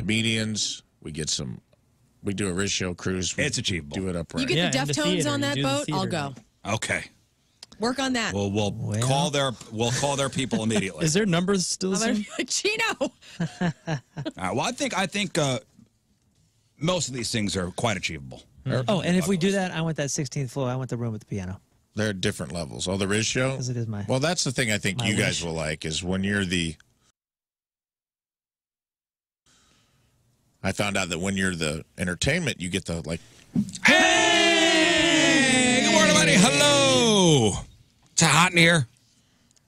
comedians. We get some. We do a Rizzio cruise. It's achievable. Do it up right. You get the Deftones on that boat. I'll go. Okay. Work on that. Well, we'll call their people immediately. Is their numbers still the same? Chino. Well, I think most of these things are quite achievable. Mm-hmm. Oh, and if we do that, I want that 16th floor. I want the room with the piano. They're different levels. Oh, the Rizzio? Because it is my. Well, that's the thing I think you guys will like is when you're the. I found out that when you're the entertainment, you get the like. Hey, good morning, buddy. Hello. Is it hot in here?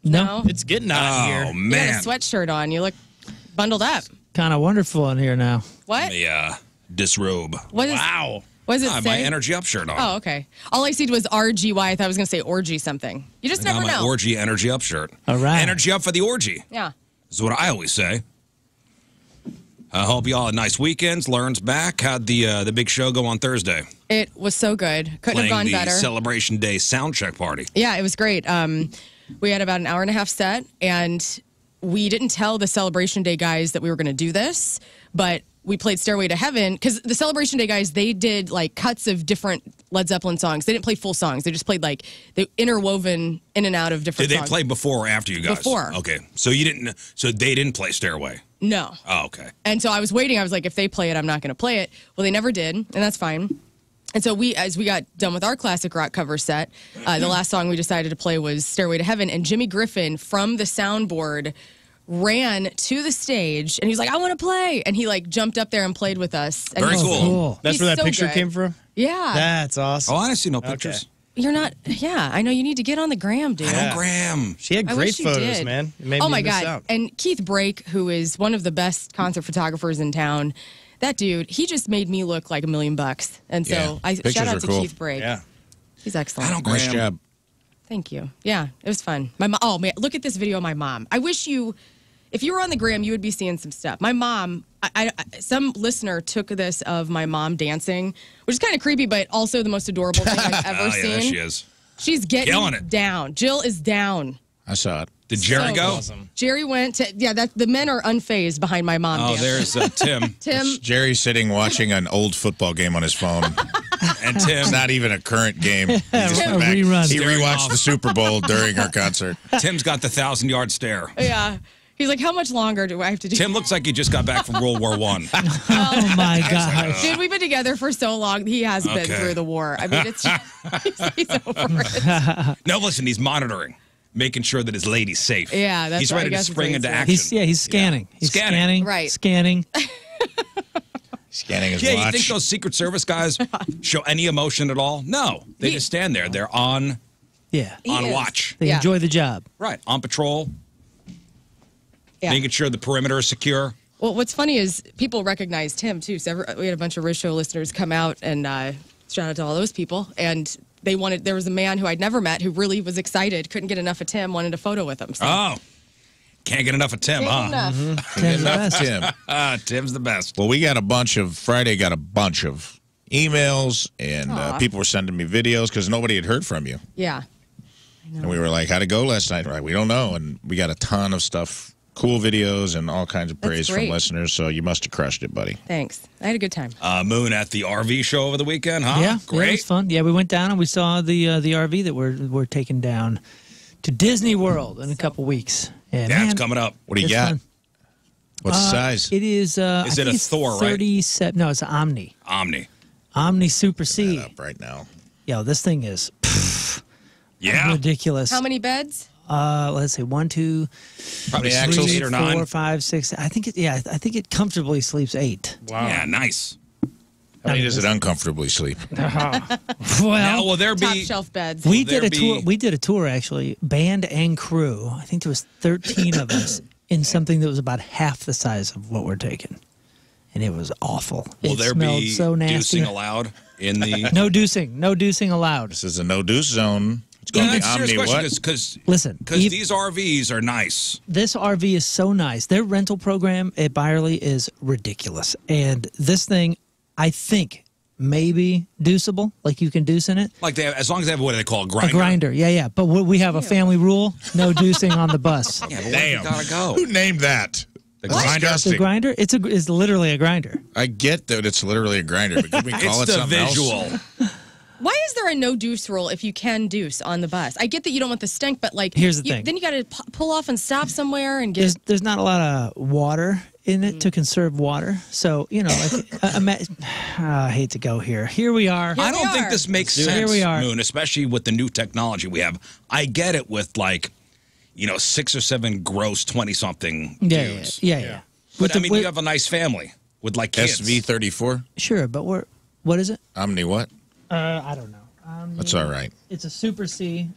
No, it's getting hot in here. Oh man, you got a sweatshirt on. You look bundled up. Kind of wonderful in here now. What? Yeah. Disrobe. What is, wow. What does it say? My Energy Up shirt on. Oh, okay. All I see was RGY. I thought I was going to say orgy something. You just never know. Orgy, Energy Up shirt. All right. Energy Up for the orgy. Yeah. Is what I always say. I hope y'all had nice weekends. Learn's back. How'd the big show go on Thursday? It was so good. Couldn't have gone better. Celebration Day soundcheck party. Yeah, it was great. We had about an hour and a half set, and we didn't tell the Celebration Day guys that we were going to do this, but we played Stairway to Heaven because the Celebration Day guys, they did like cuts of different Led Zeppelin songs. They didn't play full songs. They just played like they interwoven in and out of different songs. Did they play before or after you guys? Before. Okay. So you didn't, so they didn't play Stairway? No. Oh, okay. And so I was waiting. I was like, if they play it, I'm not going to play it. Well, they never did, and that's fine. And so we, as we got done with our classic rock cover set, the last song we decided to play was Stairway to Heaven, and Jimmy Griffin from the soundboard ran to the stage, and he was like, I want to play. And he, like, jumped up there and played with us. And very cool. That's where that picture came from? Yeah. That's awesome. Oh, I see no pictures. Okay. You're not, yeah, I know you need to get on the gram, dude. I know Gram. She had great photos, man. It made me miss out. And Keith Brake, who is one of the best concert photographers in town, that dude, he just made me look like $1,000,000. And so, shout out to Keith Brake. Yeah. He's excellent. I don't Gram. Nice job. Thank you. Yeah, it was fun. My mom, oh, man, look at this video of my mom. I wish you... If you were on the gram, you would be seeing some stuff. My mom, some listener took this of my mom dancing, which is kind of creepy, but also the most adorable thing I've ever seen. Yeah, there she is. She's getting down. Jill is down. I saw it. Did Jerry go? Awesome. Jerry went to, the men are unfazed behind my mom. Oh, there's Tim. It's Jerry sitting watching an old football game on his phone. And Tim. It's not even a current game. He just went back. He rewatched the Super Bowl during our concert. Tim's got the 1,000-yard stare. Yeah. He's like, how much longer do I have to do? Tim looks like he just got back from World War I. Oh, my gosh. Dude, we've been together for so long. He has been through the war. I mean, it's he's over it. No, listen, he's monitoring, making sure that his lady's safe. Yeah, that's he's ready to spring into action. He's scanning. Yeah. He's scanning. Right. Scanning. Scanning his watch. Yeah, you think those Secret Service guys show any emotion at all? No. They just stand there. They're on watch. They enjoy the job. Right. On patrol. Yeah. Making sure the perimeter is secure. Well, what's funny is people recognized him, too. So we had a bunch of Rizzio listeners come out, and shout out to all those people. And they wanted. There was a man who I'd never met who really was excited, couldn't get enough of Tim, wanted a photo with him. So. Oh, can't get enough of Tim, huh? Tim's the best. Tim's the best. Well, we got a bunch of, Friday got a bunch of emails, and people were sending me videos because nobody had heard from you. Yeah. I know. And we were like, how'd it go last night? Right, we don't know. And we got a ton of stuff. Cool videos and all kinds of praise from listeners, so you must have crushed it, buddy. Thanks. I had a good time. Moon, at the RV show over the weekend, huh? Yeah, great. Yeah, it was fun. Yeah, we went down and we saw the RV that we're taking down to Disney World in a couple weeks. Yeah, it's coming up. What do you got? Fun. What's the size? It is. Is it a Thor? 37. Right? No, it's an Omni. Omni Super C. Up right now. Yo, this thing is. Pff, ridiculous. How many beds? Let's say 1, 2, probably three, axles, 8 or 9, 4, 5, 6. I think it. Yeah, I think it comfortably sleeps 8. Wow. Yeah, nice. How many does it uncomfortably sleep? Well, will there be top shelf beds? We did a tour. We did a tour actually, band and crew. I think there was 13 of us in something that was about half the size of what we're taking, and it was awful. Will there be so nasty. Deucing allowed in the? No deucing. No deucing allowed. This is a no deuce zone. It's going to be Omni what? Because these RVs are nice. This RV is so nice. Their rental program at Byerly is ridiculous. And this thing, I think, may be deuceable. Like you can deuce in it. Like they have, as long as they have what they call a grinder. A grinder, yeah. But we have a family rule, no deucing on the bus. Yeah, damn. Gotta go. Who named that? The grinder? The grinder? It's literally a grinder. I get that it's literally a grinder, but can we call it something else? It's the visual. Why is there a no deuce rule if you can deuce on the bus? I get that you don't want the stink, but like, here's the thing. Then you got to pull off and stop somewhere and get. There's not a lot of water in it to conserve water, so you know. Like, I hate to go here. Here we are. Here I don't think this makes sense. Here we are, Moon, especially with the new technology we have. I get it with like, you know, 6 or 7 gross 20-something dudes. Yeah. But I mean, you have a nice family with like kids. SV34. Sure, but we're what is it? Omni what? I don't know. That's all right. It's a Super C.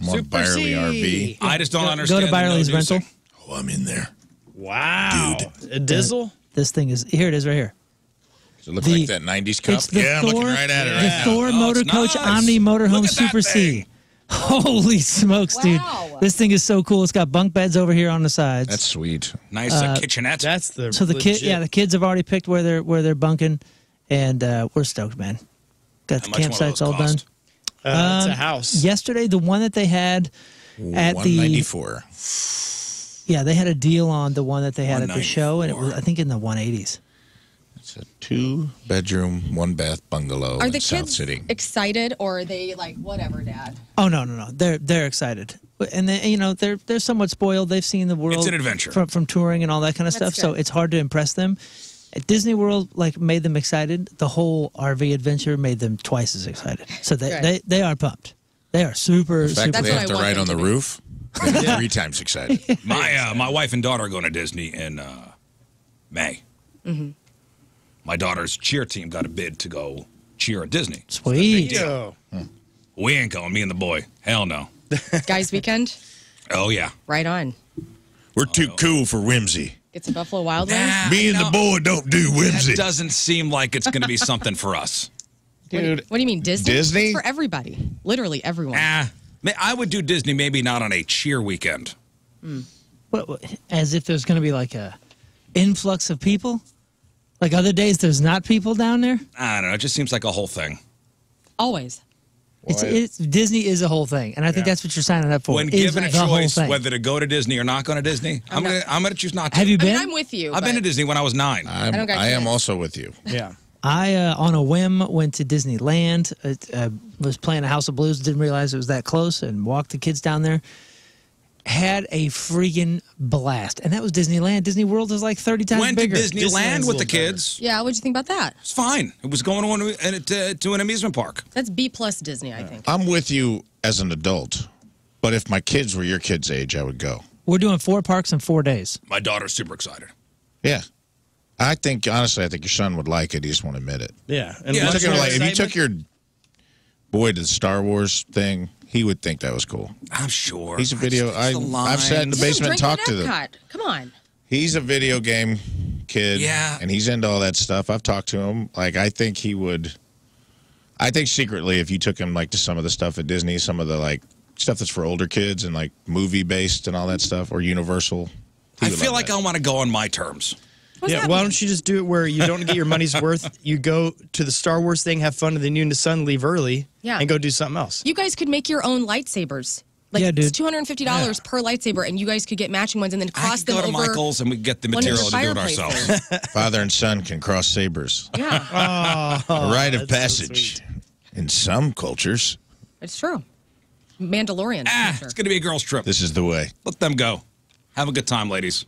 I'm on Byerly RV. I just don't understand. Go to Byerly's rental. Oh, I'm in there. Wow. Dude. A Dizzle? This thing is, here it is right here. Does it look like that 90s cup? Yeah, I'm looking right at it right now. The Thor Motor Coach Omni Motorhome Super C. Holy smokes, dude. This thing is so cool. It's got bunk beds over here on the sides. That's sweet. Nice kitchenette. That's the the kids have already picked where they're bunking, and we're stoked, man. Got the campsites all done. It's a house. Yesterday, the one that they had at the they had a deal on the one that they had at the show, and it was I think in the 180s. It's a 2-bedroom, 1-bath bungalow in South City. Are the kids excited, or are they like whatever, Dad? Oh no, they're excited, and they, you know, they're somewhat spoiled. They've seen the world. It's an adventure from touring and all that kind of stuff. So it's hard to impress them. At Disney World, like, made them excited. The whole RV adventure made them twice as excited. So they are pumped. They are super. They have to ride on the roof. They're 3 times excited. My wife and daughter are going to Disney in May. Mm-hmm. My daughter's cheer team got a bid to go cheer at Disney. Sweet. We ain't going. Me and the boy. Hell no. Guys' weekend. Oh yeah. Right on. We're too cool for whimsy. It's a Buffalo Wild Wings? Nah, me and the boy don't do whimsy. That doesn't seem like it's going to be something for us. Dude. What do you mean, Disney? Disney? It's for everybody. Literally everyone. I would do Disney, maybe not on a cheer weekend. Mm. What, as if there's going to be like a influx of people? Like other days there's not people down there? I don't know. It just seems like a whole thing. Always. It's Disney is a whole thing, and I think that's what you're signing up for. When given a choice whether to go to Disney or not go to Disney, I'm gonna choose not to. Have you been? I mean, I'm with you. I've been to Disney when I was 9. I am also with you. Yeah. I on a whim went to Disneyland. Was playing a House of Blues. Didn't realize it was that close, and walked the kids down there. Had a freaking blast, and that was Disneyland. Disney World is like 30 times bigger. Went to Disneyland with the kids. Yeah, what'd you think about that? It's fine. It was going on to an amusement park. That's B+ Disney, I think. I'm with you as an adult, but if my kids were your kids' age, I would go. We're doing 4 parks in 4 days. My daughter's super excited. Yeah. I think, honestly, I think your son would like it. He just won't admit it. Yeah. And yeah. If you took your boy to the Star Wars thing, he would think that was cool. I'm sure. He's a video. I've sat in the basement and talked to them. Come on. He's a video game kid. Yeah. And he's into all that stuff. I've talked to him. Like, I think he would. I think secretly, if you took him, like, to some of the stuff at Disney, some of the, like, stuff that's for older kids and, like, movie-based and all that stuff, or Universal. I feel like I want to go on my terms. Yeah, why don't you just do it where you don't get your money's worth? You go to the Star Wars thing, have fun to the noon to sun, leave early, and go do something else. You guys could make your own lightsabers. Like, it's $250 per lightsaber, and you guys could get matching ones and then cross them over. I could go to Michael's and we get the material to do it ourselves. Father and son can cross sabers. Yeah. A rite of passage in some cultures. It's true. Mandalorian. It's going to be a girls' trip. This is the way. Let them go. Have a good time, ladies.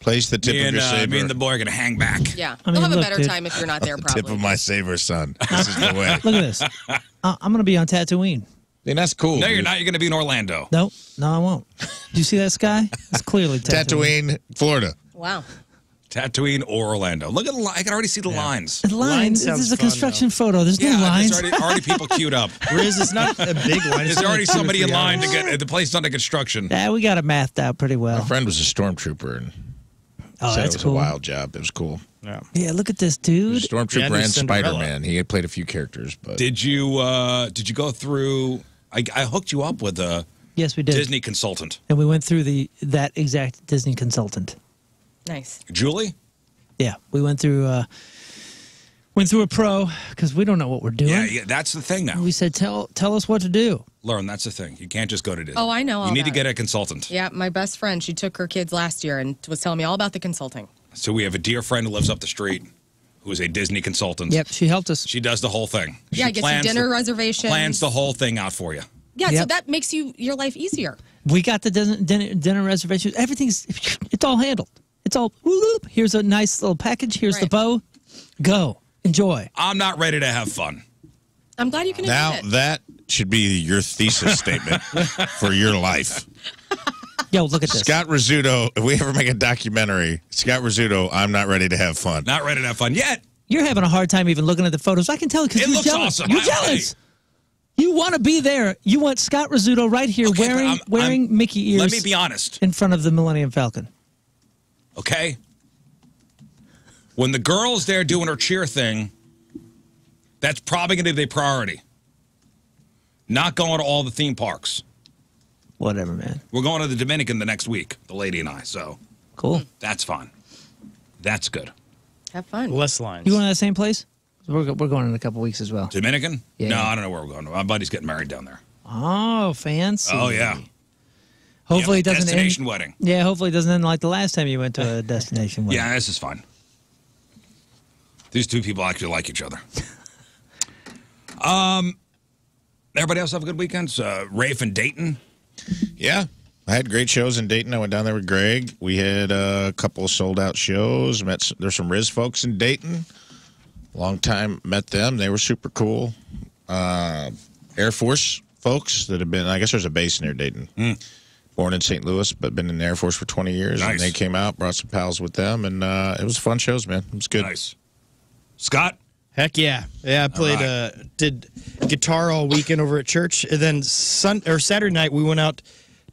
Place the tip of your saber. Me and the boy are going to hang back. Yeah. I mean, you'll have a better time if you're not there, probably. The tip of my saber, son. This is the way. Look at this. I'm going to be on Tatooine. And that's cool. No, you're not. You're going to be in Orlando. Nope. No, I won't. Do you see that sky? It's clearly Tatooine. Tatooine, Florida. Wow. Tatooine or Orlando. Look at the I can already see the lines. The lines. This is a construction photo. There's no lines. There's already people queued up. Riz, it's not a big line. There's already somebody in line to get the place under construction. Yeah, we got it mathed out pretty well. My friend was a stormtrooper and... Oh, that's cool. It was a wild job. It was cool. Yeah. Yeah, look at this dude. Stormtrooper and Spider-Man. He had played a few characters, but did you go through? I hooked you up with a we did. Disney consultant, and we went through that exact Disney consultant. Nice, Julie. Yeah, we went through. Went through a pro because we don't know what we're doing. Yeah, that's the thing now. We said, tell us what to do. Lauren, that's the thing. You can't just go to Disney. Oh, I know. You need to get a consultant. Yeah, my best friend, she took her kids last year and was telling me all about the consulting. So we have a dear friend who lives up the street who is a Disney consultant. Yep, she helped us. She does the whole thing. Yeah, she gets you dinner reservations. Plans the whole thing out for you. Yeah, yep. So that makes your life easier. We got the dinner reservations. Everything's, it's all handled. It's all, whoop, here's a nice little package. Here's the bow. Go. Enjoy. I'm not ready to have fun. I'm glad you can admit it. Now that should be your thesis statement for your life. Yo, look at this. Scott Rizzuto, if we ever make a documentary, Scott Rizzuto, I'm not ready to have fun. Not ready to have fun yet. You're having a hard time even looking at the photos. I can tell because you're jealous. It looks awesome. You're jealous. You want to be there. You want Scott Rizzuto right here wearing Mickey ears. Let me be honest. In front of the Millennium Falcon. Okay. When the girl's there doing her cheer thing, that's probably going to be the priority. Not going to all the theme parks. Whatever, man. We're going to the Dominican the next week, the lady and I, so. Cool. That's fun. That's good. Have fun. Less lines. You going to that same place? We're going in a couple weeks as well. Dominican? Yeah. No, I don't know where we're going. My buddy's getting married down there. Oh, fancy. Oh, yeah. Hopefully it doesn't destination end. Wedding. Yeah, hopefully it doesn't end like the last time you went to a destination wedding. Yeah, this is fun. These two people actually like each other. Everybody else have a good weekend? Rafe and Dayton? Yeah. I had great shows in Dayton. I went down there with Greg. We had a couple of sold-out shows. There's some Riz folks in Dayton. Long time met them. They were super cool. Air Force folks that have been, I guess there's a base near Dayton. Mm. Born in St. Louis, but been in the Air Force for 20 years. Nice. And they came out, brought some pals with them, and it was fun shows, man. It was good. Nice. Scott? Heck yeah. Yeah, I played, did guitar all weekend over at church. And then Saturday night, we went out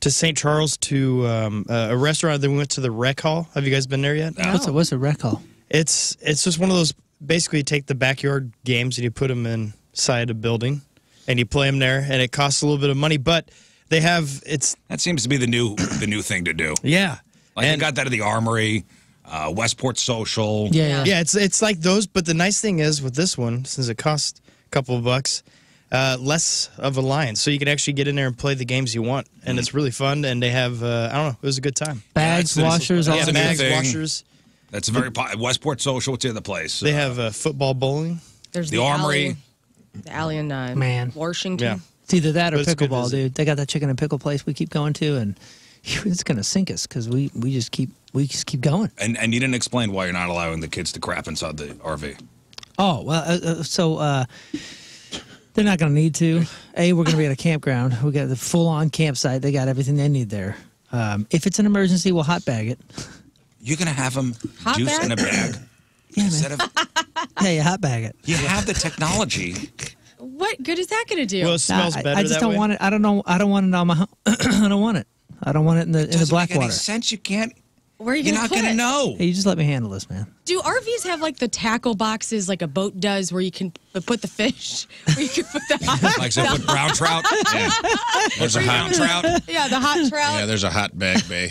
to St. Charles to a restaurant. Then we went to the Rec Hall. Have you guys been there yet? No. What's a Rec Hall? It's just one of those, basically you take the backyard games and you put them inside a building and you play them there. And it costs a little bit of money, but they have, That seems to be the new thing to do. Yeah. Like you got that at the Armory. Westport Social. Yeah, it's like those, but the nice thing is with this one, since it costs a couple of bucks, less of a line, so you can actually get in there and play the games you want, and it's really fun, and they have, I don't know, it was a good time. Bags, washers. Yeah, bags, washers. That's very popular. Westport Social, what's the other place? They have football, bowling. There's the Armory. The Alley in Washington. Yeah. It's either that or pickleball, dude. They got that chicken and pickle place we keep going to, and it's going to sink us because we just keep going. And you didn't explain why you're not allowing the kids to crap inside the RV. Oh, well, they're not going to need to. A, we're going to be at a campground. We got the full-on campsite. They got everything they need there. If it's an emergency, we'll hot bag it. You're going to have them juice in a bag? Yeah, instead of you hot bag it. You have the technology. What good is that going to do? Well, it smells better. I just don't want it. I don't know. I don't want it on my home. I don't want it. I don't want it in the black water. Any sense you can't. Where are you going to put it? You're not going to know. Hey, you just let me handle this, man. Do RVs have like the tackle boxes, like a boat does, where you can put the fish? Where you can put the hot. Like so with brown trout. Yeah. There's a hot trout. Yeah, the hot trout. Yeah, there's a hot bag bay.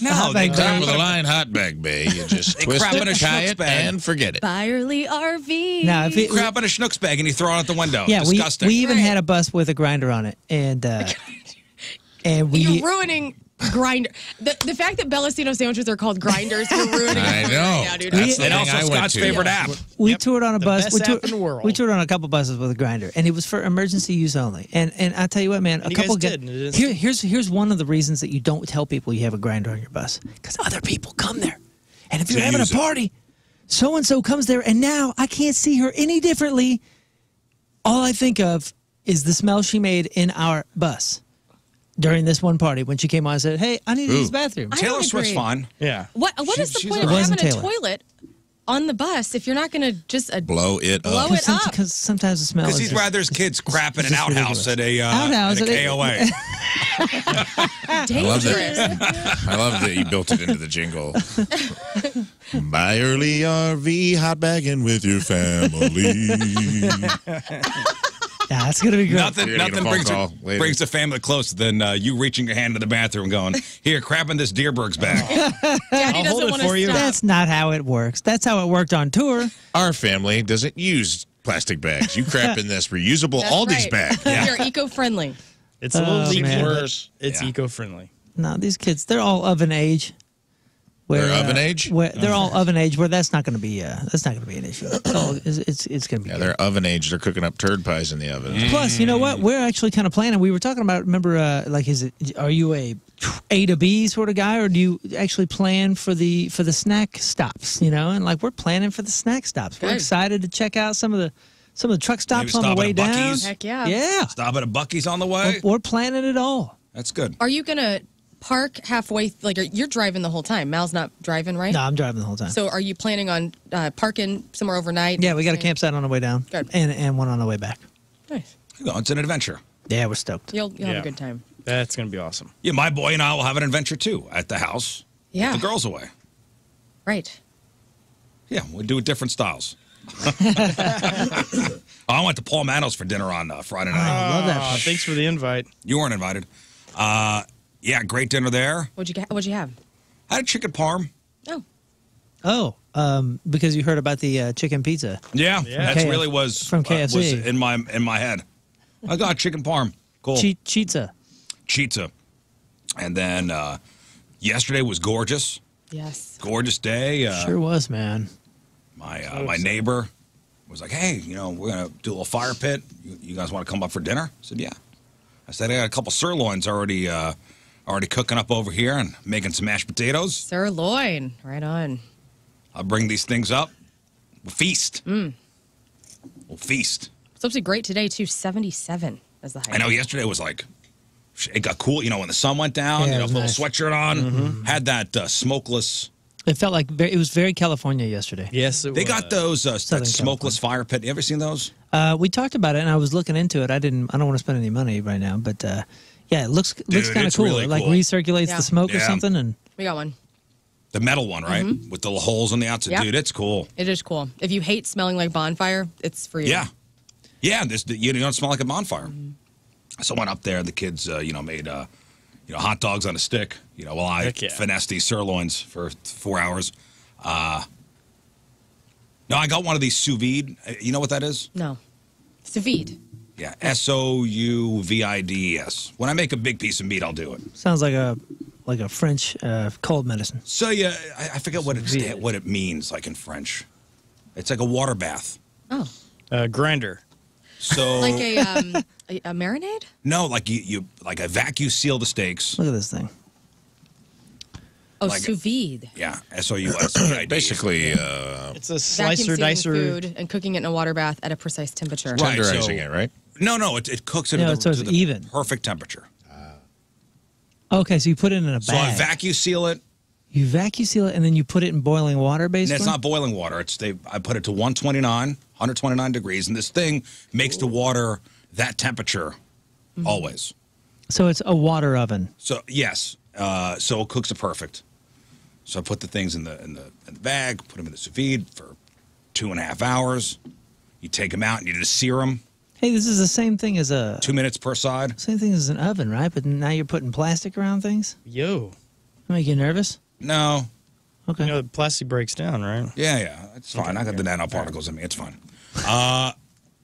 No, they come with a line hot bag bay. You just twist it, tie it, and forget it. Buy early RV. Now, if you crap in a Schnucks bag and you throw it out the window. Yeah, disgusting. We even had a bus with a grinder on it, and you're ruining. Grinder. The fact that Bellocino sandwiches are called grinders, you're ruining it. I know. Right now, dude. That's and also Scott's favorite app. We toured on a bus. We toured on a couple buses with a grinder, and it was for emergency use only. And I tell you what, man, here's one of the reasons that you don't tell people you have a grinder on your bus, because other people come there, and if you're having a party, so and so comes there, and now I can't see her any differently. All I think of is the smell she made in our bus. During this one party, when she came on and said, hey, I need to use the bathroom. Taylor Swift's fine. Yeah. What is the point of having a toilet on the bus if you're not going to just blow it up? Blow it up. Because sometimes the smell is. Because there's kids crap in an outhouse at a KOA. I love that you built it into the jingle. Buy early RV, hot bagging with your family. Yeah, that's going to be great. Nothing brings the family closer than you reaching your hand to the bathroom going, here, crap in this Deerberg's bag. Daddy doesn't want to stop. That's not how it works. That's how it worked on tour. Our family doesn't use plastic bags. You crap in this reusable Aldi's bag. Yeah. You're eco-friendly. It's a little worse. It's eco-friendly. No, these kids, they're all of an age. Where that's not going to be. That's not going to be an issue. It's going to be. Yeah, they're of an age. They're cooking up turd pies in the oven. Mm. Plus, you know what? We're actually kind of planning. We were talking about. Remember, like, are you A to B sort of guy, or do you actually plan for the snack stops? You know, and like we're planning for the snack stops. Good. We're excited to check out some of the truck stops on the way down. Heck yeah. Yeah. Stop at a Buc-ee's on the way. We're planning it all. That's good. Are you gonna park halfway? Like, you're driving the whole time. Mal's not driving, right? No, I'm driving the whole time. So are you planning on parking somewhere overnight? Yeah, we got a campsite on the way down. Good. And one on the way back. Nice. It's an adventure. Yeah, we're stoked. You'll have a good time. That's going to be awesome. Yeah, my boy and I will have an adventure, too, at the house. Yeah. With the girls away. Right. Yeah, we'll do it different styles. I went to Paul Manos for dinner on Friday night. I love that. Thanks for the invite. You weren't invited. Yeah, great dinner there. What'd you have? I had a chicken parm. Oh. Oh, because you heard about the chicken pizza. Yeah. That really was from KFC. Was in my head. I got chicken parm. Cool. Chizza. And then yesterday was gorgeous. Yes. Gorgeous day. Sure was, man. My neighbor was like, "Hey, you know, we're gonna do a little fire pit. You guys want to come up for dinner?" I said, "Yeah." I said, "I got a couple sirloins already." Already cooking up over here and making some mashed potatoes. Sirloin. Right on. I'll bring these things up. We'll feast. We'll feast. It's supposed to be great today, too. 77 is the high. I know. Yesterday was like, it got cool. You know, when the sun went down, you know, nice. Little sweatshirt on. Mm-hmm. Had that smokeless. It felt like it was very California yesterday. Yes, it was. They got those smokeless fire pit. You ever seen those? We talked about it, and I was looking into it. I don't want to spend any money right now, but... yeah, it looks kind of cool. Really it like recirculates the smoke or something. And we got one. The metal one, right? Mm-hmm. With the holes on the outside. Yep. Dude, it's cool. It is cool. If you hate smelling like bonfire, it's for you. Yeah. Yeah, you don't smell like a bonfire. Mm-hmm. So I went up there. The kids, you know, made, you know, hot dogs on a stick. You know, while I finessed these sirloins for 4 hours. No, I got one of these sous vide. You know what that is? No. Sous vide. Yeah, SOUVIDES. When I make a big piece of meat, I'll do it. Sounds like a French cold medicine. So yeah, I forget what it means like in French. It's like a water bath. Oh, grinder. So like a marinade? No, like you like I vacuum seal the steaks. Look at this thing. Oh, like sous vide. Yeah, SOUVIDES. Basically, it's a slicer dicer food and cooking it in a water bath at a precise temperature. Right, tenderizing it, right? No, it cooks it to the perfect temperature. Okay, so you put it in a bag. So I vacuum seal it. You vacuum seal it, and then you put it in boiling water, basically? And it's not boiling water. I put it to 129 degrees, and this thing makes the water that temperature always. So it's a water oven. So yes, so it cooks it perfect. So I put the things in the bag, put them in the sous vide for 2.5 hours. You take them out, and you just sear them. Hey, this is the same thing as a... 2 minutes per side. Same thing as an oven, right? But now you're putting plastic around things? Yo. That make you nervous? No. Okay. You know, the plastic breaks down, right? Yeah. It's fine. I got the nanoparticles in me. It's fine.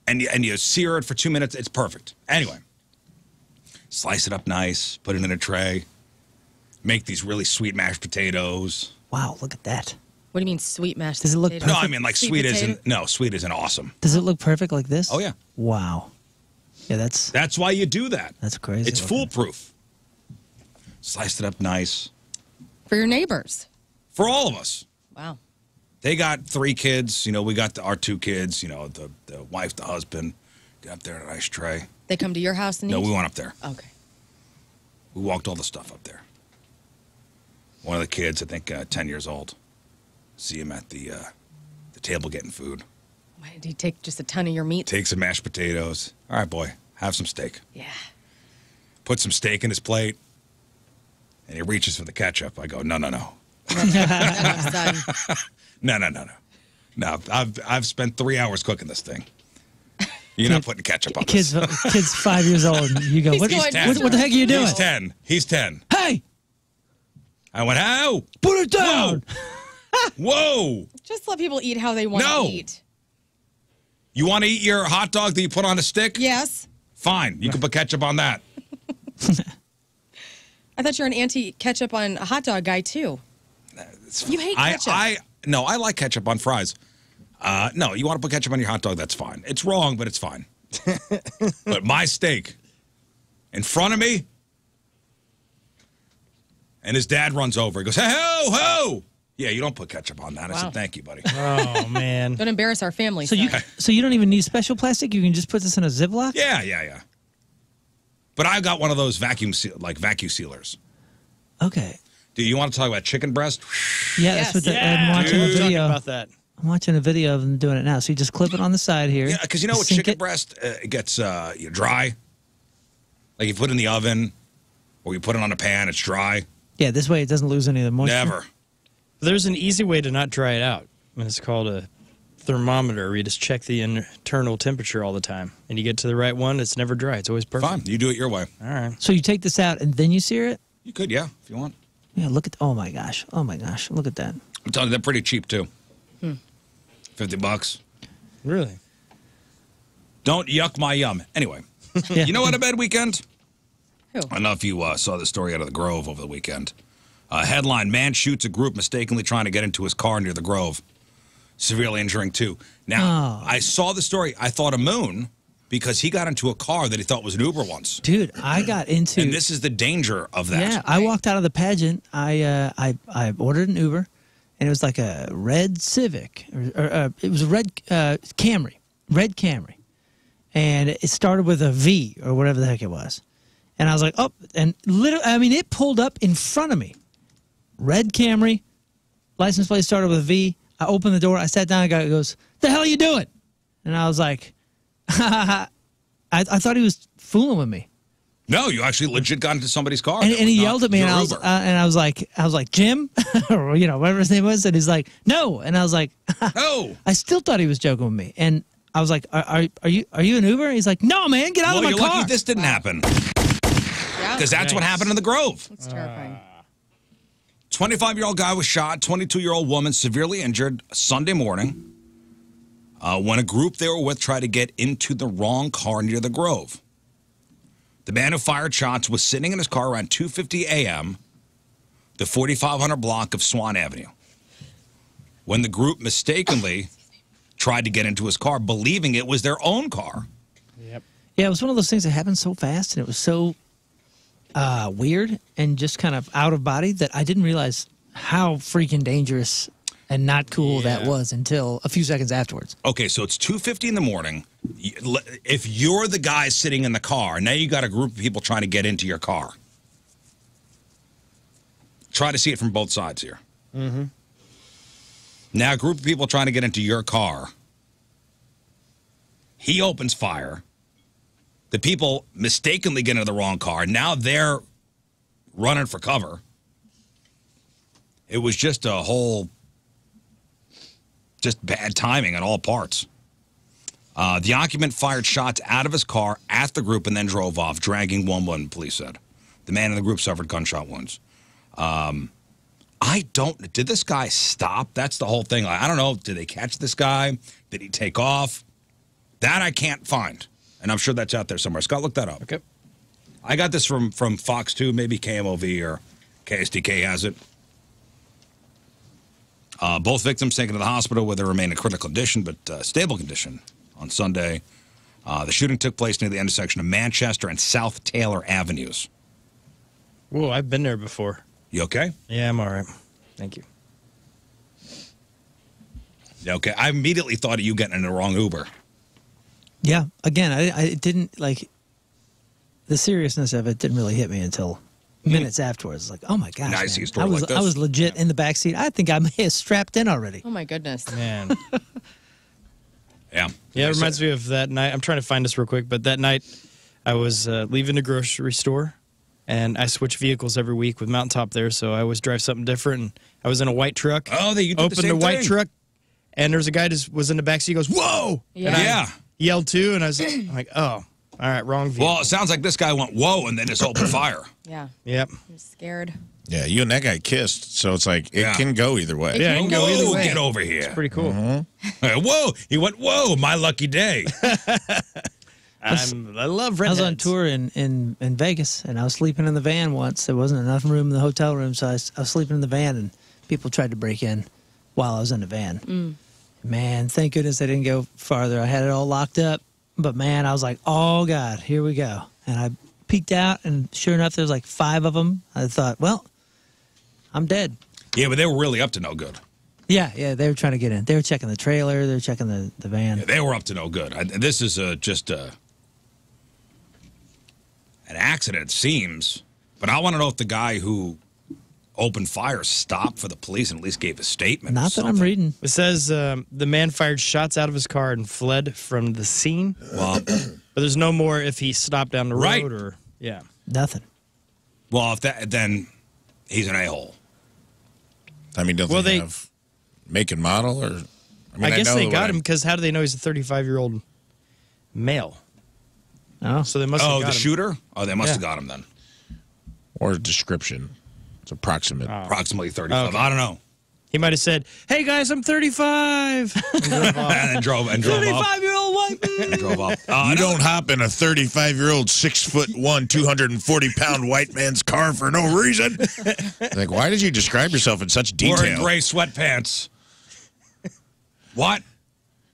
And you sear it for 2 minutes. It's perfect. Anyway, slice it up nice. Put it in a tray. Make these really sweet mashed potatoes. Wow, look at that. What do you mean sweet mashed potatoes? Does it look perfect? No, I mean like sweet isn't awesome. Does it look perfect like this? Oh, yeah. Wow. Yeah, that's why you do that. That's crazy. It's foolproof. Sliced it up nice. For your neighbors. For all of us. Wow. They got 3 kids. You know, we got our 2 kids. You know, the wife, the husband. Get up there in a nice tray. They come to your house and eat? No, we went up there. Okay. We walked all the stuff up there. One of the kids, I think 10 years old. See him at the table getting food. Why did he take just a ton of your meat? Take some mashed potatoes. All right, boy, have some steak. Yeah. Put some steak in his plate, and he reaches for the ketchup. I go, no. No. No, I've spent 3 hours cooking this thing. You're not putting ketchup on this. Kid's 5 years old. And you go, what the heck are you doing? He's 10. He's 10. Hey! I went, ow! Put it down! Whoa! Just let people eat how they want to eat. You want to eat your hot dog that you put on a stick? Yes. Fine. You can put ketchup on that. I thought you were an anti-ketchup on a hot dog guy, too. You hate ketchup. No, I like ketchup on fries. No, you want to put ketchup on your hot dog, that's fine. It's wrong, but it's fine. But my steak in front of me, and his dad runs over. He goes, hey, ho, ho. Yeah, you don't put ketchup on that. Wow. I said, thank you, buddy. Oh, man. Don't embarrass our family. So you don't even need special plastic? You can just put this in a Ziploc? Yeah. But I got one of those vacuum sealers. Okay. Do you want to talk about chicken breast? Yeah, yes. That's what I'm watching a video about that. I'm watching a video of them doing it now. So you just clip it on the side here. Yeah, because you know what chicken breast it gets dry. Like you put it in the oven or you put it on a pan, it's dry. Yeah, this way it doesn't lose any of the moisture. Never. There's an easy way to not dry it out, and it's called a thermometer. You just check the internal temperature all the time, and you get to the right one. It's never dry. It's always perfect. Fine. You do it your way. All right. So you take this out, and then you sear it? You could, yeah, if you want. Yeah, look at, oh, my gosh. Oh, my gosh. Look at that. I'm telling you, they're pretty cheap, too. Hmm. $50. Really? Don't yuck my yum. Anyway, you know what a bad weekend? Who? I don't know if you saw the story out of the Grove over the weekend. Headline, man shoots a group mistakenly trying to get into his car near the Grove, severely injuring two. Now, I saw the story. I thought of Moon because he got into a car that he thought was an Uber once. Dude, I got into... And this is the danger of that. Yeah, I walked out of the pageant. I ordered an Uber, and it was like a red Civic. Or it was a red Camry. Red Camry. And it started with a V or whatever the heck it was. And I was like, oh. And literally, I mean, it pulled up in front of me. Red Camry, license plate started with a V. I opened the door. I sat down. A guy goes, "The hell are you doing?" And I was like, I thought he was fooling with me. No, you actually legit got into somebody's car, and he yelled at me, and I was like, Jim, or you know, whatever his name was, and he's like, no, and I was like, no. I still thought he was joking with me, and I was like, are you an Uber? And he's like, no, man, get out of my car. Lucky this didn't happen, because that's what happened in the Grove. That's terrifying. 25-year-old guy was shot, 22-year-old woman severely injured Sunday morning when a group they were with tried to get into the wrong car near the Grove. The man who fired shots was sitting in his car around 2:50 a.m., the 4500 block of Swan Avenue, when the group mistakenly tried to get into his car, believing it was their own car. Yep. Yeah, it was one of those things that happened so fast, and it was so... weird and just kind of out of body that I didn't realize how freaking dangerous and not cool that was until a few seconds afterwards. Okay, so it's 2:50 in the morning. If you're the guy sitting in the car, now you got a group of people trying to get into your car. Try to see it from both sides here. Mm-hmm. Now a group of people trying to get into your car. He opens fire. The people mistakenly get into the wrong car. Now they're running for cover. It was just a whole, just bad timing on all parts. The occupant fired shots out of his car at the group and then drove off, dragging one woman, police said. The man in the group suffered gunshot wounds. Did this guy stop? That's the whole thing. I don't know. Did they catch this guy? Did he take off? That I can't find. And I'm sure that's out there somewhere. Scott, look that up. Okay. I got this from Fox 2, maybe KMOV or KSDK has it. Both victims taken to the hospital where they remain in critical condition, but stable condition on Sunday. The shooting took place near the intersection of Manchester and South Taylor Avenues. Whoa, I've been there before. You okay? Yeah, I'm all right. Thank you. Yeah, okay. I immediately thought of you getting in the wrong Uber. Yeah, again, I didn't, like, the seriousness of it didn't really hit me until minutes afterwards. Like, oh, my gosh, I was legit in the backseat. I think I may have strapped in already. Oh, my goodness. Man. Yeah, it reminds me of that night. I'm trying to find this real quick, but that night I was leaving the grocery store, and I switch vehicles every week with Mountaintop there, so I always drive something different. And I was in a white truck. Oh, you did the same thing. Opened the white truck, and there was a guy just was in the backseat. He goes, whoa! Yeah. yelled too, and I was like, oh, all right, wrong vehicle. Well, it sounds like this guy went, whoa, and then it's opened fire. Yeah. Yep. He was scared. Yeah, you and that guy kissed, so it's like, it can go either way. Yeah, it can go either way. Get over here. It's pretty cool. Mm-hmm. Whoa, he went, whoa, my lucky day. I love redheads. I was on tour in Vegas, and I was sleeping in the van once. There wasn't enough room in the hotel room, so I was sleeping in the van, and people tried to break in while I was in the van. Mm. Man, thank goodness they didn't go farther. I had it all locked up, but, man, I was like, oh, God, here we go. And I peeked out, and sure enough, there was like 5 of them. I thought, well, I'm dead. Yeah, but they were really up to no good. Yeah, yeah, they were trying to get in. They were checking the trailer. They were checking the van. Yeah, they were up to no good. This is just an accident, it seems. But I want to know if the guy who opened fire stopped for the police and at least gave a statement. Not that I'm reading. It says the man fired shots out of his car and fled from the scene. Well, but there's no more if he stopped down the road or nothing. Well, if that, then he's an a-hole. I mean, don't they have make and model? Or I mean, I guess they got him because how do they know he's a 35-year-old male? Oh, so they must. Oh, the shooter. Oh, they must have got him then. Or description. It's approximate. Oh. Approximately 35. Okay. I don't know. He might have said, "Hey guys, I'm 35." And drove off. And drove 35-year-old white man. And drove off. You don't hop in a 35-year-old 6'1", 240-pound white man's car for no reason. Like, why did you describe yourself in such detail? Wearing gray sweatpants. What?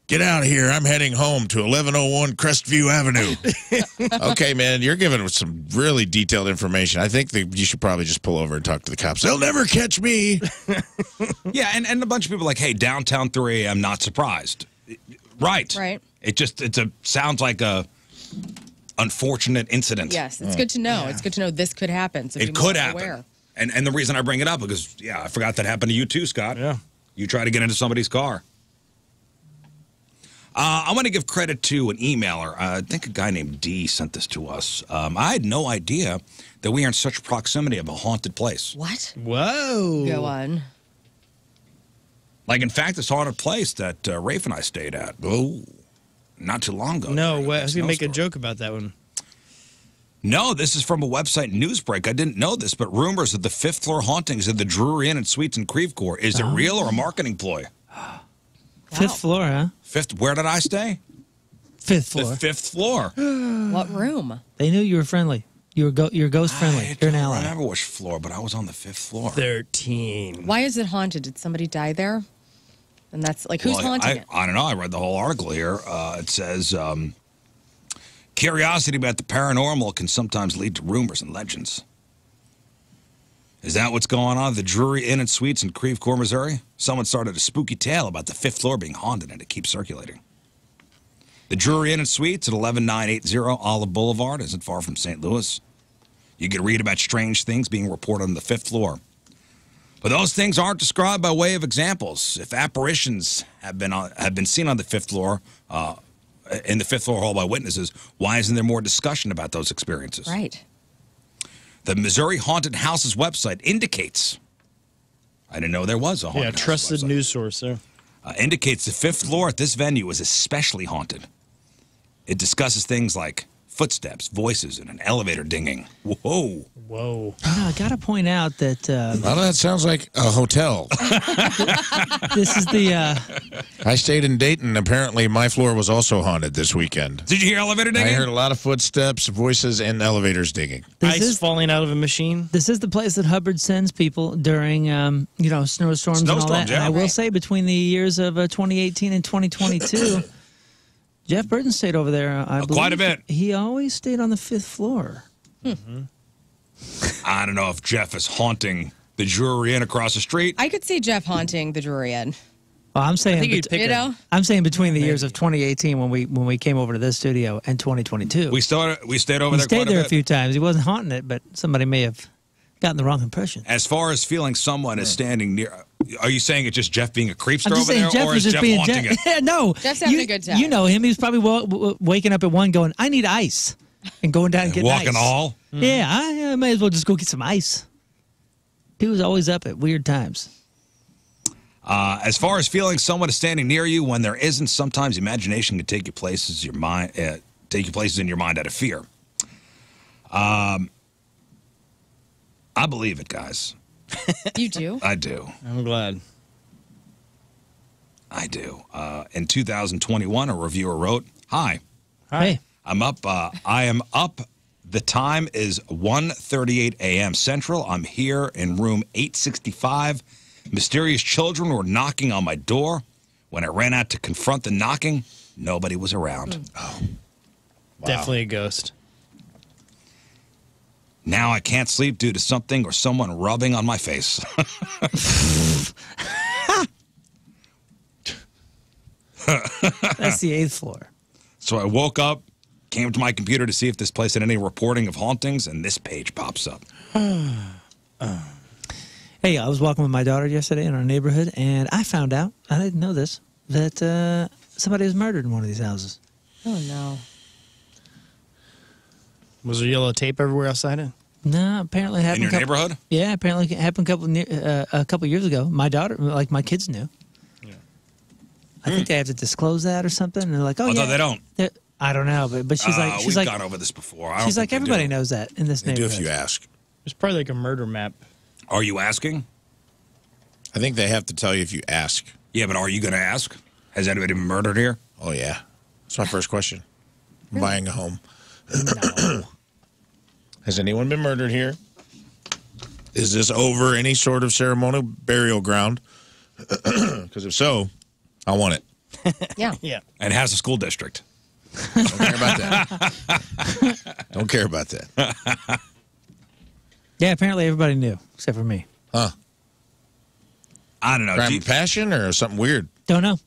Get out of here. I'm heading home to 1101 Crestview Avenue. Okay, man, you're giving some really detailed information. I think that you should probably just pull over and talk to the cops. They'll never catch me. Yeah, and a bunch of people are like, hey, downtown 3 a.m., not surprised. Right. Right. It just sounds like a unfortunate incident. Yes, it's good to know. Yeah. It's good to know this could happen. So it could happen. Aware. And the reason I bring it up, because, yeah, I forgot that happened to you too, Scott. Yeah. You try to get into somebody's car. I want to give credit to an emailer. I think a guy named D sent this to us. I had no idea that we are in such proximity of a haunted place. What? Whoa. Go on. Like, in fact, this haunted place that Rafe and I stayed at. Oh, not too long ago. No, I was going to make a joke about that one. No, this is from a website, Newsbreak. I didn't know this, but rumors of the 5th-floor hauntings of the Drury Inn and Suites in Creve Coeur. Is it real or a marketing ploy? 5th floor, huh? 5th. Where did I stay? 5th floor. The 5th floor. What room? They knew you were friendly. You were you're ghost friendly. You're an ally. I don't remember which floor, but I was on the 5th floor. 13. Why is it haunted? Did somebody die there? And that's like who's haunting it? I don't know. I read the whole article here. It says curiosity about the paranormal can sometimes lead to rumors and legends. Is that what's going on at the Drury Inn and Suites in Creve Coeur, Missouri? Someone started a spooky tale about the 5th floor being haunted, and it keeps circulating. The Drury Inn and Suites at 11980 Olive Boulevard isn't far from St. Louis. You can read about strange things being reported on the 5th floor. But those things aren't described by way of examples. If apparitions have been seen on the 5th floor, in the 5th floor hall by witnesses, why isn't there more discussion about those experiences? Right. The Missouri Haunted Houses website indicates, I didn't know there was a haunted house website. Yeah, trusted news source there. Indicates the 5th floor at this venue is especially haunted. It discusses things like footsteps, voices, and an elevator dinging. Whoa. Whoa. Yeah, I got to point out that... well, that sounds like a hotel. This is the... I stayed in Dayton. Apparently, my floor was also haunted this weekend. Did you hear elevator dinging? I heard a lot of footsteps, voices, and elevators dinging. Ice falling out of a machine. This is the place that Hubbard sends people during, you know, snowstorms and all that. Yeah. And I will say, between the years of 2018 and 2022... Jeff Burton stayed over there, I believe. Quite a bit. He always stayed on the 5th floor. Mm-hmm. I don't know if Jeff is haunting the Drury Inn across the street. I could see Jeff haunting the Drury Inn. Well, I'm saying, I'm saying between the years of 2018 when we came over to this studio and 2022. We stayed over there quite a bit. He stayed there a few times. He wasn't haunting it, but somebody may have gotten the wrong impression. As far as feeling someone is standing near... Are you saying it's just Jeff being a creepster over there, Jeff, or is Jeff haunting it? No. Jeff's having a good time. You know him. He's probably waking up at 1 going, I need ice, and going down and getting ice. Walking all? Mm. Yeah, I may as well just go get some ice. He was always up at weird times. As far as feeling someone is standing near you when there isn't, sometimes imagination can take you places in your mind out of fear. I believe it, guys. You do? I do. I'm glad. I do. In 2021, a reviewer wrote, "Hi. Hi. I'm up. I am up. The time is 1:38 a.m. Central. I'm here in room 865. Mysterious children were knocking on my door. When I ran out to confront the knocking, nobody was around." Oh. Wow. Definitely a ghost. "Now I can't sleep due to something or someone rubbing on my face." That's the 8th floor. "So I woke up, came to my computer to see if this place had any reporting of hauntings, and this page pops up." Hey, I was walking with my daughter yesterday in our neighborhood, and I found out, I didn't know this, that somebody was murdered in one of these houses. Oh, no. Was there yellow tape everywhere outside it? No, apparently it happened. In your neighborhood? Yeah, apparently it happened a couple years ago. My daughter, like my kids knew. Yeah. I think they have to disclose that or something. And they're like, oh, although yeah, they don't. I don't know, but she's like, she's we've like, gone over this before. I don't she's like, everybody knows that in this neighborhood. They do if you ask. There's probably like a murder map. Are you asking? I think they have to tell you if you ask. Yeah, but are you going to ask? Has anybody been murdered here? Oh, yeah. That's my first question. Really? Buying a home. No. Has anyone been murdered here? Is this over any sort of ceremonial burial ground? Because if so, I want it. Yeah. Yeah. And it has a school district. Don't care about that. Don't care about that. Yeah, apparently everybody knew, except for me. Huh. I don't know. Crime and passion or something weird? Don't know.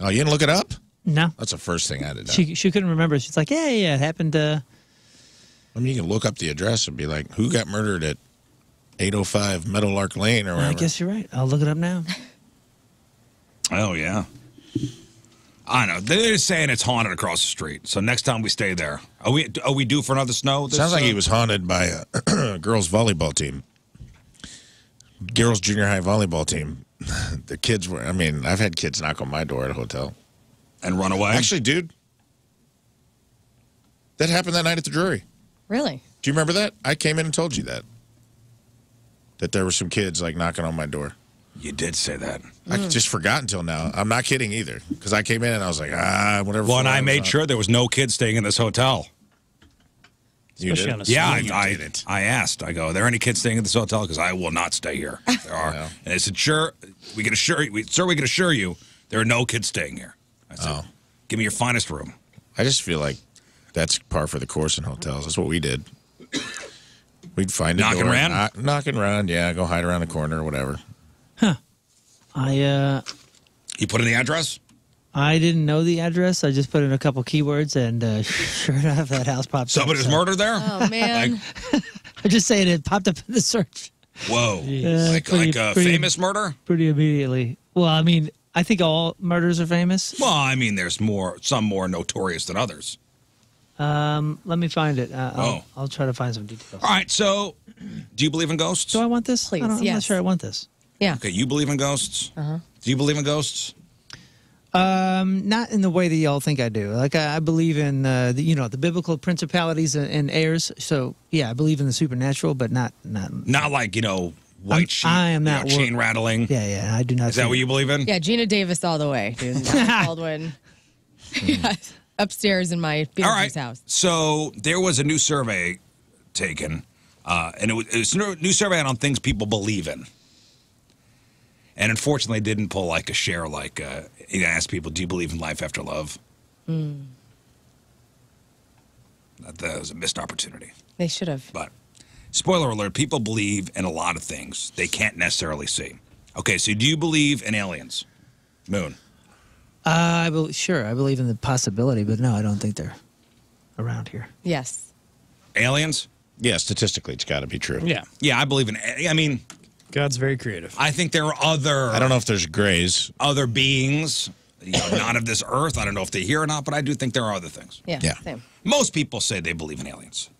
Oh, you didn't look it up? No. That's the first thing I did. She couldn't remember. She's like, yeah, yeah, it happened. I mean, you can look up the address and be like, who got murdered at 805 Meadowlark Lane or whatever. I guess you're right. I'll look it up now. Oh, yeah. I know. They're saying it's haunted across the street. So next time we stay there. Are we due for another snow? Sounds like he was haunted by a girls' volleyball team. Girls' junior high volleyball team. The kids were, I mean, I've had kids knock on my door at a hotel. And run away? Actually, dude, that happened that night at the Drury. Really? Do you remember that? I came in and told you that. That there were some kids, like, knocking on my door. You did say that. I just forgot until now. I'm not kidding either. Because I came in and I was like, whatever. Well, and I made sure there was no kids staying in this hotel. You did? Yeah, I asked. I go, are there any kids staying at this hotel? Because I will not stay here. There are. No. And I said, sure, we can assure you, sir, we can assure you there are no kids staying here. I said, oh. Give me your finest room. I just feel like that's par for the course in hotels. That's what we did. We'd find a door. Knock and run, yeah. Go hide around the corner or whatever. Huh. You put in the address? I didn't know the address. I just put in a couple keywords, and sure enough, that house popped up. Somebody was murdered there? Oh, man. Like, I'm just saying it popped up in the search. Whoa. Like a famous murder? Pretty immediately. Well, I mean... I think all murders are famous. Well, I mean, there's some more notorious than others. Let me find it. I'll try to find some details. All right, so do you believe in ghosts? Do I want this? Please, I'm not sure I want this. Yeah. Okay, you believe in ghosts? Uh-huh. Do you believe in ghosts? Not in the way that y'all think I do. Like, I believe in, the biblical principalities and heirs. So, yeah, I believe in the supernatural, but not like, white sheep, chain rattling. Yeah, yeah, I do not. Is that what you believe in? Yeah, Gina Davis all the way. Baldwin. Yes, upstairs in my Beetlejuice house. So there was a new survey taken, and it was a new survey on things people believe in. And unfortunately, it didn't pull like a share. Like it asked people, "Do you believe in life after love?" Mm. That was a missed opportunity. They should have. But. Spoiler alert, people believe in a lot of things they can't necessarily see. Okay, so do you believe in aliens? Moon. Sure, I believe in the possibility, but no, I don't think they're around here. Yes. Aliens? Yeah, statistically, it's got to be true. Yeah. Yeah, I believe in, I mean... God's very creative. I think there are other... I don't know if there's grays. Other beings, not of this earth. I don't know if they're here or not, but I do think there are other things. Yeah, yeah. Same. Most people say they believe in aliens.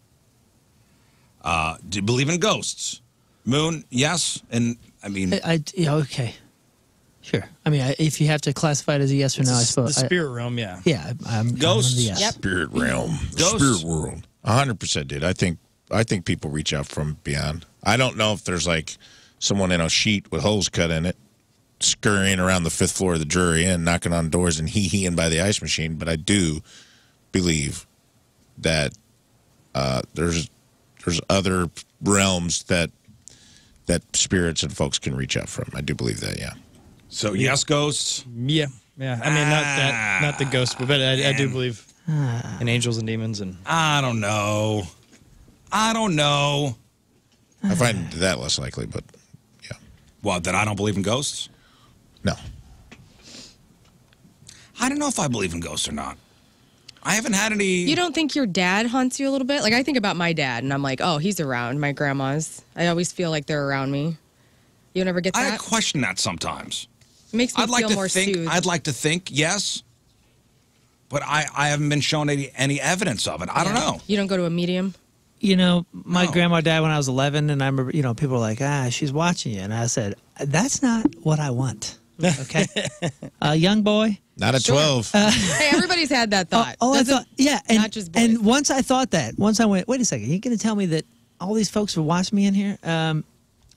Do you believe in ghosts? Moon, yes. And I mean, okay. Sure. I mean, if you have to classify it as a yes or no, I suppose. The spirit realm, yeah. Yeah. Ghosts. Yes. Yep. Spirit realm. Ghosts. Spirit world. 100% dude. I think people reach out from beyond. I don't know if there's like someone in a sheet with holes cut in it, scurrying around the fifth floor of the jury and knocking on doors and hee-heeing by the ice machine, but I do believe that there's other realms that spirits and folks can reach out from. I do believe that, yeah. So yes, ghosts. Yeah, yeah. I mean, not the ghosts, but I do believe in angels and demons, and I don't know. I find that less likely, but yeah. Well, then I don't believe in ghosts? No. I don't know if I believe in ghosts or not. I haven't had any... You don't think your dad haunts you a little bit? Like, I think about my dad, and I'm like, oh, he's around. My grandma's. I always feel like they're around me. You never get that? I question that sometimes. It makes me feel more soothed. I'd like to think, yes, but I haven't been shown any evidence of it. I don't know. You don't go to a medium? You know, my grandma died when I was 11, and I remember, you know, people were like, she's watching you. And I said, that's not what I want. Okay? Young boy. Not at 12. Hey, everybody's had that thought. I thought, yeah. And once I thought that, once I went, wait a second, you're going to tell me that all these folks will watch me in here? I'm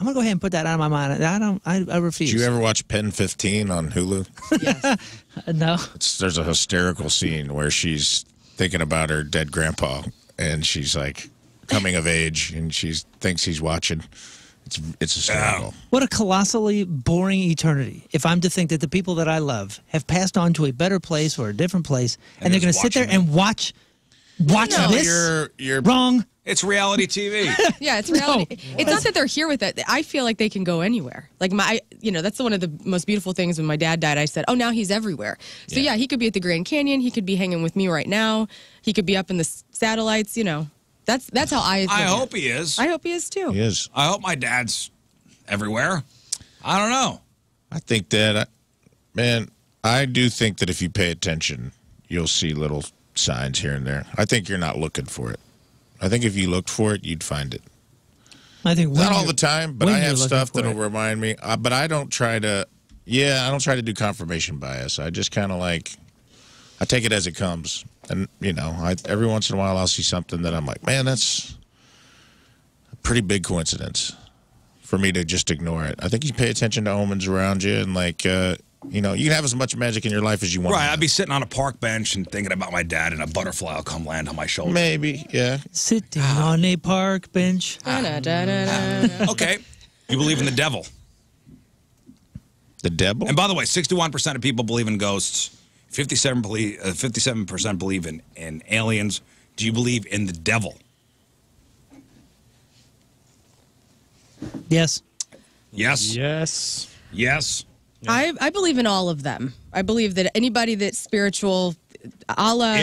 going to go ahead and put that out of my mind. I refuse. Did you ever watch Pen 15 on Hulu? Yes. No. There's a hysterical scene where she's thinking about her dead grandpa, and she's like... coming of age, and she thinks he's watching. It's a scandal. What a colossally boring eternity. If I'm to think that the people that I love have passed on to a better place or a different place, and they're going to sit there and watch this. You're wrong. It's reality TV. Yeah, it's reality. No. It's not that they're here with it. I feel like they can go anywhere. Like that's one of the most beautiful things. When my dad died, I said, "Oh, now he's everywhere." So yeah, he could be at the Grand Canyon. He could be hanging with me right now. He could be up in the satellites. You know. That's how I... hope he is. I hope he is, too. He is. I hope my dad's everywhere. I don't know. I think that... I do think that if you pay attention, you'll see little signs here and there. I think you're not looking for it. I think if you looked for it, you'd find it. I think not all the time, but I have stuff that'll remind me. But I don't try to... Yeah, I don't try to do confirmation bias. I just kind of like... I take it as it comes. And, you know, every once in a while I'll see something that I'm like, man, that's a pretty big coincidence for me to just ignore it. I think you pay attention to omens around you and, like, you know, you can have as much magic in your life as you want. Right, I'd be sitting on a park bench and thinking about my dad, and a butterfly will come land on my shoulder. Maybe, yeah. Sitting on a park bench. Okay, you believe in the devil. The devil? And by the way, 61% of people believe in ghosts. 57% believe in aliens. Do you believe in the devil? Yes. Yes. Yes. Yes. I believe in all of them. I believe that anybody that's spiritual, Allah,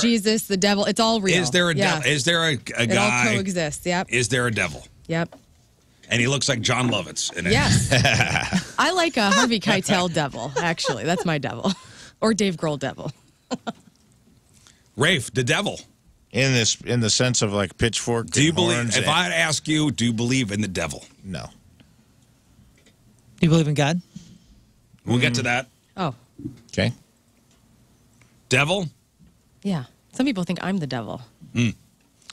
Jesus, the devil, it's all real. Is there a devil? Is there a guy? It all coexists, yep. Is there a devil? Yep. And he looks like John Lovitz in it. Yes. I like a Harvey Keitel devil, actually. That's my devil. Or Dave Grohl devil. Rafe, the devil. In the sense of like pitchfork. Do you believe, if I ask you, do you believe in the devil? No. Do you believe in God? We'll get to that. Oh. Okay. Devil? Yeah. Some people think I'm the devil.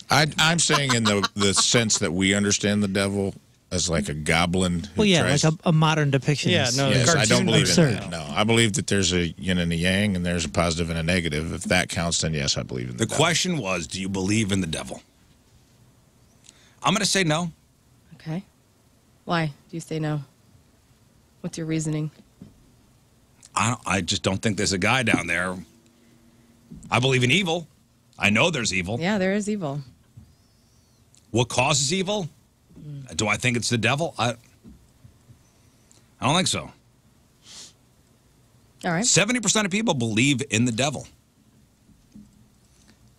I'm saying in the sense that we understand the devil as like a goblin. Well, yeah, like a modern depiction. Yeah, no, yes, I don't believe in that. No, I believe that there's a yin and a yang, and there's a positive and a negative. If that counts, then yes, I believe in the devil. The question was, do you believe in the devil? I'm going to say no. Okay. Why do you say no? What's your reasoning? I just don't think there's a guy down there. I believe in evil. I know there's evil. Yeah, there is evil. What causes evil? Do I think it's the devil? I don't think so. All right. 70% of people believe in the devil.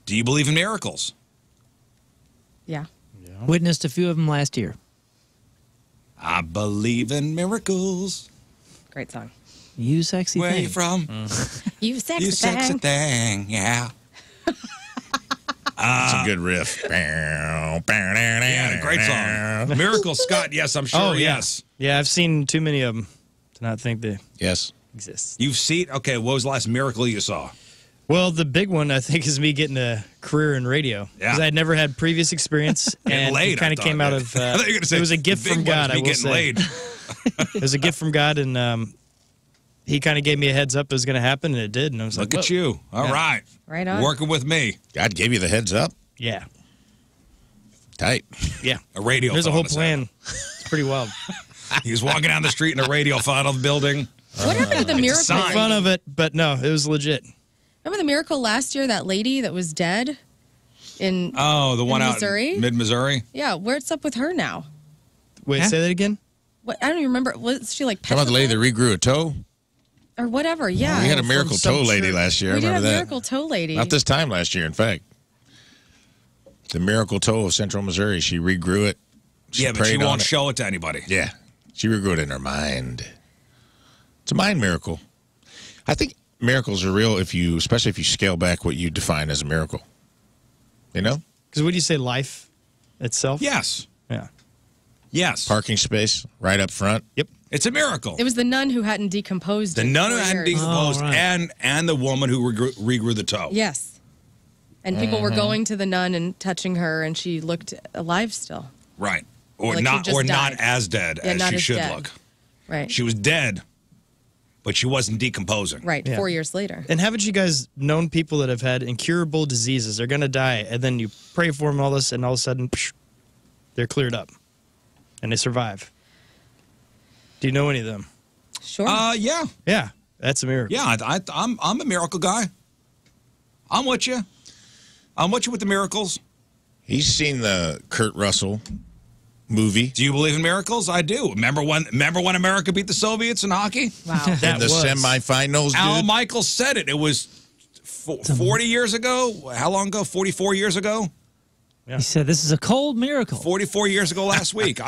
Do you believe in miracles? Yeah. Witnessed a few of them last year. I believe in miracles. Great song. You sexy thing. Where are you from? You sexy thing. You sexy thing, yeah. That's a good riff. Yeah, great song. Miracle Scott, yes, I'm sure. Oh, yeah. Yes. Yeah, I've seen too many of them. to not think they exist. You've seen, okay, what was the last miracle you saw? Well, the big one, I think, is me getting a career in radio. Yeah. Because I had never had previous experience. And laid, it kind of came out of, it was a gift from God, I will say. Laid. It was a gift from God, and he kind of gave me a heads up it was going to happen, and it did. And I was like, look at you. All right. Right on. Working with me. God gave you the heads up? Yeah. Tight. Yeah. A radio. There's a whole plan. It's pretty wild. He was walking down the street in a radio funnel building. What happened to the miracle? Made fun of it, but no, it was legit. Remember the miracle last year, that lady that was dead in Missouri? Mid-Missouri? Yeah, what's up with her now? Wait, say that again? What, I don't even remember. Was she like petrified? How about the lady that regrew a toe? Or whatever, yeah. We had a miracle toe lady last year. I remember that. We had a miracle toe lady. Not this time last year, in fact. The miracle toe of central Missouri, she regrew it. She but she won't show it to anybody. Yeah, she regrew it in her mind. It's a mind miracle. I think miracles are real if you, especially if you scale back what you define as a miracle. You know? Because would you say life itself? Yes. Yeah. Yes. Parking space right up front. Yep. It's a miracle. It was the nun who hadn't decomposed. The nun who hadn't decomposed and the woman who regrew the toe. Yes. And people were going to the nun and touching her, and she looked alive still. Right. Or like not as dead as she should look. Right. She was dead. But she wasn't decomposing. Right, 4 years later. And haven't you guys known people that have had incurable diseases? They're going to die, and then you pray for them all this, and all of a sudden, they're cleared up, and they survive. Do you know any of them? Sure. Yeah. Yeah, that's a miracle. Yeah, I'm a miracle guy. I'm with you. I'm with you with the miracles. He's seen the Kurt Russell movie. Do you believe in miracles? I do. Remember when America beat the Soviets in hockey? Wow. That was the semifinals, dude. Al Michaels said it. It was 40 years ago. How long ago? 44 years ago? Yeah. He said this is a cold miracle. 44 years ago last week.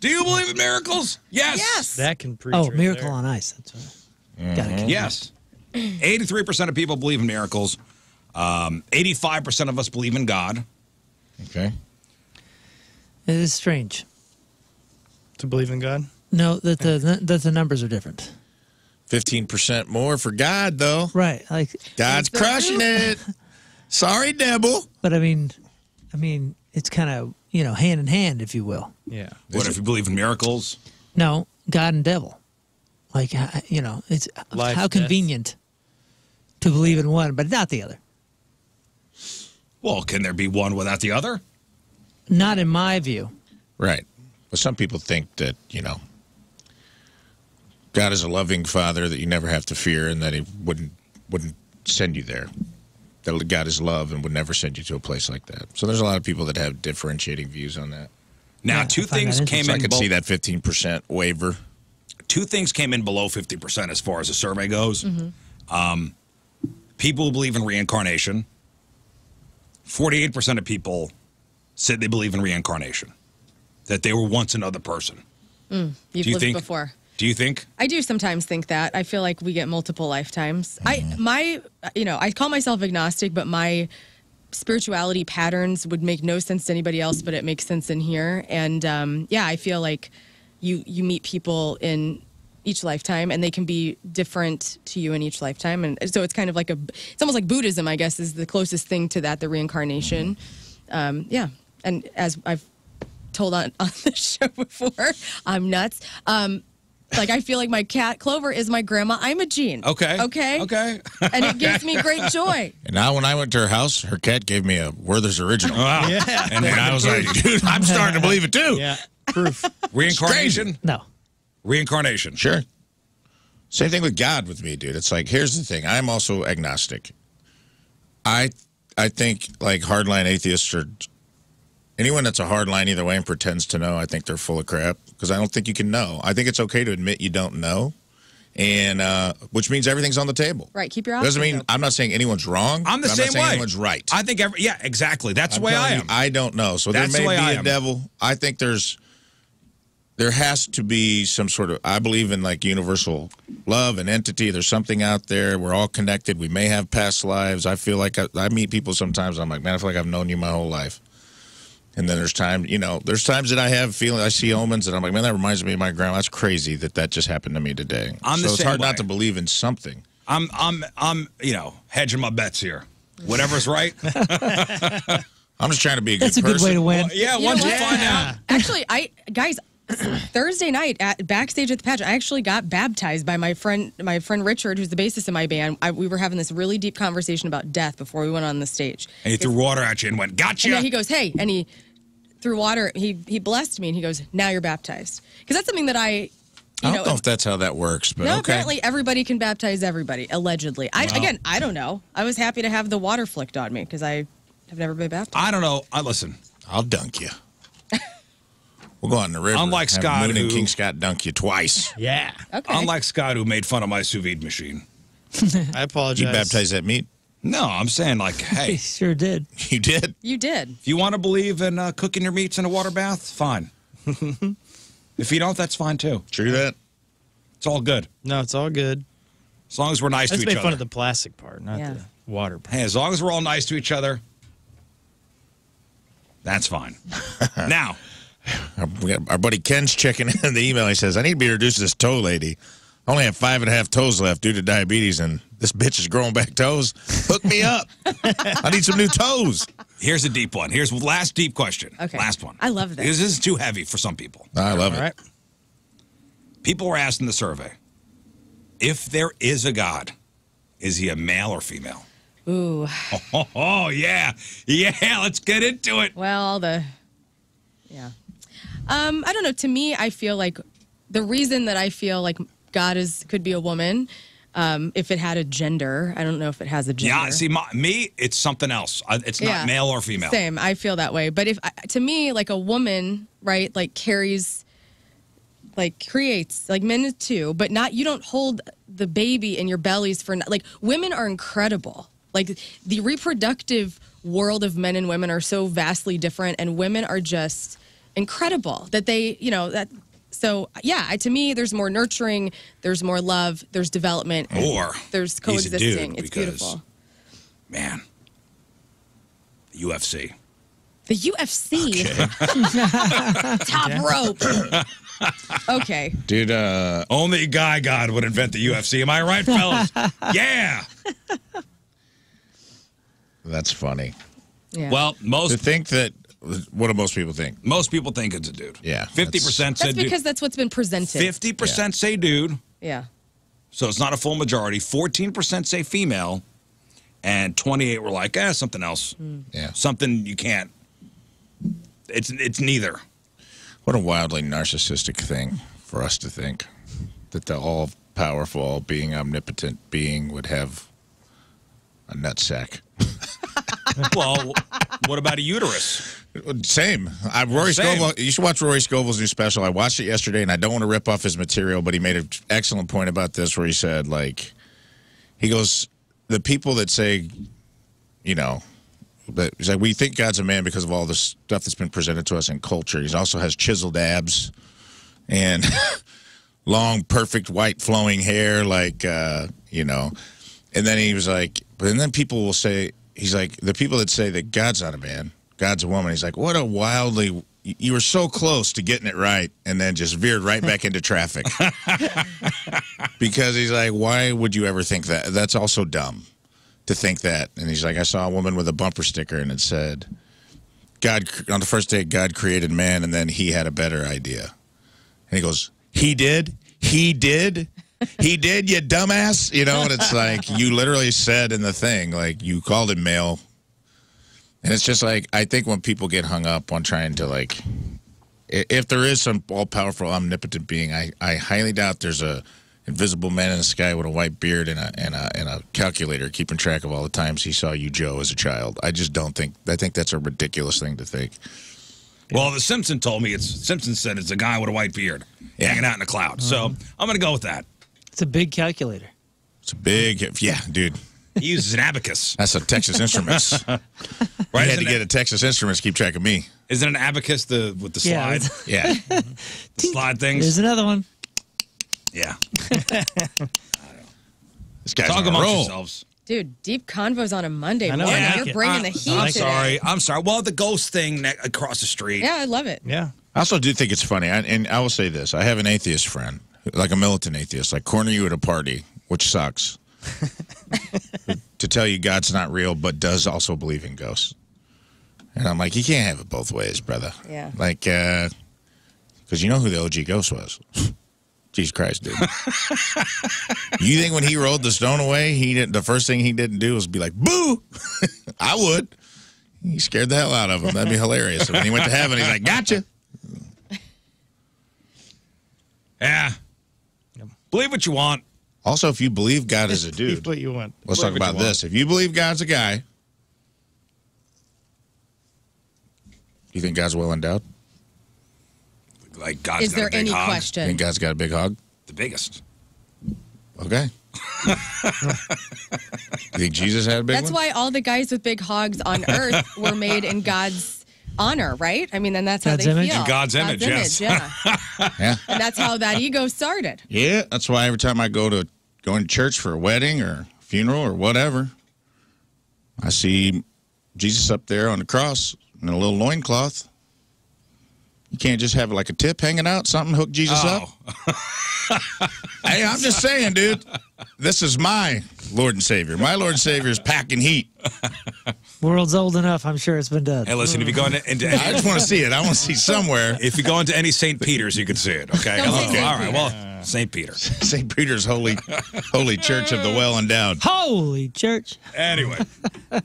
Do you believe in miracles? Yes. Yes. That can preach. Oh, Miracle on Ice. That's right. Yes. 83% of people believe in miracles. 85% of us believe in God. Okay. It is strange. To believe in God? No, that the numbers are different. 15% more for God, though. Right. Like God's crushing it. Sorry, devil. But, I mean, it's kind of, you know, hand in hand, if you will. Yeah. What if you believe in miracles? No, God and devil. Like, you know, it's how convenient to believe in one, but not the other. Well, can there be one without the other? Not in my view. Right. Well, some people think that, you know, God is a loving father that you never have to fear and that he wouldn't send you there. That God is love and would never send you to a place like that. So there's a lot of people that have differentiating views on that. Now, yeah, two things came in. I could see that 15% waiver. Two things came in below 50% as far as the survey goes. Mm-hmm. People who believe in reincarnation. 48% of people said they believe in reincarnation, that they were once another person. You've lived before. Do you think? I do sometimes think that. I feel like we get multiple lifetimes. You know, I call myself agnostic, but my spirituality patterns would make no sense to anybody else, but it makes sense in here. And yeah, I feel like you meet people in each lifetime, and they can be different to you in each lifetime. And so it's kind of like it's almost like Buddhism, I guess, is the closest thing to that, the reincarnation. Yeah. And as I've told on the show before, I'm nuts. Like, I feel like my cat, Clover, is my grandma. I'm a Jean. Okay. Okay? Okay. And it gives me great joy. And now when I went to her house, her cat gave me a Werther's Original. Wow. Yeah. And then I was like, dude, I'm starting to believe it, too. Yeah. Proof. Reincarnation? No. Reincarnation. Sure. Same thing with God with me, dude. It's like, here's the thing. I'm also agnostic. I think, like, hardline atheists are... Anyone that's a hardline either way and pretends to know, I think they're full of crap because I don't think you can know. I think it's okay to admit you don't know, and which means everything's on the table. Right. Keep your eyes. Doesn't mean I'm not saying anyone's wrong. I'm the same way. I'm not saying anyone's right. I think yeah, exactly. That's the way I am. I don't know. So there may be a devil. I think there has to be some sort of. I believe in like universal love and entity. There's something out there. We're all connected. We may have past lives. I feel like I meet people sometimes. I'm like, man, I feel like I've known you my whole life. And then there's time, you know, there's times that I have feeling, I see omens and I'm like, man, that reminds me of my grandma. That's crazy that that just happened to me today. So it's hard not to believe in something. I'm, you know, hedging my bets here. Whatever's right. I'm just trying to be a good person. That's a good way to win. Well, yeah, once you find out. Actually, guys, Thursday night at backstage at the pageant, I actually got baptized by my friend Richard, who's the bassist in my band. We were having this really deep conversation about death before we went on the stage. And he threw water at you and went, gotcha. And then he goes, hey, and he threw water. He blessed me, and he goes, now you're baptized. Because that's something that I don't know if that's how that works, but no, okay. Apparently everybody can baptize everybody, allegedly. Again, I don't know. I was happy to have the water flicked on me because I have never been baptized. I don't know. Listen, I'll dunk you. We'll go out in the river. Unlike Scott, Moon and King Scott dunk you twice. Yeah. Okay. Unlike Scott, who made fun of my sous vide machine. I apologize. You baptized that meat? No, I'm saying, like, hey. You sure did. You did? You did. If you want to believe in cooking your meats in a water bath, fine. If you don't, that's fine, too. True that. It's all good. No, it's all good. As long as we're nice to each other. Let's make fun of the plastic part, not the water part. Hey, as long as we're all nice to each other, that's fine. Now, our buddy Ken's checking in the email. He says, I need to be introduced to this toe lady. I only have 5½ toes left due to diabetes, and this bitch is growing back toes. Hook me up. I need some new toes. Here's a deep one. Here's the last deep question. Okay. Last one. I love this. This is too heavy for some people. I love it. All right. People were asked in the survey, if there is a God, is he a male or female? Ooh. Oh, yeah. Yeah, let's get into it. Well, I don't know. To me, I feel like the reason that I feel like God could be a woman, if it had a gender. I don't know if it has a gender. Yeah, see, it's something else. It's not male or female. Same, I feel that way. But to me, like a woman, right, like carries, like creates, like men too, but not, you don't hold the baby in your bellies for, like women are incredible. Like the reproductive world of men and women are so vastly different, and women are just incredible that they, you know, that. So, yeah, to me, there's more nurturing, there's more love, there's development, or there's coexisting. It's beautiful. Man, the UFC. The UFC? Okay. Top rope. Okay. Dude, only guy God would invent the UFC. Am I right, fellas? Yeah. That's funny. Yeah. Well, to think that. What do most people think? Most people think it's a dude. Yeah. 50% say dude. That's because that's what's been presented. 50% say dude. Yeah. So it's not a full majority. 14% say female. And 28 were like, something else. Mm. Yeah. Something you can't. It's neither. What a wildly narcissistic thing for us to think. That the all-powerful, all-being, omnipotent being would have a nutsack. Well, what about a uterus? Same. Rory Scovel. You should watch Rory Scovel's new special. I watched it yesterday, and I don't want to rip off his material, but he made an excellent point about this, where he said, like, he goes, the people that say, you know, that he's like, we think God's a man because of all the stuff that's been presented to us in culture. He also has chiseled abs and long, perfect, white, flowing hair, like, you know. And then he was like, and then people will say, he's like, the people that say that God's not a man, God's a woman. He's like, what a wildly, you were so close to getting it right and then just veered right back into traffic. Because he's like, why would you ever think that? That's also dumb to think that. And he's like, I saw a woman with a bumper sticker and it said, God, on the first day, God created man and then he had a better idea. And he goes, he did? He did? He did, you dumbass. You know, and it's like you literally said in the thing, like you called him male. And it's just like, I think when people get hung up on trying to, like, if there is some all-powerful, omnipotent being, I highly doubt there's a invisible man in the sky with a white beard and a calculator keeping track of all the times he saw you, Joe, as a child. I just don't think, I think that's a ridiculous thing to think. Well, The Simpson told me, Simpson said it's a guy with a white beard hanging out in a cloud. So I'm going to go with that. It's a big calculator. It's a big, dude. He uses an abacus. That's a Texas Instruments. Right? I had to get a Texas Instruments to keep track of me. Isn't an abacus with the slide? Yeah. The slide things. There's another one. Yeah. I don't know. This guy's on a roll. Talk amongst yourselves. Dude, deep convos on a Monday morning. You're bringing the heat. I'm sorry. Well, the ghost thing across the street. Yeah, I love it. Yeah. I also do think it's funny, and I will say this. I have an atheist friend, like a militant atheist, like corner you at a party, which sucks, to tell you God's not real but does also believe in ghosts. And I'm like, you can't have it both ways, brother. Yeah. Like, because you know who the OG ghost was. Jesus Christ, dude. You think when he rolled the stone away, he didn't, the first thing he didn't do was be like, boo! I would. He scared the hell out of him. That'd be hilarious. And when he went to heaven, he's like, gotcha. Yeah. Believe what you want. Also, if you believe God is a dude. Believe what you want. Let's talk about this. If you believe God's a guy, do you think God's well endowed? Like God's got a big hog. Is there any question? You think God's got a big hog? The biggest. Okay. You think Jesus had a big one? That's why all the guys with big hogs on earth were made in God's honor, right? I mean, and that's how they feel. In God's image, yes. Yeah. Yeah. And that's how that ego started. Yeah, that's why every time I go to church for a wedding or funeral or whatever, I see Jesus up there on the cross in a little loincloth. You can't just have like a tip hanging out, something, hook Jesus up? Hey, I'm just saying, dude. This is my Lord and Savior. My Lord and Savior is packing heat. World's old enough. I'm sure it's been done. Hey, listen, if you go into... I just want to see it. I want to see somewhere. If you go into any St. Peter's, you can see it, okay? All right, well, St. Peter. St. Peter's Holy Church of the Well-Endowed. Holy Church. Anyway. I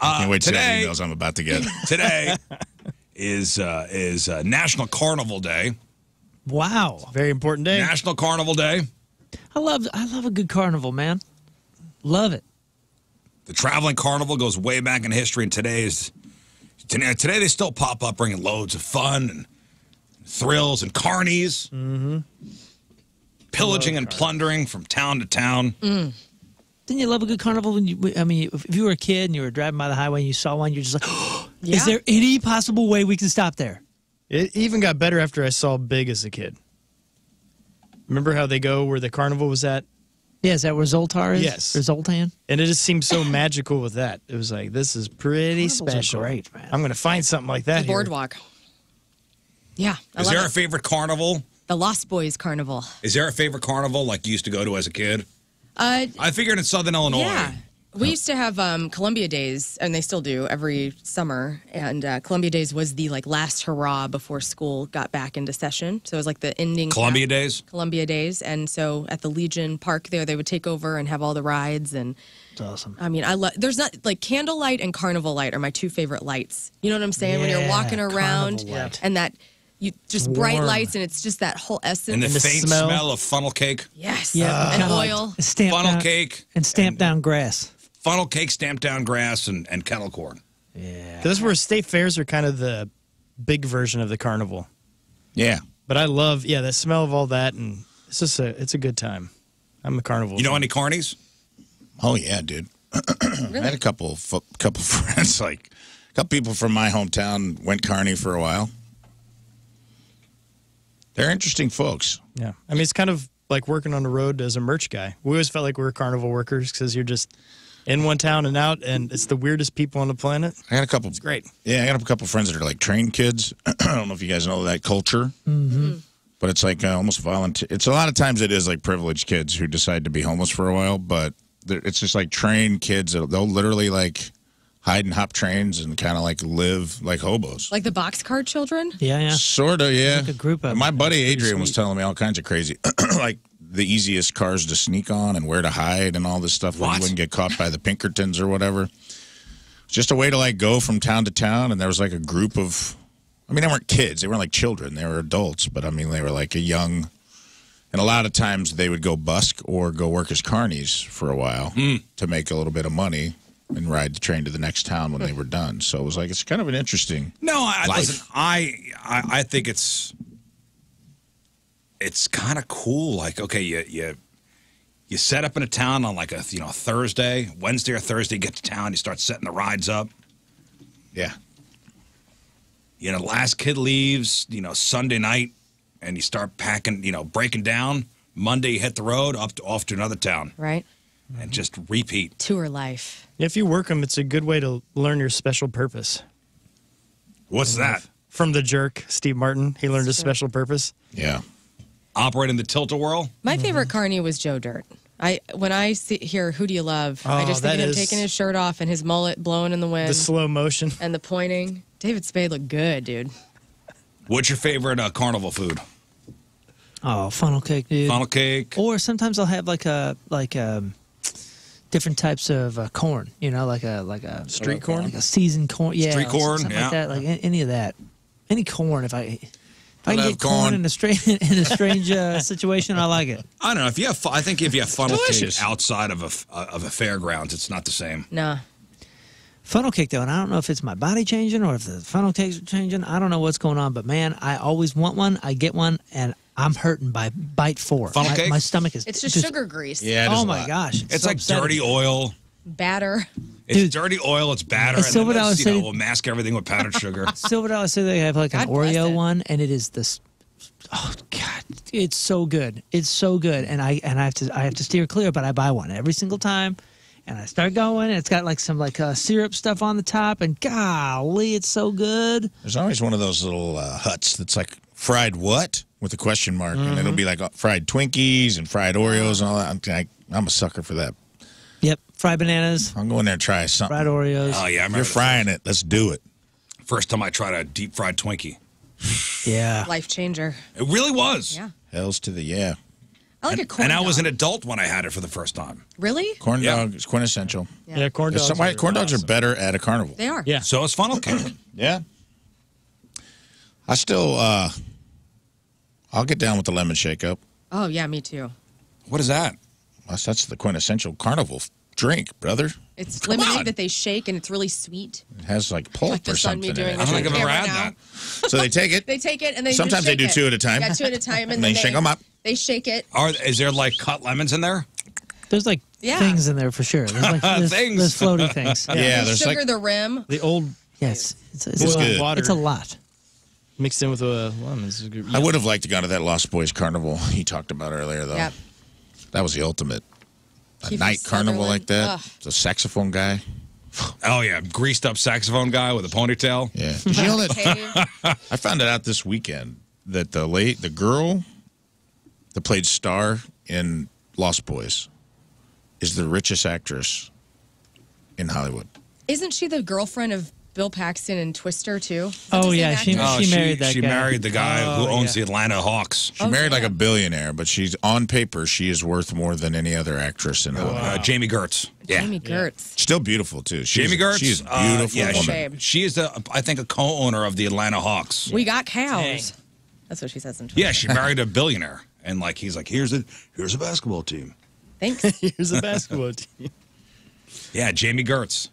can't wait to see the emails I'm about to get. Today... is National Carnival Day. Wow. Very important day. National Carnival Day. I love a good carnival, man. Love it. The traveling carnival goes way back in history, and today they still pop up bringing loads of fun and thrills and carnies. Mm-hmm. Pillaging and plundering from town to town. Mm. Didn't you love a good carnival when you, I mean, if you were a kid and you were driving by the highway and you saw one, you're just like, oh, yeah. Is there any possible way we can stop there? It even got better after I saw Big as a kid. Remember how they go where the carnival was at? Yeah, is that where Zoltar is? Yes. Or Zoltan? And it just seemed so magical with that. It was like, this is pretty special. Great, man. I'm going to find something like that here. Boardwalk. Yeah. Is there a favorite carnival? The Lost Boys Carnival. Is there a favorite carnival like you used to go to as a kid? I figured in Southern Illinois. Yeah. We used to have Columbia Days, and they still do every summer. And Columbia Days was the last hurrah before school got back into session. So it was like the ending. Columbia Days? Columbia Days. And so at the Legion Park there, they would take over and have all the rides. And it's awesome. I mean, there's not like candlelight and carnival light are my two favorite lights. You know what I'm saying? Yeah, when you're walking around and that. You just bright lights, and it's just that whole essence. And the faint smell of funnel cake. Yes. Yeah, and oil. Funnel cake. And stamped down grass. Funnel cake, stamped down grass, and kettle corn. Yeah. Those were state fairs are kind of the big version of the carnival. Yeah. But I love, yeah, the smell of all that, and it's just a good time. I'm a carnival. You know any carnies? Oh, yeah, dude. Really? I had a couple friends, like a couple people from my hometown went carny for a while. They're interesting folks. Yeah. I mean, it's kind of like working on the road as a merch guy. We always felt like we were carnival workers because you're just in one town and out, and it's the weirdest people on the planet. It's great. Yeah, I got a couple friends that are like train kids. I don't know if you guys know that culture. Mm-hmm. But it's like almost volunteer. It's a lot of times it is like privileged kids who decide to be homeless for a while, but it's just like train kids. They'll literally like... hide and hop trains and kind of like live like hobos. Like the boxcar children? Yeah, yeah. Sort of, yeah. Like a group of My buddy Adrian was telling me all kinds of crazy, like the easiest cars to sneak on and where to hide and all this stuff. Like you wouldn't get caught by the Pinkertons or whatever. It's just a way to like go from town to town. And there was like a group of, I mean, they weren't kids. They weren't like children. They were adults. But I mean, they were like a young, and a lot of times they would go busk or go work as carnies for a while to make a little bit of money. And ride the train to the next town when they were done. So it was like, it's kind of an interesting life. Listen, I think it's kind of cool. Like, okay, you set up in a town on like a Thursday, Wednesday or Thursday, you get to town, you start setting the rides up. Yeah. You know, last kid leaves, Sunday night, and you start packing, breaking down. Monday you hit the road, off to another town. Right. and just repeat. Tour life. If you work them, it's a good way to learn your special purpose. What's that? From The Jerk, Steve Martin. He learned his special purpose. Yeah. Operating the tilt-a-whirl. My favorite carny was Joe Dirt. When I hear Who Do You Love, I just think of him taking his shirt off and his mullet blowing in the wind. The slow motion. And the pointing. David Spade looked good, dude. What's your favorite carnival food? Oh, funnel cake, dude. Funnel cake. Or sometimes I'll have different types of corn, you know, like a street corn, like a seasoned corn, yeah, street corn, something like that, like any of that, any corn. If I can get corn in a strange situation, I like it. I don't know if you have. I think if you have funnel cake outside of a fairgrounds, it's not the same. No. Funnel cake, though, and I don't know if it's my body changing or if the funnel cakes are changing. I don't know what's going on, but, man, I always want one. I get one, and I'm hurting by bite four. Funnel cake? My stomach is... It's just sugar grease. Yeah, oh, my gosh. It's so like upsetting. Dirty oil. Batter. It's dirty oil. It's batter. And then we'll mask everything with powdered sugar. Silver Dollar said they have, like, an Oreo one, and it is this... Oh, God. It's so good. It's so good, and I have to steer clear, but I buy one every single time. And I start going, and it's got like some syrup stuff on the top, and golly, it's so good. There's always one of those little huts that's like fried what with a question mark, and it'll be like fried Twinkies and fried Oreos and all that. I'm a sucker for that. Yep, fried bananas. I'm going there and try something. Fried Oreos. Oh yeah, I remember. You're frying it. Let's do it. First time I tried a deep fried Twinkie. Yeah. Life changer. It really was. Yeah. Hells to the yeah. I like a corn dog. I was an adult when I had it for the first time. Really? Corn dog is quintessential. Yeah, corn dogs. Corn dogs are better at a carnival. They are. Yeah. So is funnel cake. Yeah. I still, I'll get down with the lemon shake-up. Oh, yeah, me too. What is that? That's the quintessential carnival drink, brother. It's lemonade that they shake, and it's really sweet. It has like pulp or something. I don't think I've ever had that. So they take it. They take it, and they sometimes they do two at a time. Yeah, two at a time, and then they shake them up. They shake it. Is there like cut lemons in there? There's like things in there for sure. There's like things. There's floaty things. Yeah, there's sugar the rim. The old yes, it's good. Water. It's a lot mixed in with lemons. I would have liked to go to that Lost Boys carnival he talked about earlier though. Yep. That was the ultimate. A night carnival like that. Ugh. The saxophone guy. Oh yeah, greased up saxophone guy with a ponytail. Yeah. Did you know that? I found it out this weekend that the girl that played Star in Lost Boys is the richest actress in Hollywood. Isn't she the girlfriend of Bill Paxton and Twister, too? Oh, yeah. She married that guy. She married the guy who owns the Atlanta Hawks. She married like a billionaire, but she's on paper, she is worth more than any other actress in Hollywood. Jamie Gertz. Yeah. Jamie Gertz. Still beautiful, too. Jamie Gertz? She's a beautiful woman. She is, I think, a co-owner of the Atlanta Hawks. We got cows. Dang. That's what she says in Twitter. Yeah, she married a billionaire. And like he's like, here's a basketball team. Thanks. Here's a basketball team. Yeah, Jamie Gertz.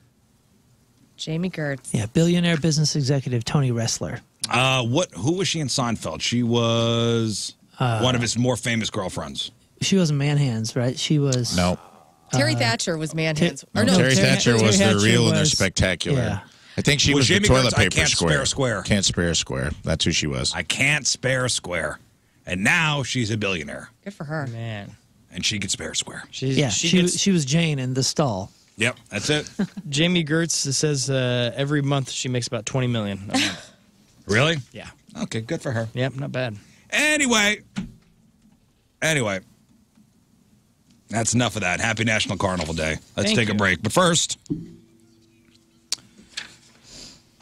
Jamie Gertz. Yeah, billionaire business executive Tony Ressler. Who was she in Seinfeld? She was one of his more famous girlfriends. She wasn't Manhands, right? She was no. Terry Thatcher was Manhands. No, Terry Thatcher was the real and the spectacular. Yeah. I think she was the toilet paper square. Can't spare square. That's who she was. I can't spare square. And now she's a billionaire. Good for her. Man. And she gets spare square. She was Jane in The Stall. Yep, that's it. Jamie Gertz says every month she makes about $20 million. Really? Yeah. Okay, good for her. Yep, not bad. Anyway, that's enough of that. Happy National Carnival Day. Let's take a break. But first...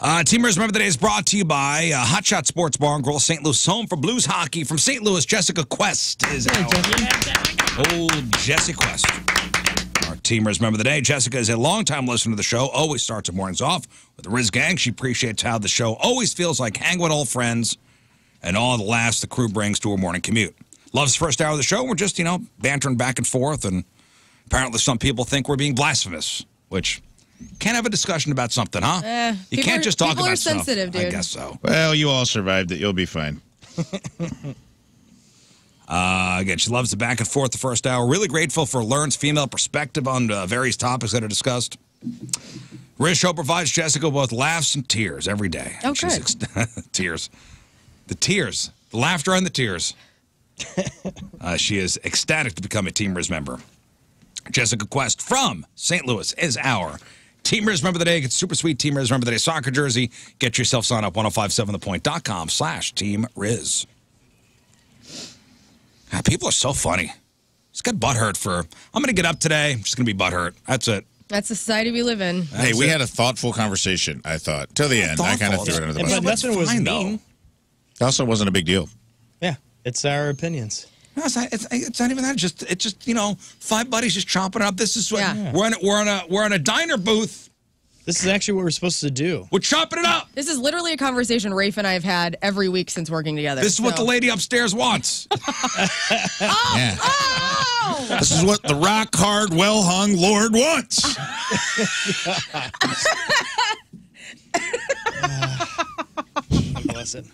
Teamers, Remember the Day is brought to you by Hot Shot Sports Bar and Grill, St. Louis, home for blues hockey. From St. Louis, Jessica Quest is out. Old Jessie Quest. Our Teamers, Remember the Day. Jessica is a longtime listener to the show, always starts her mornings off with the Riz Gang. She appreciates how the show always feels like hang with old friends and all the laughs the crew brings to her morning commute. Loves the first hour of the show. We're just, you know, bantering back and forth, and apparently some people think we're being blasphemous, which... Can't have a discussion about something, huh? You can't just talk about stuff. People are sensitive, dude. I guess so. Well, you all survived it. You'll be fine. Again, she loves the back and forth the first hour. Really grateful for Learn's female perspective on various topics that are discussed. Riz Show provides Jessica both laughs and tears every day. Oh, good. Tears. The tears. The laughter and the tears. She is ecstatic to become a Team Riz member. Jessica Quest from St. Louis is our Teamers Remember the Day. Get super sweet Teamers Remember the Day soccer jersey. Get yourself signed up, 1057thepoint.com/Team Riz. God, people are so funny. Just got butthurt for, I'm going to get up today. I'm just going to be butthurt. That's it. That's the society we live in. That's hey, we had a thoughtful conversation, I thought. Till the end, thoughtful. I kind of threw it under the bus. But nothing was mean. Though. It also wasn't a big deal. Yeah, it's our opinions. No, it's not even that. It's just you know, five buddies just chopping it up. This is what we're on a diner booth. This is actually what we're supposed to do. We're chopping it up. This is literally a conversation Rafe and I have had every week since working together. This is what the lady upstairs wants. Oh, yeah. Oh! This is what the rock hard, well hung Lord wants. Bless it.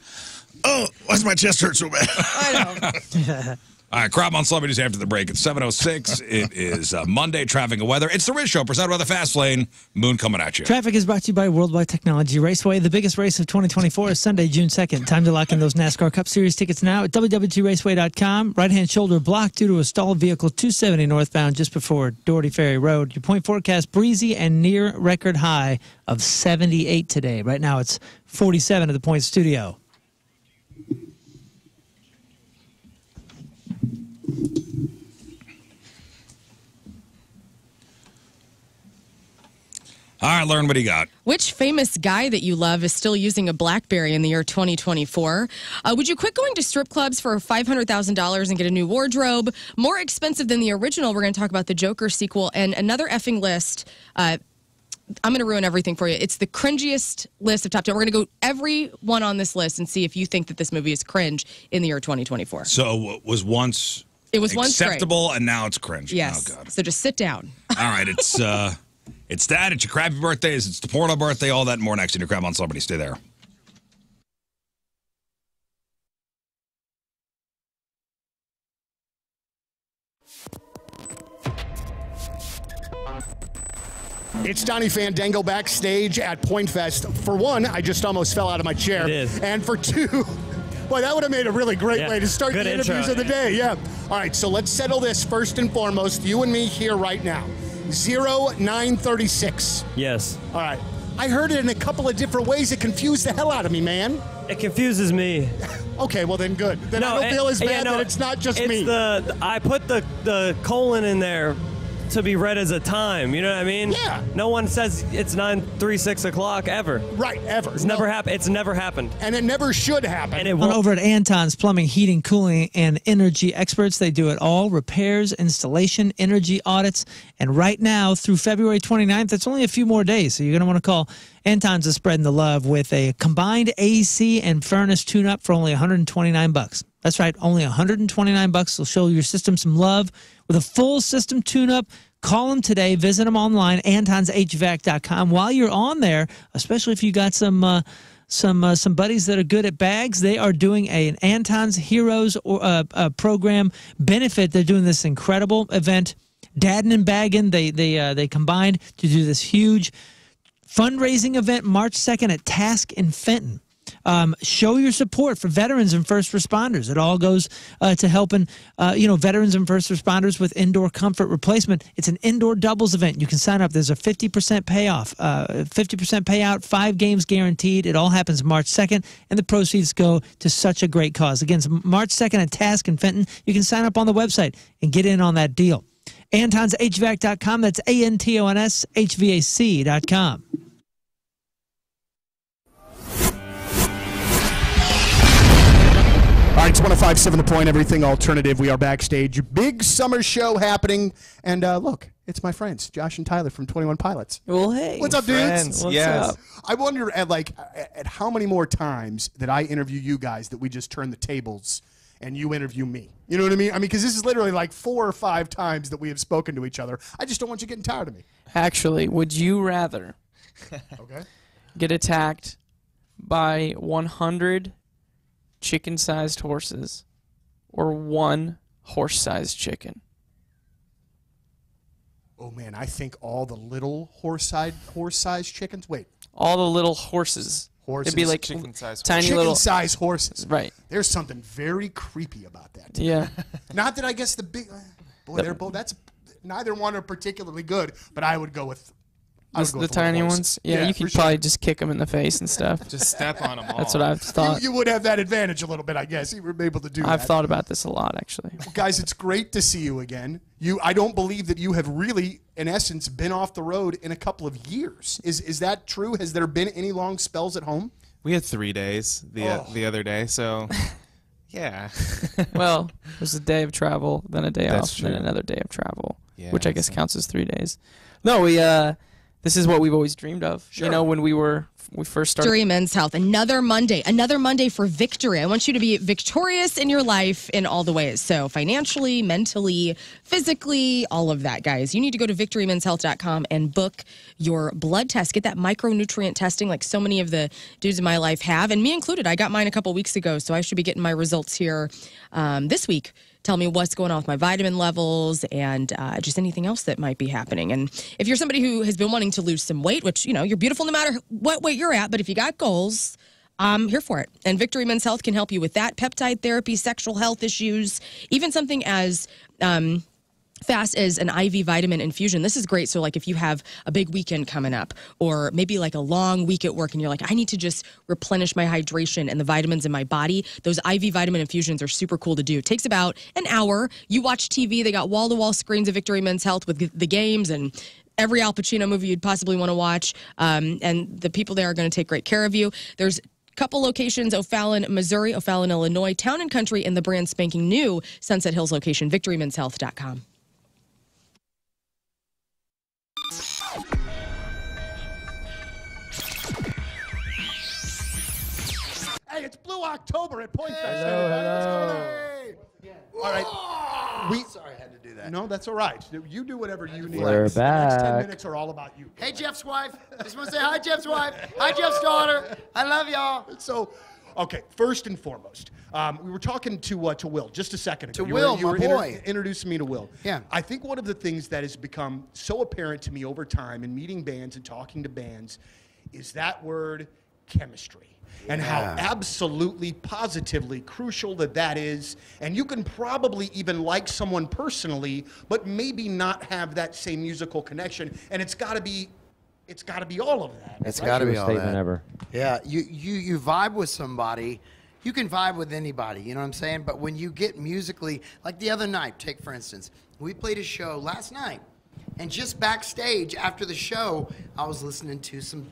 Oh, why's my chest hurt so bad? I know. All right, Crop on Celebrities after the break. It's 7:06. It is Monday, traffic and weather. It's the Riz Show, presented by the Fast Lane. Moon coming at you. Traffic is brought to you by Worldwide Technology Raceway. The biggest race of 2024 is Sunday, June 2nd. Time to lock in those NASCAR Cup Series tickets now at www.raceway.com. Right-hand shoulder blocked due to a stalled vehicle, 270 northbound just before Doherty Ferry Road. Your point forecast, breezy and near record high of 78 today. Right now it's 47 at the Point Studio. All right, Lauren, what do you got? Which famous guy that you love is still using a BlackBerry in the year 2024? Would you quit going to strip clubs for $500,000 and get a new wardrobe? More expensive than the original. We're going to talk about the Joker sequel and another effing list. I'm going to ruin everything for you. It's the cringiest list of top 10. We're going to go every one on this list and see if you think that this movie is cringe in the year 2024. So it was once acceptable, and now it's cringe. Yes. Oh, God. So just sit down. All right, it's that. It's your crappy birthdays. It's the porno birthday. All that and more next in your Crap on Celebrity. Stay there. It's Donnie Fandango backstage at Point Fest. For one, I just almost fell out of my chair. It is. And for two, boy, that would have made a really great way to start the interviews of the day. Yeah. All right, so let's settle this first and foremost. You and me here right now. 0936. Yes. All right. I heard it in a couple of different ways. It confused the hell out of me, man. It confuses me. Okay, well then good. Then no, I don't feel as bad that it's not just me. I put the colon in there to be read as a time, you know what I mean? Yeah. No one says it's 9:36 o'clock ever. Right, ever. It's never happened. It's never happened. And it never should happen. And it won't. Over at Anton's Plumbing, Heating, Cooling, and Energy Experts, they do it all: repairs, installation, energy audits. And right now, through February 29th, it's only a few more days, so you're going to want to call Anton's is spreading the love with a combined AC and furnace tune-up for only $129. That's right, only $129 will show your system some love with a full system tune-up. Call them today. Visit them online, antonshvac.com. While you're on there, especially if you got some buddies that are good at bags, they are doing an Anton's Heroes program benefit. They're doing this incredible event, Dadden and Baggin'. They combined to do this huge fundraising event March 2nd at Task in Fenton. Show your support for veterans and first responders. It all goes to helping veterans and first responders with indoor comfort replacement. It's an indoor doubles event. You can sign up. There's a 50% payoff, 50% payout, 5 games guaranteed. It all happens March 2nd, and the proceeds go to such a great cause. Again, it's March 2nd at Task in Fenton. You can sign up on the website and get in on that deal. AntonsHVAC.com. That's ANTONSHVAC.com. All right, it's 105.7 The Point, everything alternative. We are backstage. Big summer show happening. And look, it's my friends, Josh and Tyler from 21 Pilots. Well, hey. What's up, dudes? What's up? I wonder at how many more times that I interview you guys that we just turn the tables and you interview me. You know what I mean? I mean, because this is literally like 4 or 5 times that we have spoken to each other. I just don't want you getting tired of me. Actually, would you rather get attacked by 100 chicken-sized horses or 1 horse-sized chicken? Oh, man, I think all the little horse-sized chickens. Wait. All the little horses. Horses. It'd be like chicken-sized tiny horses. Chicken-sized horses. Right. There's something very creepy about that. Yeah. Not that I guess the big... Boy, they're both... That's... Neither one are particularly good, but I would go with the tiny ones. Yeah, yeah, you could probably just kick them in the face and stuff. Just step on them all. That's what I've thought. You would have that advantage a little bit, I guess. You were able to do that. I've thought about this a lot, actually. Well, guys, it's great to see you again. I don't believe that you have really, in essence, been off the road in a couple of years. Is that true? Has there been any long spells at home? We had 3 days the other day, so... Yeah. Well, it was a day of travel, then a day off, and then another day of travel, which I guess counts as 3 days. No, we this is what we've always dreamed of. Sure. You know, when we first started. Victory Men's Health, another Monday for victory. I want you to be victorious in your life in all the ways. So financially, mentally, physically, all of that, guys. You need to go to victorymenshealth.com and book your blood test. Get that micronutrient testing like so many of the dudes in my life have, and me included. I got mine a couple weeks ago, so I should be getting my results here this week. Tell me what's going on with my vitamin levels and just anything else that might be happening. And if you're somebody who has been wanting to lose some weight, which, you know, you're beautiful no matter what weight you're at, but if you got goals, I'm here for it. And Victory Men's Health can help you with that. Peptide therapy, sexual health issues, even something as... fast as an IV vitamin infusion. This is great. So like if you have a big weekend coming up, or maybe like a long week at work and you're like, I need to just replenish my hydration and the vitamins in my body. Those IV vitamin infusions are super cool to do. It takes about an hour. You watch TV. They got wall-to-wall screens of Victory Men's Health with the games and every Al Pacino movie you'd possibly want to watch. And the people there are going to take great care of you. There's couple locations, O'Fallon, Missouri, O'Fallon, Illinois, Town and Country, and the brand spanking new Sunset Hills location, victorymenshealth.com. Hey, it's Blue October at Point Fest. Hello. Hey. All right. Sorry I had to do that. No, that's all right. You do whatever you need. We're back. The next 10 minutes are all about you. Hey, Jeff's wife. Just want to say hi, Jeff's wife. Hi, Jeff's daughter. I love y'all. So, okay, first and foremost, we were talking to Will just a second ago. To Will, my boy. Introducing me to Will. Yeah. I think one of the things that has become so apparent to me over time in meeting bands and talking to bands is that word chemistry. And how absolutely, positively crucial that is. And you can probably even like someone personally, but maybe not have that same musical connection. And it's got to be all of that. It's got to be all that. Ever. Yeah, you vibe with somebody. You can vibe with anybody, you know what I'm saying? But when you get musically, like the other night, take for instance, we played a show last night. And just backstage after the show, I was listening to some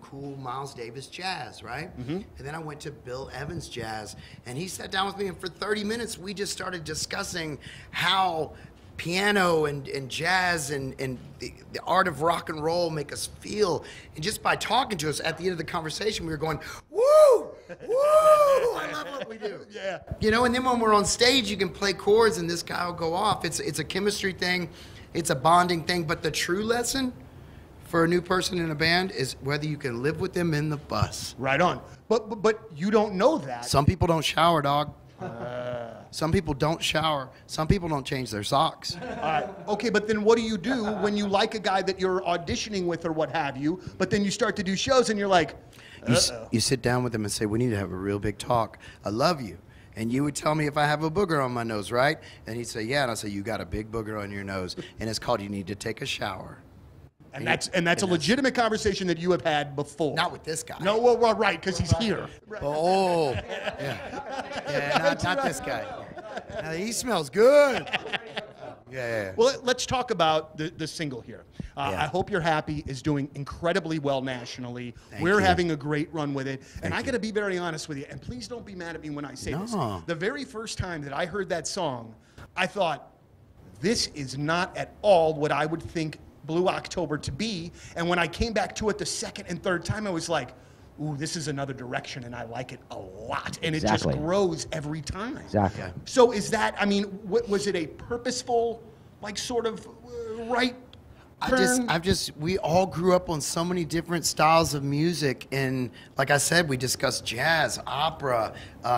cool Miles Davis jazz, right? Mm-hmm. And then I went to Bill Evans jazz, and he sat down with me, and for 30 minutes, we just started discussing how piano and jazz and the art of rock and roll make us feel. And just by talking to us, at the end of the conversation, we were going, woo, woo, I love what we do. Yeah. You know, and then when we're on stage, you can play chords, and this guy will go off. It's a chemistry thing. It's a bonding thing, but the true lesson for a new person in a band is whether you can live with them in the bus. Right on. But you don't know that. Some people don't shower, dog. Some people don't shower. Some people don't change their socks. All right. Okay, but then what do you do when you like a guy that you're auditioning with or what have you, but then you start to do shows and you're like, you sit down with them and say, we need to have a real big talk. I love you. And you would tell me if I have a booger on my nose, right? And he'd say, yeah. And I'd say, you got a big booger on your nose. And it's called, you need to take a shower. And that's a legitimate conversation that you have had before. Not with this guy. No, well right, because he's here. Right. Oh, yeah. Yeah, not this guy. Now, he smells good. Yeah. Well, let's talk about the single here. I Hope You're Happy is doing incredibly well nationally. We're having a great run with it. And I got to be very honest with you, and please don't be mad at me when I say this. The very first time that I heard that song, I thought, this is not at all what I would think Blue October to be. And when I came back to it the second and third time, I was like, ooh, this is another direction, and I like it a lot. And it just grows every time. Exactly. So is that, I mean, was it a purposeful, like, sort of right turn? We all grew up on so many different styles of music. And like I said, we discussed jazz, opera,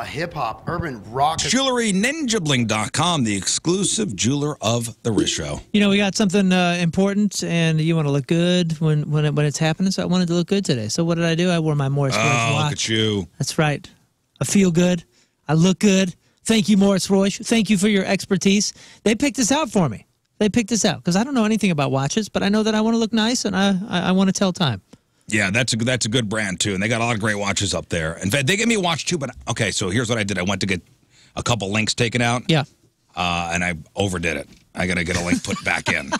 hip-hop, urban rock. JewelryNinjaBling.com, the exclusive jeweler of the Rish Show. You know, we got something important, and you want to look good when it's happening, so I wanted to look good today. So what did I do? I wore my Morris Royce watch. Look at you. That's right. I feel good. I look good. Thank you, Morris Royce. Thank you for your expertise. They picked this out for me. they picked this out because I don't know anything about watches, but I know that I want to look nice and I want to tell time. Yeah, that's a good brand too, and they got a lot of great watches up there. In fact, they gave me a watch too, but okay, so here's what I did. I went to get a couple links taken out. Yeah. And I overdid it. I got to get a link put back in.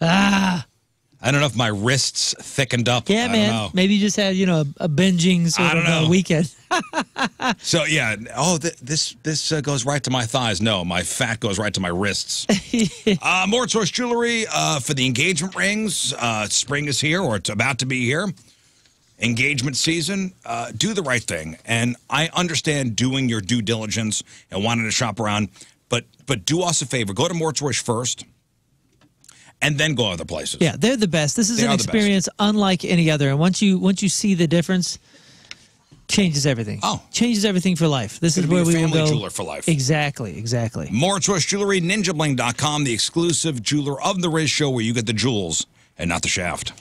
I don't know if my wrists thickened up. Yeah, man. Maybe you just had, you know, a binging sort of weekend. So, yeah. Oh, this goes right to my thighs. No, my fat goes right to my wrists. More Source Jewelry for the engagement rings. Spring is here, or it's about to be here. Engagement season. Do the right thing. And I understand doing your due diligence and wanting to shop around. But do us a favor. Go to Mort's first. And then go other places. Yeah, they're the best. This is an experience unlike any other. And once you see the difference, changes everything. Oh, changes everything for life. This is where we will go. Family jeweler for life. Exactly, exactly. More Choice Jewelry, NinjaBling.com, the exclusive jeweler of the Riz Show, where you get the jewels and not the shaft.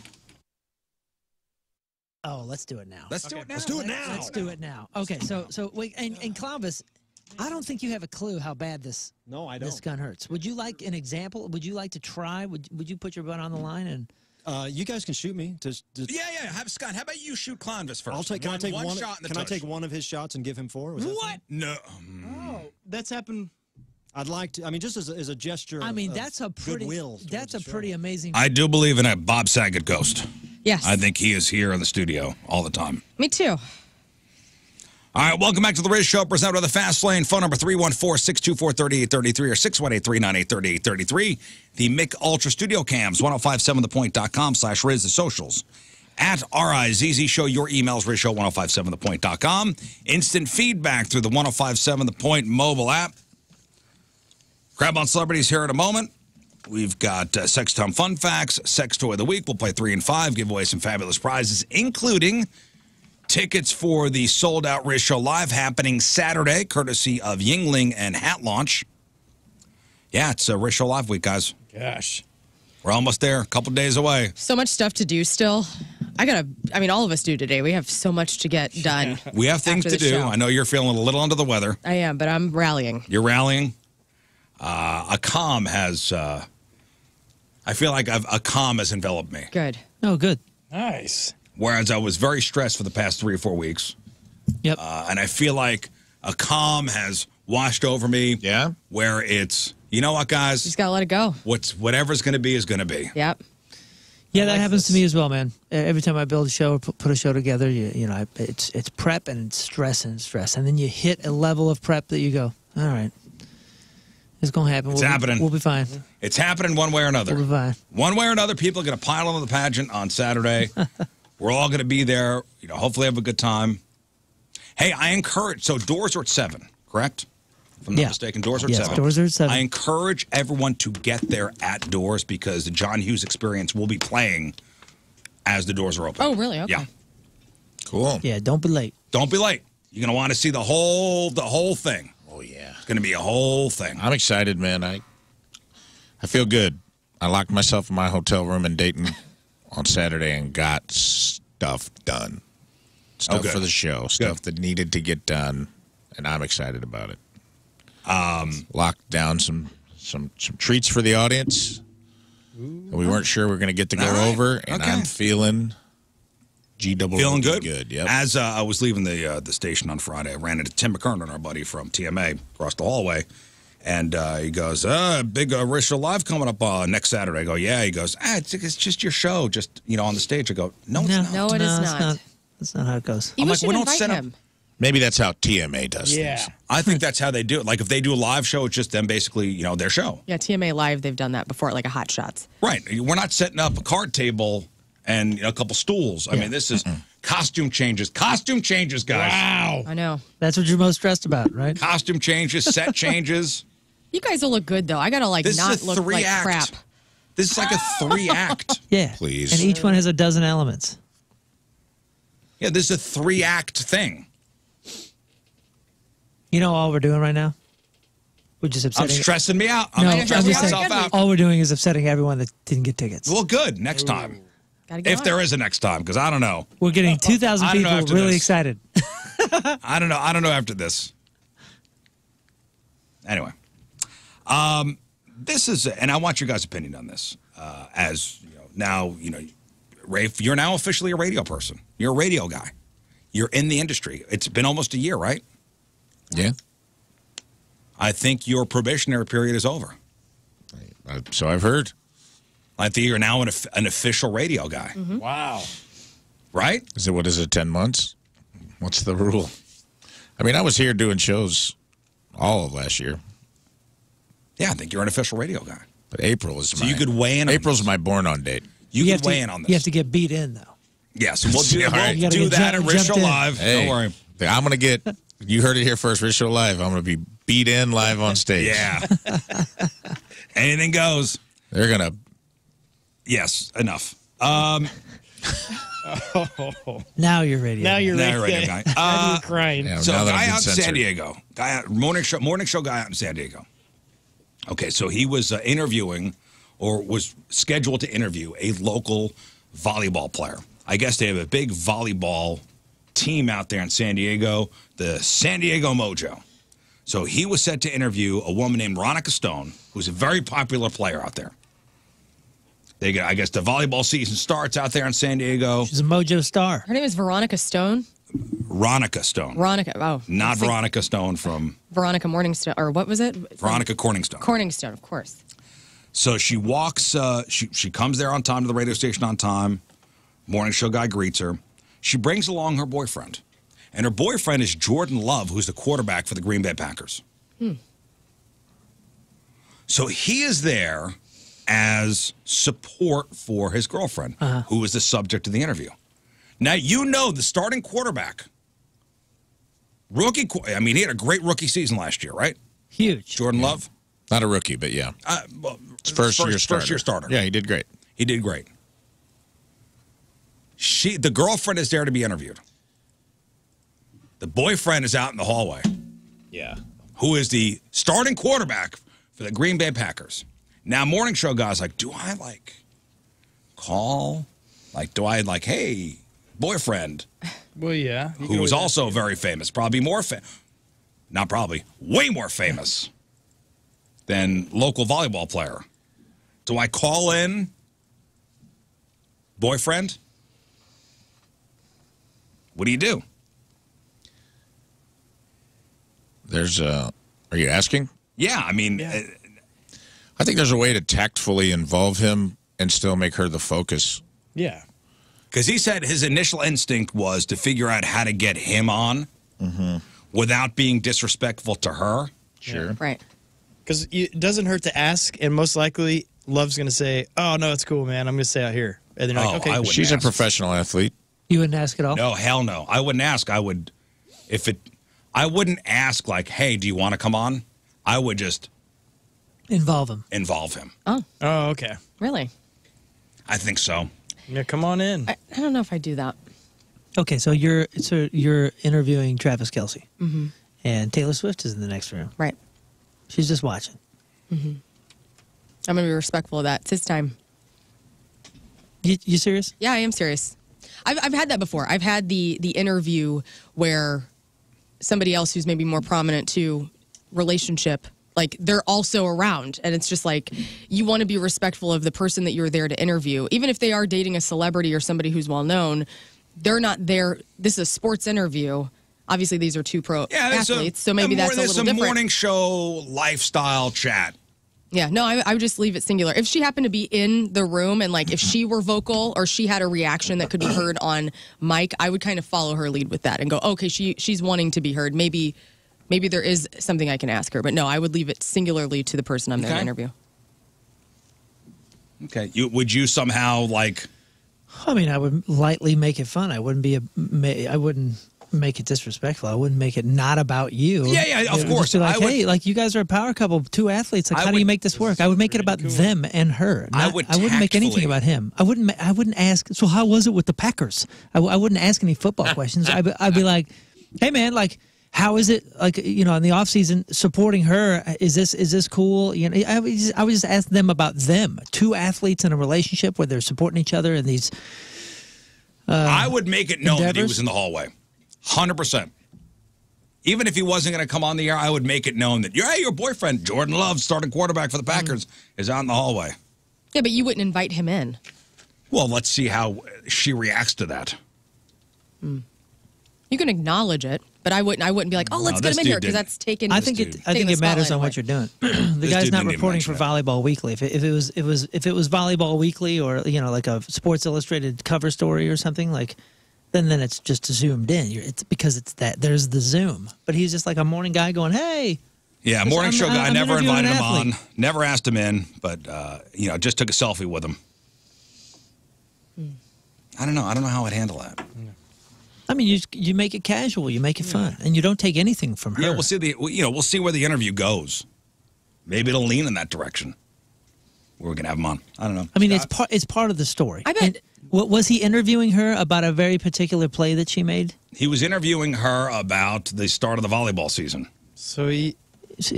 Oh, let's do it now. Let's do it now. Let's do it now. Let's do it now. Okay, so wait, and Columbus. I don't think you have a clue how bad this this gun hurts. Would you like an example? Would you like to try? Would you put your butt on the line and? You guys can shoot me. Yeah. Have Scott. How about you shoot Clonvis first? Can I take one of his shots and give him four? What? No. Oh, that's happened. I'd like to. I mean, just as a gesture. I mean, that's a pretty. That's a pretty amazing. I do believe in a Bob Saget ghost. Yes. I think he is here in the studio all the time. Me too. All right, welcome back to The Riz Show, presented by The Fast Lane. Phone number 314-624-3833 or 618-398-3833. The Mick Ultra Studio Cams, 1057thepoint.com/Riz, the socials. At RIZZ Show, your emails, RizShow1057thepoint.com. Instant feedback through the 1057 The Point mobile app. Grab on celebrities here in a moment. We've got Sextom Fun Facts, Sex Toy of the Week. We'll play 3 and 5, give away some fabulous prizes, including tickets for the sold-out Riz Show Live happening Saturday, courtesy of Yingling and Hat Launch. Yeah, it's a Riz Show Live week, guys. Gosh. We're almost there, a couple days away. So much stuff to do still. I mean, all of us do today. We have so much to get done. We have things to do. Show. I know you're feeling a little under the weather. I am, but I'm rallying. You're rallying? Akam has, I feel like Akam has enveloped me. Good. Oh, good. Nice. Whereas I was very stressed for the past 3 or 4 weeks. Yep. And I feel like a calm has washed over me. Yeah. Where it's, you know what, guys? You just got to let it go. Whatever's going to be is going to be. Yep. Yeah, that happens to me as well, man. Every time I build a show or put a show together, you know, it's prep and it's stress and stress. And then you hit a level of prep that you go, all right, it's going to happen. We'll be fine. It's happening one way or another. We'll be fine. One way or another, people are going to pile on the pageant on Saturday. We're all going to be there. You know, hopefully have a good time. Hey, I encourage, so doors are at 7, correct? If I'm not mistaken, doors are at 7. Doors are at 7. I encourage everyone to get there at doors because the John Hughes Experience will be playing as the doors are open. Oh, really? Okay. Yeah. Cool. Yeah, don't be late. Don't be late. You're going to want to see the whole thing. Oh, yeah. It's going to be a whole thing. I'm excited, man. I feel good. I locked myself in my hotel room in Dayton on Saturday and got stuff done. Stuff for the show. Stuff that needed to get done. And I'm excited about it. Locked down some treats for the audience. Ooh. We weren't sure we were going to get to go over. And I'm feeling good. Yep. As I was leaving the station on Friday, I ran into Tim McKernan, our buddy from TMA, across the hallway. And he goes, big Riz Show Live coming up next Saturday. I go, yeah. He goes, it's just your show, just, you know, on the stage. I go, no, it's not. That's not how it goes. I'm like, we don't set him up. Maybe that's how TMA does things. I think that's how they do it. Like, if they do a live show, it's just them basically, you know, their show. Yeah, TMA Live, they've done that before, like a Hot Shots. Right. We're not setting up a card table and a couple stools. I mean, this is costume changes. Costume changes, guys. Wow. I know. That's what you're most stressed about, right? Costume changes, set changes. You guys will look good, though. I got to, like, not look like crap. This is like a 3-act. Yeah. Please. And each one has a dozen elements. Yeah, this is a 3-act thing. You know all we're doing right now? We're just upsetting. I'm stressing me out. I'm stressing myself out. All we're doing is upsetting everyone that didn't get tickets. Well, good. Next time. If there is a next time, because I don't know. We're getting 2,000 people really excited. I don't know. I don't know after this. Anyway. this is, and I want your guys' opinion on this. As you know, now, you know, Rafe, you're now officially a radio person. You're a radio guy. You're in the industry. It's been almost a year, right? Yeah. I think your probationary period is over. So I've heard. I think you're now an official radio guy. Mm-hmm. Wow. Right? Is it, what is it, 10 months? What's the rule? I mean, I was here doing shows all of last year. Yeah, I think you're an official radio guy. But April is so you could weigh in on April's this. My born-on date. You could weigh in on this. You have to get beat in, though. Yeah, so we'll do, right. We'll do that at Rich Show Live. Hey, don't worry. I'm going to get, you heard it here first, Rich Show Live. I'm going to be beat in live on stage. Yeah. Anything goes. They're going to. Yes, enough. Now you're radio. Now you're radio guy. Now you're crying. Yeah, so guy out in San Diego. Morning show guy out in San Diego. Okay, so he was interviewing or was scheduled to interview a local volleyball player. I guess they have a big volleyball team out there in San Diego, the San Diego Mojo. So he was set to interview a woman named Ronica Stone, who's a very popular player out there. They got, I guess the volleyball season starts out there in San Diego. She's a Mojo star. Her name is Veronica Stone. Ronica Stone. Veronica, oh. Not Veronica Stone from... Veronica Morningstone, or what was it? Veronica Corningstone. Corningstone, of course. So she walks, she comes there on time to the radio station on time. Morning show guy greets her. She brings along her boyfriend. And her boyfriend is Jordan Love, who's the quarterback for the Green Bay Packers. Hmm. So he is there as support for his girlfriend, who is the subject of the interview. Now, you know the starting quarterback, rookie, I mean, he had a great rookie season last year, right? Huge. Jordan Love? Not a rookie, but yeah. Well, first-year starter. Yeah, he did great. He did great. The girlfriend is there to be interviewed. The boyfriend is out in the hallway. Yeah. Who is the starting quarterback for the Green Bay Packers. Now, morning show guy's like, do I, like, call? Like, do I, like, hey... boyfriend, well, yeah, who was also very famous, probably more famous, not probably, way more famous than local volleyball player. Do I call in boyfriend? What do you do? There's a, are you asking? Yeah, I mean. Yeah. I think there's a way to tactfully involve him and still make her the focus. Yeah. Because he said his initial instinct was to figure out how to get him on without being disrespectful to her. Sure. Yeah, right. Because it doesn't hurt to ask, and most likely Love's going to say, oh, no, it's cool, man. I'm going to stay out here. And they're like, okay. She's a professional athlete. You wouldn't ask at all? No, hell no. I wouldn't ask. I would, if it, I wouldn't ask, like, hey, do you want to come on? I would just. Involve him. Involve him. Oh. Oh, okay. Really? I think so. Yeah, come on in. I don't know if I do that. Okay, so you're interviewing Travis Kelce, and Taylor Swift is in the next room. Right. She's just watching. I'm gonna be respectful of that. It's his time. You serious? Yeah, I am serious. I've had that before. I've had the interview where somebody else who's maybe more prominent to relationship. Like, they're also around, and it's just like, you want to be respectful of the person that you're there to interview. Even if they are dating a celebrity or somebody who's well-known, they're not there. This is a sports interview. Obviously, these are two pro athletes, so maybe that's a little different. There's a morning show lifestyle chat. Yeah, no, I would just leave it singular. If she happened to be in the room and, like, if she were vocal or she had a reaction that could be heard on mic, I would kind of follow her lead with that and go, okay, she's wanting to be heard. Maybe there is something I can ask her, but no, I would leave it singularly to the person I'm there to interview. Okay. Would you somehow, like... I mean, I would lightly make it fun. I wouldn't be a... I wouldn't make it disrespectful. I wouldn't make it not about you. Yeah, yeah, of course. Like, hey, like, you guys are a power couple, two athletes. Like, how do you make this work? I would make it about them and her. I wouldn't make anything about him. I wouldn't ask, so how was it with the Packers? I wouldn't ask any football questions. I'd be like, hey, man, like... How is it, like, you know, in the off season supporting her? Is this cool? You know, I would just ask them about them. Two athletes in a relationship where they're supporting each other in these. I would make it known that he was in the hallway, 100%. even if he wasn't going to come on the air, I would make it known that, yeah, your boyfriend, Jordan Love, starting quarterback for the Packers, is out in the hallway. Yeah, but you wouldn't invite him in. Well, let's see how she reacts to that. You can acknowledge it, but I wouldn't be like, oh, let's get him in here, because that's taken. I think it matters on what you're doing. The guy's not reporting for Volleyball Weekly. If it was Volleyball Weekly, or like a Sports Illustrated cover story or something, like then it's just zoomed in. It's because it's that there's the Zoom. But he's just like a morning guy going, hey. Yeah, morning show guy. Never invited him on. Never asked him in, but just took a selfie with him. I don't know. I don't know how I'd handle that. I mean, you make it casual, you make it fun, and you don't take anything from her. Yeah, we'll see we'll see where the interview goes. Maybe it'll lean in that direction. We're gonna have him on. I don't know. I mean, it's part of the story. I bet. And was he interviewing her about a very particular play that she made? He was interviewing her about the start of the volleyball season. So he talks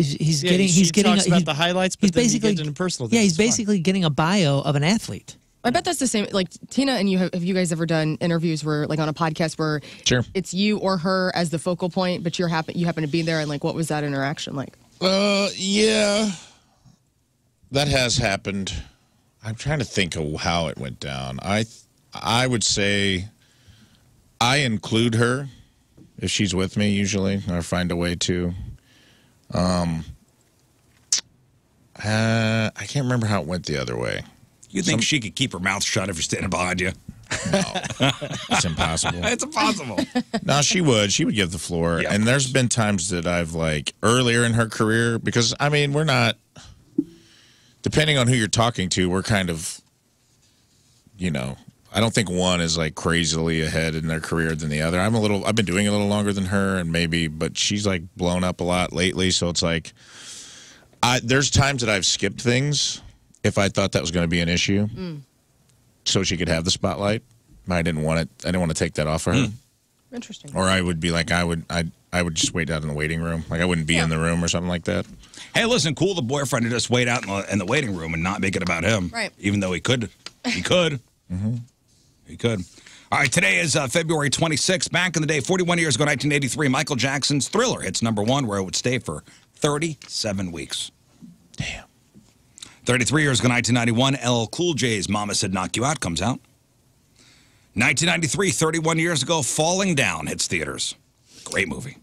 about the highlights, but then he gets into personal things. Yeah, he's basically getting a bio of an athlete. I bet that's the same. Like, Tina and you, have you guys ever done interviews where, like, on a podcast where it's you or her as the focal point, but you happen to be there, and, like, what was that interaction like? Yeah. That has happened. I'm trying to think of how it went down. I would say I include her if she's with me, usually, or find a way to. I can't remember how it went the other way. You think she could keep her mouth shut if you're standing behind you? No. It's impossible. It's impossible. No, she would. She would give the floor. Yeah, and there's been times that I've, like, earlier in her career, because, I mean, we're not, depending on who you're talking to, we're kind of, I don't think one is, like, crazily ahead in their career than the other. I've been doing it a little longer than her, and maybe, but she's, like, blown up a lot lately, so it's like, there's times that I've skipped things if I thought that was going to be an issue, so she could have the spotlight. I didn't want it. I didn't want to take that off for her. Interesting. Or I would be like, I would just wait out in the waiting room. Like, I wouldn't be in the room or something like that. Hey, listen, cool the boyfriend to just wait out in the waiting room and not make it about him. Right. Even though he could. He could. He could. All right, today is February 26th. Back in the day, 41 years ago, 1983, Michael Jackson's Thriller hits #1, where it would stay for 37 weeks. Damn. 33 years ago, 1991, LL Cool J's Mama Said Knock You Out comes out. 1993, 31 years ago, Falling Down hits theaters. Great movie.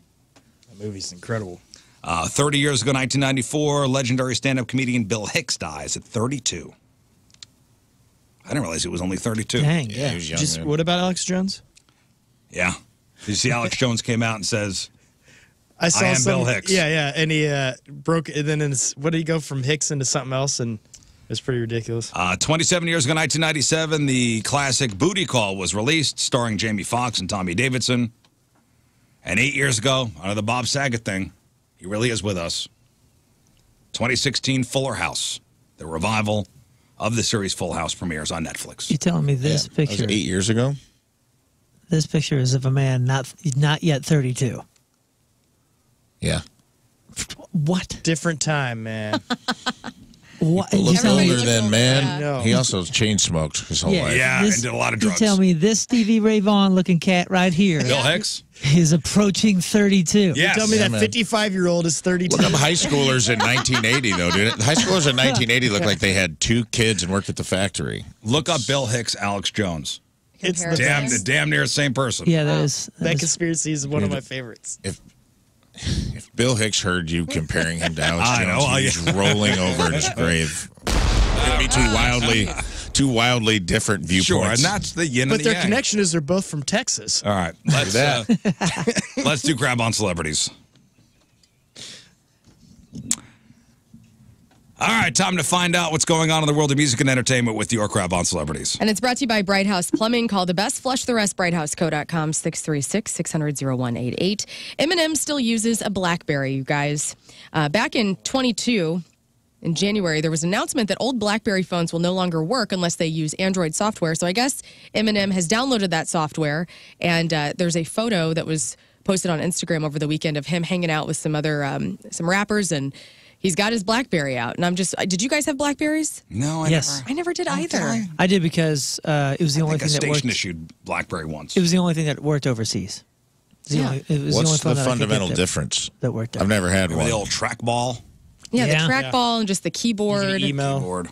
That movie's incredible. 30 years ago, 1994, legendary stand-up comedian Bill Hicks dies at 32. I didn't realize it was only 32. Dang, yeah. He was young, man. What about Alex Jones? Yeah. Did you see Alex Jones came out and says, I am Bill Hicks. Yeah, yeah, and he broke. And then what did he go from Hicks into something else? And it was pretty ridiculous. 27 years ago, 1997, the classic Booty Call was released, starring Jamie Foxx and Tommy Davidson. And 8 years ago, under the Bob Saget thing, he really is with us. 2016, Fuller House, the revival of the series Full House, premieres on Netflix. You telling me this picture? That was 8 years ago. This picture is of a man not yet 32. Yeah. What? Different time, man. What? He looked older then, man. Yeah. No. He also chain-smoked his whole life. Yeah, and did a lot of drugs. You tell me this Stevie Ray Vaughan-looking cat right here. Bill Hicks? Is approaching 32. Yes. You tell me that 55-year-old is 32. Look up high schoolers in 1980, though, dude. High schoolers in 1980 look like they had two kids and worked at the factory. Look up Bill Hicks, Alex Jones. It's damn near the same person. Yeah, that is. That conspiracy is one of my favorites. If Bill Hicks heard you comparing him to Alex Jones, he's rolling over in his grave. It'd be too wildly different viewpoints. Sure, and that's the yin and the yang. But their connection is they're both from Texas. All right, let's do Grab on Celebrities. All right, time to find out what's going on in the world of music and entertainment with your Crab on Celebrities. And it's brought to you by Bright House Plumbing. Call the best, flush the rest, brighthouse.com, 636-600-0188. Eminem still uses a BlackBerry, you guys. Back in 22, in January, there was an announcement that old BlackBerry phones will no longer work unless they use Android software. So I guess Eminem has downloaded that software, and there's a photo that was posted on Instagram over the weekend of him hanging out with some other some rappers, and he's got his BlackBerry out, and I'm just, did you guys have BlackBerries? No, I never did either. I did because it was the only thing that worked. I think a station issued BlackBerry once. It was the only thing that worked overseas. What's the fundamental difference? That worked out. I've never had one. The old trackball? Yeah, the trackball and just the keyboard. Keyboard.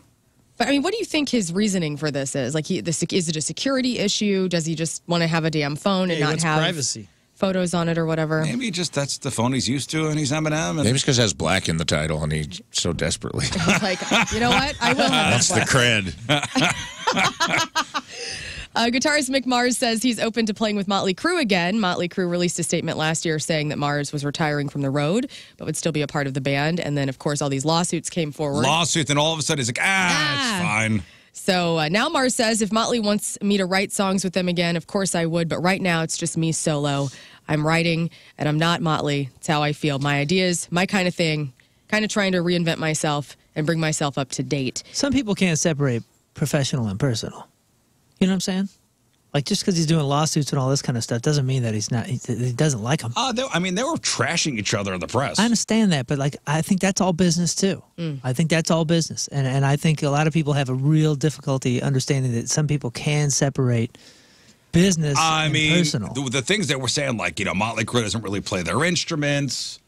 But, I mean, what do you think his reasoning for this is? Like, is it a security issue? Does he just want to have a damn phone and not have privacy? Photos on it or whatever? Maybe just that's the phone he's used to and he's M&M. Maybe it's because it has black in the title and he so desperately. Like, you know what? I will have that's black. The cred. Guitarist Mick Mars says he's open to playing with Motley Crue again. Motley Crue released a statement last year saying that Mars was retiring from the road, but would still be a part of the band. And then, of course, all these lawsuits came forward. Lawsuits, and all of a sudden he's like, it's fine. So now Mars says if Motley wants me to write songs with them again, of course I would. But right now it's just me solo. I'm writing, and I'm not Motley. It's how I feel. My ideas, my kind of thing, kind of trying to reinvent myself and bring myself up to date. Some people can't separate professional and personal. You know what I'm saying? Like, just because he's doing lawsuits and all this kind of stuff doesn't mean that he's not, he doesn't like them. I mean, they were trashing each other in the press. I understand that, but, like, I think that's all business, too. Mm. I think that's all business. And I think a lot of people have a real difficulty understanding that some people can separate business and personal. The things that we're saying, like, you know, Motley Crue doesn't really play their instruments.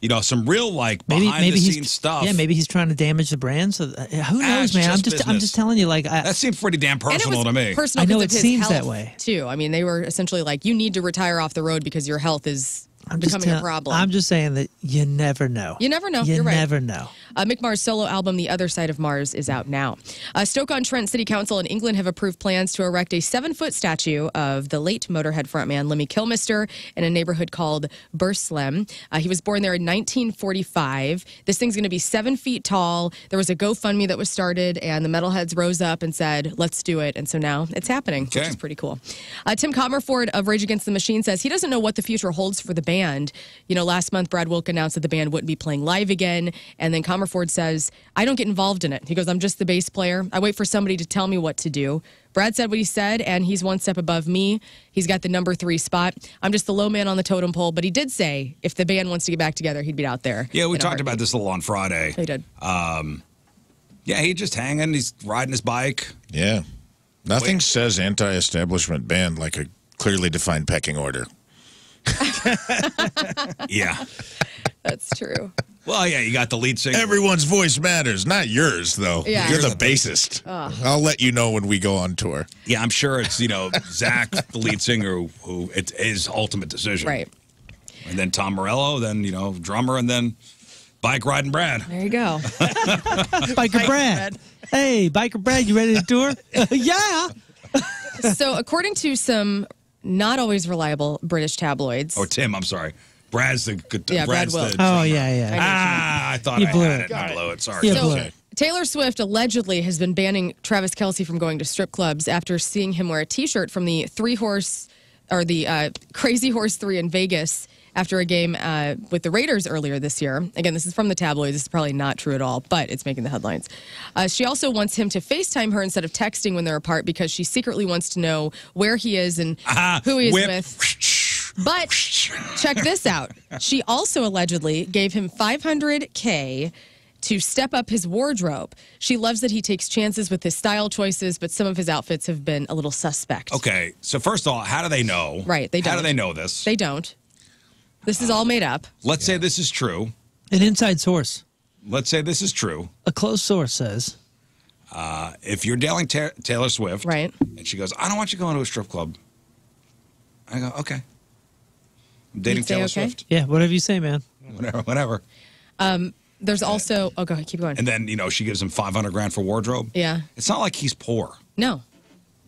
You know, some real, like, behind-the-scenes stuff. Yeah, maybe he's trying to damage the brand. So who knows, man? I'm just telling you, like... that seems pretty damn personal to me. I know it seems that way. Too. I mean, they were essentially like, you need to retire off the road because your health is becoming a problem. I'm just saying that you never know. You never know. You're right. You never know. Mick Mars' solo album, The Other Side of Mars, is out now. Stoke-on-Trent City Council in England have approved plans to erect a 7-foot statue of the late Motorhead frontman Lemmy Kilmister in a neighborhood called Burslem. He was born there in 1945. This thing's going to be 7 feet tall. There was a GoFundMe that was started, and the metalheads rose up and said, let's do it. And so now it's happening, which is pretty cool. Tim Comerford of Rage Against the Machine says he doesn't know what the future holds for the band. You know, last month, Brad Wilk announced that the band wouldn't be playing live again, and then Comerford says, I don't get involved in it. He goes, I'm just the bass player. I wait for somebody to tell me what to do. Brad said what he said, and he's one step above me. He's got the #3 spot. I'm just the low man on the totem pole, but he did say if the band wants to get back together, he'd be out there. Yeah, we talked about this a little on Friday. He did. Yeah, he's just hanging. He's riding his bike. Yeah. Nothing says anti-establishment band like a clearly defined pecking order. Yeah. That's true. Well, yeah, you got the lead singer. Everyone's voice matters, not yours, though. Yeah. You're the bassist. I'll let you know when we go on tour. Yeah, I'm sure it's, you know, Zach, the lead singer, who it's his ultimate decision. Right. And then Tom Morello, then, you know, drummer, and then Bike Riding Brad. There you go. Biker Brad. Hey, Biker Brad, you ready to tour? Yeah. So according to some not always reliable British tabloids. Oh, Tim, I'm sorry. Brad's the good. Yeah, Brad's Brad Wilk. Oh, yeah, yeah. I thought you blew it. I blew it. Sorry. So, Taylor Swift allegedly has been banning Travis Kelce from going to strip clubs after seeing him wear a T-shirt from the Crazy Horse 3 in Vegas after a game with the Raiders earlier this year. Again, this is from the tabloids. This is probably not true at all, but it's making the headlines. She also wants him to FaceTime her instead of texting when they're apart because she secretly wants to know where he is and who he is with. But check this out. She also allegedly gave him $500K to step up his wardrobe. She loves that he takes chances with his style choices, but some of his outfits have been a little suspect. Okay, so first of all, how do they know? Right, they don't. How do they know this? They don't. This is all made up. Let's say this is true. An inside source. Let's say this is true. A close source says. If you're dating Taylor Swift, right, and she goes, I don't want you going to a strip club. I go, okay. I'm dating Taylor Swift. Yeah, whatever you say, man. Whatever. There's also... Oh, go ahead. Keep going. And then, you know, she gives him $500 grand for wardrobe. Yeah. It's not like he's poor. No.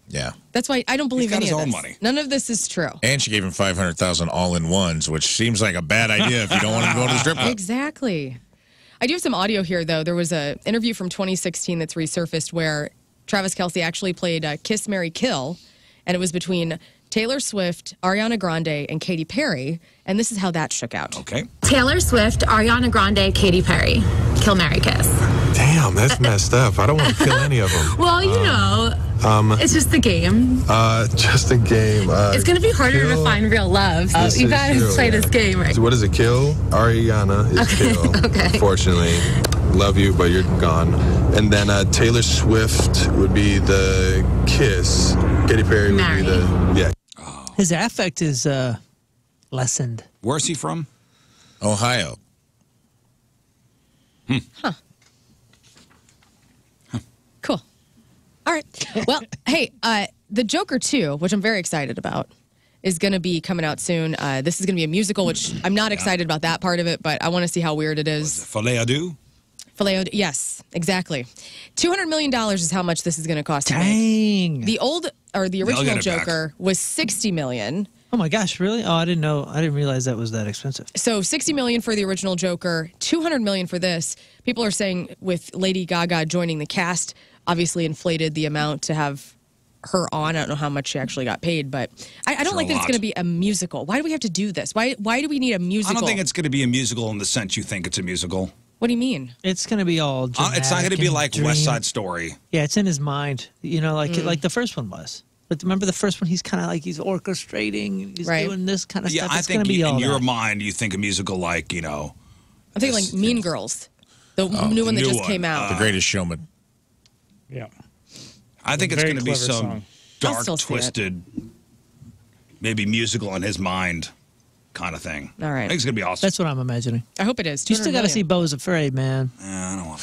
Yeah. That's why I don't believe any of this. He's got his own money. None of this is true. And she gave him $500,000 all-in-ones, which seems like a bad idea if you don't want him to go to the strip club. Exactly. I do have some audio here, though. There was an interview from 2016 that's resurfaced where Travis Kelce actually played Kiss, Marry, Kill, and it was between... Taylor Swift, Ariana Grande, and Katy Perry, and this is how that shook out. Okay. Taylor Swift, Ariana Grande, Katy Perry. Kill, marry, kiss. Damn, that's messed up. I don't want to kill any of them. Well, you know, it's just the game. Just a game. It's going to be harder to find real love, so you got to play this game right. So what is it, kill? Ariana is kill, unfortunately. Love you, but you're gone. And then Taylor Swift would be the kiss. Katy Perry would be the... Yeah. His affect is lessened. Where's he from? Ohio. Hmm. Huh. Cool. All right. Well, hey, The Joker 2, which I'm very excited about, is going to be coming out soon. This is going to be a musical, which I'm not excited about that part of it, but I want to see how weird it is. Fallait-Adu? Fallait-Adu, yes, exactly. $200 million is how much this is going to cost. Dang. The original Joker was $60 million. Oh, my gosh, really? Oh, I didn't know. I didn't realize that was that expensive. So $60 million for the original Joker, $200 million for this. People are saying with Lady Gaga joining the cast, obviously inflated the amount to have her on. I don't know how much she actually got paid, but I don't like that it's going to be a musical. Why do we have to do this? Why do we need a musical? I don't think it's going to be a musical in the sense you think it's a musical. What do you mean? It's going to be all dramatic. It's not going to be like West Side Story. Yeah, it's in his mind. You know, like the first one was. But remember the first one, he's kind of like he's orchestrating. He's doing this kind of stuff. Yeah, I think in your mind you think a musical like, you know. I think like Mean Girls, the new one that just came out. The Greatest Showman. Yeah. I think it's going to be some dark, twisted, maybe musical in his mind kind of thing. All right. I think it's going to be awesome. That's what I'm imagining. I hope it is. You still got to see Beau Is Afraid, man. Yeah, I don't want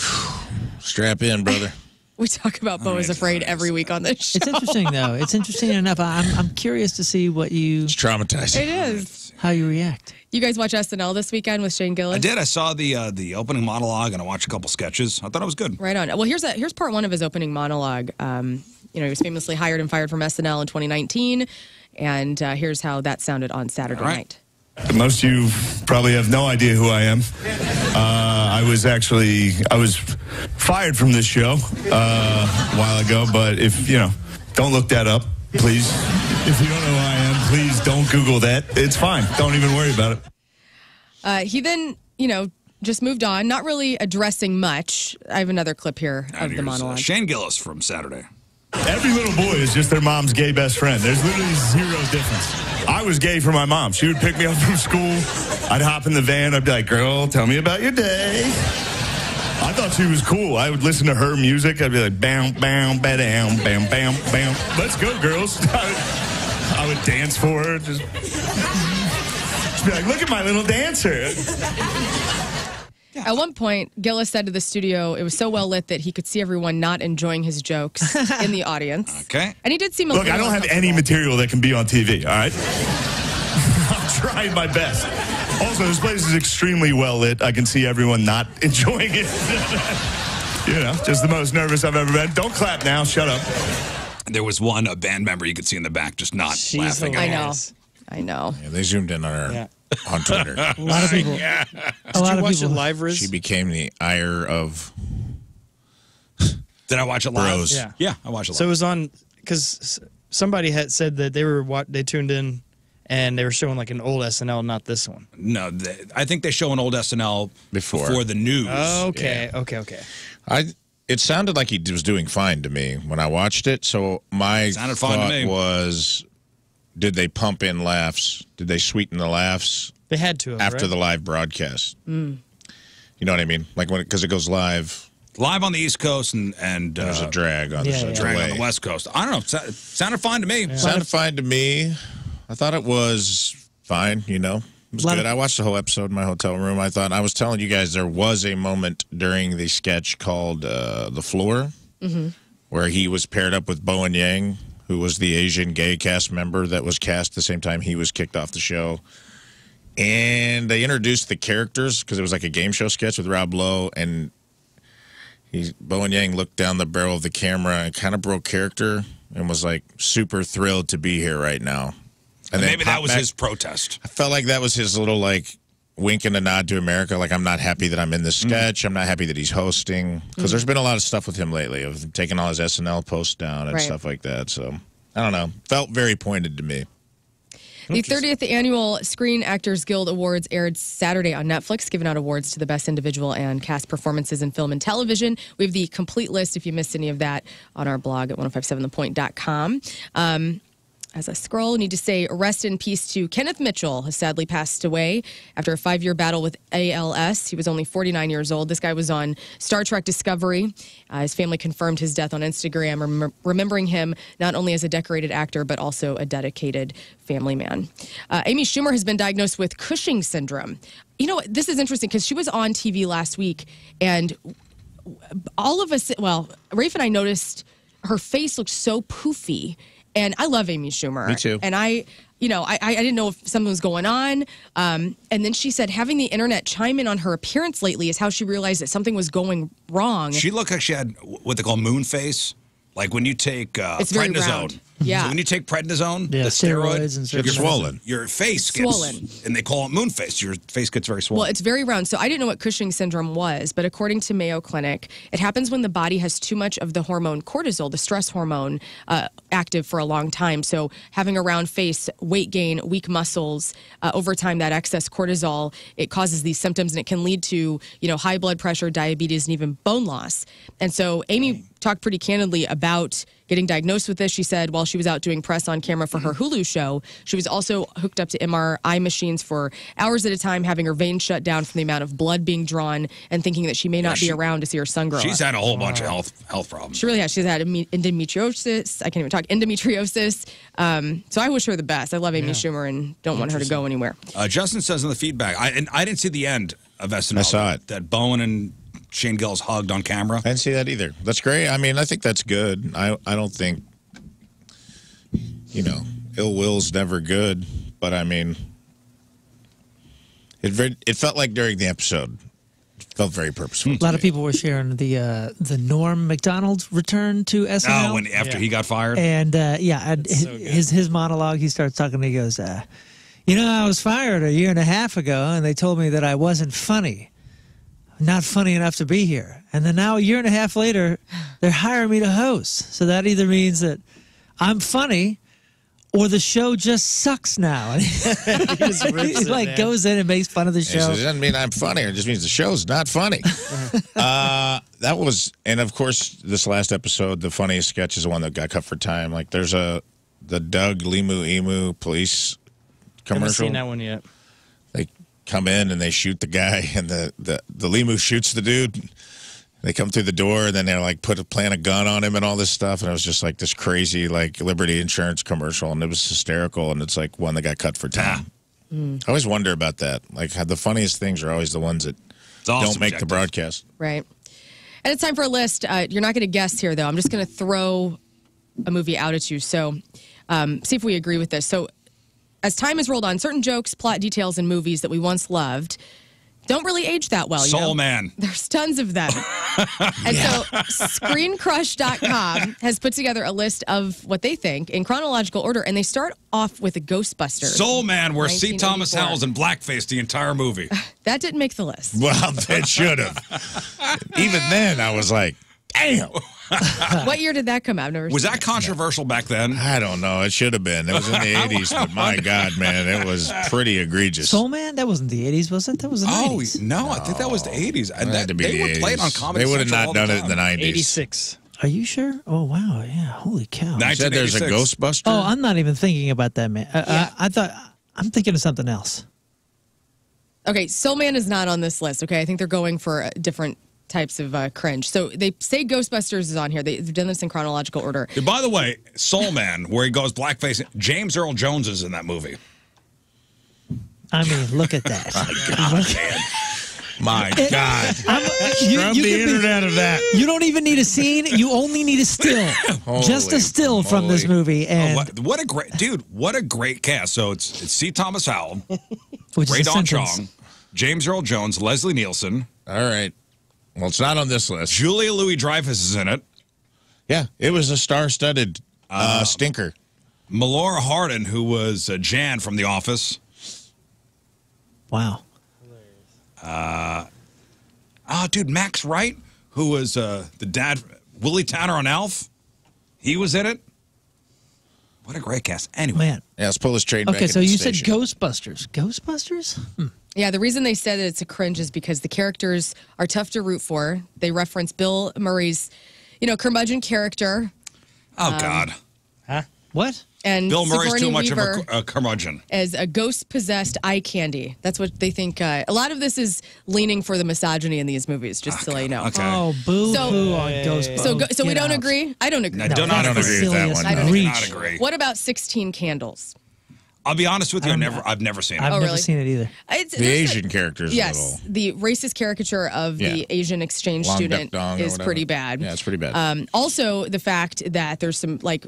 to. Strap in, brother. We talk about Beau Is Afraid every week on this show. It's interesting, though. It's interesting enough. I'm curious to see what you... It's traumatizing. It is. How you react. You guys watch SNL this weekend with Shane Gillis? I did. I saw the opening monologue, and I watched a couple sketches. I thought it was good. Right on. Well, here's part one of his opening monologue. You know, he was famously hired and fired from SNL in 2019, and here's how that sounded on Saturday night. Most of you probably have no idea who I am. I was fired from this show a while ago, but if, you know, don't look that up, please. If you don't know who I am, please don't Google that. It's fine. Don't even worry about it. He then, you know, just moved on, not really addressing much. I have another clip here of the monologue. Shane Gillis from Saturday. Every little boy is just their mom's gay best friend. There's literally zero difference. I was gay for my mom. She would pick me up from school. I'd hop in the van. I'd be like, girl, tell me about your day. I thought she was cool. I would listen to her music. I'd be like, bam, bam, ba-dam, bam, bam, bam. Let's go, girls. I would dance for her. Just be like, look at my little dancer. At one point, Gillis said to the studio it was so well lit that he could see everyone not enjoying his jokes in the audience. Okay. And he did seem a little uncomfortable. Look, I don't have any material that can be on TV, all right? I'm trying my best. Also, this place is extremely well lit. I can see everyone not enjoying it. You know, just the most nervous I've ever been. Don't clap now. Shut up. There was a band member you could see in the back just not laughing at all. I know. Yeah, they zoomed in on her. Yeah. On Twitter. A lot of people. Yeah. Did you watch it live, Riz? She became the ire of... Did I watch it live? Yeah. Yeah, I watched it live. So it was on... Because somebody had said that they tuned in and they were showing like an old SNL, not this one. No, I think they show an old SNL before the news. Oh, okay, yeah. Okay. It sounded like he was doing fine to me when I watched it. So my thought was... Did they pump in laughs? Did they sweeten the laughs? They had to have, after the live broadcast. Mm. You know what I mean? Like because it goes live. Live on the East Coast and there's a drag on the drag on the West Coast. I don't know. It sounded fine to me. Yeah. Sounded fine to me. I thought it was fine. You know, it was good. I watched the whole episode in my hotel room. I was telling you guys there was a moment during the sketch called "The Floor," where he was paired up with Bowen Yang, who was the Asian gay cast member that was cast the same time he was kicked off the show. And they introduced the characters because it was like a game show sketch with Rob Lowe. And Bowen Yang looked down the barrel of the camera and kind of broke character and was like super thrilled to be here right now. And maybe that was his protest. I felt like that was his little like wink and a nod to America. Like, I'm not happy that I'm in this sketch. I'm not happy that he's hosting. Because there's been a lot of stuff with him lately, of taking all his SNL posts down and stuff like that. So, I don't know. Felt very pointed to me. The 30th Annual Screen Actors Guild Awards aired Saturday on Netflix, giving out awards to the best individual and cast performances in film and television. We have the complete list, if you missed any of that, on our blog at 1057thepoint.com. As I scroll, need to say rest in peace to Kenneth Mitchell, who sadly passed away after a 5-year battle with ALS. He was only 49 years old. This guy was on Star Trek Discovery. His family confirmed his death on Instagram, remembering him not only as a decorated actor, but also a dedicated family man. Amy Schumer has been diagnosed with Cushing syndrome. You know, this is interesting because she was on TV last week, and all of us, well, Rafe and I noticed her face looked so poofy. And I love Amy Schumer. Me too. And I didn't know if something was going on. And then she said having the internet chime in on her appearance lately is how she realized that something was going wrong. She looked like she had what they call moon face. Like when you take prednisone. Yeah. So when you take prednisone, the steroids, and you're swollen. Your face gets swollen. And they call it moon face. Your face gets very swollen. Well, it's very round. So I didn't know what Cushing syndrome was, but according to Mayo Clinic, it happens when the body has too much of the hormone cortisol, the stress hormone, active for a long time. So having a round face, weight gain, weak muscles, over time that excess cortisol, it causes these symptoms, and it can lead to, you know, high blood pressure, diabetes, and even bone loss. And so Amy talked pretty candidly about getting diagnosed with this. She said while she was out doing press on camera for her Hulu show, she was also hooked up to MRI machines for hours at a time, having her veins shut down from the amount of blood being drawn, and thinking that she may not be around to see her son grow up. She's had a whole bunch of health problems. She really has. She's had endometriosis. I can't even talk. Endometriosis. So I wish her the best. I love Amy Schumer and don't want her to go anywhere. Justin says in the feedback, I didn't see the end of SNL. I saw it. That Bowen and Shane Gillis hugged on camera. I didn't see that either. That's great. I mean, I think that's good. I don't think, you know, ill will's never good. But, I mean, it felt like during the episode, it felt very purposeful. A lot of people were sharing the Norm MacDonald return to SNL. Oh, and after he got fired? And, his monologue, he starts talking, and he goes, you know, I was fired a year and a half ago, and they told me that I wasn't funny. Not funny enough to be here. And then now a year and a half later, they're hiring me to host. So that either means that I'm funny or the show just sucks now. And he just rips it, like, man. Goes in and makes fun of the show. So it doesn't mean I'm funny. It just means the show's not funny. That was, and of course, this last episode, the funniest sketch is the one that got cut for time. Like, there's the Doug Limu Emu police commercial. I haven't seen that one yet. Come in and they shoot the guy, and the Limu shoots the dude. They come through the door, and then they're like plant a gun on him and all this stuff. And it was just like this crazy like Liberty Insurance commercial, and it was hysterical. And it's like one that got cut for time. I always wonder about that. Like how the funniest things are always the ones that don't make the broadcast. Right. And it's time for a list. You're not going to guess here though. I'm just going to throw a movie out at you. So see if we agree with this. So, as time has rolled on, certain jokes, plot details, and movies that we once loved don't really age that well. Soul Man. There's tons of them. And so ScreenCrush.com has put together a list of what they think in chronological order, and they start off with the Ghostbusters. Soul Man, where C. Thomas Howell's in blackface the entire movie. That didn't make the list. Well, that should have. Even then, I was like, damn. What year did that come out? Was that controversial back then? I don't know. It should have been. It was in the 80s, but my God, man, it was pretty egregious. Soul Man? That wasn't the 80s, was it? That was the 90s. No, I think that was the 80s. That had to be the 80s. They were played on Comedy Central. They would have not done it in the 90s. 86. Are you sure? Oh, wow. Yeah. Holy cow. You said there's a Ghostbuster? Oh, I'm not even thinking about that, man. I'm thinking of something else. Okay, Soul Man is not on this list, okay? I think they're going for a different types of cringe. So they say Ghostbusters is on here. They've done this in chronological order. And by the way, Soul Man, where he goes blackface, James Earl Jones is in that movie. I mean, look at that. My God, man. My God. Scrub the internet of that. You don't even need a scene. You only need a still. Just a still from this movie. And what a great, dude, what a great cast. So it's C. Thomas Howell, Ray Dawn Chong, James Earl Jones, Leslie Nielsen. All right. Well, it's not on this list. Julia Louis-Dreyfus is in it. Yeah, it was a star-studded stinker. Melora Hardin, who was Jan from The Office. Wow. Dude, Max Wright, who was the dad, Willie Tanner on Alf. He was in it. What a great cast. Anyway. Man. Yeah, let's pull this train back. Okay, so you said Ghostbusters. Ghostbusters? Hmm. Yeah, the reason they said that it's a cringe is because the characters are tough to root for. They reference Bill Murray's, curmudgeon character. Oh, God. Huh? What? And Bill Murray's Sigourney too much Weaver of a curmudgeon. As a ghost-possessed eye candy. That's what they think. A lot of this is leaning for the misogyny in these movies, just so you know. Okay. Oh, boo-hoo on Ghostbusters. So we don't agree? I don't agree. I don't agree with that one. I don't agree. What about 16 Candles? I'll be honest with you, I've never seen it. I've never seen it either. The Asian characters. Yes, the racist caricature of the Asian exchange student is pretty bad. Yeah, it's pretty bad. Also, the fact that there's some, like,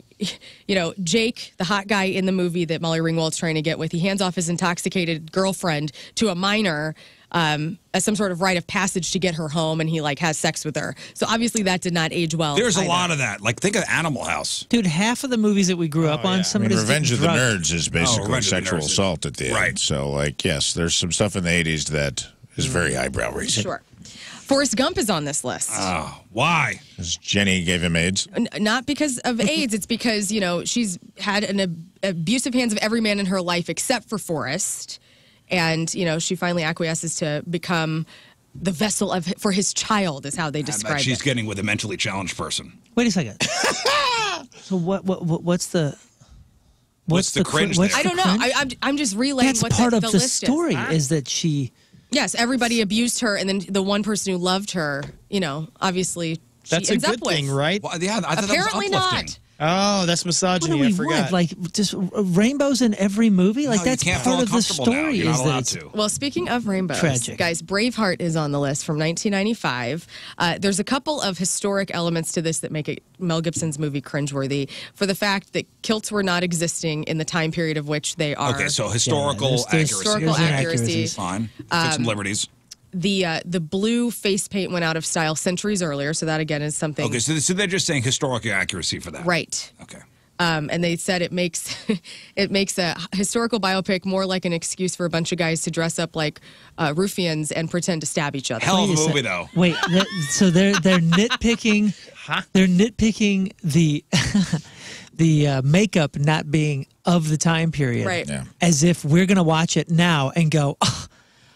you know, Jake, the hot guy in the movie that Molly Ringwald's trying to get with, he hands off his intoxicated girlfriend to a minor as some sort of rite of passage to get her home, and he, like, has sex with her. So obviously that did not age well. There's a lot of that. Like, think of Animal House. Dude, half of the movies that we grew up on, somebody's Revenge of the Nerds is basically sexual assault at the end. Right. So, like, yes, there's some stuff in the 80s that is very eyebrow-raising. Sure. Forrest Gump is on this list. Oh, why? Because Jenny gave him AIDS? Not because of AIDS. It's because, you know, she's had an abusive hands of every man in her life except for Forrest. And, you know, she finally acquiesces to become the vessel of for his child is how they describe it. She's getting with a mentally challenged person. Wait a second. So what's the cringe? I don't know. I'm just relaying what's part of the story is that she... Yes, everybody abused her, and then the one person who loved her, you know, obviously she ends up with. That's a good thing, right? Well, yeah, I thought apparently that was uplifting. Not. Oh, that's misogyny. What do we want? Like, just rainbows in every movie? Like, that's part of the story. You're not allowed to. Well, speaking of rainbows, guys, Braveheart is on the list from 1995. There's a couple of historic elements to this that make it Mel Gibson's movie cringeworthy for the fact that kilts were not existing in the time period of which they are. Okay, so historical accuracy. Historical accuracy. Fine. Take some liberties. The blue face paint went out of style centuries earlier, so that again is something. Okay, so they're just saying historical accuracy for that, right? Okay, and they said it makes it makes a historical biopic more like an excuse for a bunch of guys to dress up like ruffians and pretend to stab each other. Hell of a movie, though. Wait, so they're nitpicking, huh? They're nitpicking the the makeup not being of the time period, right? Yeah. As if we're gonna watch it now and go. Oh,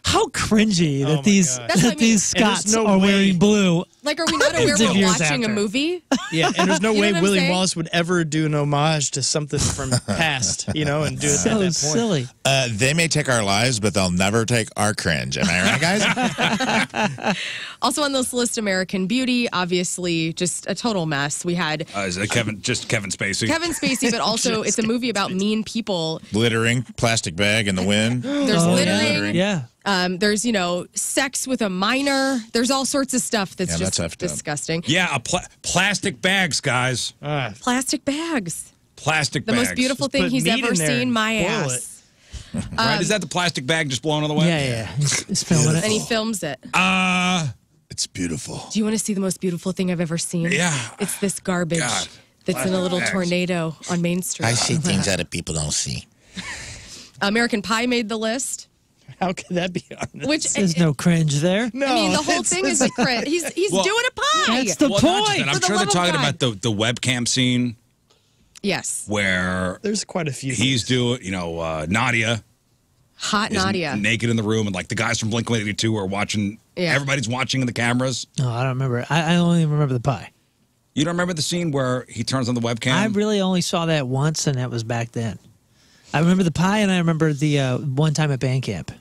how cringy that these Scots are wearing blue. Like, are we not aware we're watching a movie? Yeah, and there's no way Willie Wallace would ever do an homage to something from the past, you know, and do it at that point. So silly. They may take our lives, but they'll never take our cringe. Am I right, guys? Also on this list, American Beauty, obviously just a total mess. We had... is it Kevin Spacey? Kevin Spacey, but also it's a movie about mean people. Littering, plastic bag in the wind. There's littering. Yeah. There's, you know, sex with a minor. There's all sorts of stuff that's just disgusting. Yeah, plastic bags, guys. Plastic bags. Plastic bags. The most beautiful thing he's ever seen, my ass. Right? Is that the plastic bag just blown away? Yeah, yeah. He's filming it. And he films it. It's beautiful. Do you want to see the most beautiful thing I've ever seen? Yeah. It's this garbage that's in a little tornado on Main Street. I see things that people don't see. American Pie made the list. How could that be honest? There's no cringe there. No, I mean, the whole thing is a cringe. He's doing a pie. That's the point. I'm sure they're talking about the webcam scene. Yes. Where there's quite a few. He's doing, you know, Nadia. Hot Nadia. Naked in the room, and like the guys from Blink-182 are watching. Yeah. Everybody's watching the cameras. No, I don't remember. I only remember the pie. You don't remember the scene where he turns on the webcam? I really only saw that once, and that was back then. I remember the pie, and I remember the one time at band camp.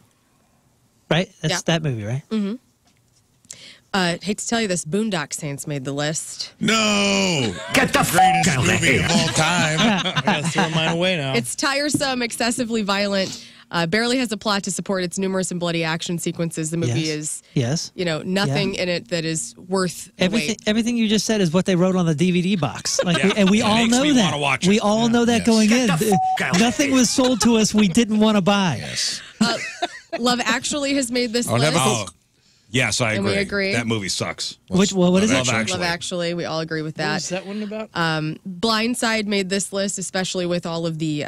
Right? That's that movie, right? Mm-hmm. Hate to tell you this, Boondock Saints made the list. No! Get the greatest movie of all time. I gotta throw mine away now. It's tiresome, excessively violent, barely has a plot to support its numerous and bloody action sequences. The movie is, you know, nothing in it that is worth the wait. Everything you just said is what they wrote on the DVD box. Like, and we all know that. Watch it. We all know that going in. Nothing was sold to us we didn't want to buy. Yes. Love Actually has made this list. Yes, I agree. And we agree. That movie sucks. What is it? Love Actually. We all agree with that. What is that one about? Blindside made this list, especially with all of the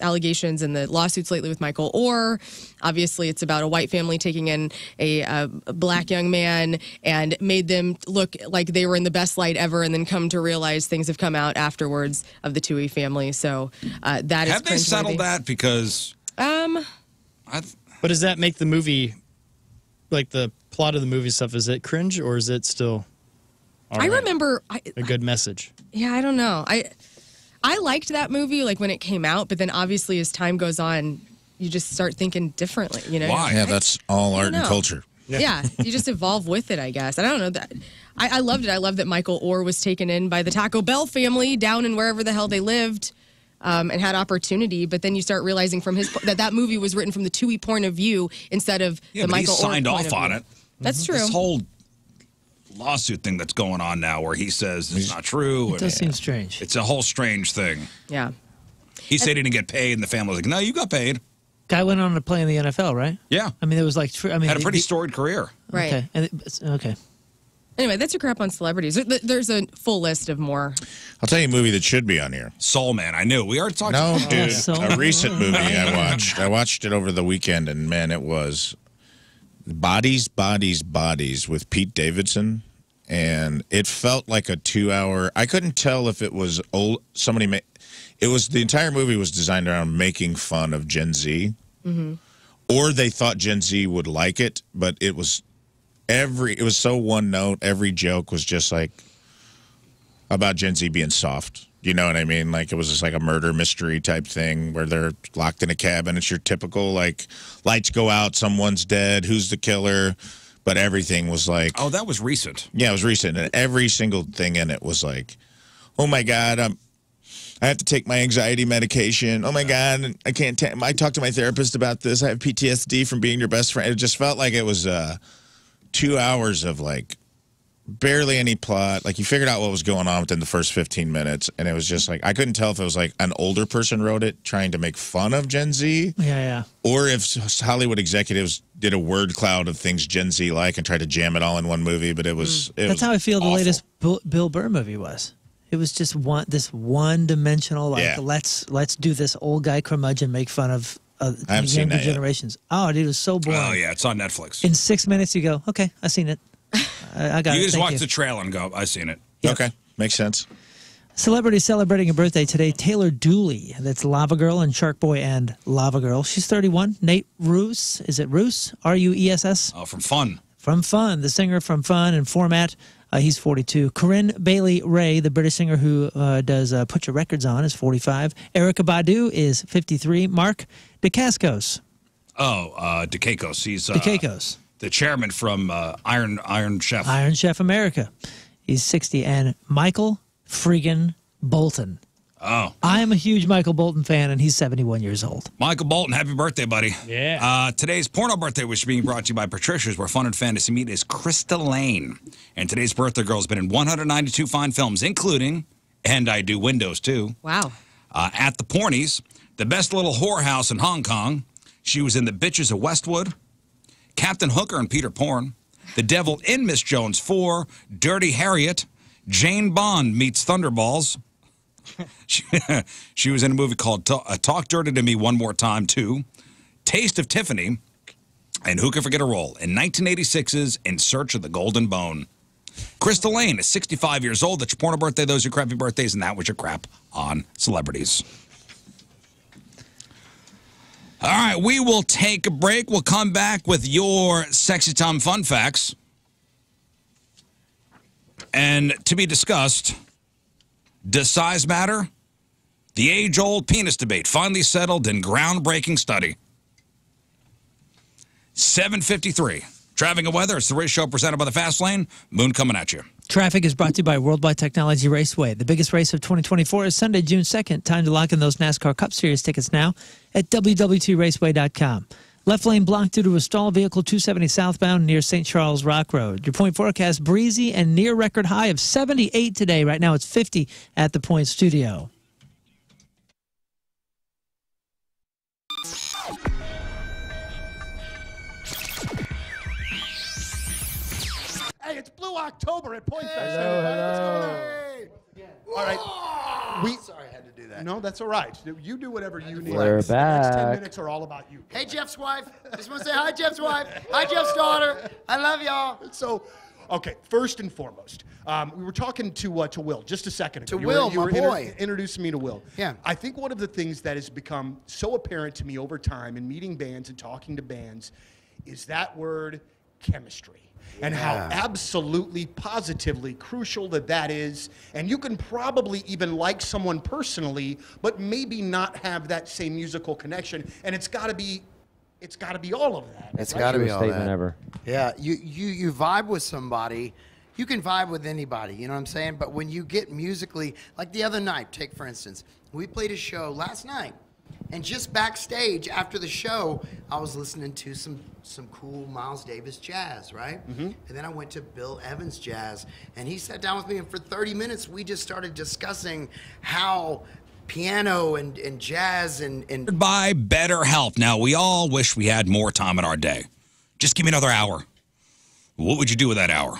allegations and the lawsuits lately with Michael Orr. Obviously, it's about a white family taking in a black young man and made them look like they were in the best light ever, and then come to realize things have come out afterwards of the Toohey family. So that is cringeworthy. Have they settled that? Because... But does that make the movie, like the plot of the movie stuff, is it cringe or is it still? I remember a good message. Yeah, I don't know. I I liked that movie, like, when it came out, but then obviously as time goes on, you just start thinking differently, you know? Why? Yeah, that's all art and culture. Yeah, you just evolve with it, I guess. And I don't know. That I loved it. I loved that Michael Orr was taken in by the Taco Bell family down in wherever the hell they lived and had opportunity. But then you start realizing from his that movie was written from the Tui point of view instead of the Michael Orr point of view. He signed off on it. That's true. This whole lawsuit thing that's going on now where he says it's not true. It does seem strange. It's a whole strange thing. Yeah. He said he didn't get paid, and the family was like, no, you got paid. Guy went on to play in the NFL, right? Yeah. I mean, it was like... I mean, had a pretty storied career. Right. Okay. Anyway, that's your crap on celebrities. There's a full list of more. I'll tell you a movie that should be on here. Soul Man. I knew. We already talked about it. No, dude. A recent movie I watched. I watched it over the weekend, and, man, it was Bodies, Bodies, Bodies with Pete Davidson. And it felt like a 2-hour... I couldn't tell if it was old. Somebody made... It was the entire movie was designed around making fun of Gen Z, or they thought Gen Z would like it, but it was it was so one note. Every joke was just like about Gen Z being soft. You know what I mean? Like it was just like a murder mystery type thing where they're locked in a cabin. It's your typical like lights go out, someone's dead, who's the killer? But everything was like that was recent. Yeah, it was recent, and every single thing in it was like, oh my God, I have to take my anxiety medication. Oh, my God. I can't. I talked to my therapist about this. I have PTSD from being your best friend. It just felt like it was 2 hours of, like, barely any plot. Like, you figured out what was going on within the first 15 minutes, and it was just, like, I couldn't tell if it was, like, an older person wrote it trying to make fun of Gen Z. Yeah, yeah. Or if Hollywood executives did a word cloud of things Gen Z like and tried to jam it all in one movie, but it was it That's was how I feel awful. The latest Bill Burr movie was. It was just one dimensional. Like let's do this old guy curmudgeon and make fun of younger generations. Oh, dude, it was so boring. Oh yeah, it's on Netflix. In 6 minutes, you go, okay, I seen it. I got it. You just watch the trailer and go, I seen it. Yep. Okay, makes sense. Celebrity celebrating a birthday today. Taylor Dooley, that's Lava Girl and Shark Boy and Lava Girl. She's 31. Nate Ruess, is it Ruess? R-U-E-S-S. Oh, from Fun. From Fun, the singer from Fun and Format. He's 42. Corinne Bailey Rae, the British singer who does Put Your Records On, is 45. Erykah Badu is 53. Mark Dacascos. Oh, Dacascos. He's the chairman from Iron Chef. Iron Chef America. He's 60. And Michael friggin' Bolton. Oh. I'm a huge Michael Bolton fan, and he's 71 years old. Michael Bolton, happy birthday, buddy. Yeah. Today's porno birthday, which is being brought to you by Patricia's, where fun and fantasy meet, is Krista Lane. And today's birthday girl has been in 192 fine films, including And I Do Windows, Too. Wow. At the Pornies, The Best Little Whorehouse in Hong Kong. She was in The Bitches of Westwood, Captain Hooker and Peter Porn, The Devil in Miss Jones 4, Dirty Harriet, Jane Bond meets Thunderballs. She was in a movie called Talk Dirty to Me One More Time, Too, Taste of Tiffany, and who can forget a role in 1986's In Search of the Golden Bone. Krista Lane is 65 years old. That's your porno birthday. Those are crappy birthdays, and that was your crap on celebrities. All right, we will take a break. We'll come back with your Sexy Time fun facts. And to be discussed... Does size matter? The age-old penis debate finally settled in groundbreaking study. 7:53. Traffic and weather. It's the race show presented by the Fast Lane. Moon coming at you. Traffic is brought to you by Worldwide Technology Raceway. The biggest race of 2024 is Sunday, June 2nd. Time to lock in those NASCAR Cup Series tickets now at www.raceway.com. Left lane blocked due to a stall vehicle 270 southbound near St. Charles Rock Road. Your point forecast, breezy and near record high of 78 today. Right now it's 50 at the Point Studio. Hey, it's Blue October at Point Fest. Hello, hello. All right. Sorry, I had to. That. No, that's all right. You do whatever you need. We're back. The next 10 minutes are all about you. Hey, Jeff's wife. Just want to say hi, Jeff's wife. Hi, Jeff's daughter. I love y'all. So, okay, first and foremost, we were talking to Will just a second ago. To Will, my boy. Introducing me to Will. Yeah. I think one of the things that has become so apparent to me over time in meeting bands and talking to bands is that word chemistry. and how absolutely, positively crucial that is. And you can probably even like someone personally, but maybe not have that same musical connection. And it's got to be all of that. It's got to be all that. Ever. Yeah, you vibe with somebody. You can vibe with anybody, you know what I'm saying? But when you get musically, like the other night, take for instance, we played a show last night, and just backstage after the show, I was listening to some cool Miles Davis jazz, right? Mm-hmm. And then I went to Bill Evans jazz, and he sat down with me, and for 30 minutes, we just started discussing how piano and jazz and... By better health. Now, we all wish we had more time in our day. Just give me another hour. What would you do with that hour?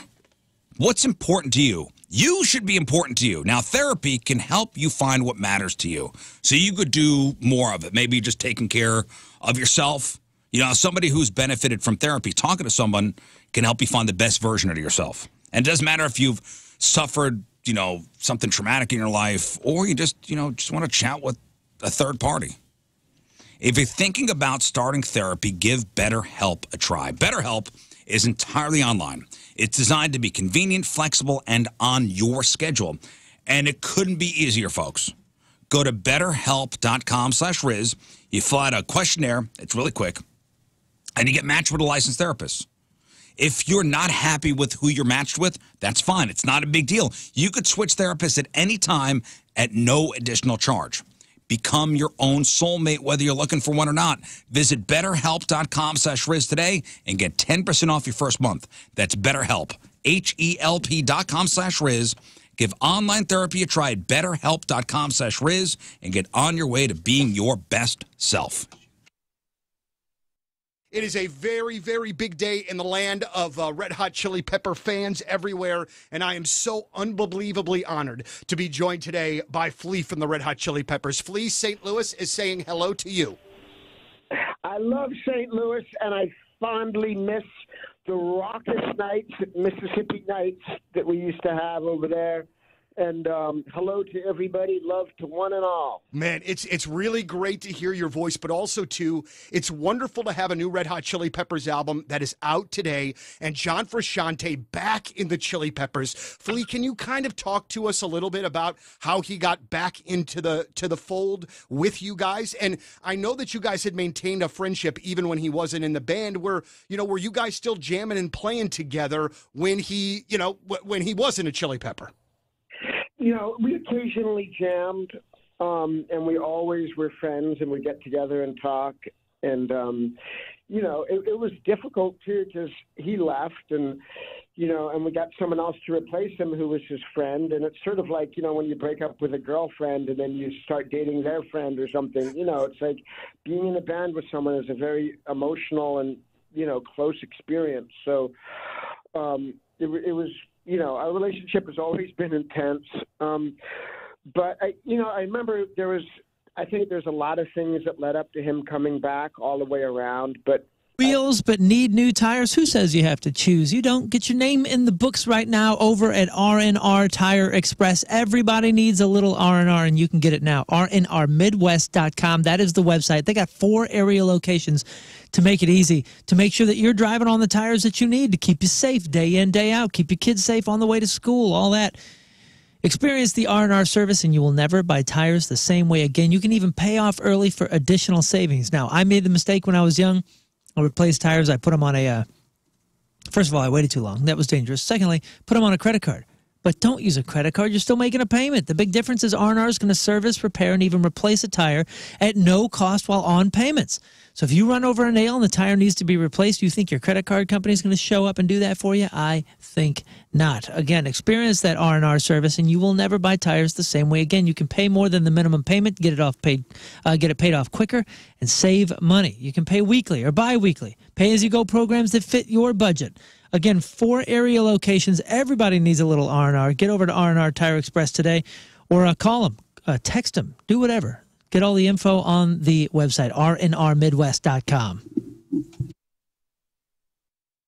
What's important to you? You should be important to you. Now, therapy can help you find what matters to you. So you could do more of it. Maybe just taking care of yourself. You know, somebody who's benefited from therapy, talking to someone can help you find the best version of yourself. And it doesn't matter if you've suffered, you know, something traumatic in your life, or you just, you know, just want to chat with a third party. If you're thinking about starting therapy, give BetterHelp a try. BetterHelp is entirely online. It's designed to be convenient, flexible, and on your schedule. And it couldn't be easier, folks. Go to betterhelp.com/Riz. You fill out a questionnaire. It's really quick. And you get matched with a licensed therapist. If you're not happy with who you're matched with, that's fine. It's not a big deal. You could switch therapists at any time at no additional charge. Become your own soulmate, whether you're looking for one or not. Visit BetterHelp.com/Riz today and get 10% off your first month. That's BetterHelp, HELP.com/Riz. Give online therapy a try at BetterHelp.com/Riz and get on your way to being your best self. It is a very, very big day in the land of Red Hot Chili Pepper fans everywhere, and I am so unbelievably honored to be joined today by Flea from the Red Hot Chili Peppers. Flea, St. Louis is saying hello to you. I love St. Louis, and I fondly miss the raucous nights, Mississippi nights that we used to have over there. And hello to everybody. Love to one and all. Man, it's really great to hear your voice, but also, too, it's wonderful to have a new Red Hot Chili Peppers album that is out today. And John Frusciante back in the Chili Peppers. Flea, can you kind of talk to us a little bit about how he got back into the fold with you guys? And I know that you guys had maintained a friendship even when he wasn't in the band. Were you guys still jamming and playing together when he, you know, when he wasn't a Chili Pepper? You know, we occasionally jammed, and we always were friends, and we get together and talk. And, you know, it was difficult, too, because he left, and, you know, and we got someone else to replace him who was his friend. And it's sort of like, you know, when you break up with a girlfriend and then you start dating their friend or something, you know, it's like being in a band with someone is a very emotional and, you know, close experience. So it was... You know, our relationship has always been intense. But, you know, I remember there was, I think there's a lot of things that led up to him coming back all the way around. But wheels, but need new tires. Who says you have to choose? You don't. Get your name in the books right now over at R&R Tire Express. Everybody needs a little R&R, and you can get it now. RNRMidwest.com. That is the website. They got 4 area locations to make it easy, to make sure that you're driving on the tires that you need to keep you safe day in, day out, keep your kids safe on the way to school, all that. Experience the R&R service, and you will never buy tires the same way again. You can even pay off early for additional savings. Now, I made the mistake when I was young. I replaced tires. I put them on a first of all, I waited too long. That was dangerous. Secondly, put them on a credit card. But don't use a credit card. You're still making a payment. The big difference is R&R is going to service, repair, and even replace a tire at no cost while on payments. So if you run over a nail and the tire needs to be replaced, you think your credit card company is going to show up and do that for you? I think not. Again, experience that R&R service, and you will never buy tires the same way again. You can pay more than the minimum payment, get it paid off quicker, and save money. You can pay weekly or biweekly. Pay-as-you-go programs that fit your budget. Again, 4 area locations. Everybody needs a little R&R. Get over to R&R Tire Express today, or call them, text them, do whatever. Get all the info on the website, rnrmidwest.com.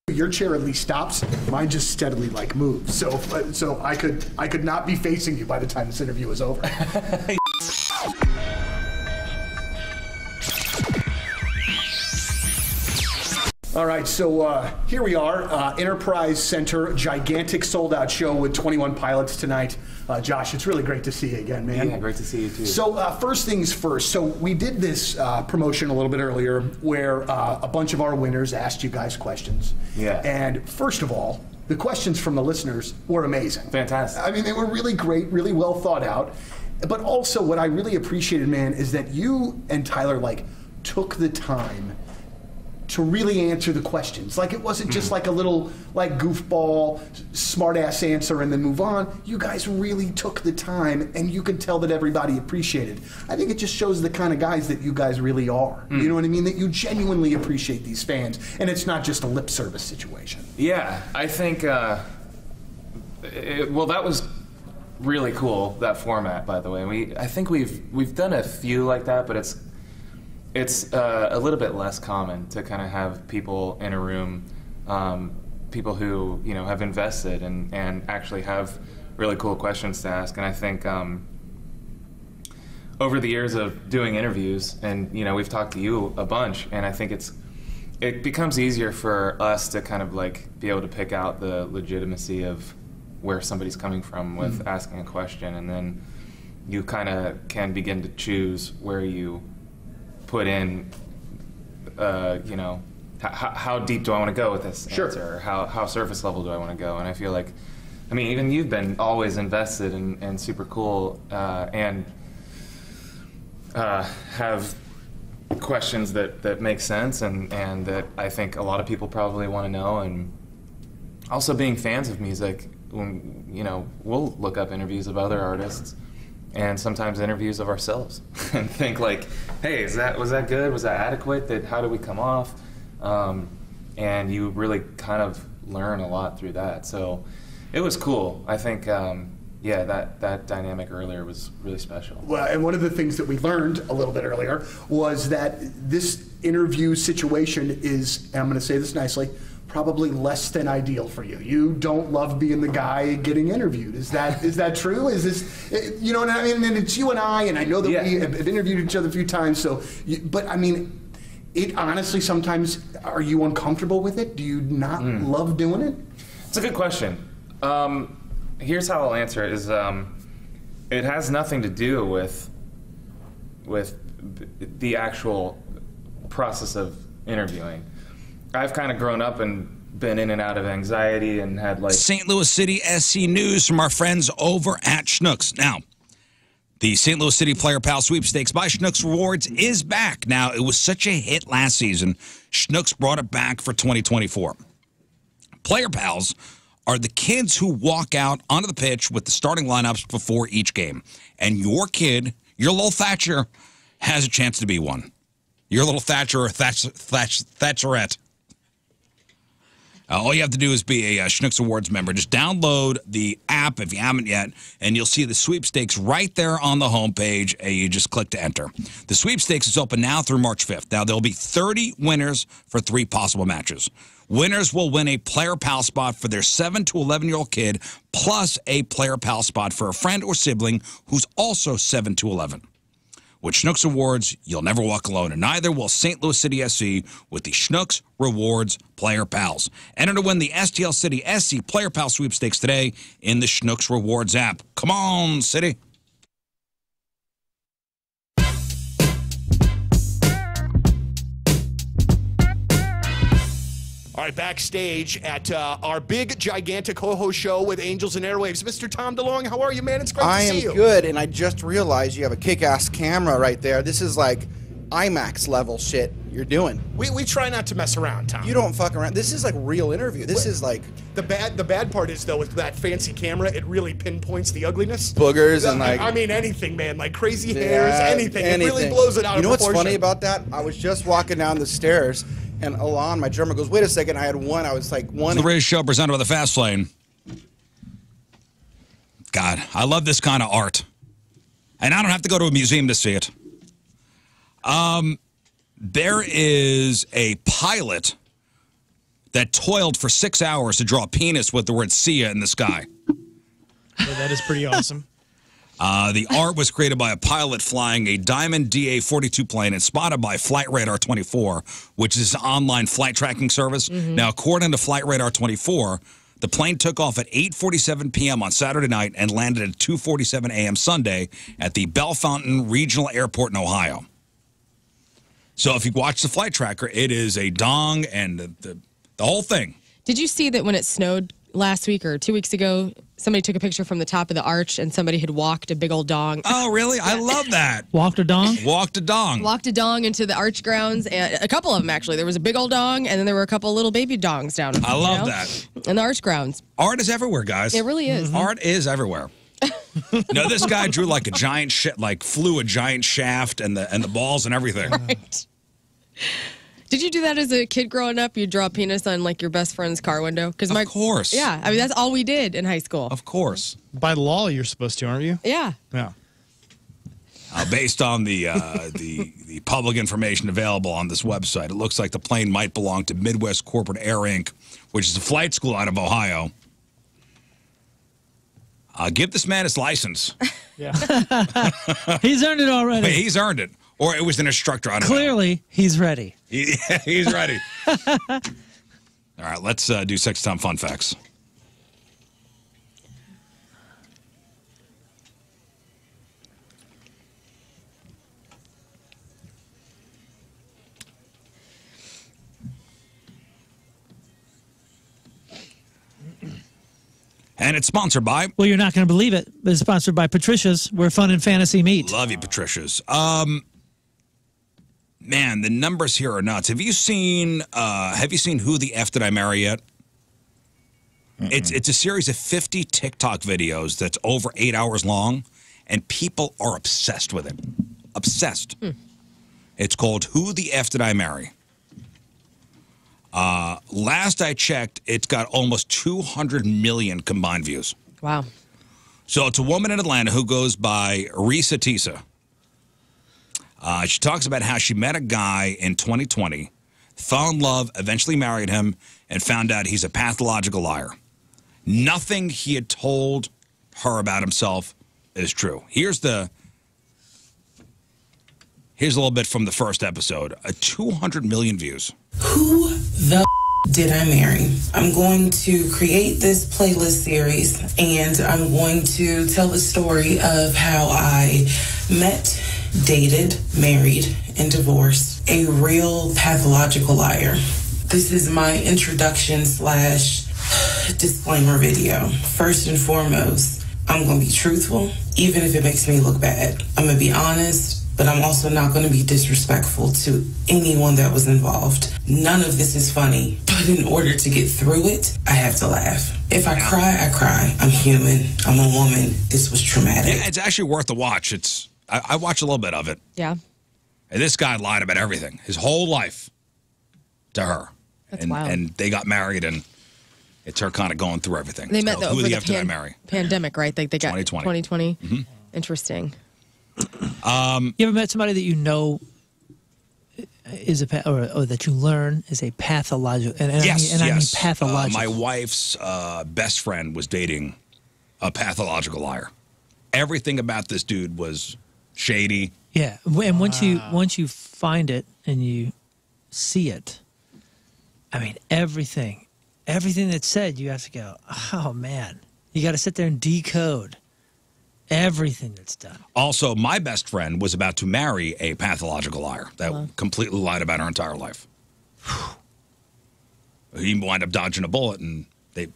Your chair at least stops. Mine just steadily like moves. So I could not be facing you by the time this interview is over. All right, so here we are, Enterprise Center, gigantic sold-out show with 21 pilots tonight. Josh, it's really great to see you again, man. Yeah, great to see you too. So first things first, so we did this promotion a little bit earlier where a bunch of our winners asked you guys questions. Yeah. And first of all, the questions from the listeners were amazing. Fantastic. I mean, they were really great, really well thought out. But also what I really appreciated, man, is that you and Tyler, like, took the time to really answer the questions. Like, it wasn't just like a little like goofball, smart-ass answer and then move on. You guys really took the time, and you could tell that everybody appreciated. I think it just shows the kind of guys that you guys really are. You know what I mean? That you genuinely appreciate these fans, and it's not just a lip service situation. Yeah, I think, well, that was really cool, that format, by the way. I think we've done a few like that, but it's a little bit less common to kind of have people in a room, people who, you know, have invested and actually have really cool questions to ask. And I think over the years of doing interviews, and, you know, we've talked to you a bunch, and I think it becomes easier for us to kind of like be able to pick out the legitimacy of where somebody's coming from with asking a question, and then you kind of can begin to choose where you put in, you know, how deep do I want to go with this answer? Or how surface level do I want to go? And I feel like, I mean, even you've been always invested and super cool and have questions that make sense and that I think a lot of people probably want to know. And also being fans of music, you know, we'll look up interviews of other artists and sometimes interviews of ourselves and think like, hey, was that good? Was that adequate? How did we come off? And you really kind of learn a lot through that. So it was cool. I think, yeah, that dynamic earlier was really special. Well, and one of the things that we learned a little bit earlier was that this interview situation is, and I'm going to say this nicely, probably less than ideal for you. You don't love being the guy getting interviewed. Is that true? Is this, you know what I mean? And it's you and I know that we have interviewed each other a few times, so, but I mean, it honestly sometimes, are you uncomfortable with it? Do you not love doing it? It's a good question. Here's how I'll answer it is, it has nothing to do with the actual process of interviewing. I've kind of grown up and been in and out of anxiety and had like... St. Louis City SC News from our friends over at Schnucks. Now, the St. Louis City Player Pal Sweepstakes by Schnucks Rewards is back. Now, it was such a hit last season, Schnucks brought it back for 2024. Player Pals are the kids who walk out onto the pitch with the starting lineups before each game. And your kid, your little Thatcher, has a chance to be one. Your little Thatcher or Thatcherette. All you have to do is be a Schnucks Awards member. Just download the app if you haven't yet, and you'll see the sweepstakes right there on the homepage, and you just click to enter. The sweepstakes is open now through March 5th. Now, there'll be 30 winners for 3 possible matches. Winners will win a Player Pal spot for their 7 to 11-year-old kid, plus a Player Pal spot for a friend or sibling who's also 7 to 11. With Schnucks Awards, you'll never walk alone, and neither will St. Louis City SC with the Schnucks Rewards Player Pals. Enter to win the STL City SC Player Pal Sweepstakes today in the Schnucks Rewards app. Come on, City. All right, backstage at our big, gigantic Ho-Ho show with Angels and Airwaves. Mr. Tom DeLonge, how are you, man? It's great to see you. I am good, and I just realized you have a kick-ass camera right there. This is like IMAX-level shit you're doing. We try not to mess around, Tom. You don't fuck around. This is like real interview. This is like... The bad part is, though, with that fancy camera, it really pinpoints the ugliness. Boogers and like... I mean, anything, man. Like crazy hairs, anything. It really blows it out of proportion. You know what's funny about that? I was just walking down the stairs... And Alon, my drummer, goes, wait a second, I had one. I was like, one. The Riz Show presented by the Fast Lane. God, I love this kind of art. And I don't have to go to a museum to see it. There is a pilot that toiled for 6 hours to draw a penis with the word "see ya" in the sky. Well, that is pretty awesome. The art was created by a pilot flying a Diamond DA-42 plane and spotted by Flight Radar 24, which is an online flight tracking service. Mm-hmm. Now, according to Flight Radar 24, the plane took off at 8:47 p.m. on Saturday night and landed at 2:47 a.m. Sunday at the Bellefontaine Regional Airport in Ohio. So if you watch the flight tracker, it is a dong and the whole thing. Did you see that when it snowed last week or 2 weeks ago, somebody took a picture from the top of the arch and somebody had walked a big old dong? Oh, really? Yeah. I love that. Walked a dong? Walked a dong. Walked a dong into the arch grounds. And a couple of them, actually. There was a big old dong, and then there were a couple of little baby dongs down. I love that. In the arch grounds. Art is everywhere, guys. It really is. Mm-hmm. Art is everywhere. No, this guy drew like a giant shit, like flew a giant shaft and the balls and everything. Right. Did you do that as a kid growing up? You draw a penis on like your best friend's car window? Because of course. Yeah, I mean that's all we did in high school. Of course. By law, you're supposed to, aren't you? Yeah. Yeah. Based on the public information available on this website, it looks like the plane might belong to Midwest Corporate Air Inc., which is a flight school out of Ohio. Give this man his license. Yeah. He's earned it already. Wait, he's earned it. Or it was an instructor. I don't know. He's ready. He's ready. All right, let's do Sex Time Fun Facts. And it's sponsored by... Well, you're not going to believe it. It's sponsored by Patricia's, where fun and fantasy meet. Love you, Patricia's. Man, the numbers here are nuts. Have you seen Who the F Did I Marry yet? Mm-mm. It's a series of 50 TikTok videos that's over 8 hours long, and people are obsessed with it. Obsessed. Mm. It's called Who the F Did I Marry? Last I checked, it's got almost 200 million combined views. Wow. So it's a woman in Atlanta who goes by Risa Tisa. She talks about how she met a guy in 2020, fell in love, eventually married him, and found out he's a pathological liar. Nothing he had told her about himself is true. Here's a little bit from the first episode. 200 million views. Who the did I marry? I'm going to create this playlist series, and I'm going to tell the story of how I met, dated, married, and divorced a real pathological liar. This is my introduction / disclaimer video. First and foremost, I'm going to be truthful, even if it makes me look bad. I'm going to be honest. But I'm also not going to be disrespectful to anyone that was involved. None of this is funny. But in order to get through it, I have to laugh. If I cry, I cry. I'm human. I'm a woman. This was traumatic. Yeah, it's actually worth the watch. I watched a little bit of it. Yeah. And this guy lied about everything, his whole life, to her. That's wild. And they got married, and it's her kind of going through everything. They met over the pandemic, right? They got 2020. Mm-hmm. Interesting. You ever met somebody that you know is a or that you learn is a pathological? And yes. I mean pathological. My wife's best friend was dating a pathological liar. Everything about this dude was shady. Yeah, and once you find it and you see it, I mean everything that's said, you have to go, oh man, you got to sit there and decode. Everything that's done. Also, my best friend was about to marry a pathological liar that completely lied about her entire life. He wound up dodging a bullet, and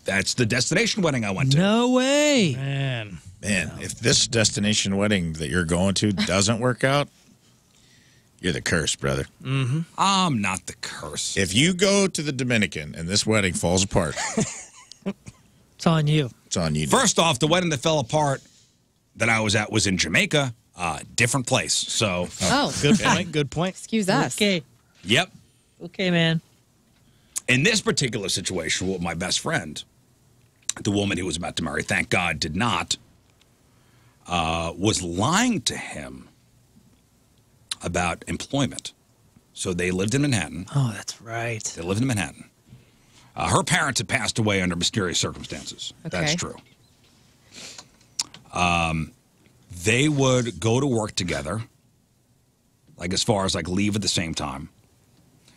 that's the destination wedding I went to. No way. Man, if this destination wedding that you're going to doesn't work out, you're the curse, brother. Mm-hmm. I'm not the curse. If you go to the Dominican and this wedding falls apart. It's on you. It's on you. First off, the wedding that fell apart that I was at was in Jamaica, different place. So, good point. Excuse us. Okay. Yep. Okay, man. In this particular situation with my best friend, the woman who was about to marry, thank God did not, was lying to him about employment. So they lived in Manhattan. Oh, that's right. They lived in Manhattan. Her parents had passed away under mysterious circumstances. Okay. That's true. They would go to work together, like as far as like leave at the same time.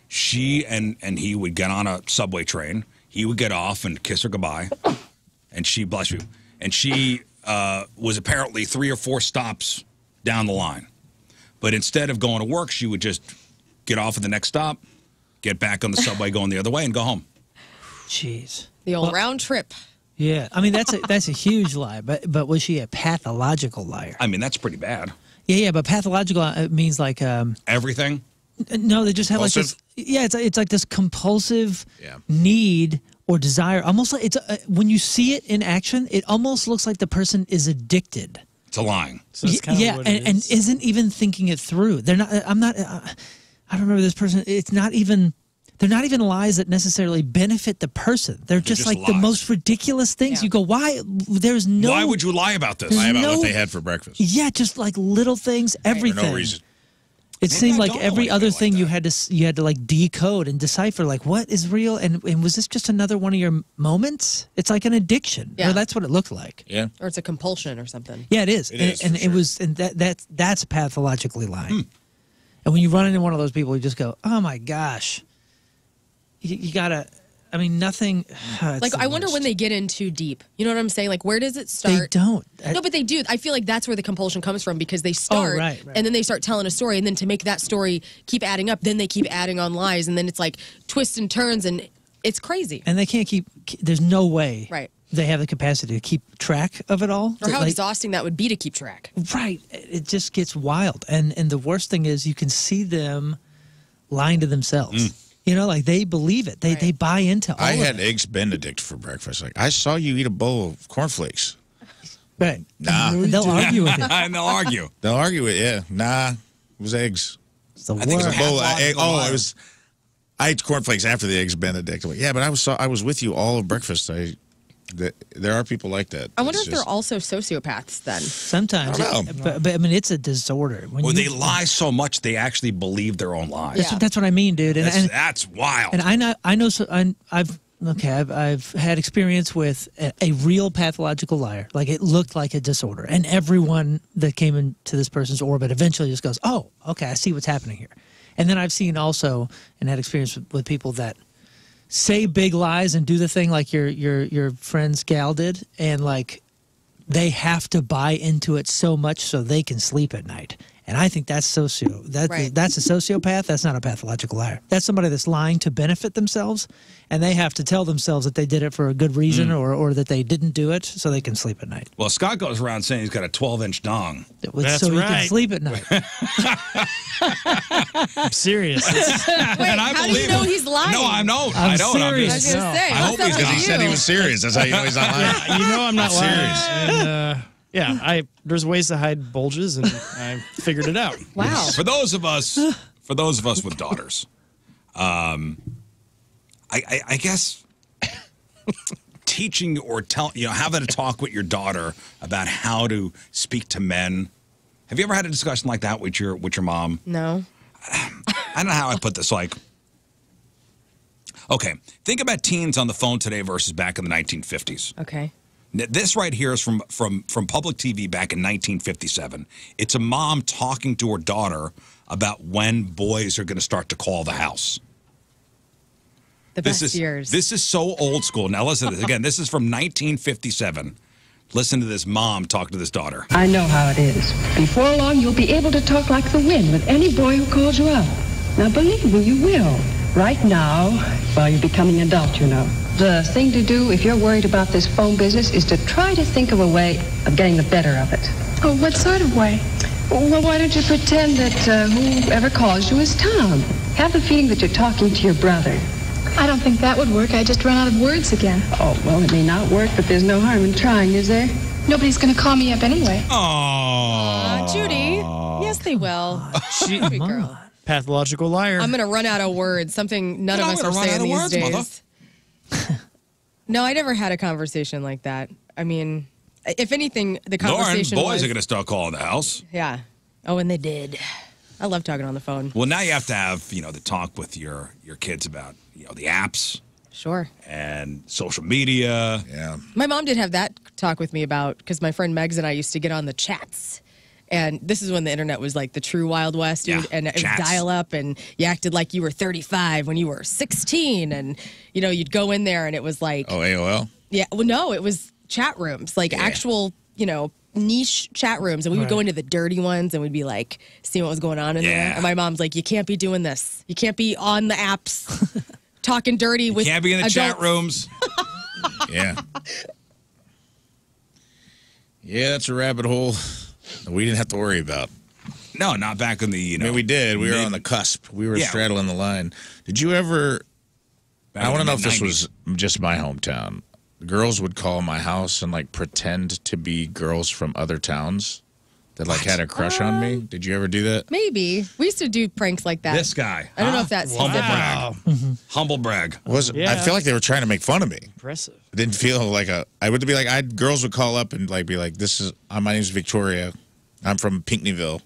She and he would get on a subway train. He would get off and kiss her goodbye. And she, bless you, and she was apparently 3 or 4 stops down the line. But instead of going to work, she would just get off at the next stop, get back on the subway going the other way, and go home. Jeez. The old round trip. Yeah, I mean, that's a huge lie, but was she a pathological liar? I mean, that's pretty bad. Yeah, yeah, but pathological means like... everything? No, they just have like this... Yeah, it's like this compulsive need or desire. Almost like when you see it in action, it almost looks like the person is addicted. It's a lying. So that's kind of what it is. And isn't even thinking it through. They're not... I don't remember this person. It's not even... They're not even lies that necessarily benefit the person. They're just like lies. The most ridiculous things. Yeah. You go, why? There's no. Why would you lie about this? Lie about what they had for breakfast. Yeah, just like little things, everything. For no reason. It seemed like every other thing you had to like decode and decipher. Like what is real and was this just another one of your moments? It's like an addiction. Yeah, or that's what it looked like. Yeah, or it's a compulsion or something. Yeah, it is. It was, and that's pathologically lying. Hmm. And when you run into one of those people, you just go, oh my gosh. You gotta, I mean, nothing. Like, I wonder when they get in too deep. You know what I'm saying? Like, where does it start? They don't. No, but they do. I feel like that's where the compulsion comes from because they start and then they start telling a story. And then to make that story keep adding up, then they keep adding on lies. And then it's like twists and turns and it's crazy. And they can't keep, there's no way they have the capacity to keep track of it all. Or how exhausting that would be to keep track. Right. It just gets wild. And the worst thing is you can see them lying to themselves. Mm. You know, like they believe it. They buy into all of it. I had Eggs Benedict for breakfast. Like, I saw you eat a bowl of cornflakes. Right. Nah. They'll argue with it. And they'll argue. They'll argue with it, yeah. Nah. It was eggs. It's the worst. I think it was a bowl of egg. Oh, it was. I ate cornflakes after the Eggs Benedict. Like, yeah, but I was with you all of breakfast. There are people like that. I wonder if they're also sociopaths then. Sometimes. I don't know. But I mean, it's a disorder. When they lie so much, they actually believe their own lies. Yeah. That's what I mean, dude. And that's wild. And I know. So I've had experience with a real pathological liar. Like it looked like a disorder, and everyone that came into this person's orbit eventually just goes, "Oh, okay, I see what's happening here." And then I've seen also and had experience with people that say big lies and do the thing like your friend's gal did, and like they have to buy into it so much so they can sleep at night. And I think that's that's a sociopath. That's not a pathological liar. That's somebody that's lying to benefit themselves, and they have to tell themselves that they did it for a good reason or that they didn't do it so they can sleep at night. Well, Scott goes around saying he's got a 12-inch dong. That's so he can sleep at night. I'm serious. Wait, and how do you know he's lying? No, I know. I don't. Serious. I'm just, I was going to say. I hope he's not. He said he was serious. That's how you know he's not lying. You know I'm not lying. Serious. And, yeah, there's ways to hide bulges, and I figured it out. Wow. For those of us with daughters, I guess teaching or having a talk with your daughter about how to speak to men. Have you ever had a discussion like that with your mom? No. I don't know how I put this. Like, okay, think about teens on the phone today versus back in the 1950s. Okay. This right here is from public TV back in 1957. It's a mom talking to her daughter about when boys are going to start to call the house. The best years. This is so old school. Now listen to this. Again, this is from 1957. Listen to this mom talk to this daughter. I know how it is. Before long, you'll be able to talk like the wind with any boy who calls you up. Now, believe me, you will. Right now, well, you're becoming an adult, you know. The thing to do if you're worried about this phone business is to try to think of a way of getting the better of it. Oh, what sort of way? Well, why don't you pretend that whoever calls you is Tom? Have the feeling that you're talking to your brother. I don't think that would work. I just run out of words again. Oh, well, it may not work, but there's no harm in trying, is there? Nobody's going to call me up anyway. Oh, Judy. Yes, they will. Judy, girl. Pathological liar. I'm going to run out of words, something none of us are saying these days. Mother. No, I never had a conversation like that. I mean, if anything, the conversation boys are going to start calling the house. Yeah. Oh, and they did. I love talking on the phone. Well, now you have to have, you know, the talk with your kids about, you know, the apps. Sure. And social media. Yeah. My mom did have that talk with me about, because my friend Megs and I used to get on the chats. And this is when the internet was like the true Wild West, dude. Yeah, and it was dial up, and you acted like you were 35 when you were 16, and you know you'd go in there, and it was like AOL. Yeah, well, no, it was chat rooms, like actual, you know, niche chat rooms, and we would go into the dirty ones, and we'd be like, see what was going on in there. And my mom's like, you can't be doing this. You can't be on the apps talking dirty with adults. You can't be in the chat rooms. Yeah, that's a rabbit hole that we didn't have to worry about. No, not back in the, you know. I mean, we did. We were on the cusp. We were straddling the line. Did you ever, I want to know if this was just my hometown. Girls would call my house and, like, pretend to be girls from other towns that, like, had a crush on me. Did you ever do that? Maybe. We used to do pranks like that. This guy. I don't know if that's... Humble brag. Yeah. I feel like they were trying to make fun of me. Impressive. It didn't feel like a... I would be like... girls would call up and, like, be like, this is... my name's Victoria. I'm from Pinckneyville.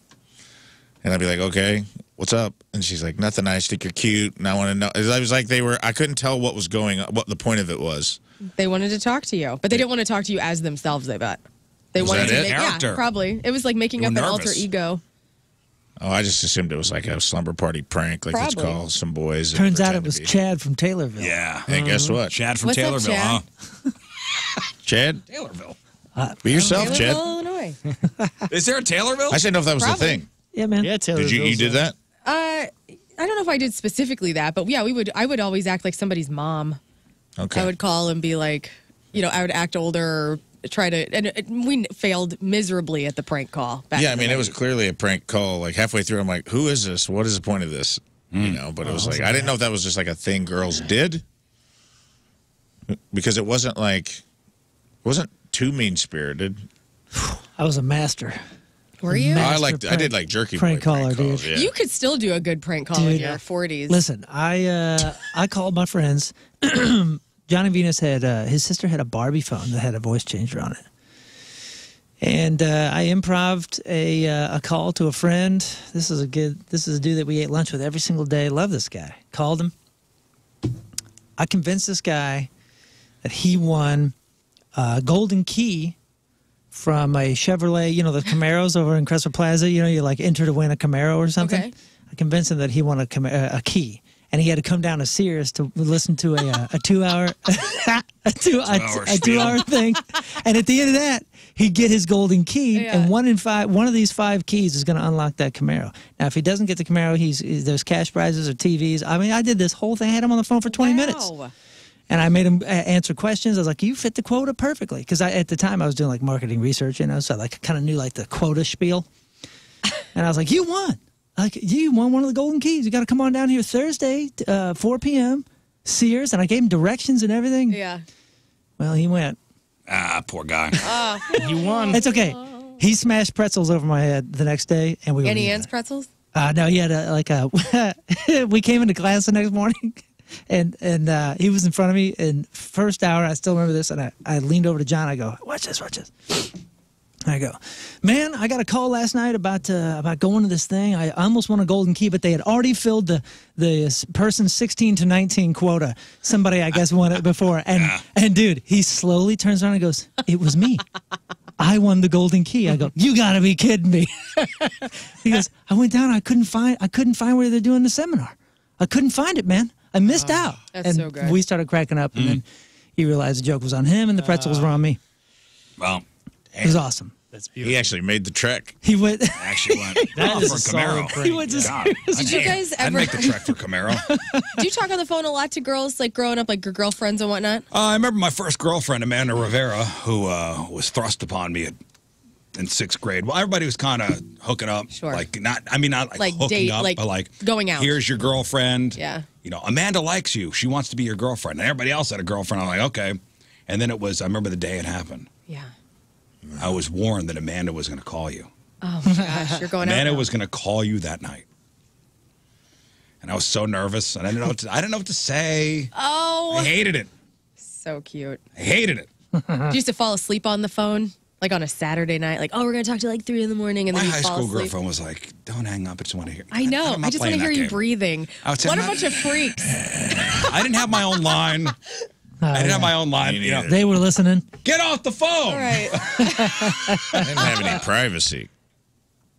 And I'd be like, okay, what's up? And she's like, nothing. I just think you're cute, and I want to know... I was like, they were... I couldn't tell what was going on, what the point of it was. They wanted to talk to you, but they didn't want to talk to you as themselves. I bet they wanted to make probably. It was like making up an alter ego. Oh, I just assumed it was like a slumber party prank. Like let's call some boys. Turns out it was Chad from Taylorville. Yeah, hey, guess what? Chad from Taylorville, huh? Chad Taylorville. Be yourself, Chad. Illinois. Is there a Taylorville? I didn't know if that was the thing. Yeah, man. Yeah, Taylorville. Did you did that? I don't know if I did specifically that, but yeah, we would. I would always act like somebody's mom. Okay. I would call and be like, you know, I would act older, try to, and we failed miserably at the prank call. Yeah, I mean, it was clearly a prank call. Like halfway through, I'm like, who is this? What is the point of this? You know, but it was like, I didn't know if that was just like a thing girls did. Because it wasn't like, it wasn't too mean-spirited. I was a master. Were you? No, I liked, I did like jerky prank caller, dude. Yeah. You could still do a good prank call in your 40s. Listen, I called my friends. Johnny Venus had his sister had a Barbie phone that had a voice changer on it, and I improved a call to a friend. This is a good. This is a dude that we ate lunch with every single day. Love this guy. Called him. I convinced this guy that he won a golden key from a Chevrolet, you know, the Camaros over in Chrysler Plaza, you know, you like enter to win a Camaro or something. Okay. I convinced him that he won a key, and he had to come down to Sears to listen to a 2 hour a two hour thing, and at the end of that, he'd get his golden key, and one of these 5 keys is going to unlock that Camaro. Now, if he doesn't get the Camaro, there's cash prizes or TVs. I mean, I did this whole thing. I had him on the phone for 20 minutes. And I made him answer questions. I was like, you fit the quota perfectly. Because at the time, I was doing, like, marketing research, you know, so I, like, kind of knew, like, the quota spiel. And I was like, you won. Like, you won one of the golden keys. You got to come on down here Thursday, 4 p.m., Sears. And I gave him directions and everything. Yeah. Well, he went. Ah, poor guy. You won. It's okay. He smashed pretzels over my head the next day. And we Any Ann's pretzels? No, he had, like, we came into class the next morning. And he was in front of me, and first hour, I still remember this, and I leaned over to John. I go, watch this, watch this. And I go, man, I got a call last night about going to this thing. I almost won a golden key, but they had already filled the person 16 to 19 quota. Somebody, I guess, won it before. And dude, he slowly turns around and goes, it was me. I won the golden key. I go, you got to be kidding me. He goes, I went down. I couldn't find where they're doing the seminar. I couldn't find it, man. I missed out. That's so good. We started cracking up, and then he realized the joke was on him, and the pretzels were on me. Well, it was awesome. That's beautiful. He actually made the trek. He went. Actually went. That is for Camaro. He went to Did you guys ever make the trek for Camaro? Do you talk on the phone a lot to girls, like growing up, like your girlfriends and whatnot? I remember my first girlfriend, Amanda Rivera, who was thrust upon me in 6th grade. Well, everybody was kind of hooking up. Sure. Like not like hooking up, like, but like going out. Here's your girlfriend. Yeah. You know, Amanda likes you. She wants to be your girlfriend. And everybody else had a girlfriend. I'm like, okay. And then it was, I remember the day it happened. Yeah. I was warned that Amanda was going to call you. Oh, my gosh. You're going out now. Amanda was going to call you that night. And I was so nervous. And I didn't know what to say. Oh. I hated it. So cute. I hated it. You used to fall asleep on the phone? Like on a Saturday night, like, oh, we're going to talk to you like 3 in the morning. And then my high school girlfriend was like, don't hang up. I just want to hear. I know. I just want to hear you breathing. What a bunch of freaks. I didn't have my own line. I didn't have my own line. You know. They were listening. Get off the phone. All right. I didn't have any privacy.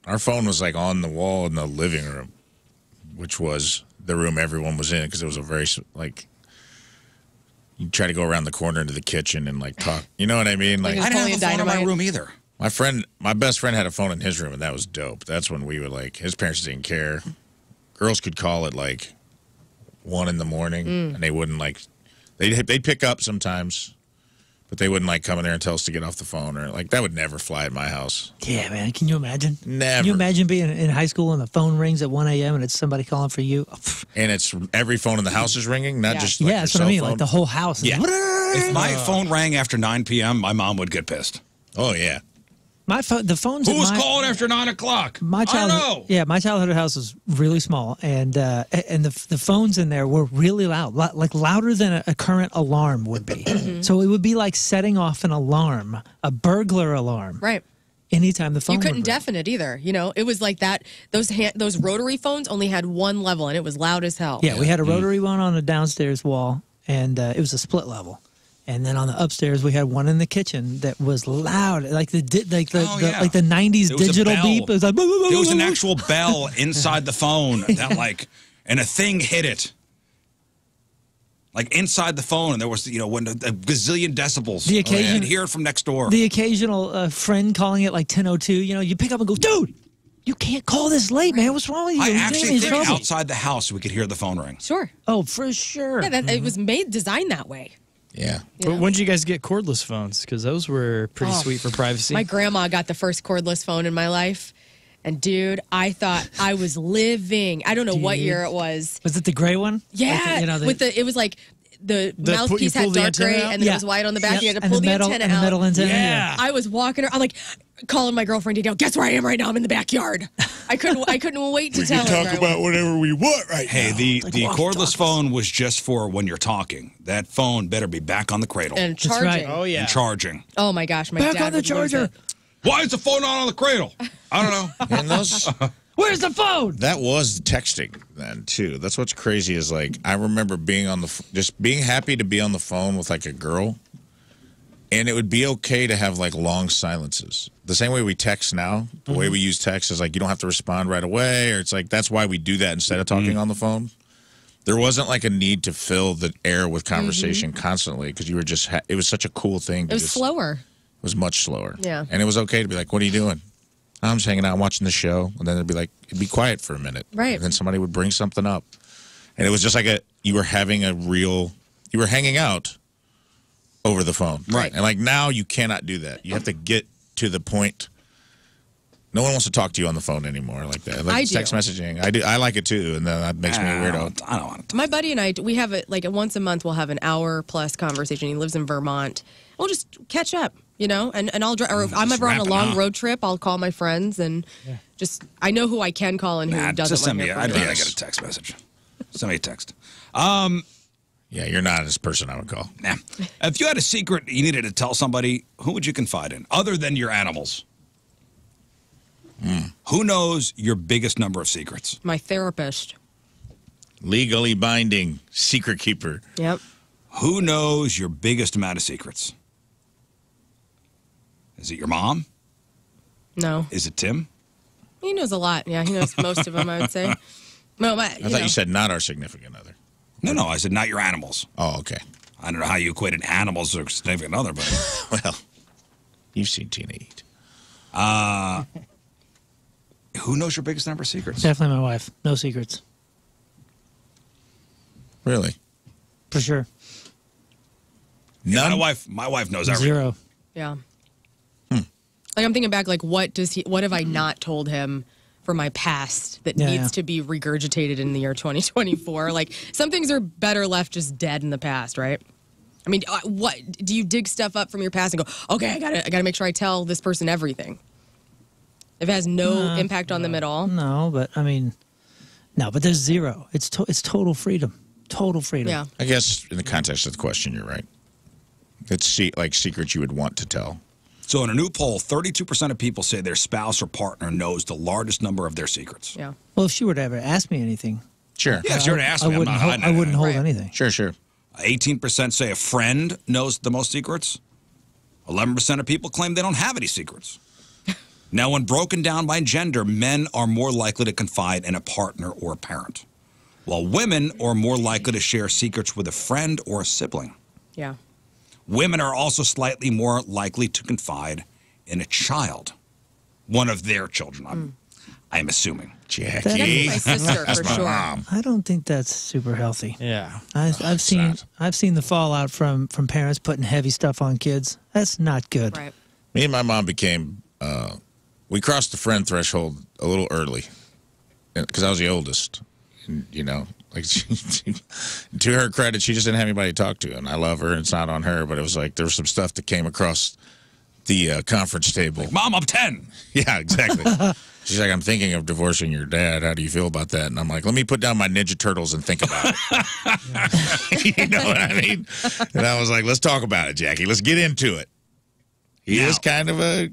Our phone was like on the wall in the living room, which was the room everyone was in, because it was a very, like, you try to go around the corner into the kitchen and like talk. You know what I mean? Like, I didn't have a phone in my room either. My friend, my best friend had a phone in his room, and that was dope. That's when we were like, his parents didn't care. Girls could call at like 1 in the morning, and they wouldn't like, they'd pick up sometimes. But they wouldn't, like, come in there and tell us to get off the phone. Or, like, that would never fly at my house. Yeah, man. Can you imagine? Never. Can you imagine being in high school and the phone rings at 1 a.m. and it's somebody calling for you? And it's every phone in the house is ringing, not just, like, yeah, that's what I mean. Phone. Like, the whole house. Yeah. If my phone rang after 9 p.m., my mom would get pissed. Oh, yeah. My the phones. Who was calling after 9 o'clock? I don't know. Yeah, my childhood house was really small, and the phones in there were really loud, like louder than a current alarm would be. So it would be like setting off an alarm, a burglar alarm. Right. Anytime the phone. You couldn't deafen it either. You know, it was like that. Those rotary phones only had one level, and it was loud as hell. Yeah, we had a rotary one on the downstairs wall, and it was a split level. And then on the upstairs, we had one in the kitchen that was loud, like the 90s digital beep. It was like, there was an actual bell inside the phone that and a thing hit it. Like inside the phone, and there was, you know, when a gazillion decibels. The occasion, you could hear it from next door. The occasional friend calling it like 10:02. You know, you pick up and go, dude, you can't call this late, man. What's wrong with you? I actually think outside the house we could hear the phone ring. Sure. Oh, for sure. Yeah, that, it was designed that way. Yeah. But when did you guys get cordless phones? Because those were pretty sweet for privacy. My grandma got the first cordless phone in my life. And, dude, I thought I was living. I don't know what year it was. Was it the gray one? Yeah. Like the, you know, the, with the, it was like the mouthpiece had dark gray and it was white on the back. Yep. You had to pull the metal antenna out. Yeah. I was walking around. I'm like calling my girlfriend to go, guess where I am right now? I'm in the backyard. I couldn't wait to tell her. We can talk about whatever we want right now. Hey, the cordless phone was just for when you're talking. That phone better be back on the cradle. And charging. That's right. Oh, yeah. And charging. Oh, my gosh. My dad on the charger. Why is the phone on the cradle? I don't know. And those, where's the phone? That was texting then, too. That's what's crazy is, like, I remember being on the, just being happy to be on the phone with, like, a girl. And it would be okay to have, like, long silences. The same way we text now, the way we use text is, like, you don't have to respond right away. Or it's like, that's why we do that instead of talking on the phone. There wasn't, like, a need to fill the air with conversation constantly, because you were just, it was such a cool thing. It was slower. It was much slower. Yeah. And it was okay to be like, what are you doing? I'm just hanging out, watching the show. And then it'd be like, it'd be quiet for a minute. Right. And then somebody would bring something up. And it was just like a, you were having a real, you were hanging out over the phone. Right. And like now you cannot do that. You have to get to the point. No one wants to talk to you on the phone anymore like that. Like text messaging. I do. I like it too, and then that makes me a weirdo. I don't want to. My buddy and I, we have it like once a month. We'll have an hour plus conversation. He lives in Vermont. We'll just catch up, you know. And I'll drive. If I'm ever on a long road trip, I'll call my friends and just. I know who I can call and who doesn't. Just send me. I'd rather get a text message. Send me a text. Yeah, you're not this person I would call. Nah. If you had a secret you needed to tell somebody, who would you confide in, other than your animals? Mm. Who knows your biggest number of secrets? My therapist. Legally binding, secret keeper. Yep. Who knows your biggest amount of secrets? Is it your mom? No. Is it Tim? He knows a lot. Yeah, he knows most of them, I would say. No, but, I thought you said not our significant other. No, no, I said not your animals. Oh, okay. I don't know how you equated animals or significant other, but... well, you've seen Tina eat. Who knows your biggest number of secrets? Definitely my wife. No secrets. Really? For sure. None? My wife knows everything. Zero. Yeah. Hmm. Like, I'm thinking back, like, what have I not told him for my past that needs to be regurgitated in the year 2024? Like, some things are better left just dead in the past, right? I mean, what do you dig stuff up from your past and go, okay, I gotta make sure I tell this person everything? If it has no impact on them at all? No, but I mean, but there's zero. It's total freedom. Total freedom. Yeah. I guess in the context of the question, you're right. It's like secrets you would want to tell. So in a new poll, 32% of people say their spouse or partner knows the largest number of their secrets. Yeah. Well, if she were to ever ask me anything. Sure. Yeah, if she were to ask me, I wouldn't hold anything. Sure, sure. 18% say a friend knows the most secrets. 11% of people claim they don't have any secrets. Now, when broken down by gender, men are more likely to confide in a partner or a parent, while women are more likely to share secrets with a friend or a sibling. Yeah. Women are also slightly more likely to confide in a child, one of their children, I'm assuming. Jackie. That's my sister, that's for my sure. Mom. I don't think that's super healthy. Yeah. I've seen the fallout from parents putting heavy stuff on kids. That's not good. Right. Me and my mom became, we crossed the friend threshold a little early because I was the oldest. And, you know, like she, to her credit, she just didn't have anybody to talk to, and I love her, and it's not on her, but it was like there was some stuff that came across the conference table. Like, Mom, I'm 10. Yeah, exactly. She's like, I'm thinking of divorcing your dad. How do you feel about that? And I'm like, let me put down my Ninja Turtles and think about it. You know what I mean? And I was like, let's talk about it, Jackie. Let's get into it. He is kind of a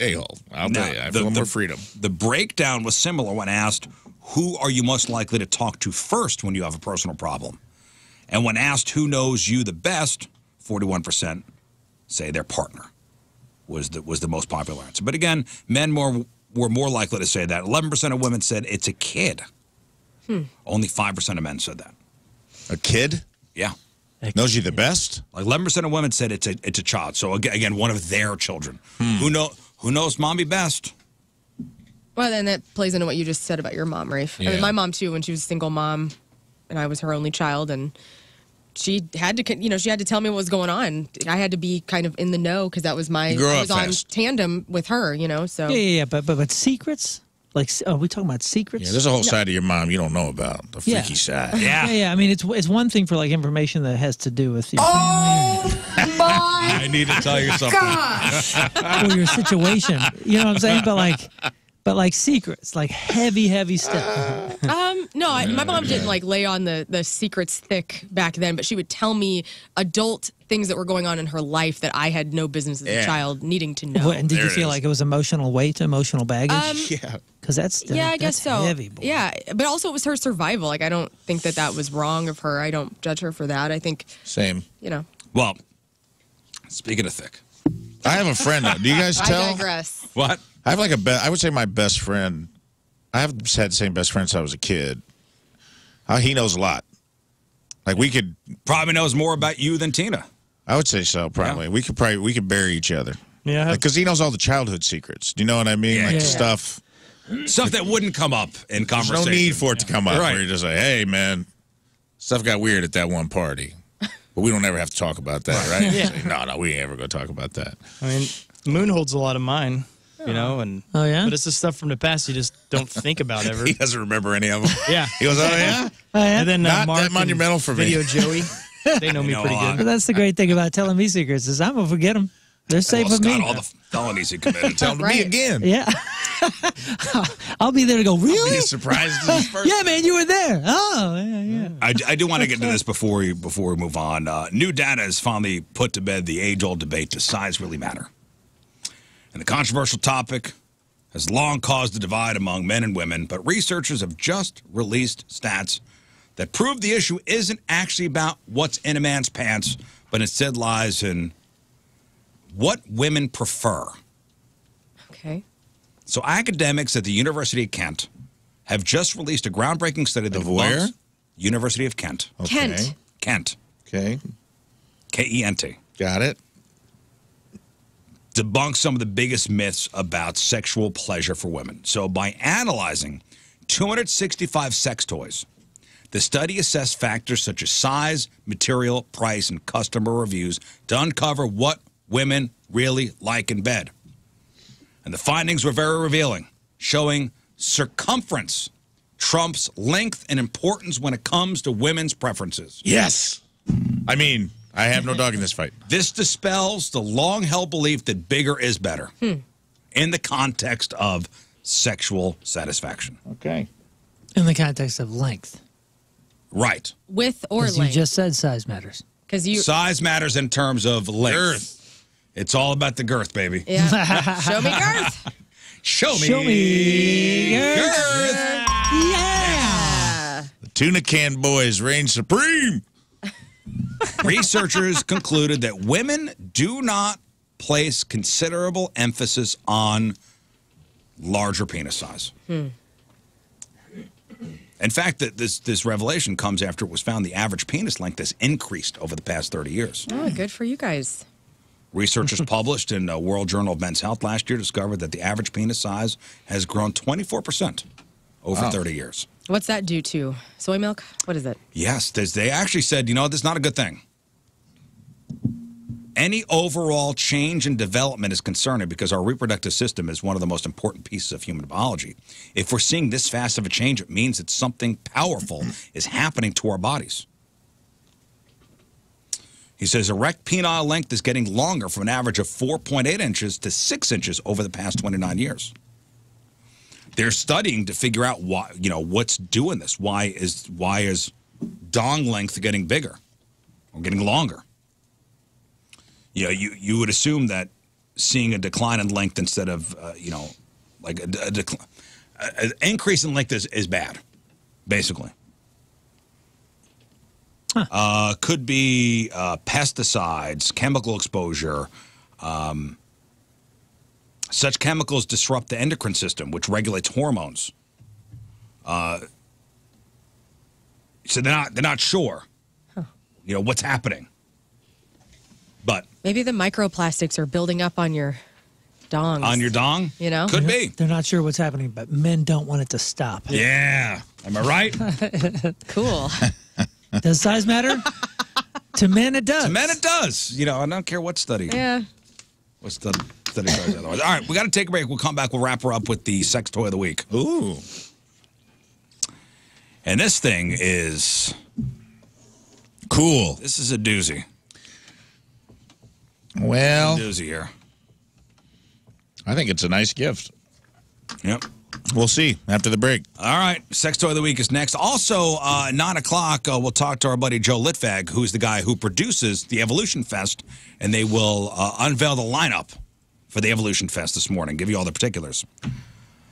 a-hole. I'll tell you, I have a little more freedom. The breakdown was similar when asked, who are you most likely to talk to first when you have a personal problem? And when asked who knows you the best, 41% say their partner was the most popular answer. But again, men were more likely to say that. 11% of women said it's a kid. Only 5% of men said that. A kid? Yeah. Knows you the best? Like 11% of women said it's a child. So again, one of their children. Who knows mommy best? Well, then that plays into what you just said about your mom, Rafe. Yeah. I mean, my mom, too, when she was a single mom, and I was her only child, and she had to, you know, she had to tell me what was going on. I had to be kind of in the know because that was my, I was on tandem with her, you know, so. Yeah, but secrets? Like, are we talking about secrets? Yeah, there's a whole side of your mom you don't know about, the freaky side. Yeah, I mean, it's one thing for, like, information that has to do with your family. Oh, my I need to tell you something. Gosh. Or your situation, you know what I'm saying? But like secrets, like heavy stuff. No, my mom didn't like lay on the secrets thick back then, but she would tell me adult things that were going on in her life that I had no business as a child needing to know. What, and did there you feel like it was emotional weight, emotional baggage? Yeah. Because I guess so. Heavy, boy. Yeah, but also it was her survival. Like I don't think that was wrong of her. I don't judge her for that. I think same. You know. Well, speaking of thick, I have a friend now. Do you guys tell? I digress. What? I have like I would say my best friend, I have had the same best friend since I was a kid. He knows a lot. Like we could. Probably knows more about you than Tina. I would say so, probably. Yeah. We could bury each other. Yeah. Because he knows all the childhood secrets. Do you know what I mean? Yeah, like stuff. Stuff that wouldn't come up in conversation. There's no need for it to come up. Right. Where you're just like, hey, man, stuff got weird at that one party. But we don't ever have to talk about that, right? Yeah. Like, no, we ain't ever going to talk about that. I mean, Moon holds a lot of mine. You know, and but it's the stuff from the past you just don't think about ever. He doesn't remember any of them. Yeah, he goes, oh yeah. And then Mark that monumental for me. Video Joey, they know me pretty good. But that's the great thing about telling me secrets is I'm gonna forget them. They're safe with me. All the felonies he committed. Tell them to me again. Yeah, I'll be there to go. Really? He's surprised. Yeah, man, you were there. Oh, yeah. I do want to get to this before we move on. New data has finally put to bed the age-old debate: does size really matter? And the controversial topic has long caused a divide among men and women, but researchers have just released stats that prove the issue isn't actually about what's in a man's pants, but instead lies in what women prefer. Okay. So academics at the University of Kent have just released a groundbreaking study that where? University of Kent. Okay. Kent. Okay. K-E-N-T. Got it. Debunk some of the biggest myths about sexual pleasure for women. So by analyzing 265 sex toys, the study assessed factors such as size, material, price, and customer reviews to uncover what women really like in bed. And the findings were very revealing, showing circumference trumps length and importance when it comes to women's preferences. Yes. I mean, I have no dog in this fight. This dispels the long-held belief that bigger is better in the context of sexual satisfaction. Okay. In the context of length. Right. Width or length. You just said size matters. Size matters in terms of length. Girth. It's all about the girth, baby. Yeah. Show me girth. Show me girth. Yeah. The tuna can boys reign supreme. Researchers concluded that women do not place considerable emphasis on larger penis size. Hmm. In fact, this revelation comes after it was found the average penis length has increased over the past 30 years. Oh, good for you guys. Researchers published in the World Journal of Men's Health last year discovered that the average penis size has grown 24% over 30 years. What's that due to? Soy milk? What is it? Yes, they actually said, you know, this is not a good thing. Any overall change in development is concerning because our reproductive system is one of the most important pieces of human biology. If we're seeing this fast of a change, it means that something powerful is happening to our bodies. He says erect penile length is getting longer from an average of 4.8 inches to 6 inches over the past 29 years. They're studying to figure out why, you know, what's doing this. Why is dong length getting bigger or getting longer? You know, you would assume that seeing a decline in length instead of, you know, like an increase in length is bad, basically. Huh. Could be pesticides, chemical exposure. Such chemicals disrupt the endocrine system, which regulates hormones. So they're not sure, huh, you know, what's happening. But maybe the microplastics are building up on your dong. On your dong? You know? Could be. They're not sure what's happening, but men don't want it to stop. Yeah. Am I right? Cool. Does size matter? To men, it does. To men, it does. You know, I don't care what study. Yeah. What study says otherwise. All right, we got to take a break. We'll come back. We'll wrap her up with the sex toy of the week. Ooh. And this thing is cool. This is a doozy. Well, doozy here. I think it's a nice gift. Yep. We'll see after the break. All right. Sex Toy of the Week is next. Also, 9 o'clock, we'll talk to our buddy Joe Litfag, who's the guy who produces the Evolution Fest, and they will unveil the lineup for the Evolution Fest this morning, give you all the particulars.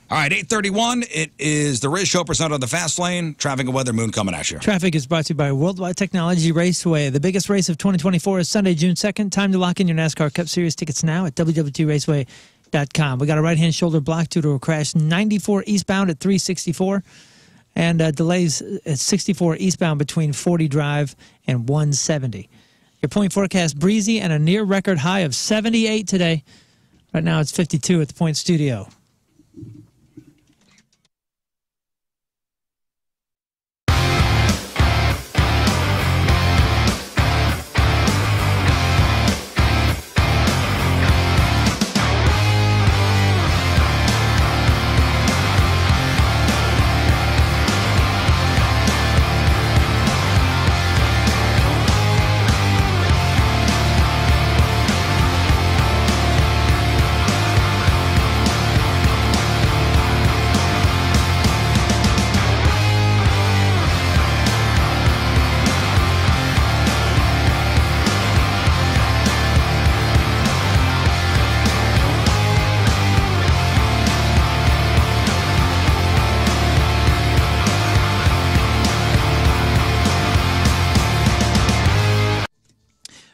All right, 8:31. It is the Riz Show presented on the Fast Lane. Traffic and weather, Moon coming at you. Traffic is brought to you by Worldwide Technology Raceway. The biggest race of 2024 is Sunday, June 2nd. Time to lock in your NASCAR Cup Series tickets now at www.raceway.com. We got a right-hand shoulder block due to a crash, 94 eastbound at 364, and delays at 64 eastbound between 40 Drive and 170. Your point forecast, breezy and a near-record high of 78 today. Right now it's 52 at the Point Studio.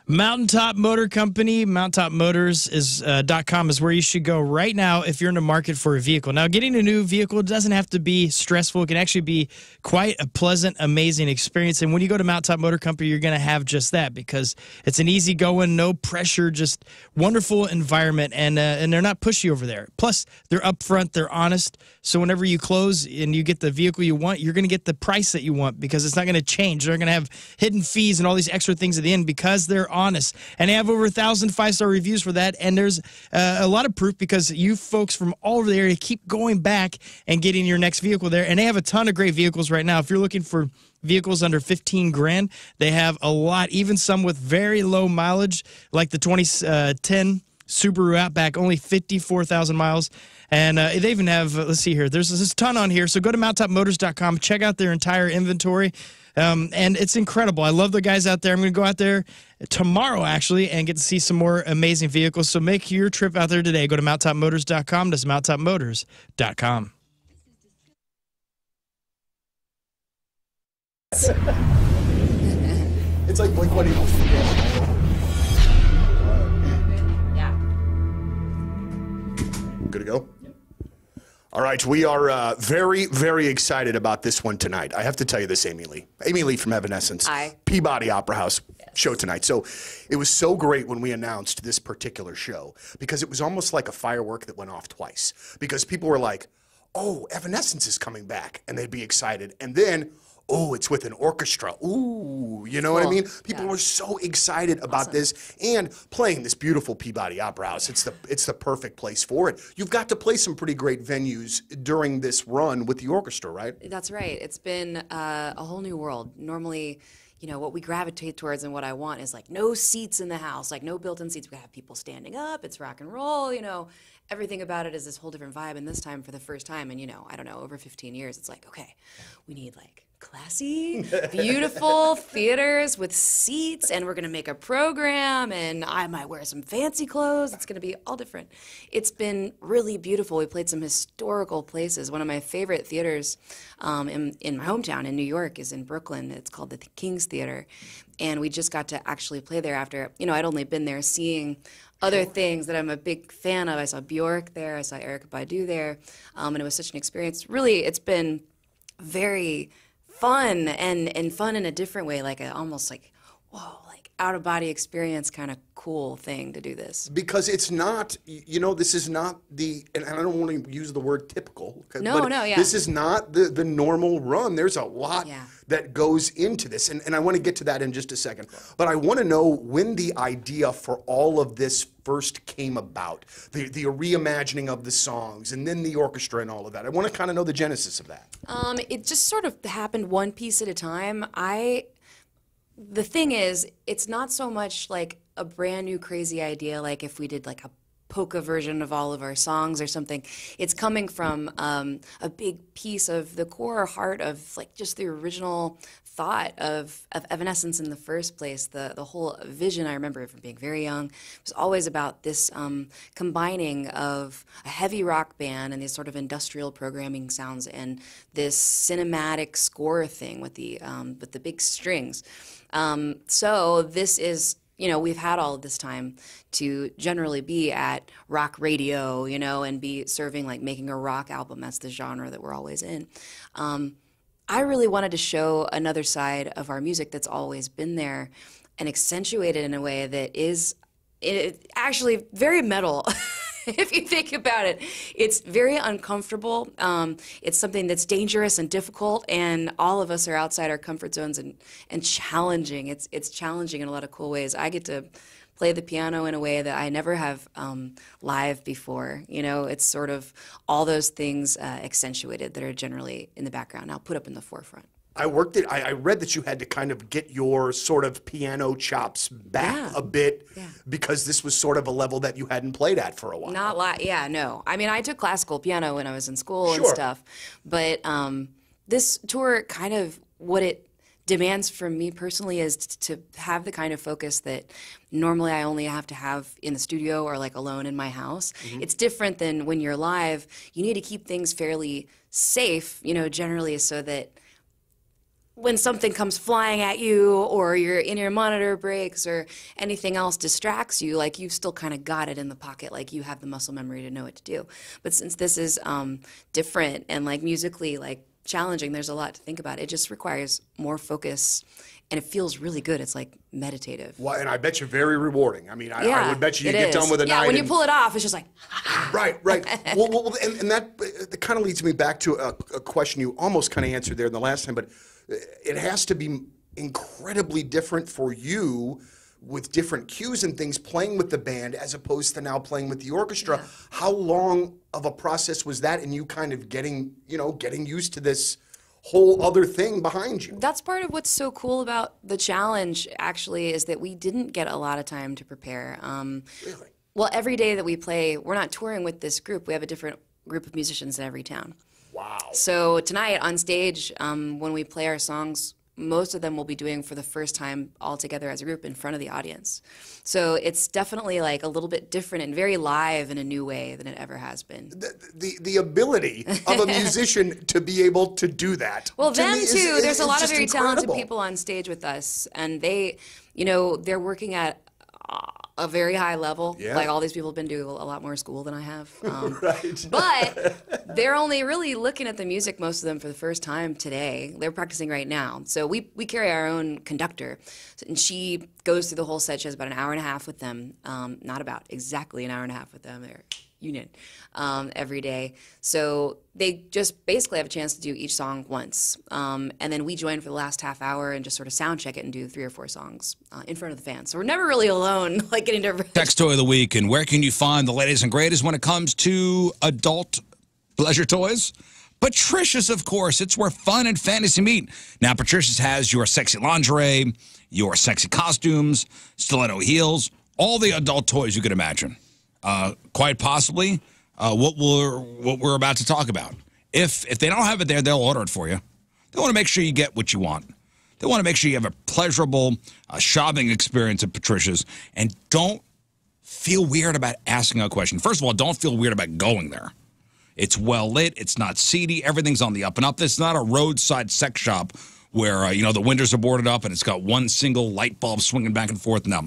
Mountaintop Motor Company, mountaintopmotors.com is where you should go right now if you're in the market for a vehicle. Now, getting a new vehicle doesn't have to be stressful. It can actually be quite a pleasant, amazing experience. And when you go to Mountaintop Motor Company, you're going to have just that because it's an easygoing, no pressure, just wonderful environment. And they're not pushy over there. Plus, they're upfront, they're honest. So whenever you close and you get the vehicle you want, you're going to get the price that you want because it's not going to change. They're going to have hidden fees and all these extra things at the end because they're honest. And they have over 1,000 5-star reviews for that. And there's a lot of proof because you folks from all over the area keep going back and getting your next vehicle there. And they have a ton of great vehicles right now. If you're looking for vehicles under 15 grand, they have a lot, even some with very low mileage, like the 2010 Subaru Outback, only 54,000 miles. And they even have, let's see here, there's a ton on here. So go to mountaintopmotors.com, check out their entire inventory. And it's incredible. I love the guys out there. I'm going to go out there tomorrow, actually, and get to see some more amazing vehicles. So make your trip out there today. Go to mountaintopmotors.com. That's mountaintopmotors.com. It's like Blink-182. Yeah. Good to go? Yep. All right, we are very, very excited about this one tonight. I have to tell you this, Amy Lee. Amy Lee from Evanescence. Hi. Peabody Opera House show tonight. So it was so great when we announced this particular show because it was almost like a firework that went off twice. Because people were like, oh, Evanescence is coming back, and they'd be excited. And then, oh, it's with an orchestra. Ooh, you know what I mean? People were so excited about this and playing this beautiful Peabody Opera House. It's the perfect place for it. You've got to play some pretty great venues during this run with the orchestra, right? That's right. It's been a whole new world. Normally, you know, what we gravitate towards and what I want is like no seats in the house, like no built-in seats. We have people standing up, it's rock and roll, you know. Everything about it is this whole different vibe, and this time for the first time, and you know, I don't know, over 15 years, it's like, okay, we need like classy, beautiful theaters with seats, and we're gonna make a program, and I might wear some fancy clothes. It's gonna be all different. It's been really beautiful. We played some historical places. One of my favorite theaters in my hometown in New York is in Brooklyn. It's called the King's Theater, and we just got to actually play there after, you know, I'd only been there seeing other things that I'm a big fan of. I saw Bjork there, I saw Erykah Badu there, and it was such an experience. Really, it's been very fun, and fun in a different way, like a, almost like, whoa, like out-of-body experience kind of cool thing to do this. Because it's not, you know, this is not the, and I don't want to use the word typical. No, this is not the normal run. There's a lot that goes into this, and I want to get to that in just a second. But I want to know when the idea for all of this first came about, the reimagining of the songs, and then the orchestra and all of that. I want to kind of know the genesis of that. It just sort of happened one piece at a time. The thing is, it's not so much like a brand new crazy idea, like if we did like a polka version of all of our songs or something. It's coming from a big piece of the core heart of like just the original thought of Evanescence in the first place. The whole vision, I remember from being very young, was always about this combining of a heavy rock band and these sort of industrial programming sounds and this cinematic score thing with the big strings. So this is, you know, we've had all of this time to generally be at rock radio, you know, and be serving, like, making a rock album. That's the genre that we're always in. I really wanted to show another side of our music that's always been there and accentuate it in a way that is actually very metal. If you think about it, it's very uncomfortable. It's something that's dangerous and difficult, and all of us are outside our comfort zones and challenging. It's challenging in a lot of cool ways. I get to play the piano in a way that I never have live before. You know, it's sort of all those things accentuated that are generally in the background, now put up in the forefront. I read that you had to kind of get your sort of piano chops back a bit because this was sort of a level that you hadn't played at for a while. No. I mean, I took classical piano when I was in school and stuff, but this tour kind of what it demands from me personally is to have the kind of focus that normally I only have to have in the studio or like alone in my house. It's different than when you're live. You need to keep things fairly safe, you know, generally, so that when something comes flying at you or your in-ear monitor breaks or anything else distracts you, like you've still kind of got it in the pocket, like you have the muscle memory to know what to do. But since this is different and like musically like challenging, there's a lot to think about. It just requires more focus, and it feels really good. It's like meditative. Well, and I bet you very rewarding. I mean, I would bet you get done with a night. Yeah, when you pull it off, it's just like. Right. well, and that kind of leads me back to a question you almost kind of answered there in the last time, but it has to be incredibly different for you with different cues and things playing with the band as opposed to now playing with the orchestra. Yeah. How long of a process was that in you kind of getting, you know, getting used to this whole other thing behind you? That's part of what's so cool about the challenge, actually, is that we didn't get a lot of time to prepare. Really? Well, every day that we play, we're not touring with this group. We have a different group of musicians in every town. Wow. So tonight on stage, when we play our songs, most of them we'll be doing for the first time all together as a group in front of the audience. So it's definitely like a little bit different and very live in a new way than it ever has been. The ability of a musician to be able to do that. Well, them too. There's a lot of very talented people on stage with us, and they, you know, they're working at a very high level. Yeah. Like all these people have been doing a lot more school than I have. Right. But they're only really looking at the music, most of them, for the first time today. They're practicing right now. So we carry our own conductor. And she goes through the whole set. She has about an hour and a half with them. Not about, exactly an hour and a half with them. They're union every day. So they just basically have a chance to do each song once. And then we join for the last half hour and just sort of sound check it and do 3 or 4 songs in front of the fans. So we're never really alone, like getting to... Sex Toy of the Week, and where can you find the latest and greatest when it comes to adult pleasure toys? Patricia's, of course. It's where fun and fantasy meet. Now, Patricia's has your sexy lingerie, your sexy costumes, stiletto heels, all the adult toys you could imagine. Quite possibly what we're about to talk about. If they don't have it there, they'll order it for you. They want to make sure you get what you want. They want to make sure you have a pleasurable shopping experience at Patricia's, and don't feel weird about asking a question. First of all, don't feel weird about going there. It's well lit. It's not seedy. Everything's on the up and up. It's not a roadside sex shop where you know, the windows are boarded up and it's got one single light bulb swinging back and forth. No.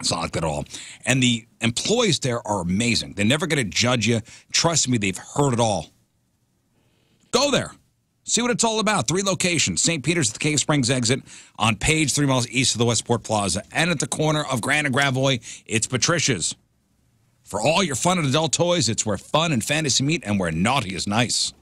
It's not like that at all. And the employees there are amazing. They're never going to judge you. Trust me, they've heard it all. Go there. See what it's all about. 3 locations. St. Peter's at the Cave Springs exit, on Page, 3 miles east of the Westport Plaza, and at the corner of Grand and Gravois, it's Patricia's. For all your fun and adult toys, it's where fun and fantasy meet and where naughty is nice.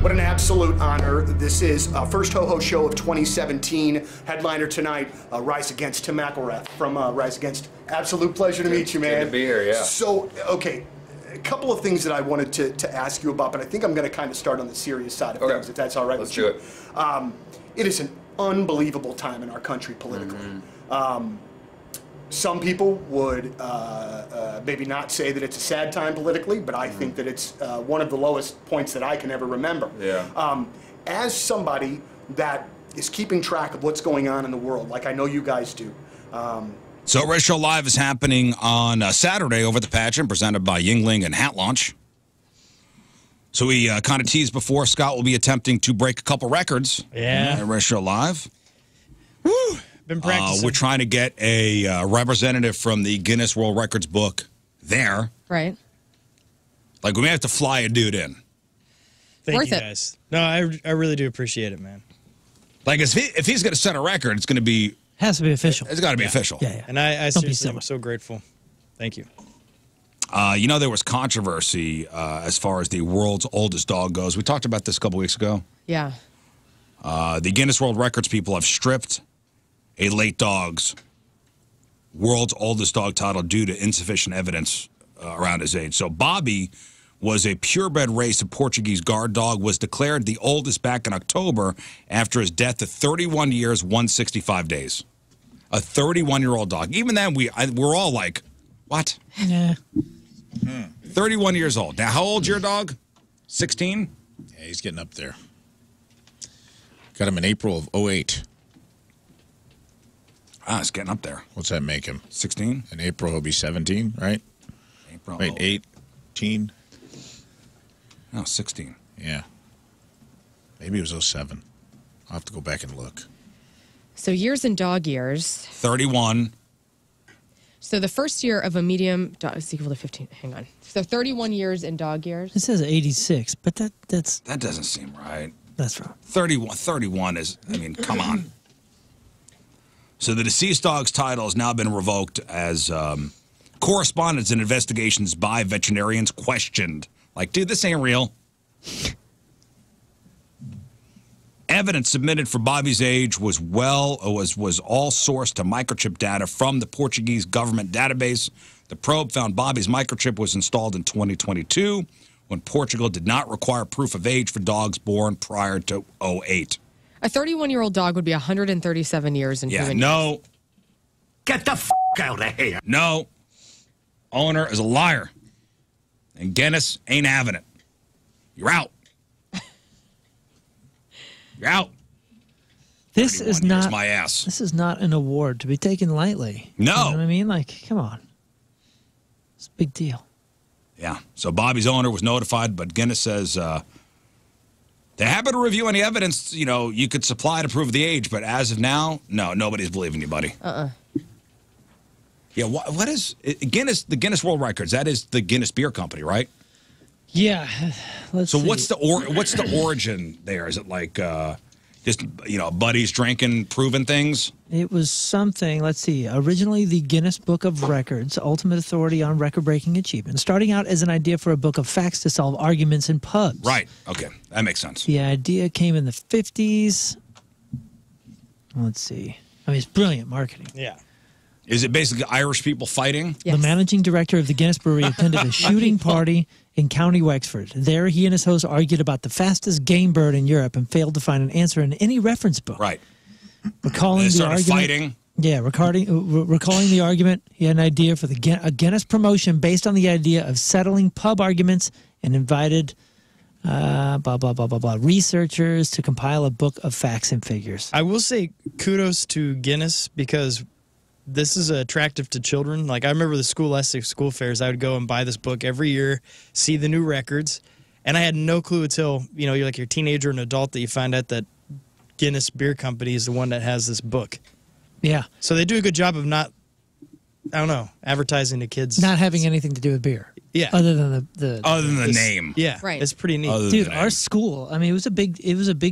What an absolute honor this is. First Ho-Ho show of 2017. Headliner tonight, Rise Against Tim McElrath from Rise Against. Absolute pleasure to meet you, man. Good to be here, yeah. So, okay, a couple of things that I wanted to ask you about, but I think I'm going to kind of start on the serious side of things, if that's all right with you. Let's do it. It is an unbelievable time in our country politically. Mm-hmm. Some people would maybe not say that it's a sad time politically, but I think that it's one of the lowest points that I can ever remember. Yeah. As somebody that is keeping track of what's going on in the world, like I know you guys do. So Red Show Live is happening on Saturday over at the Pageant, presented by Yuengling and Hat Launch. So we kind of teased before, Scott will be attempting to break a couple records at Red Show Live. Woo! Been practicing. We're trying to get a representative from the Guinness World Records book there. Right. Like, we may have to fly a dude in. Thank you guys. No, I really do appreciate it, man. Like, if he's going to set a record, it's going to be... Has to be official. It's got to be official. Yeah, yeah. And I seriously am so grateful. Thank you. You know, there was controversy as far as the world's oldest dog goes. We talked about this a couple weeks ago. Yeah. The Guinness World Records people have stripped a late dog's world's oldest dog title due to insufficient evidence around his age. So Bobby was a purebred race of Portuguese guard dog, was declared the oldest back in October after his death at 31 years, 165 days. A 31-year-old dog. Even then, we're all like, what? Yeah. 31 years old. Now, how old's your dog? 16? Yeah, he's getting up there. Got him in April of 08. Ah, it's getting up there. What's that make him? 16? In April, he'll be 17, right? April. Wait, 18? No, 16. Yeah. Maybe it was 07. I'll have to go back and look. So years in dog years. 31. So the first year of a medium dog is equal to 15. Hang on. So 31 years in dog years. It says 86, but that's... That doesn't seem right. That's wrong. 31 is, I mean, come on. So the deceased dog's title has now been revoked as correspondence and investigations by veterinarians questioned. Like, dude, this ain't real. Evidence submitted for Bobby's age was all sourced to microchip data from the Portuguese government database. The probe found Bobby's microchip was installed in 2022 when Portugal did not require proof of age for dogs born prior to 08. A 31-year-old dog would be 137 years in human years. Get the f*** out of here. No. Owner is a liar. And Guinness ain't having it. You're out. You're out. This is not my ass. This is not an award to be taken lightly. No. You know what I mean? Like, come on. It's a big deal. Yeah. So Bobby's owner was notified, but Guinness says... They're happy to review any evidence, you know, you could supply to prove the age, but as of now, no, nobody's believing you, buddy. Yeah, what is Guinness? The Guinness World Records. That is the Guinness Beer Company, right? Yeah. Let's see. what's the origin there? Is it like just, you know, buddies drinking, proving things? It was something. Let's see. Originally, the Guinness Book of Records, ultimate authority on record-breaking achievements, starting out as an idea for a book of facts to solve arguments in pubs. Right. Okay, that makes sense. The idea came in the 50s. Let's see. I mean, it's brilliant marketing. Yeah. Is it basically Irish people fighting? Yes. The managing director of the Guinness Brewery attended a shooting party in County Wexford. There, he and his host argued about the fastest game bird in Europe and failed to find an answer in any reference book. Right. Recalling the argument, fighting. Yeah, recalling the argument, he had an idea for a Guinness promotion based on the idea of settling pub arguments and invited researchers to compile a book of facts and figures. I will say kudos to Guinness because this is attractive to children. Like, I remember the Scholastic school fairs, I would go and buy this book every year, see the new records, and I had no clue until, you know, you're like a teenager or an adult that you find out that Guinness Beer Company is the one that has this book. Yeah. So they do a good job of not, I don't know, advertising to kids. Not having anything to do with beer. Yeah. Other than the name. Yeah. Right. It's pretty neat. Dude, our school, I mean, it was a big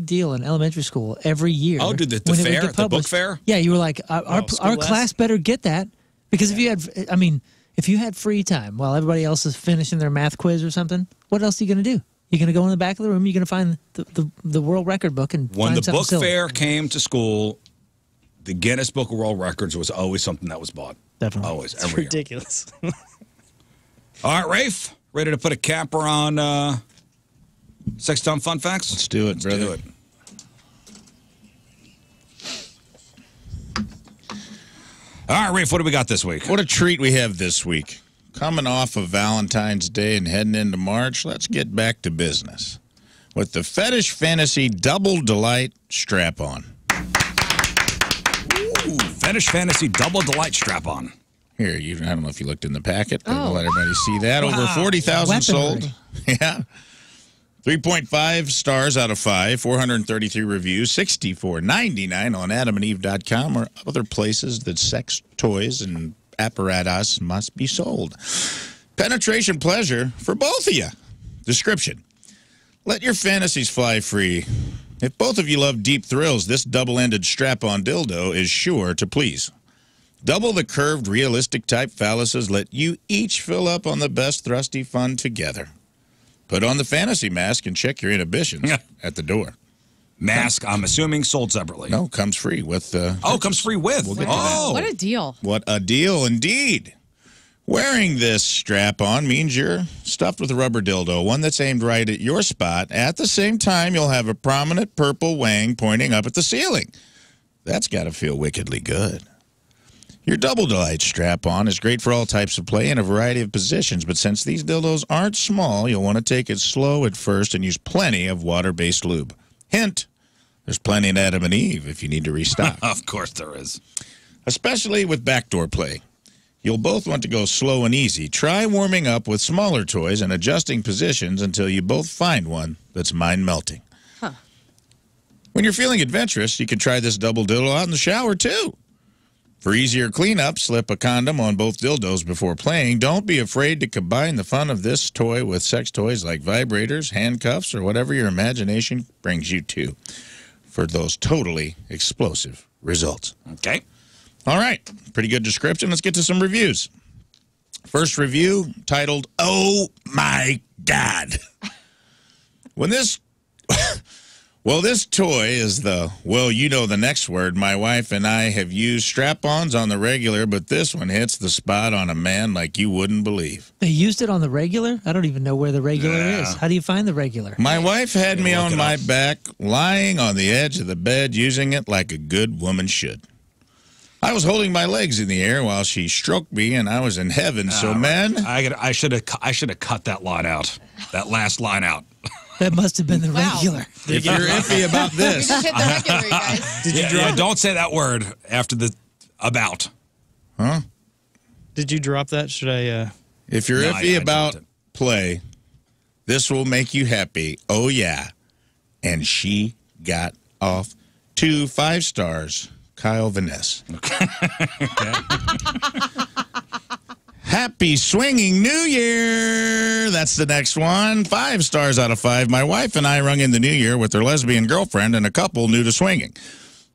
deal in elementary school every year. Oh, dude, the fair, the book fair? Yeah, you were like, our class better get that because if you had free time while everybody else is finishing their math quiz or something, what else are you going to do? You're going to go in the back of the room, you're going to find the world record book and when the book fair came to school, the Guinness Book of World Records was always something that was bought. Definitely. Always, every year. It's ridiculous. All right, Rafe, ready to put a capper on Sex Dumb Fun Facts? Let's do it, brother. Let's do it. All right, Rafe, what do we got this week? What a treat we have this week. Coming off of Valentine's Day and heading into March, let's get back to business with the Fetish Fantasy Double Delight Strap-On. Ooh, Fetish Fantasy Double Delight Strap-On. Here, I don't know if you looked in the packet, but we'll let everybody see that. Wow. Over 40,000 sold. Yeah. 3.5 stars out of 5, 433 reviews, $64.99 on adamandeve.com or other places that sex toys and apparatus must be sold. Penetration pleasure for both of you. Description. Let your fantasies fly free. If both of you love deep thrills, this double-ended strap-on dildo is sure to please. Double the curved, realistic-type phalluses let you each fill up on the best thrusty fun together. Put on the fantasy mask and check your inhibitions at the door. Mask, I'm assuming, sold separately. No, comes free with... comes free with. We'll get to that. What a deal. What a deal, indeed. Wearing this strap-on means you're stuffed with a rubber dildo, one that's aimed right at your spot. At the same time, you'll have a prominent purple wang pointing up at the ceiling. That's got to feel wickedly good. Your Double Delight strap-on is great for all types of play in a variety of positions, but since these dildos aren't small, you'll want to take it slow at first and use plenty of water-based lube. Hint, there's plenty in Adam and Eve if you need to restock. Of course there is. Especially with backdoor play. You'll both want to go slow and easy. Try warming up with smaller toys and adjusting positions until you both find one that's mind-melting. Huh. When you're feeling adventurous, you can try this double dildo out in the shower, too. For easier cleanup, slip a condom on both dildos before playing. Don't be afraid to combine the fun of this toy with sex toys like vibrators, handcuffs, or whatever your imagination brings you to for those totally explosive results. Okay. All right. Pretty good description. Let's get to some reviews. First review titled, "Oh My God." Well, this toy is the, well, you know the next word. My wife and I have used strap-ons on the regular, but this one hits the spot on a man like you wouldn't believe. They used it on the regular? I don't even know where the regular is. How do you find the regular? My wife had me on my back, lying on the edge of the bed, using it like a good woman should. I was holding my legs in the air while she stroked me, and I was in heaven. So, man, I should have cut that line out, that last line out. That must have been the regular. If you're iffy about this. You just hit the regular, you guys. Did you drop? Don't say that word after the about. Huh? Did you drop that? Should I? If you're iffy about play, this will make you happy. Oh, yeah. and she got off. 2 5 stars, Kyle Vaness. Okay. Happy swinging New Year. That's the next one. 5 stars out of 5. My wife and I rung in the New Year with her lesbian girlfriend and a couple new to swinging.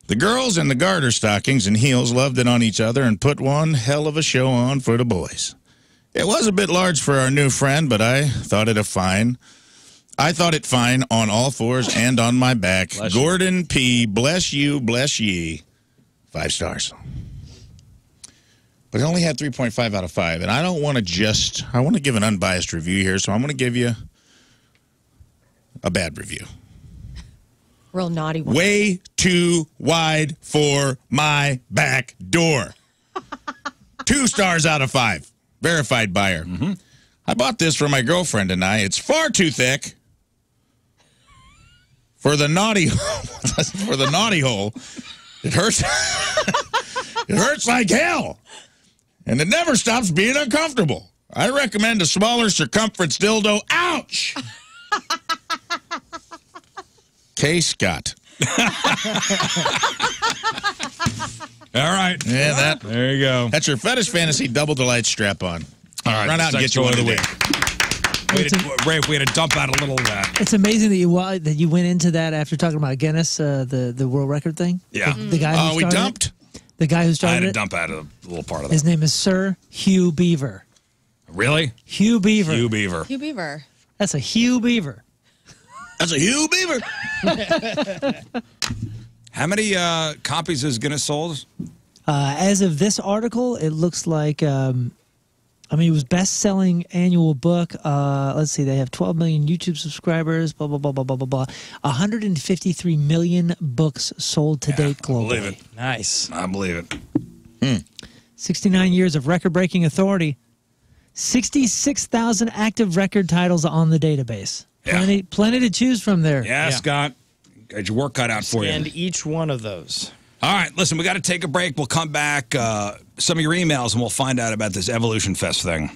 The girls in the garter stockings and heels loved it on each other and put one hell of a show on for the boys. It was a bit large for our new friend, but I thought it fine. I thought it fine on all fours and on my back. Bless Gordon you. P., bless you, bless ye. 5 stars. But it only had 3.5 out of 5, and I don't want to just... I want to give an unbiased review here, so I'm going to give you a bad review. Real naughty one. Way too wide for my back door. 2 stars out of 5. Verified buyer. Mm-hmm. I bought this for my girlfriend and I. It's far too thick for the naughty for the naughty hole. It hurts. It hurts like hell. And it never stops being uncomfortable. I recommend a smaller circumference dildo. Ouch! K. Scott. All right. Yeah, that. There you go. That's your fetish fantasy double delight strap on. All right. Run out and get you one of the week. Ray, we had to dump out a little of that. It's amazing that you went into that after talking about Guinness, the world record thing. Yeah. The guy who started The guy who started it? I had to dump out a little part of that. His name is Sir Hugh Beaver. Really? Hugh Beaver. Hugh Beaver. Hugh Beaver. That's a Hugh Beaver. That's a Hugh Beaver. How many copies is Guinness sold? As of this article, it looks like, I mean, it was best-selling annual book. Let's see, they have 12 million YouTube subscribers, blah, blah, blah, blah, blah, blah, blah. 153 million books sold to date globally. I believe it. Nice. I believe it. Mm. 69 years of record-breaking authority. 66,000 active record titles on the database. Yeah. Plenty to choose from there. Yeah, Scott. Got your work cut out for you. And each one of those. All right, listen, we got to take a break. We'll come back, some of your emails, and we'll find out about this Evolution Fest thing.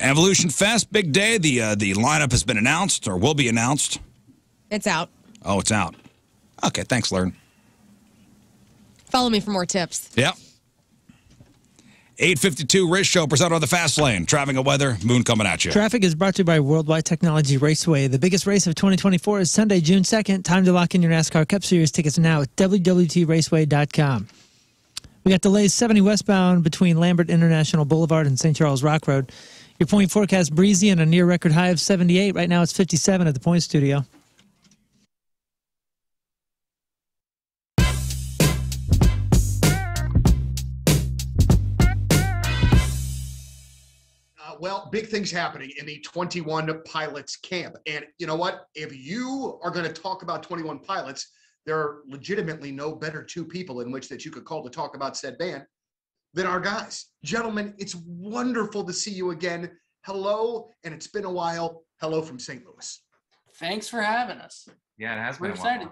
Evolution Fest, big day. The lineup has been announced or will be announced. It's out. Oh, it's out. Okay, thanks, Lauren. Follow me for more tips. Yep. 8:52 Riz Show, presented on the Fast Lane. Traffic and weather, Moon coming at you. Traffic is brought to you by Worldwide Technology Raceway. The biggest race of 2024 is Sunday, June 2nd. Time to lock in your NASCAR Cup Series tickets now at www.raceway.com. We got delays 70 westbound between Lambert International Boulevard and St. Charles Rock Road. Your point forecast breezy and a near record high of 78. Right now it's 57 at the Point Studio. Well, big things happening in the 21 Pilots camp. And you know what? If you are going to talk about 21 Pilots, there are legitimately no better two people in which that you could call to talk about said band than our guys. Gentlemen, it's wonderful to see you again. Hello, and it's been a while. Hello from St. Louis. Thanks for having us. Yeah, it has been a while. We're excited.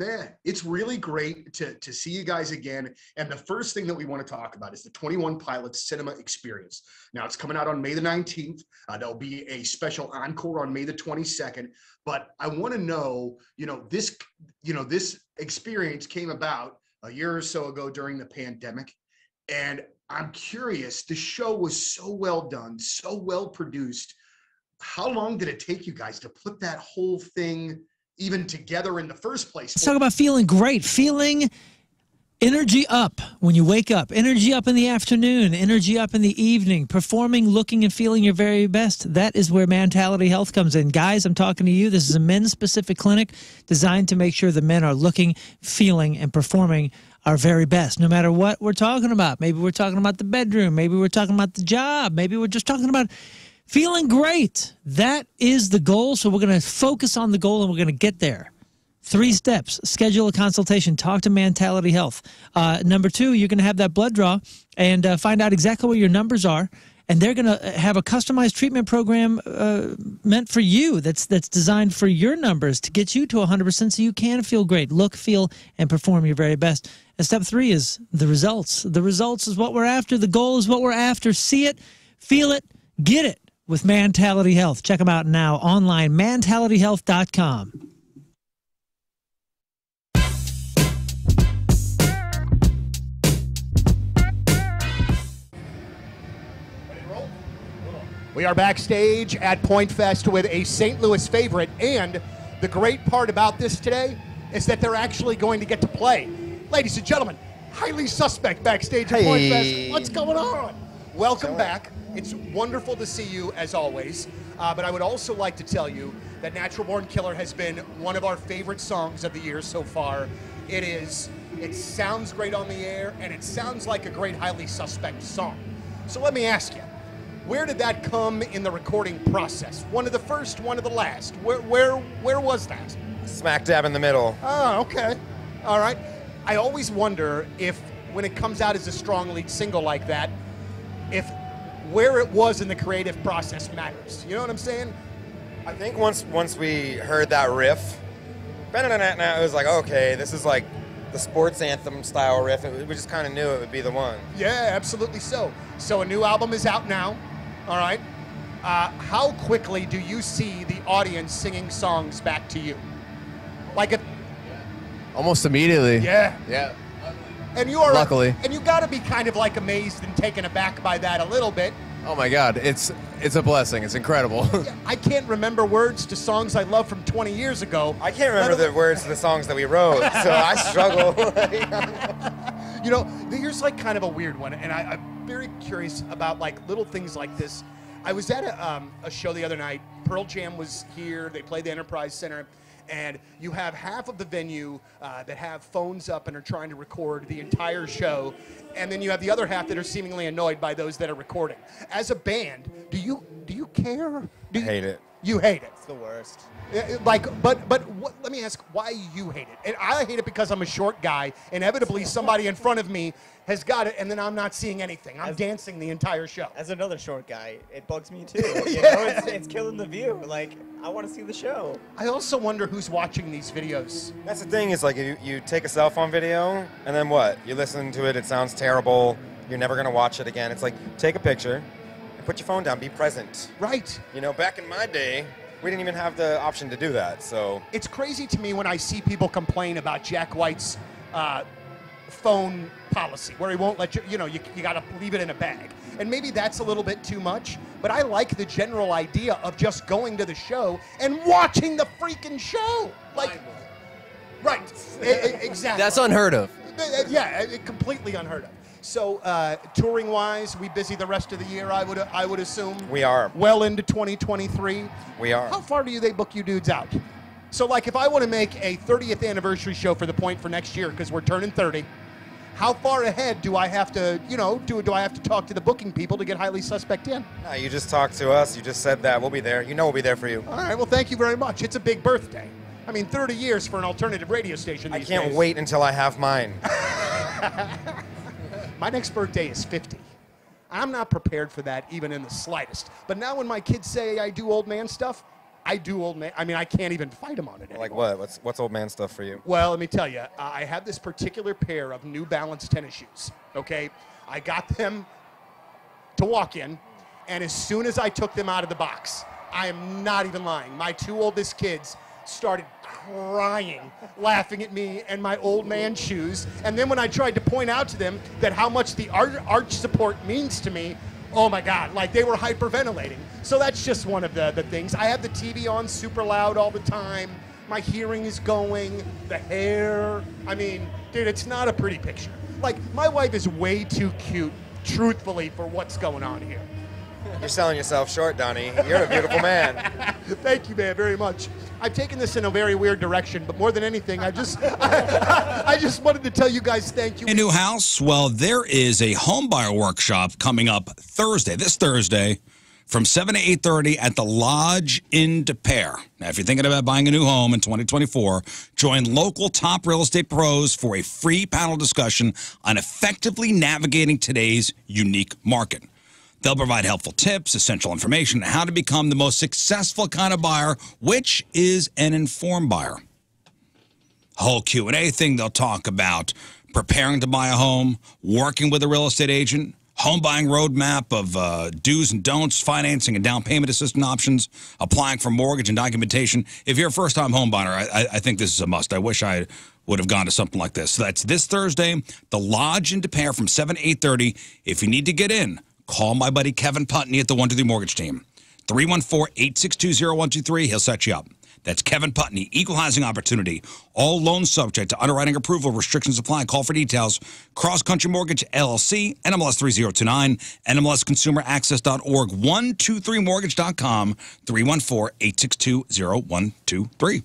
Yeah, it's really great to see you guys again. And the first thing that we want to talk about is the 21 Pilots Cinema Experience. Now, it's coming out on May the 19th. There'll be a special encore on May the 22nd. But I want to know, this experience came about a year or so ago during the pandemic. And I'm curious, the show was so well done, so well produced. How long did it take you guys to put that whole thing even together in the first place? Let's talk about feeling great, feeling energy up when you wake up, energy up in the afternoon, energy up in the evening, performing, looking, and feeling your very best. That is where Mentality Health comes in. Guys, I'm talking to you. This is a men's-specific clinic designed to make sure the men are looking, feeling, and performing our very best, no matter what we're talking about. Maybe we're talking about the bedroom. Maybe we're talking about the job. Maybe we're just talking about feeling great. That is the goal, so we're going to focus on the goal and we're going to get there. 3 steps. Schedule a consultation. Talk to Mentality Health. Number 2, you're going to have that blood draw and find out exactly what your numbers are. And they're going to have a customized treatment program meant for you that's designed for your numbers to get you to 100% so you can feel great, look, feel, and perform your very best. And step 3 is the results. The results is what we're after. The goal is what we're after. See it, feel it, get it. with Mantality Health. Check them out now online, MantalityHealth.com. We are backstage at Point Fest with a St. Louis favorite, and the great part about this today is that they're actually going to get to play. Ladies and gentlemen, highly suspect backstage at Point Fest. What's going on? Welcome back. It's wonderful to see you as always, but I would also like to tell you that Natural Born Killer has been one of our favorite songs of the year so far. It sounds great on the air, and it sounds like a great highly suspect song. So let me ask you, where did that come in the recording process? One of the first, one of the last. Where was that? Smack dab in the middle. Oh, okay. All right. I always wonder if, when it comes out as a strong lead single like that, if where it was in the creative process matters. You know what I'm saying? I think once we heard that riff, it was like, okay, this is like the sports anthem style riff. We just kind of knew it would be the one. Yeah, absolutely so. So a new album is out now. All right. How quickly do you see the audience singing songs back to you? Like almost immediately. Yeah. Yeah. And you are luckily. And you got to be kind of like amazed and taken aback by that a little bit. Oh my God, it's a blessing. It's incredible. I can't remember words to songs I love from 20 years ago. I can't remember the words to the songs that we wrote, so I struggle. You know, here's like kind of a weird one, and I'm very curious about like little things like this. I was at a show the other night. Pearl Jam was here. They played the Enterprise Center, and you have half of the venue that have phones up and are trying to record the entire show, and then you have the other half that are seemingly annoyed by those that are recording. As a band, do you care? I hate it. You hate it. It's the worst. Let me ask why you hate it. And I hate it because I'm a short guy. Inevitably, somebody in front of me has got it, and then I'm not seeing anything. I'm dancing the entire show. As another short guy, it bugs me too. You know, it's killing the view. Like, I want to see the show. I also wonder who's watching these videos. That's the thing is, like, you take a cell phone video, and then what? You listen to it. It sounds terrible. You're never gonna watch it again. It's like, take a picture. Put your phone down, be present. Right. You know, back in my day, we didn't even have the option to do that, so. It's crazy to me when I see people complain about Jack White's phone policy, where he won't let you, you gotta leave it in a bag. And maybe that's a little bit too much, but I like the general idea of just going to the show and watching the freaking show. Like, right, exactly. That's unheard of. Yeah, completely unheard of. So, touring-wise, we busy the rest of the year, I would assume? We are. Well into 2023? We are. How far do they book you dudes out? So, like, if I want to make a 30th anniversary show for The Point for next year, because we're turning 30, how far ahead do I have to, do I have to talk to the booking people to get Highly Suspect in? No, you just talked to us. You just said that. We'll be there. You know we'll be there for you. All right. Well, thank you very much. It's a big birthday. I mean, 30 years for an alternative radio station these days. I can't wait until I have mine. My next birthday is 50. I'm not prepared for that even in the slightest. But now when my kids say I do old man stuff, I do old man. I mean, I can't even fight them on it anymore. Like what? What's old man stuff for you? Well, let me tell you. I have this particular pair of New Balance tennis shoes, okay? I got them to walk in, and as soon as I took them out of the box, I am not even lying. My two oldest kids started crying, laughing at me and my old man shoes. And then when I tried to point out to them that how much the arch support means to me, oh my God, like they were hyperventilating. So that's just one of the things. I have the TV on super loud all the time. My hearing is going, the hair. I mean, dude, it's not a pretty picture. Like, my wife is way too cute, truthfully, for what's going on here. You're selling yourself short, Donnie. You're a beautiful man. Thank you, man, very much. I've taken this in a very weird direction, but more than anything, I just wanted to tell you guys thank you. A new house? Well, there is a homebuyer workshop coming up Thursday, this Thursday, from 7 to 8:30 at the Lodge in De Pere. Now, if you're thinking about buying a new home in 2024, join local top real estate pros for a free panel discussion on effectively navigating today's unique market. They'll provide helpful tips, essential information, and how to become the most successful kind of buyer, which is an informed buyer. Whole Q&A thing, they'll talk about preparing to buy a home, working with a real estate agent, home buying roadmap of do's and don'ts, financing and down payment assistance options, applying for mortgage and documentation. If you're a first-time home buyer, I think this is a must. I wish I would have gone to something like this. So that's this Thursday, the Lodge in De Pere from 7 to 8:30. If you need to get in, call my buddy Kevin Putney at the 123 Mortgage Team. 314-862-0123. He'll set you up. That's Kevin Putney, Equal Housing Opportunity. All loans subject to underwriting approval. Restrictions apply. Call for details. Cross Country Mortgage, LLC, NMLS 3029, NMLSConsumerAccess.org, 123mortgage.com, 314-862-0123.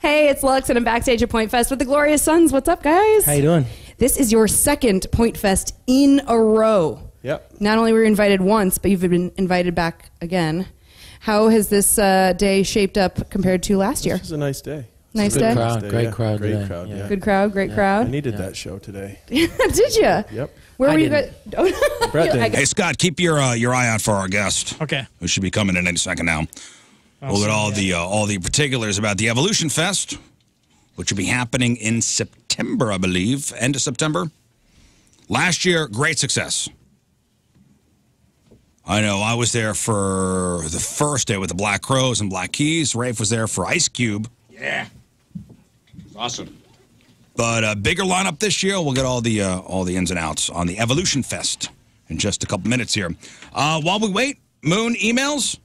Hey, it's Lux, and I'm backstage at Point Fest with the Glorious Sons. What's up, guys? How you doing? This is your second Point Fest in a row. Yep. Not only were you invited once, but you've been invited back again. How has this day shaped up compared to last year? This was a nice day. Nice day? Great crowd. Good crowd, great crowd. I needed that show today. Did you? Yep. Where were you guys? Hey, Scott, keep your eye out for our guest. Okay. Who should be coming in any second now. Awesome. We'll get all the particulars about the Evolution Fest, which will be happening in September, I believe, end of September. Last year, great success. I know, I was there for the first day with the Black Crowes and Black Keys. Rafe was there for Ice Cube. Yeah. Awesome. But a bigger lineup this year. We'll get all the ins and outs on the Evolution Fest in just a couple minutes here. While we wait, Moon, emails?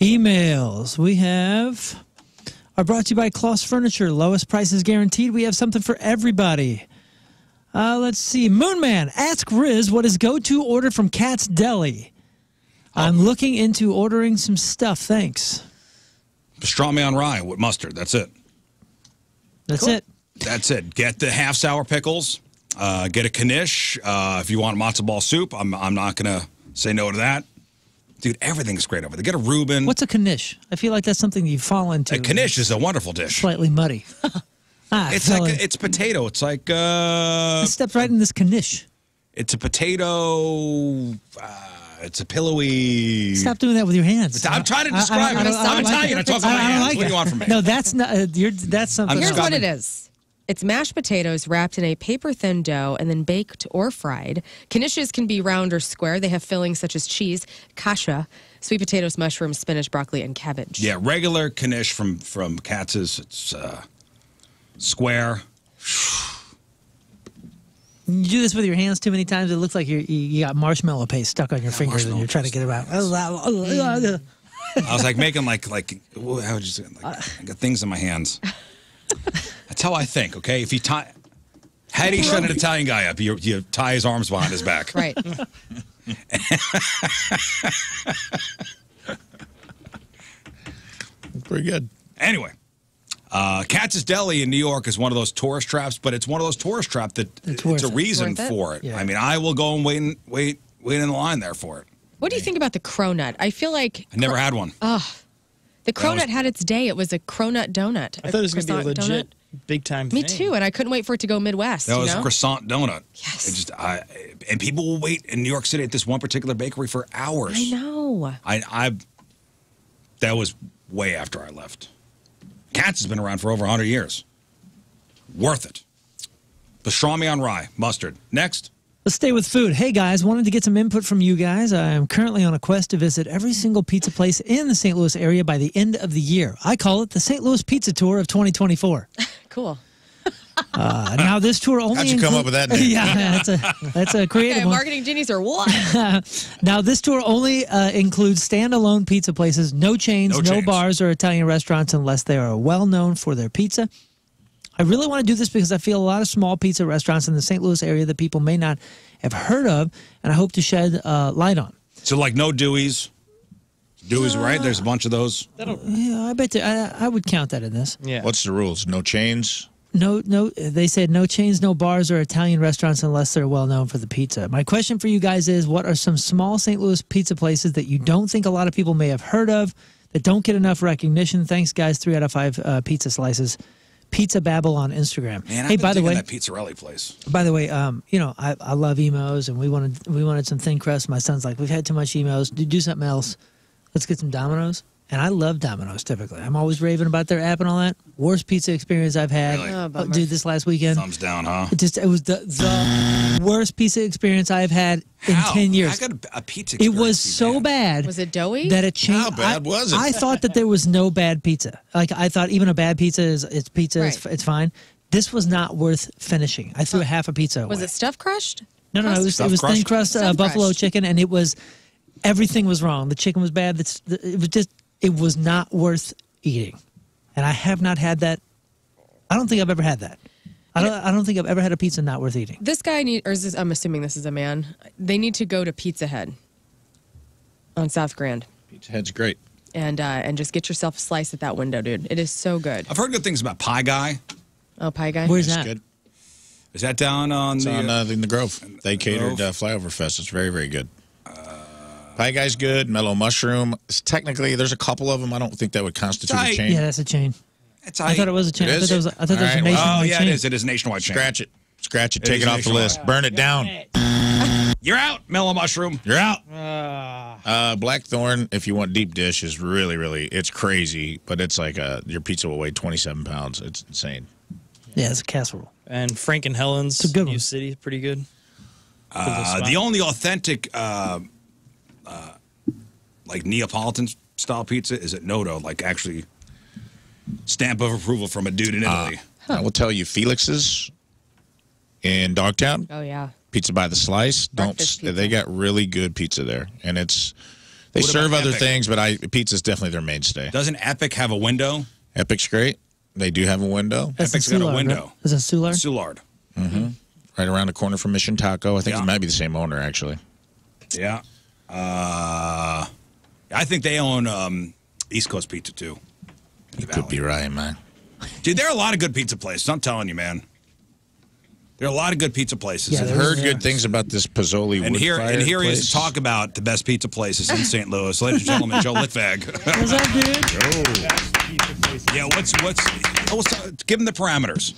Emails. We have... are brought to you by Klaus Furniture. Lowest prices guaranteed. We have something for everybody. Let's see. Moonman, ask Riz what his go-to order from Cat's Deli. I'm looking into ordering some stuff. Thanks. Pastrami on rye with mustard. That's it. That's cool. That's it. Get the half sour pickles. Get a knish. If you want matzo ball soup, I'm not going to say no to that. Dude, everything's great over there. Get a Reuben. What's a knish? I feel like that's something you fall into. A knish is a wonderful dish. Slightly muddy. It's like it's potato. It's like I stepped right in this knish. It's a potato. It's a pillowy. Stop doing that with your hands. I'm trying to describe it. I'm Italian. I talk with my hands. What do you want from me? No, that's not. That's something. Here's what it is. It's mashed potatoes wrapped in a paper-thin dough and then baked or fried. Knishes can be round or square. They have fillings such as cheese, kasha, sweet potatoes, mushrooms, spinach, broccoli, and cabbage. Yeah, regular knish from Katz's. It's square. You do this with your hands too many times, it looks like you got marshmallow paste stuck on your fingers and you're trying to get it out. I was like making like how would you say it? I got things in my hands. That's how I think, okay? If you tie... Had he shut an Italian guy up, you tie his arms behind his back. Right. Pretty good. Anyway, Katz's Deli in New York is one of those tourist traps, but it's one of those tourist traps that it's a reason for it. Yeah. I mean, I will go and wait in the line there for it. What do you think about the cronut? I feel like... I never had one. Ugh. The cronut had its day. It was a cronut donut. I thought it was going to be a legit big-time thing. Me too, and I couldn't wait for it to go Midwest. That was a croissant donut. Yes. And people will wait in New York City at this one particular bakery for hours. I know. That was way after I left. Katz has been around for over 100 years. Worth it. Pastrami on rye, mustard. Next. Let's stay with food. Hey, guys, wanted to get some input from you guys. I am currently on a quest to visit every single pizza place in the St. Louis area by the end of the year. I call it the St. Louis Pizza Tour of 2024. Cool. Now, this tour only... How'd you come up with that name? Yeah, that's a creative one. Marketing genies or what? Now, this tour only includes standalone pizza places, no chains, no bars, or Italian restaurants unless they are well-known for their pizza. I really want to do this because I feel a lot of small pizza restaurants in the St. Louis area that people may not have heard of, and I hope to shed light on. So, like, no Dewey's? Dewey's, right? There's a bunch of those. Yeah, I bet I would count that in this. Yeah. What's the rules? No chains? No. They said no chains, no bars, or Italian restaurants unless they're well-known for the pizza. My question for you guys is, what are some small St. Louis pizza places that you don't think a lot of people may have heard of that don't get enough recognition? Thanks, guys. 3 out of 5 pizza slices. Pizza Babble on Instagram. Man, hey, by the way, that Pizzarelli place. By the way, you know, I love emos, and we wanted some thin crust. My son's like, we've had too much emos. Do something else. Let's get some Domino's. And I love Domino's typically. I'm always raving about their app and all that. Worst pizza experience I've had. Really? Oh, dude, this last weekend. Thumbs down, huh? It was the worst pizza experience I've had in 10 years. I got a pizza experience. It was so bad. Was it doughy? That it changed. How bad was it? I thought that there was no bad pizza. Like, I thought even a bad pizza is right. It's fine. This was not worth finishing. I threw half a pizza away. Was it stuffed crust? No, no, it was thin crust buffalo chicken, and it was, everything was wrong. The chicken was bad. It was just... It was not worth eating, and I have not had that. I don't think I've ever had that. I don't think I've ever had a pizza not worth eating. This guy needs, or is this, I'm assuming this is a man. They need to go to Pizza Hut on South Grand. Pizza Hut's great, and just get yourself a slice at that window, dude. It is so good. I've heard good things about Pie Guy. Oh, Pie Guy, where's that? Good. Is that down on in the Grove? They catered Flyover Fest. It's very, very good. Pie Guy's good. Mellow Mushroom. Technically, there's a couple of them. I don't think that would constitute a chain. Yeah, that's a chain. I thought it was a chain. I thought there was a nationwide chain. Oh, yeah, it is. It is a nationwide chain. Scratch it. Scratch it. Take it off the list. Burn it down. You're out, Mellow Mushroom. You're out. Blackthorn, if you want deep dish, is really, really, it's crazy. But it's like your pizza will weigh 27 pounds. It's insane. Yeah, it's a casserole. And Frank and Helen's New City is pretty good. The only authentic... like Neapolitan style pizza is at Noto, like actually stamp of approval from a dude in Italy. I will tell you, Felix's in Dogtown. Oh yeah, pizza by the slice. They got really good pizza there, and it's they serve other things, but pizza's definitely their mainstay. Doesn't Epic have a window? Epic's great. They do have a window. Epic's got a window. Is it Soulard? Soulard. Mm-hmm. Right around the corner from Mission Taco. I think it might be the same owner actually. Yeah. I think they own East Coast Pizza, too. You could be right, man. Dude, there are a lot of good pizza places. I'm telling you, man. There are a lot of good pizza places. Yeah, I've heard good things about this Pozzoli wood fire and here place. Is talk about the best pizza places in St. Louis. Ladies and gentlemen, Joe Litvag. What's up, dude? Yo. Yeah, give them the parameters.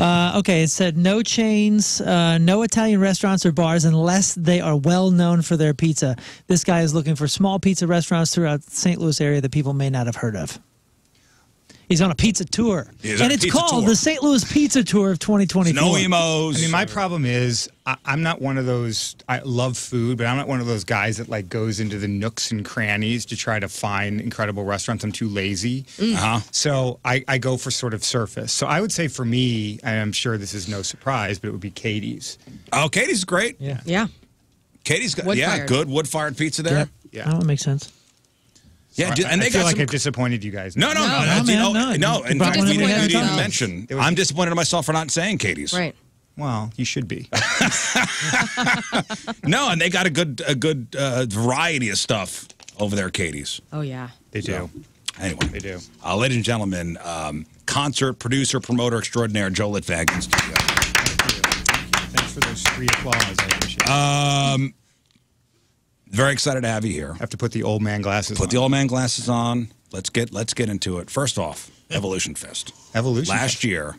Okay, it said no chains, no Italian restaurants or bars unless they are well known for their pizza. This guy is looking for small pizza restaurants throughout the St. Louis area that people may not have heard of. He's on a pizza tour. And it's called the St. Louis Pizza Tour of 2024. No emos. I mean, my problem is I'm not one of those, I love food, but I'm not one of those guys that like goes into the nooks and crannies to try to find incredible restaurants. I'm too lazy. Uh-huh. So I go for sort of surface. So I would say for me, and I'm sure this is no surprise, but it would be Katie's. Oh, Katie's is great. Yeah. Yeah. Katie's got, good wood-fired pizza there. Yeah. Oh, that makes sense. Yeah, and they got like I've disappointed you guys. No. In fact, you didn't even mention. I'm disappointed in myself for not saying Katie's. Right. Well, you should be. No, and they got a good variety of stuff over there, Katie's. Oh yeah, they do. So, anyway, they do. Ladies and gentlemen, concert producer, promoter extraordinaire, Joe Litvag. Thanks for those three applause. I appreciate it. Very excited to have you here. I have to put the old man glasses on. Put the old man glasses on. Let's get into it. First off, Evolution Fest. Last year,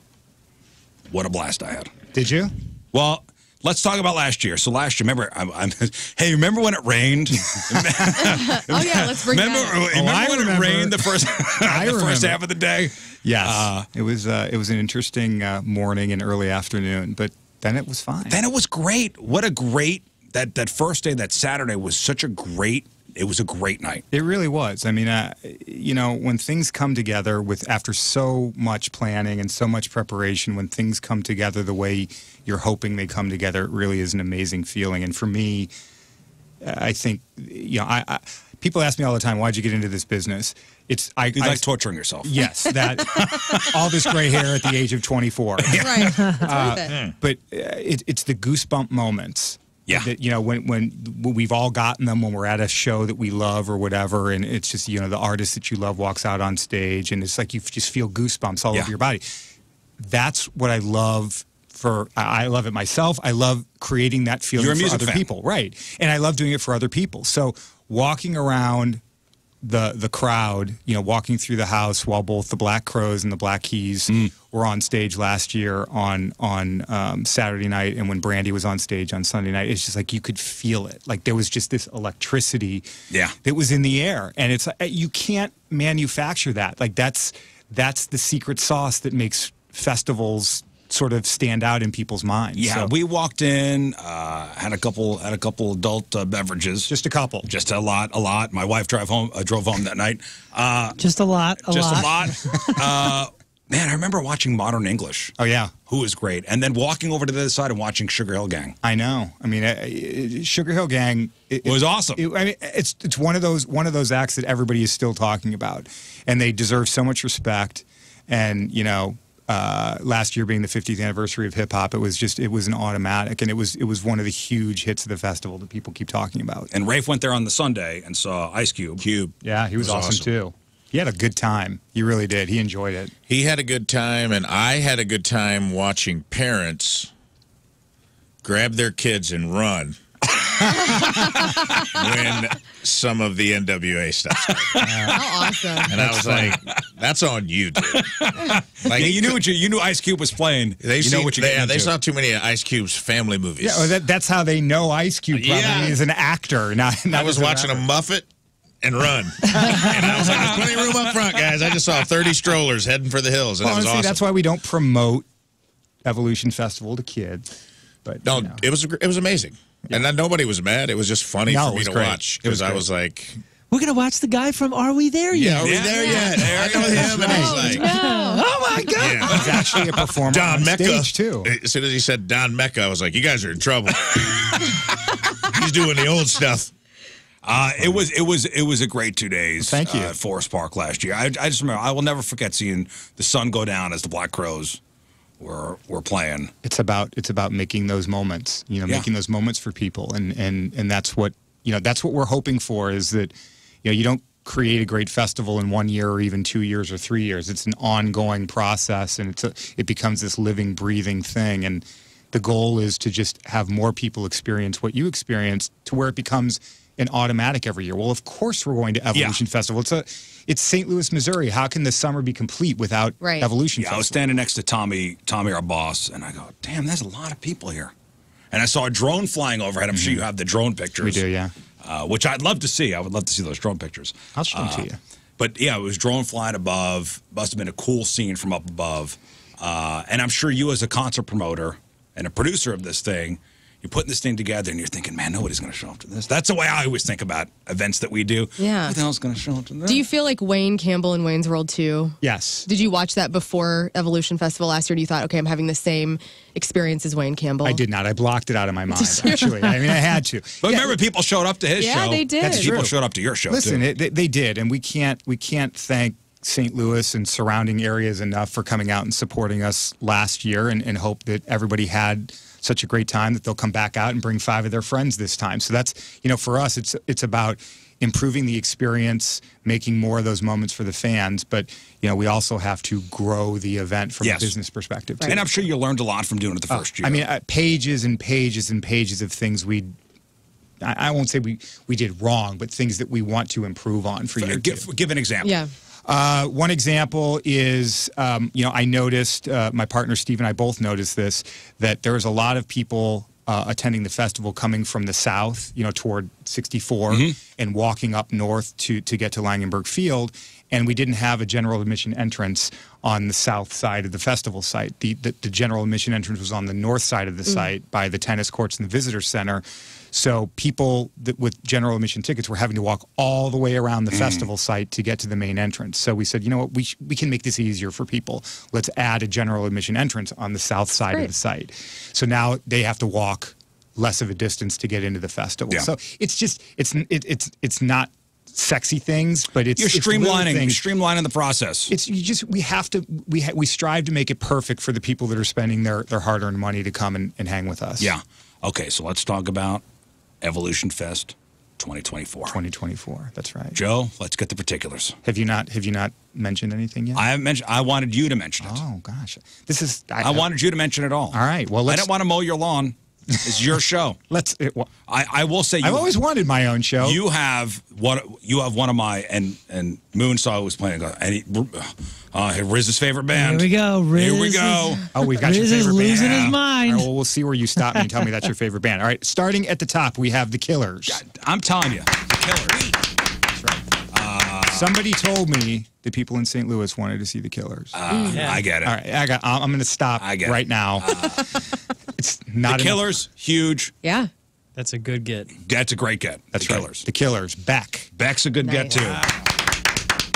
what a blast I had. Did you? Well, let's talk about last year. So last year, remember, hey, remember when it rained? Oh, yeah, let's bring that up. Remember when it rained the first half of the day? Yes. It was an interesting morning and early afternoon, but then it was fine. Then it was great. What a great... That first day, that Saturday, was such a great, it was a great night. It really was. I mean, you know, when things come together with, after so much planning and so much preparation, when things come together the way you're hoping they come together, it really is an amazing feeling. And for me, I think, you know, people ask me all the time, why'd you get into this business? You like torturing yourself. Yes, that all this gray hair at the age of 24. Right. But it's the goosebump moments. Yeah, that, you know, when we've all gotten them when we're at a show that we love or whatever, and it's just, you know, the artist that you love walks out on stage, and it's like you just feel goosebumps all over your body. That's what I love. I love it myself. I love creating that feeling for other people, right? And I love doing it for other people. So walking around the crowd, you know, walking through the house while both the Black Crowes and the Black Keys were on stage last year on Saturday night, and when Brandy was on stage on Sunday night, it's just like you could feel it. Like there was just this electricity that was in the air, and it's you can't manufacture that. Like that's the secret sauce that makes festivals sort of stand out in people's minds. Yeah, so we walked in, had a couple adult beverages. Just a couple. Just a lot. My wife drove home that night. Just a lot. Man, I remember watching Modern English. Oh yeah, who was great. And then walking over to the other side and watching Sugar Hill Gang. I know. I mean, Sugar Hill Gang was awesome. I mean, it's one of those acts that everybody is still talking about, and they deserve so much respect. And you know, last year being the 50th anniversary of hip hop, it was an automatic, and it was one of the huge hits of the festival that people keep talking about. And Rafe went there on the Sunday and saw Ice Cube. Yeah, he was awesome too. He had a good time. He really did. He enjoyed it. He had a good time, and I had a good time watching parents grab their kids and run when some of the NWA stuff started. How awesome! And I was like, "That's on you, dude." Like, yeah, you knew Ice Cube was playing. They saw too many Ice Cube's family movies. Yeah, well, that's how they know Ice Cube. Probably is an actor. Not I was watching a Muppet and run, and I was like, "There's plenty of room up front, guys." I just saw 30 strollers heading for the hills, and honestly, it was awesome. That's why we don't promote Evolution Festival to kids. But no, you know, it was amazing. Yeah. And nobody was mad. It was just funny for me to watch. Because I was like, we're going to watch the guy from Are We There Yet? Yeah, Are We There Yet? I know him. And he's like, no. Oh, my God. Yeah. He's actually a performer on stage, too. As soon as he said Don Mecca, I was like, you guys are in trouble. He's doing the old stuff. It was a great 2 days. Thank you. At Forest Park last year. I just remember, I will never forget seeing the sun go down as the Black Crowes We're playing. It's about making those moments, you know, making those moments for people, and that's what, you know, that's what we're hoping for, is that, you know, you don't create a great festival in 1 year or even 2 years or 3 years. It's an ongoing process, and it becomes this living, breathing thing, and the goal is to just have more people experience what you experienced to where it becomes an automatic every year. Well, of course we're going to Evolution Festival. It's St. Louis, Missouri. How can the summer be complete without Evolution Festival? I was standing next to Tommy, our boss, and I go, damn, there's a lot of people here. And I saw a drone flying overhead. I'm sure you have the drone pictures. We do, yeah. Which I'd love to see. I would love to see those drone pictures. I'll show them to you. But, yeah, it was drone flying above. Must have been a cool scene from up above. And I'm sure you, as a concert promoter and a producer of this thing, you're putting this thing together, and you're thinking, man, nobody's going to show up to this. That's the way I always think about events that we do. Yeah. Who the hell's going to show up to this? Do you feel like Wayne Campbell in Wayne's World 2? Yes. Did you watch that before Evolution Festival last year, and you thought, okay, I'm having the same experience as Wayne Campbell? I did not. I blocked it out of my mind, actually. I mean, I had to. But remember, people showed up to his show. Yeah, they did. That's people showed up to your show, too. Listen, they did, and we can't thank St. Louis and surrounding areas enough for coming out and supporting us last year, and hope that everybody had such a great time that they'll come back out and bring 5 of their friends this time. So that's, you know, for us, it's about improving the experience, making more of those moments for the fans. But, you know, we also have to grow the event from a business perspective, too. And I'm sure you learned a lot from doing it the first year. I mean, pages and pages and pages of things I won't say we did wrong, but things that we want to improve on for year two. Give an example. Yeah. One example is, you know, I noticed, my partner Steve and I both noticed this, that there was a lot of people attending the festival coming from the south, you know, toward 64 and walking up north to get to Langenberg Field. And we didn't have a general admission entrance on the south side of the festival site. The general admission entrance was on the north side of the site by the tennis courts and the visitor center. So people with general admission tickets were having to walk all the way around the festival site to get to the main entrance. So we said, you know what, we can make this easier for people. Let's add a general admission entrance on the south side of the site. So now they have to walk less of a distance to get into the festival. Yeah. So it's just, it's not sexy things, but it's you're streamlining the process. It's we strive to make it perfect for the people that are spending their hard-earned money to come and hang with us. Yeah. Okay, so let's talk about Evolution Fest 2024. 2024. That's right. Joe, let's get the particulars. Have you not mentioned anything yet? I haven't mentioned. I wanted you to mention it. Oh gosh, I wanted you to mention it all. All right. Well, I don't want to mow your lawn. It's your show. I will say, I've always wanted my own show. You have one of my and Moon saw who was playing. And he, Riz's favorite band. Here we go. Riz. Here we go. Oh, we've got Riz your favorite band. Riz is losing his mind. All right, well, we'll see where you stop me and tell me that's your favorite band. All right, starting at the top, we have The Killers. God, I'm telling you, The Killers. That's right. Somebody told me the people in St. Louis wanted to see The Killers. Yeah. I get it. All right, I'm going to stop right now. It's not The Killers, huge. Yeah. That's a good get. That's a great get. That's right. Killers. The Killers. Beck. Beck's a good get, too. Wow.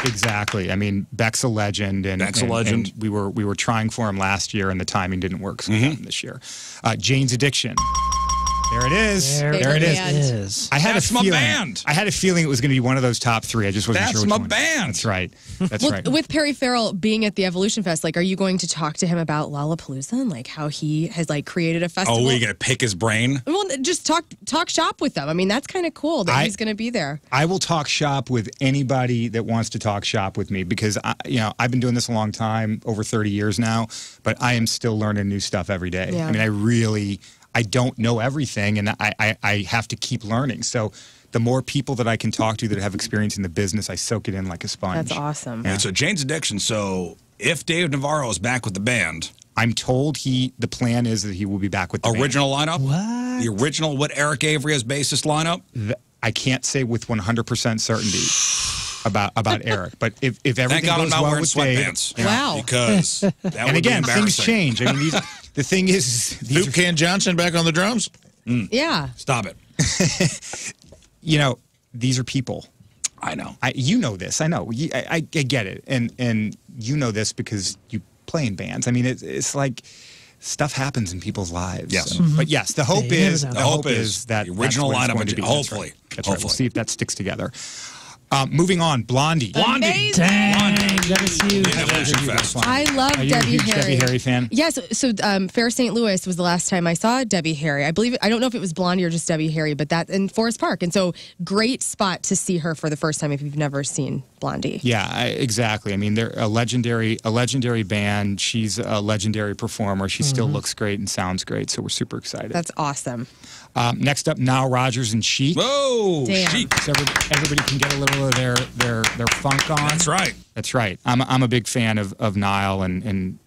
Exactly. I mean, Beck's a legend. And, Beck's a legend. And we were trying for him last year, and the timing didn't work so this year. Jane's Addiction. There it is. There it is. I had a feeling it was going to be one of those top three. I just wasn't sure which one. That's my band. That's right. That's right. With Perry Farrell being at the Evolution Fest, like, are you going to talk to him about Lollapalooza and like how he has like created a festival? Oh, we're going to pick his brain. Well, just talk shop with them. I mean, that's kind of cool that he's going to be there. I will talk shop with anybody that wants to talk shop with me because I've been doing this a long time, over 30 years now, but I am still learning new stuff every day. Yeah. I mean, I don't know everything, and I have to keep learning. So the more people that I can talk to that have experience in the business, I soak it in like a sponge. That's awesome. Yeah. And so Jane's Addiction, so if Dave Navarro is back with the band... I'm told the plan is that he will be back with the original lineup? What? The original, what Eric Avery as bassist lineup? I can't say with 100% certainty. About Eric, but if everything goes well with sweatpants, Dave, because that would be embarrassing. And again, things change. I mean, the thing is, Toucan Johnson back on the drums. Mm. Yeah, stop it. These are people. I know. You know this. I know. I get it, and you know this because you play in bands. I mean, it's like. Stuff happens in people's lives. Yes. So. Mm-hmm. But yes, the hope is that the original lineup would be hopefully. That's right. We'll see if that sticks together. Moving on, Blondie. Blondie. That is huge. I love Debbie Harry. Are you a huge Debbie Harry fan? Yes. So Fair St. Louis was the last time I saw Debbie Harry. I believe, I don't know if it was Blondie or just Debbie Harry, but that in Forest Park. And so great spot to see her for the first time if you've never seen Blondie. Yeah, exactly. I mean, they're a legendary band. She's a legendary performer. She still looks great and sounds great. So we're super excited. That's awesome. Next up, Nile Rodgers and Chic. Whoa, Chic! So everybody can get a little of their funk on. That's right. That's right. I'm a big fan of Nile, and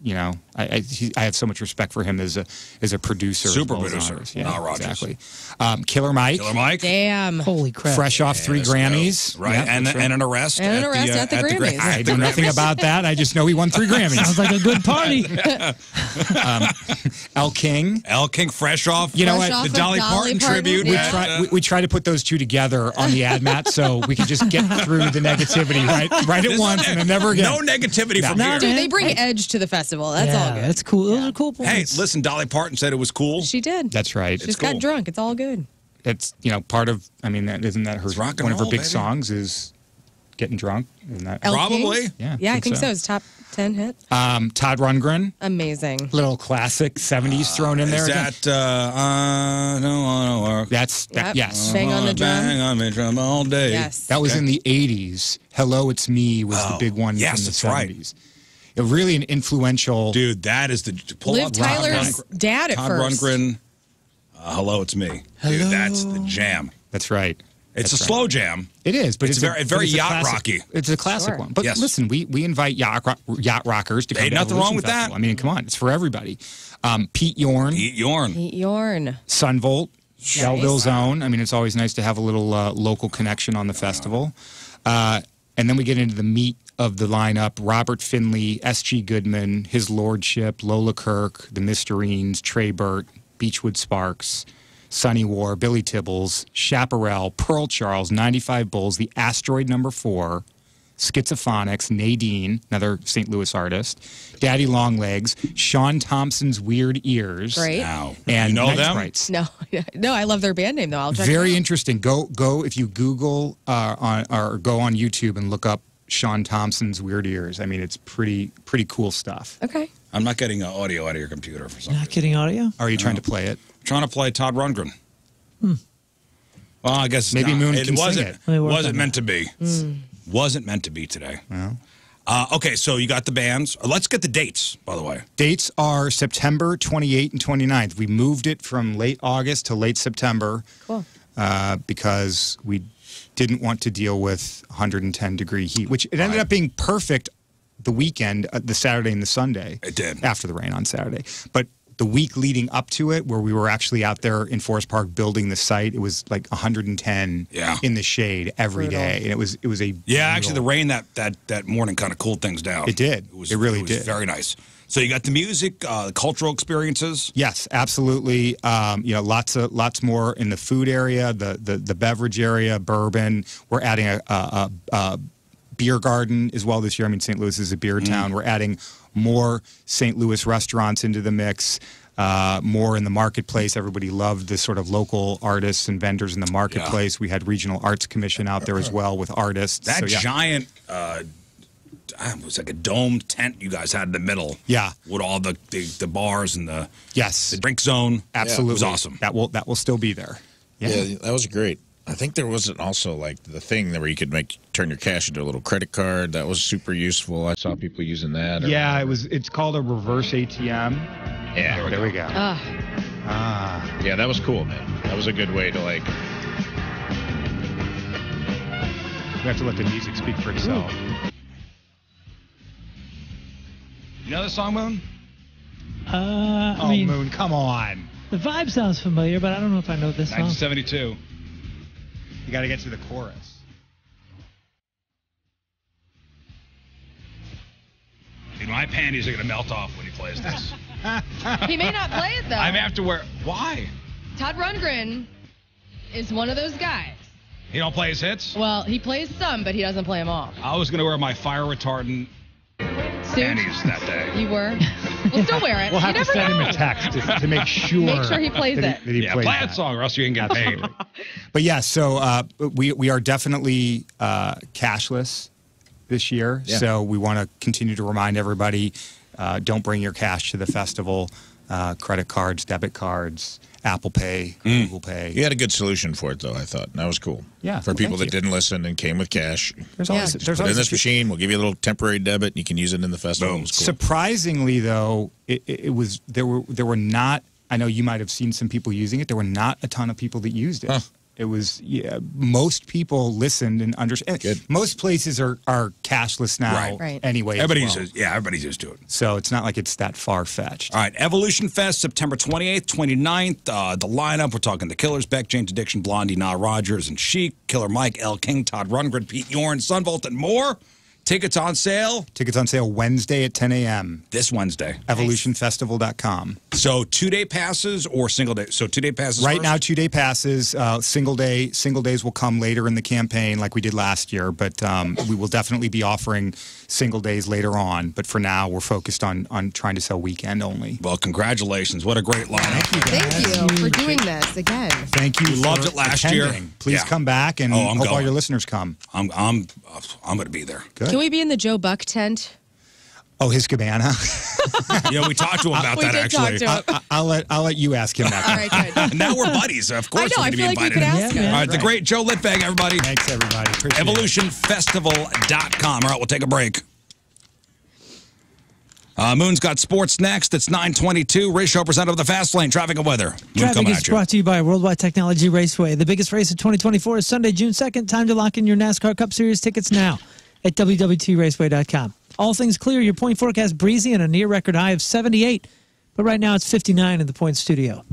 I have so much respect for him as a producer. Super producer. Yeah, Nile Rodgers. Exactly. Killer Mike. Killer Mike. Damn. Holy crap. Fresh off 3 Grammys. Right. Yep, and an arrest. And an arrest at the Grammys. I know nothing about that. I just know he won 3 Grammys. Sounds like a good party. L. King. L. King fresh off. You know what? The Dolly Parton tribute. We try to put those two together on the ad mat so we can just get through the negativity right at once. Never again. No negativity from here. Dude, they bring edge to the festival. That's all good. That's cool. Those are cool points. Hey, listen, Dolly Parton said it was cool. She did. That's right. She got drunk. It's all good. It's, part of, I mean, isn't that her, one of her big songs is getting drunk? Isn't that probably? Yeah, I think so. It's top 10 hit. Todd Rundgren. Amazing. Little classic 70s thrown in there. Is that, I don't want to work. Yes. Bang on the drum. Bang on the drum all day. Yes. That was in the 80s. Hello, It's Me was the big one in the 70s. Right. Really an influential. Dude, that is the. Liv Tyler's dad at first. Todd Rundgren, Hello, It's Me. Dude, that's the jam. That's right. It's a slow jam. It is, but it's very yacht rocky. It's a classic one. But listen, we invite yacht rockers to come. Ain't nothing wrong with that. I mean, come on, it's for everybody. Pete Yorn. Pete Yorn. Pete Yorn. Sunvolt. Belleville's own. I mean, it's always nice to have a little local connection on the festival. And then we get into the meat of the lineup: Robert Finley, S.G. Goodman, His Lordship, Lola Kirk, The Mysterines, Trey Burt, Beachwood Sparks. Sonny War, Billy Tibbles, Chaparral, Pearl Charles, 95 Bulls, The Asteroid No. 4, Schizophonics, Nadine, another St. Louis artist, Daddy Longlegs, Sean Thompson's Weird Ears. Great. Wow. And you know them? Sprites. No, I love their band name, though. I'll check Very interesting. Go if you Google or go on YouTube and look up Sean Thompson's Weird Ears. I mean, it's pretty cool stuff. Okay. I'm not getting audio out of your computer for something. Not getting audio? Are you trying to play it? Trying to play Todd Rundgren. Hmm. Well, I guess maybe Moon can sing it. It wasn't meant to be. Mm. Wasn't meant to be today. Well, Okay, so you got the bands. Let's get the dates, by the way. Dates are September 28th and 29th. We moved it from late August to late September. Cool. Because we didn't want to deal with 110-degree heat, which it ended up being perfect the weekend, the Saturday and the Sunday. It did. After the rain on Saturday. But the week leading up to it, where we were actually out there in Forest Park building the site, it was like 110 in the shade every day, and it was a Actually, the rain that morning kind of cooled things down. It did. It really did. Very nice. So you got the music, the cultural experiences. Yes, absolutely. You know, lots more in the food area, the beverage area, bourbon. We're adding a beer garden as well this year. I mean, St. Louis is a beer town. We're adding more St. Louis restaurants into the mix, more in the marketplace. Everybody loved the sort of local artists and vendors in the marketplace. We had Regional Arts Commission out there as well with artists. That giant, it was like a domed tent you guys had in the middle. Yeah. With all the bars and the, the drink zone. Absolutely. It was awesome. That will still be there. Yeah, that was great. I think there wasn't also like the thing where you could turn your cash into a little credit card. That was super useful. I saw people using that. Yeah, it's called a reverse ATM. Yeah, there we go. Yeah, that was cool, man. That was a good way to like. We have to let the music speak for itself. Ooh. You know the song, Moon? I mean, Moon, come on. The vibe sounds familiar, but I don't know if I know this song. 1972. You got to get to the chorus. Dude, my panties are going to melt off when he plays this. He may not play it, though. I may have to wear... Why? Todd Rundgren is one of those guys. He don't play his hits? Well, he plays some, but he doesn't play them all. I was going to wear my fire retardant panties that day. You were? We'll still wear it. We'll have to send him a text to make sure. Make sure he plays it. Yeah, play that song or else you ain't get paid. But yeah, so we are definitely cashless this year. Yeah. So we want to continue to remind everybody, don't bring your cash to the festival. Credit cards, debit cards, Apple Pay, Google Pay. You had a good solution for it, though, I thought. And that was cool. Yeah. For people that didn't listen and came with cash. There's always in this machine, we'll give you a little temporary debit, and you can use it in the festival. Cool. Surprisingly, though, there were not, I know you might have seen some people using it, there were not a ton of people that used it. Huh. It was, most people listened and understood. Most places are cashless now anyway. Everybody's used to it. So it's not like it's that far-fetched. All right, Evolution Fest, September 28th, 29th. The lineup, we're talking The Killers, Beck, Jane's Addiction, Blondie, Nile Rodgers, and Chic, Killer Mike, L. King, Todd Rundgren, Pete Yorn, Sunvolt, and more. Tickets on sale? Tickets on sale Wednesday at 10 a.m. This Wednesday. Evolutionfestival.com. So two-day passes or single-day? So two-day passes first? Right now, two-day passes. Single days will come later in the campaign like we did last year, but we will definitely be offering single days later on. But for now, we're focused on trying to sell weekend only. Well, congratulations. What a great lineup. Thank you for doing this again. Thank you. Loved it last year. Please come back and hope all your listeners come. I'm going to be there. Good. Can we be in the Joe Buck tent? Oh, his cabana. Yeah, we talked to him about that actually. I'll let you ask him that. All right, good. Now we're buddies. Of course, we're going to be invited. All right, the great Joe Litbag, everybody. Thanks, everybody. Evolutionfestival.com. All right, we'll take a break. Moon's got sports next. It's 9:22. Ray Show presented with the Fast Lane. Traffic and weather. Traffic is brought to you by Worldwide Technology Raceway. The biggest race of 2024 is Sunday, June 2nd. Time to lock in your NASCAR Cup Series tickets now at www.raceway.com. All things clear, your point forecast breezy and a near-record high of 78. But right now it's 59 in the Point Studio.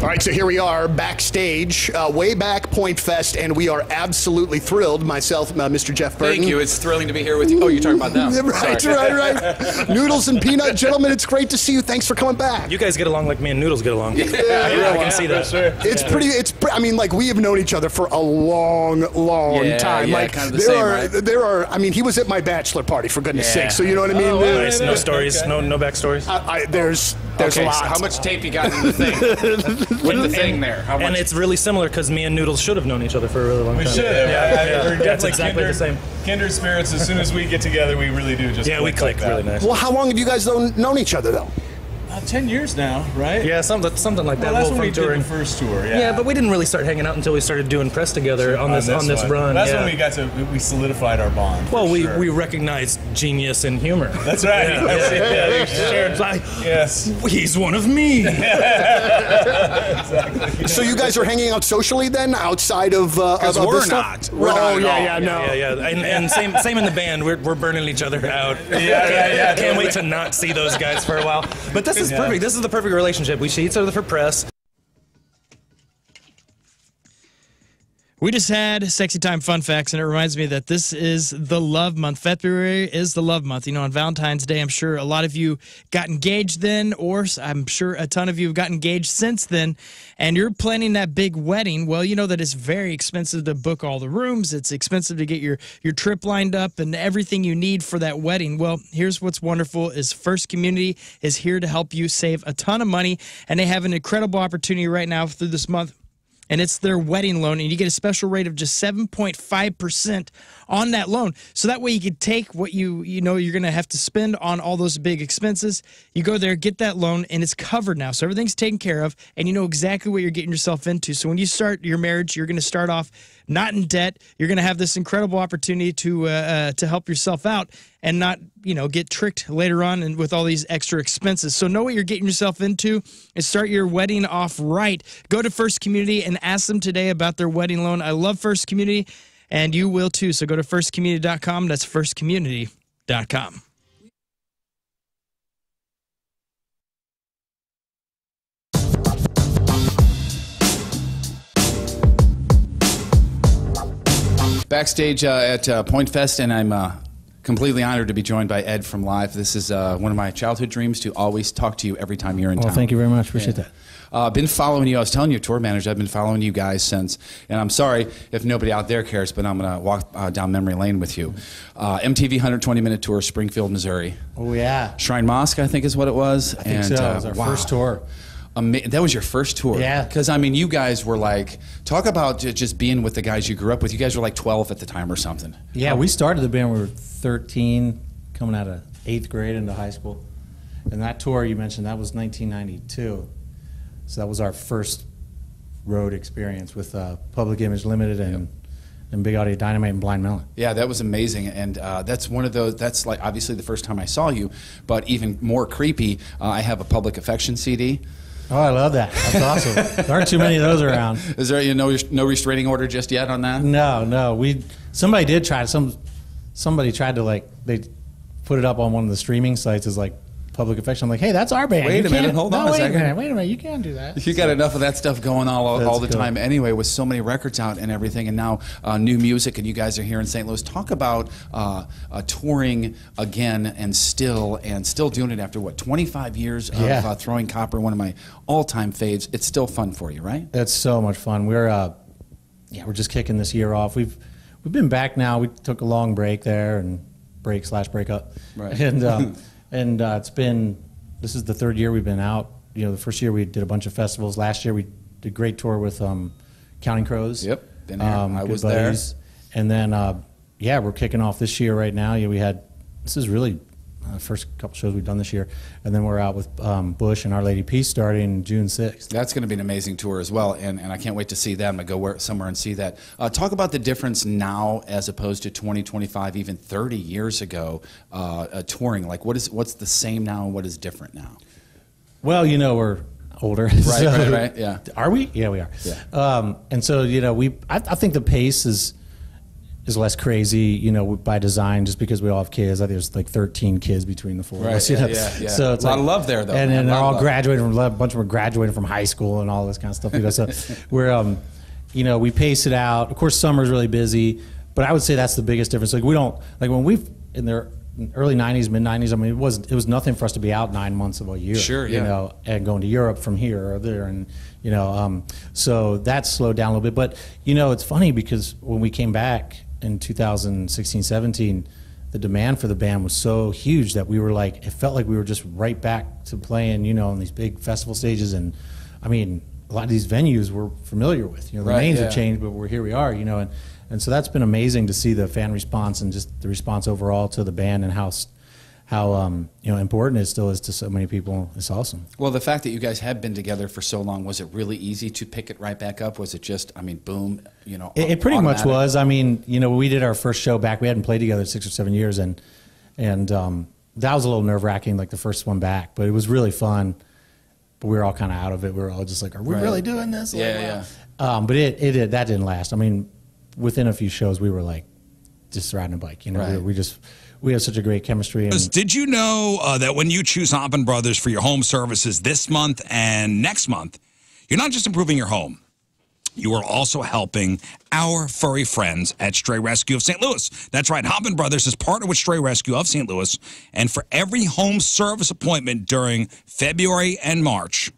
All right, so here we are backstage, way back Point Fest, and we are absolutely thrilled. Myself, Mr. Jeff Burton. Thank you. It's thrilling to be here with you. Oh, you're talking about now. Right. Noodles and Peanut, gentlemen, it's great to see you. Thanks for coming back. You guys get along like me and Noodles get along. Yeah, I can see that. Sure. I mean, like, we have known each other for a long time. Yeah, like, kind of the same, right? I mean, he was at my bachelor party, for goodness sake, so you know what I mean? Oh, nice. No stories, no backstories? There's lots. So how much tape you got in the thing? with the thing there. And it's really similar because me and Noodles should have known each other for a really long time. We should have. Yeah, yeah. That's exactly the same. Kindred spirits. As soon as we get together, we really do just click. Yeah, we click really nice. Well, how long have you guys known each other, though? 10 years now, right? Yeah, something like that. Well, that's when we did the first tour. Yeah. Yeah, but we didn't really start hanging out until we started doing press together on this run. That's when we solidified our bond. Well, we recognized genius and humor. That's right. Yeah. That's it. Like, yes, he's one of me. Exactly. So you guys are hanging out socially then, outside of we're not. Oh yeah, no. And same in the band. We're burning each other out. Yeah. Can't wait to not see those guys for a while. But this is perfect. This is the perfect relationship. We see each other for press. We just had Sexy Time Fun Facts, and it reminds me that this is the love month. February is the love month. You know, on Valentine's Day, I'm sure a lot of you got engaged then, or I'm sure a ton of you have got engaged since then, and you're planning that big wedding. Well, you know that it's very expensive to book all the rooms. It's expensive to get your trip lined up and everything you need for that wedding. Well, here's what's wonderful is First Community is here to help you save a ton of money, and they have an incredible opportunity right now through this month. And it's their wedding loan, and you get a special rate of just 7.5% on that loan. So that way you can take what you know you're going to have to spend on all those big expenses. You go there, get that loan, and it's covered now. So everything's taken care of, and you know exactly what you're getting yourself into. So when you start your marriage, you're going to start off not in debt. You're going to have this incredible opportunity to help yourself out and not, you know, get tricked later on and with all these extra expenses. So know what you're getting yourself into and start your wedding off right. Go to First Community and ask them today about their wedding loan. I love First Community, and you will too. So go to firstcommunity.com. That's firstcommunity.com. Backstage at Point Fest, and I'm completely honored to be joined by Ed from Live. This is one of my childhood dreams to always talk to you every time you're in town. Well, thank you very much. Appreciate that. Been following you. I was telling your tour manager, I've been following you guys since, and I'm sorry if nobody out there cares, but I'm going to walk down memory lane with you. MTV 120-minute tour, Springfield, Missouri. Oh, yeah. Shrine Mosque, I think is what it was. I think so. It was our first tour. That was your first tour. Yeah. Because, I mean, you guys were like, talk about just being with the guys you grew up with. You guys were like 12 at the time or something. Yeah, we started the band, we were 13, coming out of 8th grade into high school. And that tour you mentioned, that was 1992. So that was our first road experience with Public Image Limited and Big Audio Dynamite and Blind Melon. Yeah, that was amazing, and that's one of those, that's like obviously the first time I saw you, but even more creepy, I have a Public Affection CD. Oh, I love that. That's awesome. There aren't too many of those around. Is there no restraining order just yet on that? No. Somebody tried to like, they put it up on one of the streaming sites as like Public Affection. I'm like, hey, that's our band. Wait a minute, hold on a second. You can't do that. You got enough of that stuff going all the time anyway, with so many records out and everything, and now new music, and you guys are here in St. Louis. Talk about touring again and still doing it after, what, 25 years of Throwing Copper, one of my all-time faves. It's still fun for you, right? It's so much fun. We're just kicking this year off. We've been back now. We took a long break there, and break/breakup. Right. And this is the third year we've been out. You know, the first year we did a bunch of festivals. Last year we did a great tour with Counting Crows. Yep, been there. I was there. And then, we're kicking off this year right now. Yeah, this is really the first couple shows we've done this year. And then we're out with Bush and Our Lady Peace starting June 6th. That's going to be an amazing tour as well, and I can't wait to see them. I go somewhere and see that. Talk about the difference now as opposed to 20, 25, even 30 years ago touring. Like, what's the same now and what is different now? Well, you know, we're older. Right, so right, yeah. Are we? Yeah, we are. Yeah. And so, you know, I think the pace is less crazy, you know, by design, just because we all have kids. I think there's like 13 kids between the four of us. Yeah. So it's a lot of love there, though. And then they're all graduating from a bunch of them are graduating from high school and all this kind of stuff. You know, so we're, you know, we pace it out. Of course, summer's really busy, but I would say that's the biggest difference. Like in the early '90s, mid '90s. I mean, it was nothing for us to be out 9 months of a year. Sure, yeah. You know, and going to Europe from here or there, and you know, so that slowed down a little bit. But you know, it's funny because when we came back in 2016-17, the demand for the band was so huge that we were like, it felt like we were just right back to playing, you know, on these big festival stages. And I mean, a lot of these venues we're familiar with. You know, the names have changed, but we're here. We are. You know, and so that's been amazing to see the fan response and just the response overall to the band and how you know, important it still is to so many people. It's awesome. Well, the fact that you guys have been together for so long, was it really easy to pick it right back up? Was it just, I mean, boom, you know? It pretty automatic? Much was. I mean, you know, we did our first show back. We hadn't played together 6 or 7 years, and that was a little nerve-wracking, like the first one back. But it was really fun. But we were all kind of out of it. We were all just like, are we really doing this? Like, but that didn't last. I mean, within a few shows, we were like just riding a bike. You know, we have such a great chemistry. And did you know that when you choose Hoppin Brothers for your home services this month and next month, you're not just improving your home, you are also helping our furry friends at Stray Rescue of St. Louis. That's right, Hoppin Brothers is partnered with Stray Rescue of St. Louis, and for every home service appointment during February and March,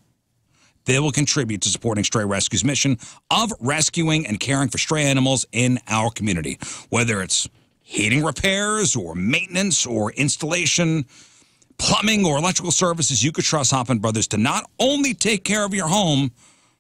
they will contribute to supporting Stray Rescue's mission of rescuing and caring for stray animals in our community, whether it's heating repairs or maintenance or installation, plumbing or electrical services. You could trust Hoppin Brothers to not only take care of your home,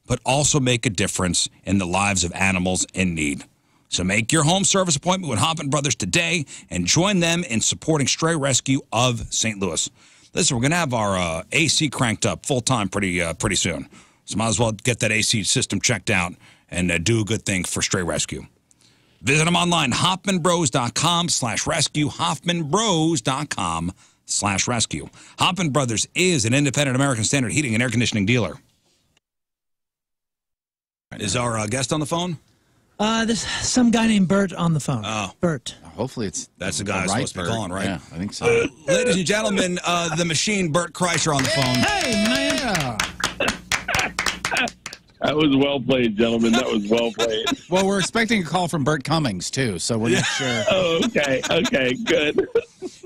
but also make a difference in the lives of animals in need. So make your home service appointment with Hoppin Brothers today and join them in supporting Stray Rescue of St. Louis. Listen, we're going to have our AC cranked up full-time pretty soon. So might as well get that AC system checked out and do a good thing for Stray Rescue. Visit them online, hoppinbros.com/rescue, hoppinbros.com/rescue. Hoppin Brothers is an independent American Standard heating and air conditioning dealer. Is our guest on the phone? There's some guy named Bert on the phone. Oh. Bert. Hopefully that's the guy supposed to be calling, right? Yeah, I think so. Ladies and gentlemen, the machine, Bert Kreischer, on the phone. Hey, man. That was well played, gentlemen. That was well played. Well, we're expecting a call from Bert Cummings, too, so we're not sure. Oh, okay. Okay, good.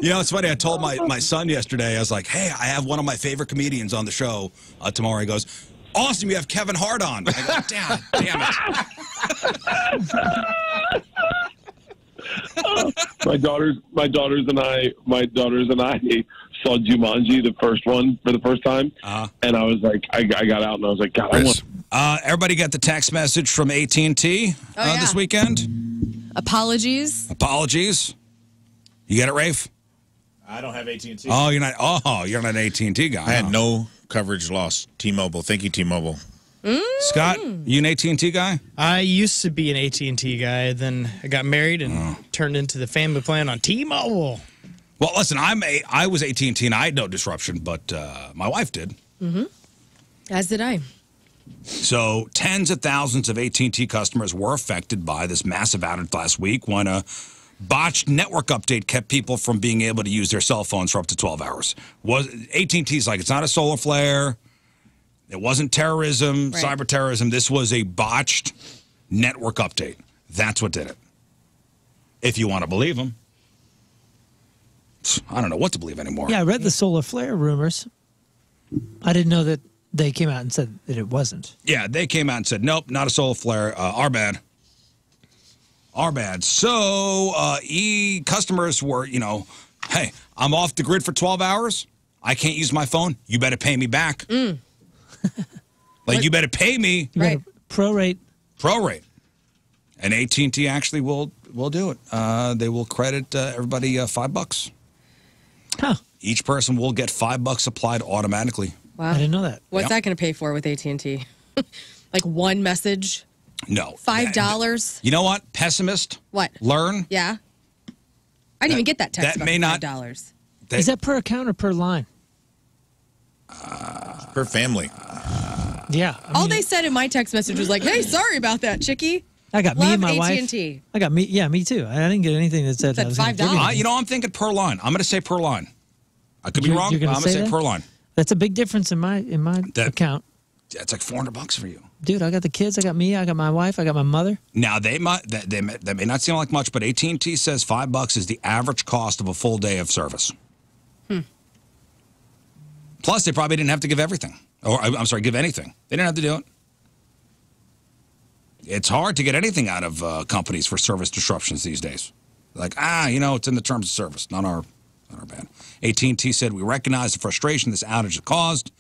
You know, it's funny. I told my son yesterday, I was like, hey, I have one of my favorite comedians on the show tomorrow. He goes, awesome, you have Kevin Hart on. I go, damn it. My daughters and I saw Jumanji, the first one, for the first time, and I was like, I got out and I was like, God, I want. Everybody got the text message from AT&T this weekend. Apologies. You get it, Rafe? I don't have AT&T. Oh, you're not an AT&T guy. I had no coverage loss. T-Mobile. Thank you, T-Mobile. Scott, you an AT&T guy? I used to be an AT&T guy. Then I got married and turned into the family plan on T-Mobile. Well, listen, I was AT&T and I had no disruption, but my wife did. Mm-hmm. As did I. So tens of thousands of AT&T customers were affected by this massive outage last week when a botched network update kept people from being able to use their cell phones for up to 12 hours. AT&T's like, it's not a solar flare. It wasn't terrorism, cyber terrorism. This was a botched network update. That's what did it. If you want to believe them. I don't know what to believe anymore. Yeah, I read the solar flare rumors. I didn't know that they came out and said that it wasn't. Yeah, they came out and said, nope, not a solar flare. Our bad. Our bad. So customers were, you know, hey, I'm off the grid for 12 hours. I can't use my phone. You better pay me back. Like, you better pay me. Right. Prorate. And AT&T actually will do it. They will credit everybody $5. Huh. Each person will get $5 applied automatically. Wow. I didn't know that. What's that going to pay for with AT&T? Like one message? No. $5? You know what? Pessimist. What? Learn. Yeah. I didn't even get that text about $5. Is that per account or per line? Per family. Yeah. I mean, all they said in my text message was like, hey, sorry about that, Chickie. I got me and my wife. I got me. Yeah, me too. I didn't get anything that said $5. You know, I'm thinking per line. I'm going to say per line. I could be wrong, but I'm going to say per line. That's a big difference in my account. That's like $400 for you. Dude, I got the kids. I got me. I got my wife. I got my mother. Now, that may not seem like much, but AT&T says $5 is the average cost of a full day of service. Plus, they probably didn't have to give everything. Or, I'm sorry, give anything. They didn't have to do it. It's hard to get anything out of companies for service disruptions these days. Like, you know, it's in the terms of service. Not our bad. AT&T said, we recognize the frustration this outage has caused,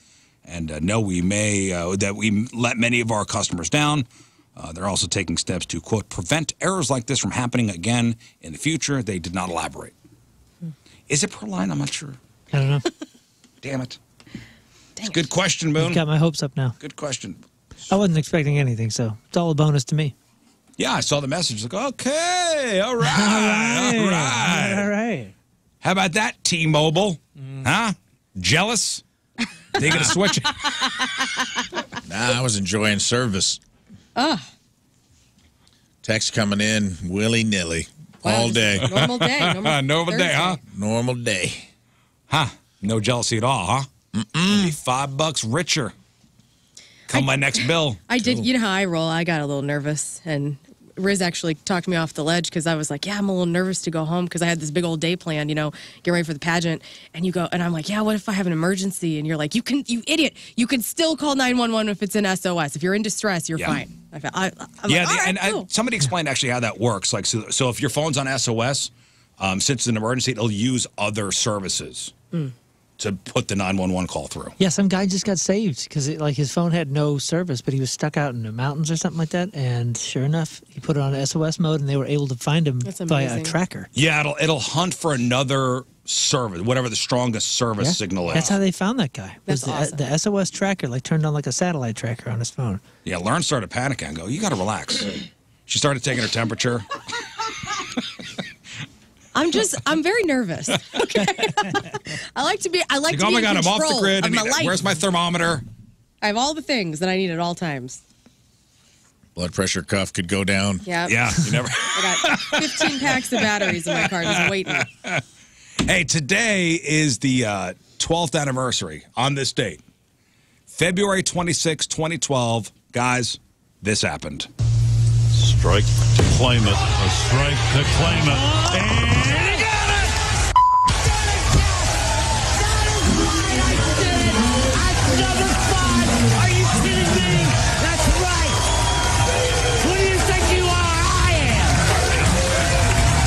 And no, we may that we let many of our customers down. They're also taking steps to, quote, prevent errors like this from happening again in the future. They did not elaborate. Is it per line? I'm not sure. I don't know. Damn it. It's a good question, Boone. You've got my hopes up now. Good question. I wasn't expecting anything, so it's all a bonus to me. Yeah, I saw the message. Like, okay, all right, all right, all right. All right. How about that, T-Mobile? Huh? Jealous? They gonna switch it? Nah, I was enjoying service. Oh. Text coming in willy-nilly all day. Normal day. Normal day, huh? Normal day. Huh. No jealousy at all, huh? Mm-mm. $5 richer. Come my next bill. I did. You know how I roll. I got a little nervous, and Riz actually talked me off the ledge because I was like, "Yeah, I'm a little nervous to go home because I had this big old day planned, you know, get ready for the pageant." And you go, and I'm like, "Yeah, what if I have an emergency?" And you're like, "You can, you idiot, you can still call 911 if it's in SOS. If you're in distress, you're fine." Somebody explained actually how that works. Like, so if your phone's on SOS, since it's an emergency, it'll use other services. Mm. To put the 911 call through. Yeah, some guy just got saved because like his phone had no service, but he was stuck out in the mountains or something like that. And sure enough, he put it on SOS mode, and they were able to find him via a tracker. Yeah, it'll hunt for another service, whatever the strongest service signal is. That's how they found that guy. That's awesome. The SOS tracker like turned on like a satellite tracker on his phone. Yeah, Lauren started panicking and go, "You got to relax." She started taking her temperature. I'm very nervous. Okay, I like to be. Oh my God, I'm off the grid. Where's my thermometer? I have all the things that I need at all times. Blood pressure cuff could go down. Yeah. Yeah. You never. I got 15 packs of batteries in my car just waiting. Hey, today is the 12th anniversary on this date, February 26, 2012. Guys, this happened. Strike to claim it. A strike to claim it. And he got it! That is right. I did it. That's number 5. Are you kidding me? That's right. Who do you think you are? I am.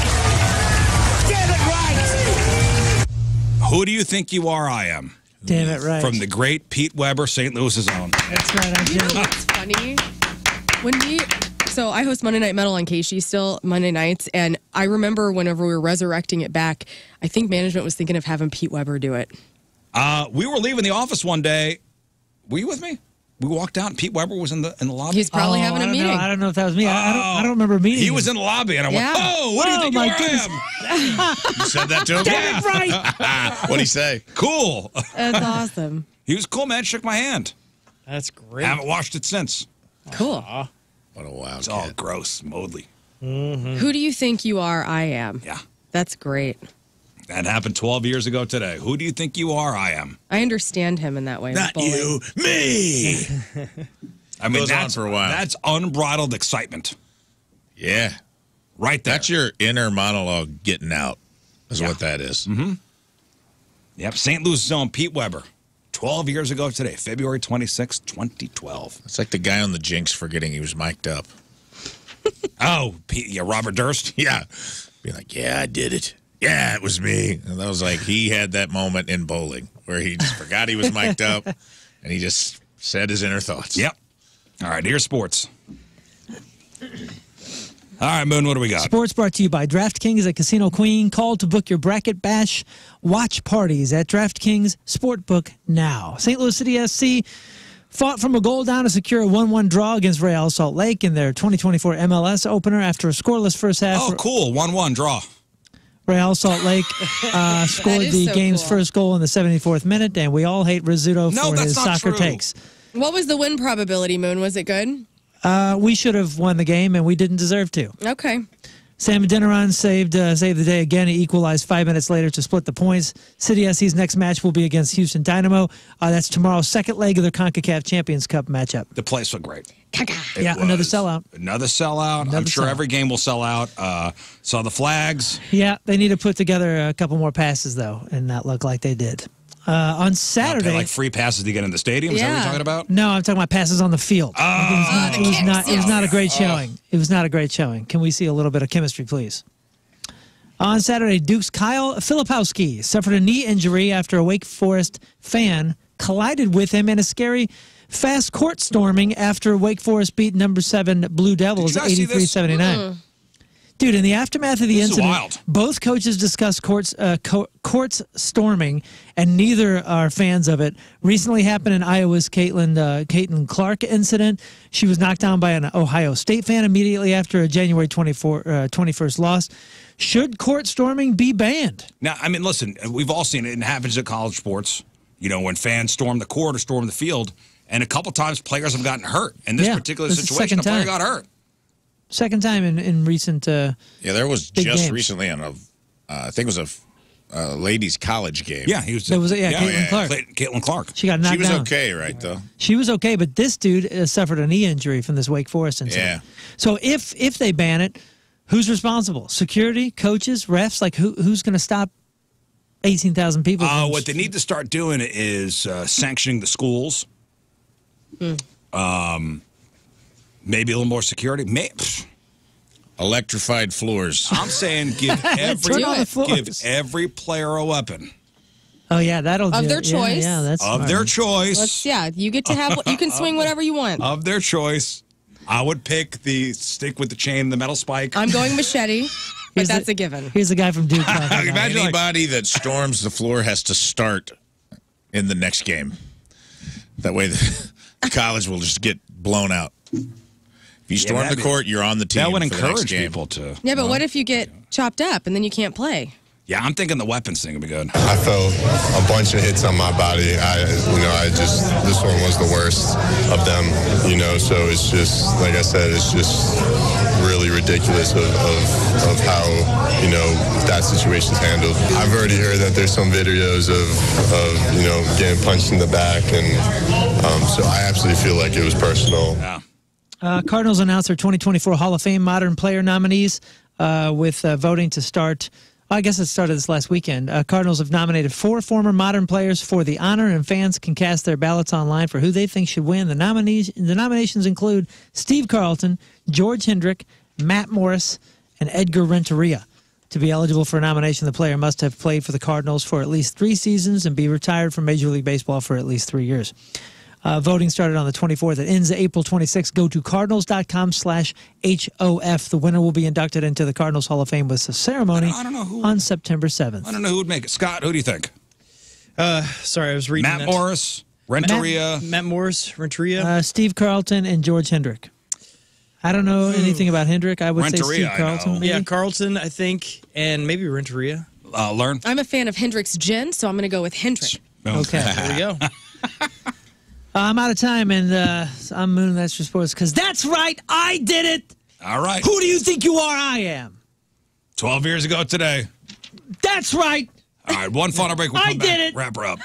Damn it right. Who do you think you are? I am. Damn it right. From the great Pete Weber, St. Louis's own. That's right. I did. You know what's funny? When we... So I host Monday Night Metal on KC still Monday nights, and I remember whenever we were resurrecting it back, I think management was thinking of having Pete Weber do it. We were leaving the office one day. Were you with me? We walked out, and Pete Weber was in the lobby. He's probably having a meeting. I don't know if that was me. I don't remember meeting. He was in the lobby, and I went, "Oh, what do you think I am?" You said that to him. Damn right. What'd he say? Cool. That's awesome. He was cool, man. Shook my hand. That's great. I haven't watched it since. Cool. What a wild It's cat. All gross, Moodley. Mm-hmm. Who do you think you are? I am. Yeah. That's great. That happened 12 years ago today. Who do you think you are? I am. I understand him in that way. Not you, me. I mean, that's on for a while. That's unbridled excitement. Yeah. Right there. That's your inner monologue getting out is what that is. Mm-hmm. Yep. St. Louis zone, Pete Weber. 12 years ago today, February 26, 2012. It's like the guy on the Jinx forgetting he was mic'd up. Robert Durst? Yeah. Be like, yeah, I did it. Yeah, it was me. And that was like, he had that moment in bowling where he just forgot he was mic'd up, and he just said his inner thoughts. Yep. All right, here's sports. All right, Moon, what do we got? Sports brought to you by DraftKings, a casino queen. Call to book your bracket bash watch parties at DraftKings Sportbook now. St. Louis City SC fought from a goal down to secure a 1-1 draw against Real Salt Lake in their 2024 MLS opener after a scoreless first half. Oh, cool. 1-1 draw. Real Salt Lake scored the game's first goal in the 74th minute, and we all hate Rizzuto for his soccer takes. What was the win probability, Moon? Was it good? We should have won the game, and we didn't deserve to. Okay. Sam Adeniran saved the day again. He equalized 5 minutes later to split the points. City SC's next match will be against Houston Dynamo. That's tomorrow's second leg of their CONCACAF Champions Cup matchup. The place looked great. Yeah, another sellout. I'm sure every game will sell out. Saw the flags. Yeah, they need to put together a couple more passes, though, and not look like they did. On Saturday, like free passes to get in the stadium. Is that what you're talking about? No, I'm talking about passes on the field. It was not a great showing. Can we see a little bit of chemistry, please? On Saturday, Duke's Kyle Filipowski suffered a knee injury after a Wake Forest fan collided with him in a scary fast court storming after Wake Forest beat No. 7 Blue Devils 83-79. Dude, in the aftermath of the incident, both coaches discussed courts storming, and neither are fans of it. Recently happened in Iowa's Caitlin Clark incident. She was knocked down by an Ohio State fan immediately after a January 21st loss. Should court storming be banned? Now, I mean, listen, we've all seen it, and it happens at college sports. You know, when fans storm the court or storm the field, and a couple times players have gotten hurt. In this particular situation, a player got hurt. Second time in recent yeah, there was just games. Recently on a, I think it was a ladies' college game. Yeah, he was. There was Caitlin Clark. She got knocked down. She was okay, right, though? She was okay, but this dude suffered a knee injury from this Wake Forest incident. Yeah. So if they ban it, who's responsible? Security, coaches, refs? Like, who's going to stop 18,000 people? What they need to start doing is sanctioning the schools. Maybe a little more security. Electrified floors. I'm saying give every player a weapon. Oh yeah, that'll do. Of their choice. Yeah, that's of smart. Their choice. Yeah, you get to have. You can swing whatever you want. Of their choice, I would pick the stick with the chain, the metal spike. I'm going machete. But that's a given. Here's the guy from Duke. Imagine anybody that storms the floor has to start in the next game. That way, the college will just get blown out. If you storm the court, you're on the team. That would encourage people to. Yeah, but what if you get chopped up and then you can't play? Yeah, I'm thinking the weapons thing would be good. I felt a bunch of hits on my body. This one was the worst of them, you know, so it's just, like I said, it's just really ridiculous of how, you know, that situation's handled. I've already heard that there's some videos of you know, getting punched in the back, and so I absolutely feel like it was personal. Yeah. Cardinals announced their 2024 Hall of Fame Modern Player nominees with voting to start. I guess it started this last weekend. Cardinals have nominated 4 former modern players for the honor, and fans can cast their ballots online for who they think should win. The nominations include Steve Carlton, George Hendrick, Matt Morris, and Edgar Renteria. To be eligible for a nomination, the player must have played for the Cardinals for at least 3 seasons and be retired from Major League Baseball for at least 3 years. Voting started on the 24th. It ends April 26th. Go to cardinals.com/HOF. The winner will be inducted into the Cardinals Hall of Fame with a ceremony on September 7th. I don't know who would make it. Scott, who do you think? Sorry, I was reading Matt Morris, Renteria. Matt Morris, Renteria. Steve Carlton and George Hendrick. I don't know anything about Hendrick. I would say Steve Carlton. Yeah, Carlton, I think, and maybe Renteria. Learn. I'm a fan of Hendrick's gin, so I'm going to go with Hendrick. Okay. There we go. I'm out of time, and I'm Moon and that's your sports, because that's right, I did it! All right. Who do you think you are? I am. 12 years ago today. That's right! All right, one final break. We'll come back. I did it! Wrap her up.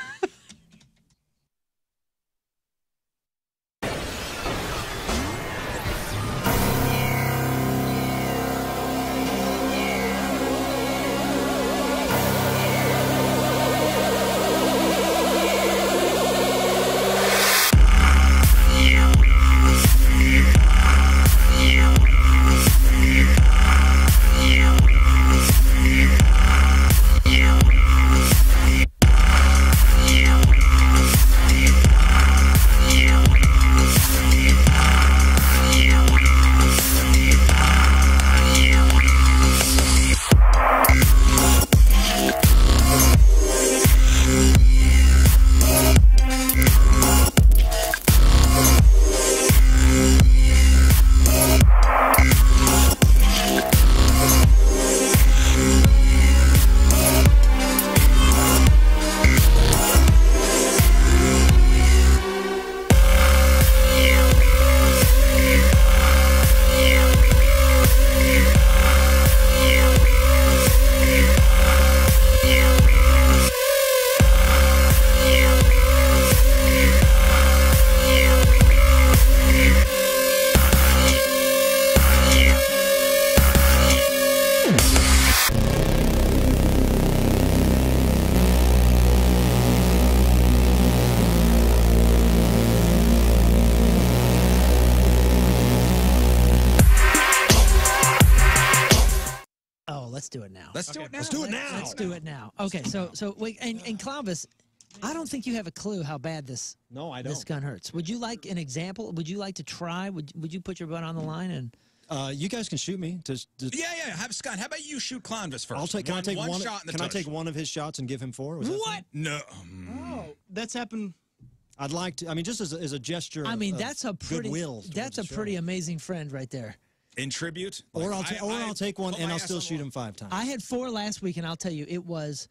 Let's do it now. Let's do it now. Okay, so wait, and Clovis, I don't think you have a clue how bad this this gun hurts. Would you like an example? Would you like to try? Would you put your butt on the line and? You guys can shoot me. Yeah. Have Scott. How about you shoot Clonvis first? Can I take one of his shots and give him four? What? No. Oh, that's happened. I'd like to. I mean, just as a gesture. I mean, that's a pretty. That's a pretty amazing friend right there. In tribute. Like, I'll take one and I'll still shoot him 5 times. I had 4 last week, and I'll tell you, it was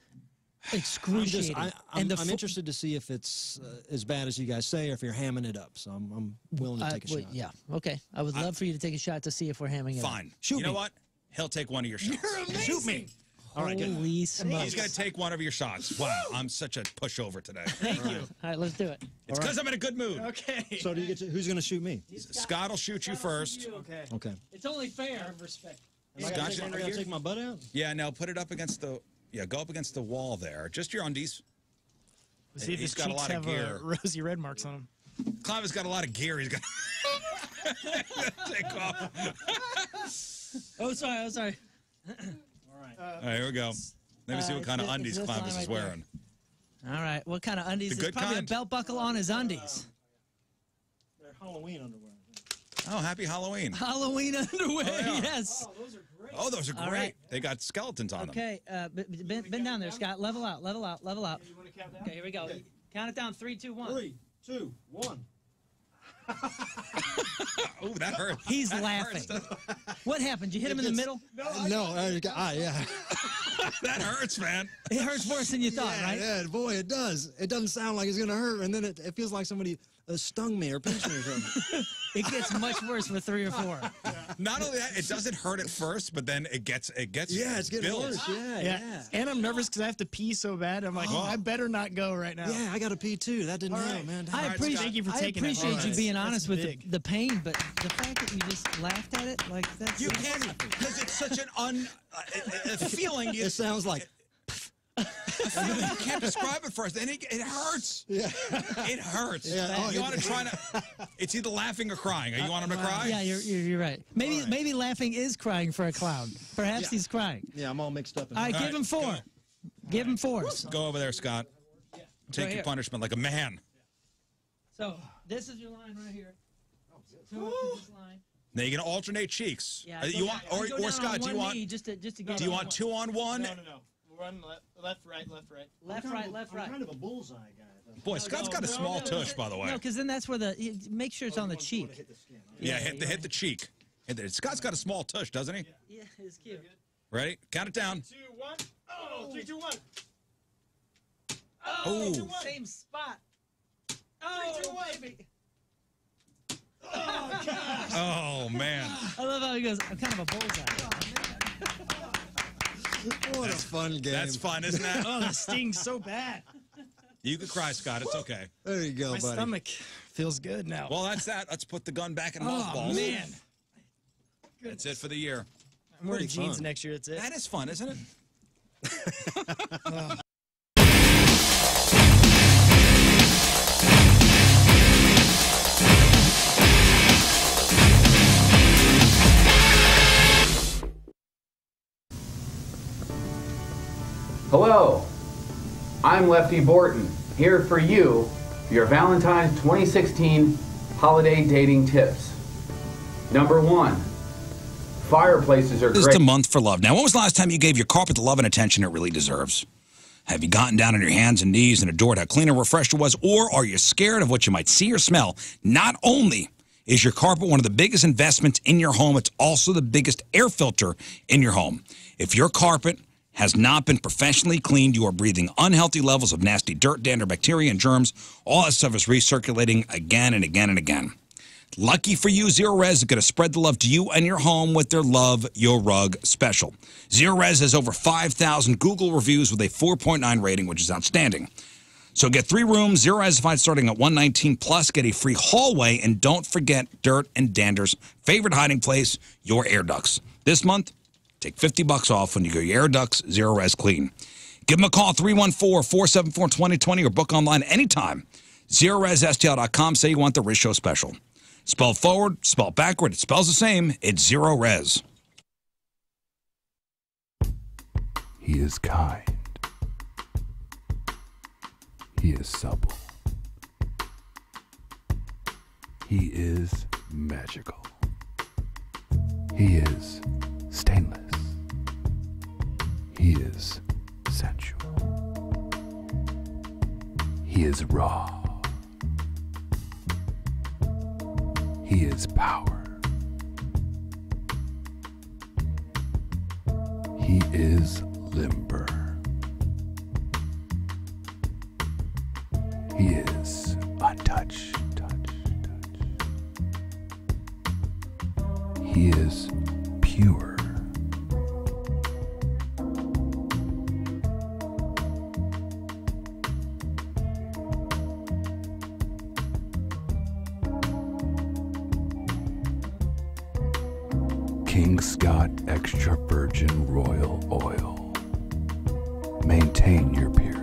excruciating. I'm interested to see if it's as bad as you guys say or if you're hamming it up, so I'm willing to take a shot. Yeah, okay. I would love for you to take a shot to see if we're hamming it up. Fine. Shoot me. You know what? He'll take one of your shots. You're amazing. Shoot me. All right, holy smokes. He's going to take one of your shots. Wow, I'm such a pushover today. Thank you. All right, let's do it. It's because I'm in a good mood. Okay. So do you get to, who's going to shoot me? Scott will shoot you first. Okay. It's only fair. Out of respect. Scott, you going to take my butt out? Yeah, now put it up against the... Yeah, go up against the wall there. Just your undies. See, he's got a lot of gear. Rosy red marks on him. Clive's got a lot of gear. He's got... Take off. Oh, sorry. All right, here we go. Let me see what kind of undies Clovis is wearing. All right, what kind of undies? There's probably a belt buckle on his undies. They're Halloween underwear. Oh, happy Halloween. Halloween underwear, yes. Oh, those are great. Right. They got skeletons on them. Okay, bend down there, Scott. Level out. Yeah, you want to count down? Okay, here we go. Okay. Count it down, 3, 2, 1. 3, 2, 1. Oh, that hurt. He's laughing. What happened? You hit him in the middle? No, yeah. That hurts, man. It hurts worse than you thought, right? Yeah, boy, it does. It doesn't sound like it's going to hurt, and then it feels like somebody stung me or pinched me or something. It gets much worse for 3 or 4. Yeah. Not only that, it doesn't hurt at first, but then it gets. Yeah, it's getting worse. Yeah. And I'm nervous because I have to pee so bad. I'm like, I better not go right now. Yeah, I got to pee too. That didn't help, man. I appreciate you being honest with the pain, but the fact that you just laughed at it like that. You can't, because it's such an feeling. It sounds like. You can't describe it for us. And it hurts. Yeah. It hurts. Yeah. Oh, you want to try to... It's either laughing or crying. You want him to cry? Yeah, you're right. Maybe laughing is crying for a clown. Perhaps he's crying. Yeah, I'm all mixed up. All right, give him 4. Give him 4s. Go over there, Scott. Yeah. Take your punishment like a man. So this is your line right here. This line. Now you're gonna alternate cheeks. Yeah. You want or Scott? Do you want? Do you want 2 on 1? No. Run left, right. I'm kind of a bullseye guy. Boy, Scott's got a small tush, by the way. No, because then that's where make sure it's on the cheek. Hit the skin. Yeah, hit the cheek. Scott's got a small tush, doesn't he? Yeah, it's cute. Ready? Count it down. 3, 2, 1. Oh, 3, 2, 1. Oh, 3, 2, 1. Same spot. Oh, 3, 2, 1. Baby. Oh, gosh. Oh, man. I love how he goes, I'm kind of a bullseye. Oh, that's a fun game. That's fun, isn't that? Oh, that stings so bad. You could cry, Scott. It's okay. There you go, buddy. My stomach feels good now. Well, that's that. Let's put the gun back in mothballs. Oh, man. Goodness. That's it for the year. I'm wearing jeans next year. That's it. That is fun, isn't it? Oh. Hello, I'm Lefty Borton, here for you, your Valentine's 2016 holiday dating tips. Number 1, fireplaces are great. This is the month for love. Now, when was the last time you gave your carpet the love and attention it really deserves? Have you gotten down on your hands and knees and adored how clean and refreshed it was, or are you scared of what you might see or smell? Not only is your carpet one of the biggest investments in your home, it's also the biggest air filter in your home. If your carpet has not been professionally cleaned, you are breathing unhealthy levels of nasty dirt, dander, bacteria, and germs. All that stuff is recirculating again and again and again. Lucky for you, Zero Res is going to spread the love to you and your home with their Love Your Rug special. Zero Res has over 5,000 Google reviews with a 4.9 rating, which is outstanding. So get 3 rooms, Zero Resified starting at $119 plus, get a free hallway, and don't forget dirt and dander's favorite hiding place, your air ducts. This month, take $50 off when you go your air ducts, Zero Res Clean. Give them a call, 314-474-2020, or book online anytime. ZeroResSTL.com. Say you want the Riz Show special. Spell forward, spell backward, it spells the same. It's Zero Res. He is kind. He is supple. He is magical. He is stainless. He is sensual. He is raw. He is power. He is limber. He is untouched. He is pure. King Scott Extra Virgin Royal Oil. Maintain your purity.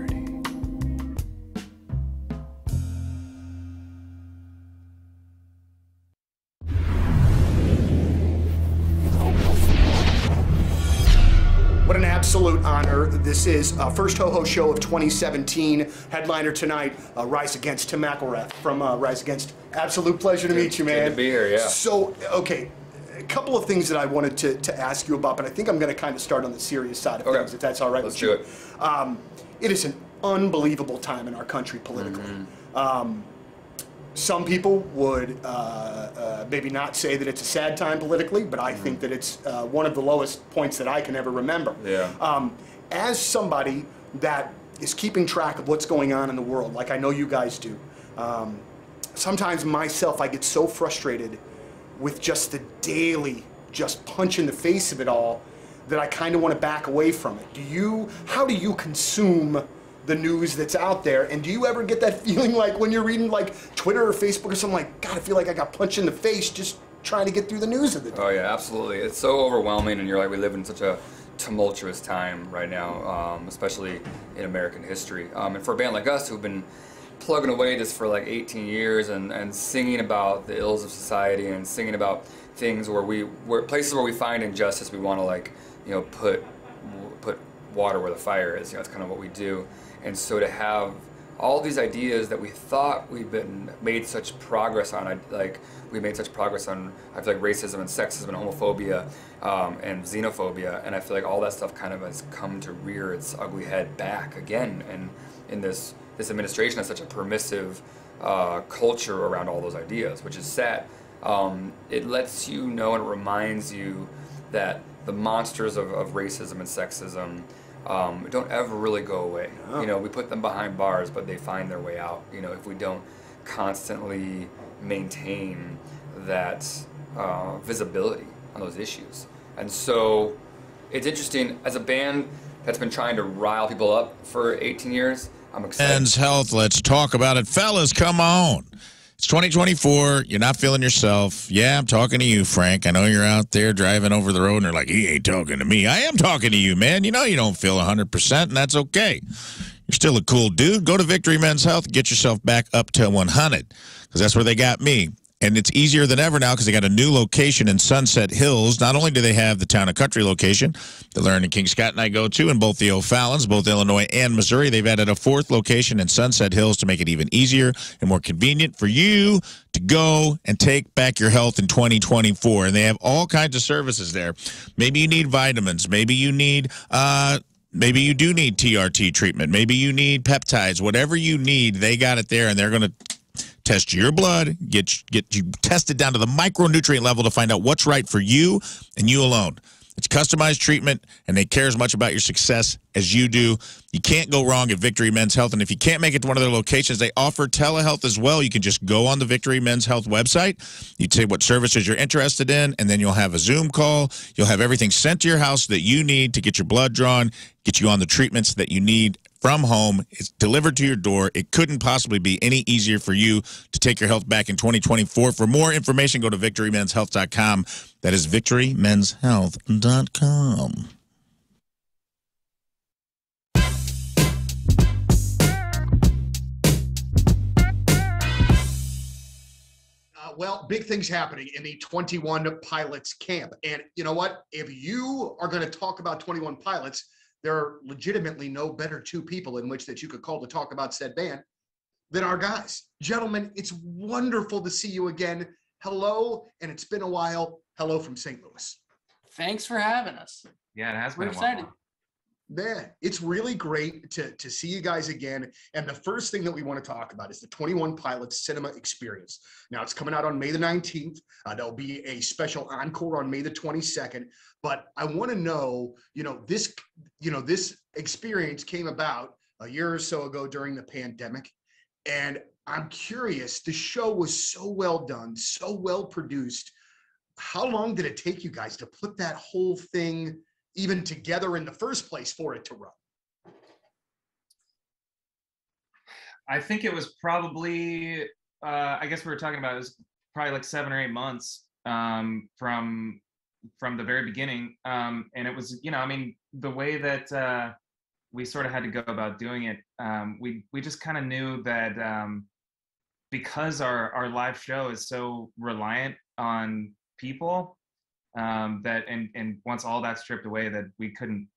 What an absolute honor. This is first Ho-Ho show of 2017. Headliner tonight, Rise Against Tim McElrath from Rise Against. Absolute pleasure to meet you, man. Good to be here, yeah. So, okay, a couple of things that I wanted to ask you about, but I think I'm going to kind of start on the serious side of things, if that's all right with you. Let's do it. It is an unbelievable time in our country politically. Some people would maybe not say that it's a sad time politically, but I think that it's one of the lowest points that I can ever remember. Yeah. As somebody that is keeping track of what's going on in the world, like I know you guys do, sometimes myself I get so frustrated with just the daily, just punch in the face of it all, that I kind of want to back away from it. How do you consume the news that's out there, and do you ever get that feeling like when you're reading like Twitter or Facebook or something, like, God, I feel like I got punched in the face just trying to get through the news of the day? Oh yeah, absolutely. It's so overwhelming, and you're like, we live in such a tumultuous time right now, especially in American history. And for a band like us who've been plugging away this for like 18 years and singing about the ills of society and singing about things places where we find injustice, we want to, like, you know, put water where the fire is. You know, it's kind of what we do. And so to have all these ideas that we thought made such progress on, like we made such progress on, I feel like racism and sexism and homophobia and xenophobia, and I feel like all that stuff kind of has come to rear its ugly head back again. And in this administration has such a permissive culture around all those ideas, which is sad. It lets you know and reminds you that the monsters of racism and sexism don't ever really go away. No. You know, we put them behind bars, but they find their way out. You know, if we don't constantly maintain that visibility on those issues. And so it's interesting, as a band that's been trying to rile people up for 18 years, I'm excited. Men's health, let's talk about it. Fellas, come on. It's 2024. You're not feeling yourself. Yeah, I'm talking to you, Frank. I know you're out there driving over the road and you're like, he ain't talking to me. I am talking to you, man. You know you don't feel 100%, and that's okay. You're still a cool dude. Go to Victory Men's Health. Get yourself back up to 100, because that's where they got me. And it's easier than ever now because they got a new location in Sunset Hills. Not only do they have the Town & Country location, the Learn and King Scott and I go to, and both the O'Fallons, both Illinois and Missouri, they've added a fourth location in Sunset Hills to make it even easier and more convenient for you to go and take back your health in 2024. And they have all kinds of services there. Maybe you need vitamins. Maybe you need... Maybe you do need TRT treatment. Maybe you need peptides. Whatever you need, they got it there, and they're going to... test your blood, get you tested down to the micronutrient level to find out what's right for you and you alone. It's customized treatment, and they care as much about your success as you do. You can't go wrong at Victory Men's Health, and if you can't make it to one of their locations, they offer telehealth as well. You can just go on the Victory Men's Health website. You say what services you're interested in, and then you'll have a Zoom call. You'll have everything sent to your house that you need to get your blood drawn, get you on the treatments that you need from home. It's delivered to your door. It couldn't possibly be any easier for you to take your health back in 2024. For more information, go to victorymenshealth.com. That is victorymenshealth.com. Well, big things happening in the 21 Pilots camp. And you know what? If you are going to talk about 21 Pilots, there are legitimately no better two people in which that you could call to talk about said band than our guys. Gentlemen, it's wonderful to see you again. Hello, and it's been a while. Hello from St. Louis. Thanks for having us. Yeah, it has been a while. We're excited. Man, it's really great to see you guys again. And the first thing that we want to talk about is the 21 Pilots Cinema Experience. Now, it's coming out on May the 19th. There'll be a special encore on May the 22nd. But I want to know, this experience came about a year or so ago during the pandemic. And I'm curious, the show was so well done, so well produced. How long did it take you guys to put that whole thing even together in the first place for it to run? I think it was probably, I guess we were talking about, it was probably like 7 or 8 months from the very beginning. And it was, the way that we sort of had to go about doing it, we just kind of knew that because our live show is so reliant on people, that once all that's stripped away, that we couldn't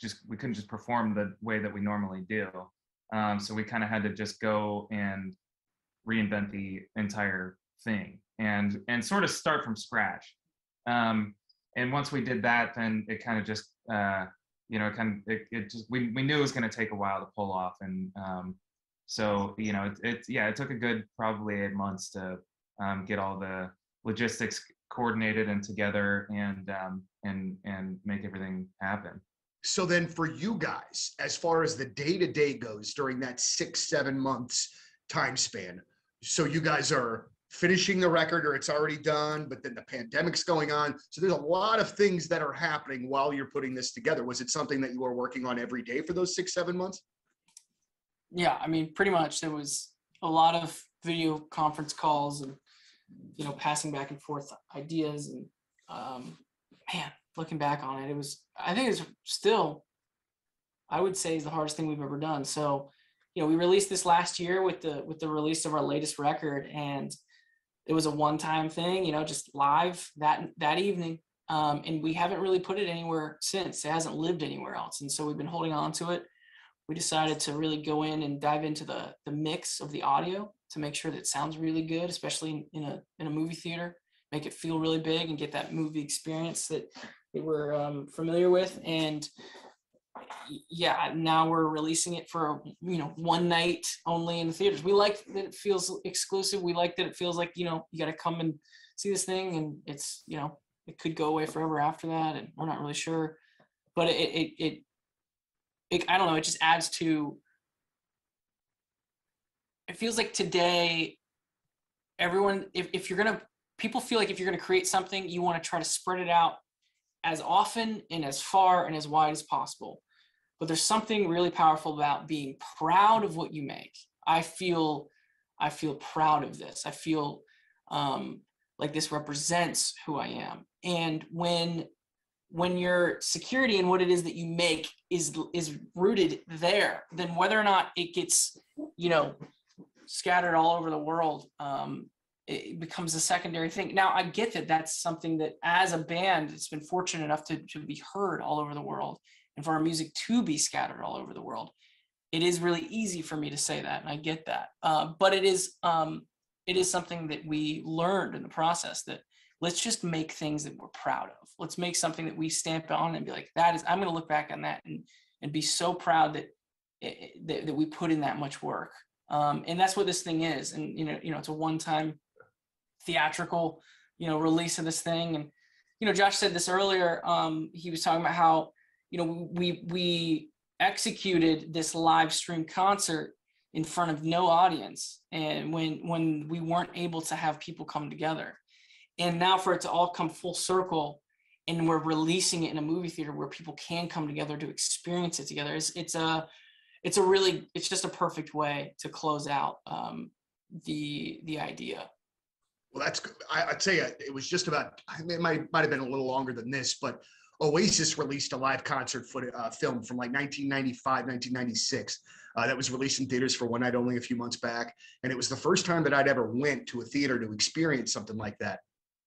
just perform the way that we normally do. So we kind of had to just go and reinvent the entire thing and sort of start from scratch. And once we did that, then it kind of just we knew it was going to take a while to pull off. And it took a good probably 8 months to get all the logistics coordinated and together and make everything happen. So then for you guys, as far as the day-to-day goes during that 6-7 months time span, so you guys are finishing the record or it's already done, but then the pandemic's going on. So there's a lot of things that are happening while you're putting this together. Was it something that you were working on every day for those 6-7 months? Yeah, pretty much. There was a lot of video conference calls and passing back and forth ideas, and looking back on it, I would say it's the hardest thing we've ever done. So, we released this last year with the release of our latest record, and it was a one-time thing, just live that evening. And we haven't really put it anywhere since. It hasn't lived anywhere else. And so we've been holding on to it. We decided to really go in and dive into the mix of the audio to make sure that it sounds really good, especially in a movie theater, make it feel really big and get that movie experience that we were familiar with. And yeah, now we're releasing it for, one night only in the theaters. We like that it feels exclusive. We like that it feels like, you got to come and see this thing, and it's, it could go away forever after that. And we're not really sure, but it I don't know, it just adds to, it feels like today, everyone, people feel like if you're going to create something, you want to try to spread it out as often and as far and as wide as possible. But there's something really powerful about being proud of what you make. I feel proud of this. I feel like this represents who I am. And when your security in what it is that you make is rooted there, then whether or not it gets, scattered all over the world, it becomes a secondary thing. Now, I get that that's something that as a band, it's been fortunate enough to be heard all over the world and for our music to be scattered all over the world. It is really easy for me to say that, and I get that. But it is something that we learned in the process, that let's just make things that we're proud of. Let's make something that we stamp on and be like, I'm going to look back on that and be so proud that we put in that much work. And that's what this thing is. And, it's a one-time theatrical, release of this thing. And, Josh said this earlier, he was talking about how, we executed this live stream concert in front of no audience. And when we weren't able to have people come together, and now for it to all come full circle and we're releasing it in a movie theater where people can come together to experience it together. It's just a perfect way to close out the idea. Well, that's good. I'd say it was just about, it might have been a little longer than this, but Oasis released a live concert film from like 1995, 1996 that was released in theaters for one night only a few months back. And it was the first time that I'd ever went to a theater to experience something like that.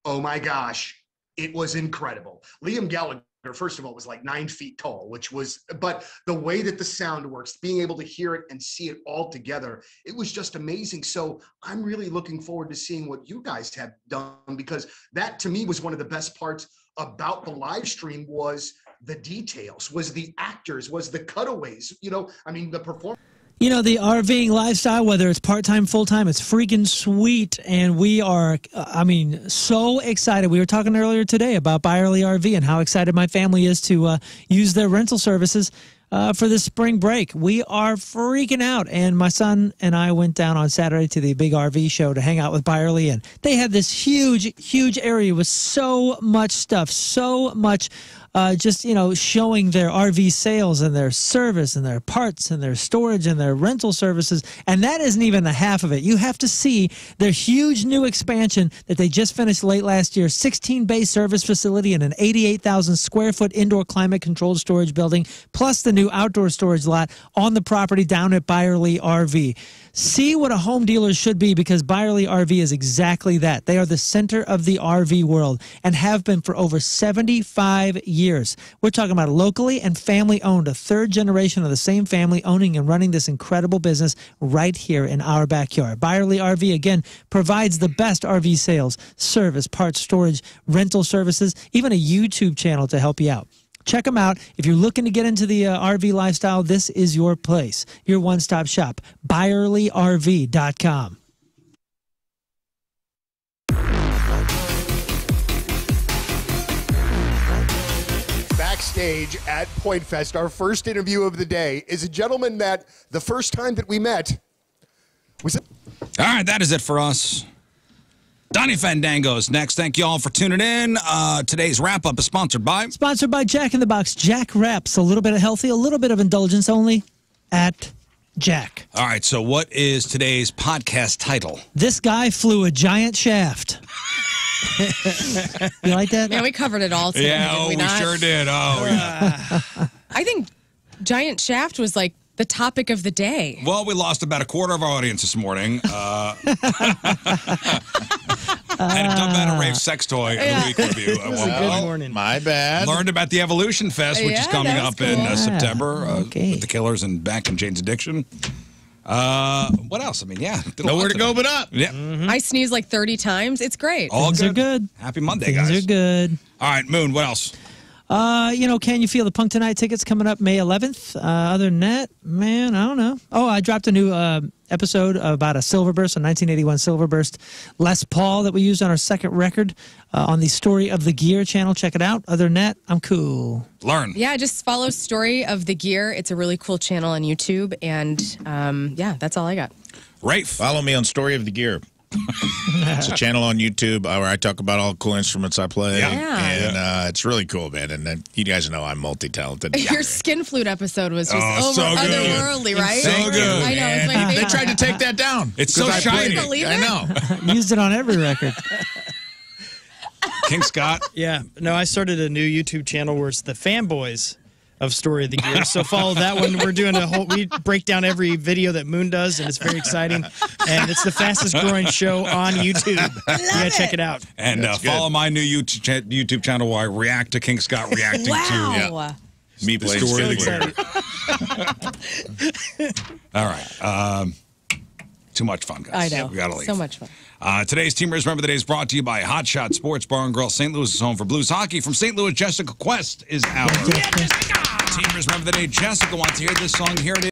Oh my gosh, it was incredible. Liam Gallagher first of all, was like 9 feet tall, which was, but the way that the sound works, being able to hear it and see it all together, it was just amazing. So I'm really looking forward to seeing what you guys have done, because that to me was one of the best parts about the live stream, was the details, was the actors, was the cutaways, you know, I mean, the performance. You know, the RVing lifestyle, whether it's part-time, full-time, it's freaking sweet. And we are, I mean, so excited. We were talking earlier today about Buy Early RV and how excited my family is to use their rental services for this spring break. We are freaking out. And my son and I went down on Saturday to the big RV show to hang out with Buy Early. And they had this huge, huge area with so much stuff, so much just, you know, showing their RV sales and their service and their parts and their storage and their rental services. And that isn't even the half of it. You have to see their huge new expansion that they just finished late last year, 16-bay service facility and an 88,000 square foot indoor climate controlled storage building, plus the new outdoor storage lot on the property down at Buy Early RV. See what a home dealer should be, because Buy Early RV is exactly that. They are the center of the RV world and have been for over 75 years. We're talking about locally and family-owned, a third generation of the same family owning and running this incredible business right here in our backyard. Buy Early RV, again, provides the best RV sales, service, parts, storage, rental services, even a YouTube channel to help you out. Check them out. If you're looking to get into the RV lifestyle, this is your place, your one-stop shop, buyearlyrv.com. Backstage at PointFest, our first interview of the day is a gentleman that the first time that we met was... All right, that is it for us. Donnie Fandango's next. Thank you all for tuning in. Today's wrap-up is sponsored by... Sponsored by Jack in the Box. Jack Wraps. A little bit of healthy, a little bit of indulgence, only at Jack. All right, so what is today's podcast title? This guy flew a giant shaft. You like that? Yeah, we covered it all today. Yeah, oh, we sure did. Oh, yeah. I think giant shaft was like the topic of the day. Well, we lost about a quarter of our audience this morning. I had to dump out a Rave sex toy of the week review. Good morning. My bad. Learned about the Evolution Fest, which is coming up in September with the Killers and Back in Jane's Addiction. What else? I mean, yeah. Nowhere to go but up. Yeah. Mm-hmm. I sneezed like 30 times. It's great. All things are good. Happy Monday, guys. Things are good. All right, Moon, what else? You know, Can You Feel the Punk Tonight tickets coming up May 11th. Other than that, man, I don't know. Oh, I dropped a new episode about a Silverburst, a 1981 Silverburst Les Paul that we used on our second record on the Story of the Gear channel. Check it out. Other than that, I'm cool. Learn. Yeah, just follow Story of the Gear. It's a really cool channel on YouTube. And, yeah, that's all I got. Rafe. Follow me on Story of the Gear. It's a channel on YouTube where I talk about all the cool instruments I play, and it's really cool, man. And then you guys know I'm multi-talented. Your skin flute episode was just otherworldly, right? So good. I know. It's my they tried to take that down. It's so shiny. I know. Used it on every record. King Scott. Yeah. No, I started a new YouTube channel where it's the fanboys of Story of the Gear. So follow that one. We're doing a whole, we break down every video that Moon does, and it's very exciting. And it's the fastest growing show on YouTube. Yeah, check it out. And follow my new YouTube channel where I react to King Scott reacting to me playing Story of the Gear. All right. Too much fun, guys. I know. We gotta leave. So much fun. Today's Team Riz Remember the Day is brought to you by Hot Shot Sports Bar and Grill. St. Louis is home for blues hockey. From St. Louis, Jessica Quest is our Team Riz Remember the Day. Jessica wants to hear this song. Here it is.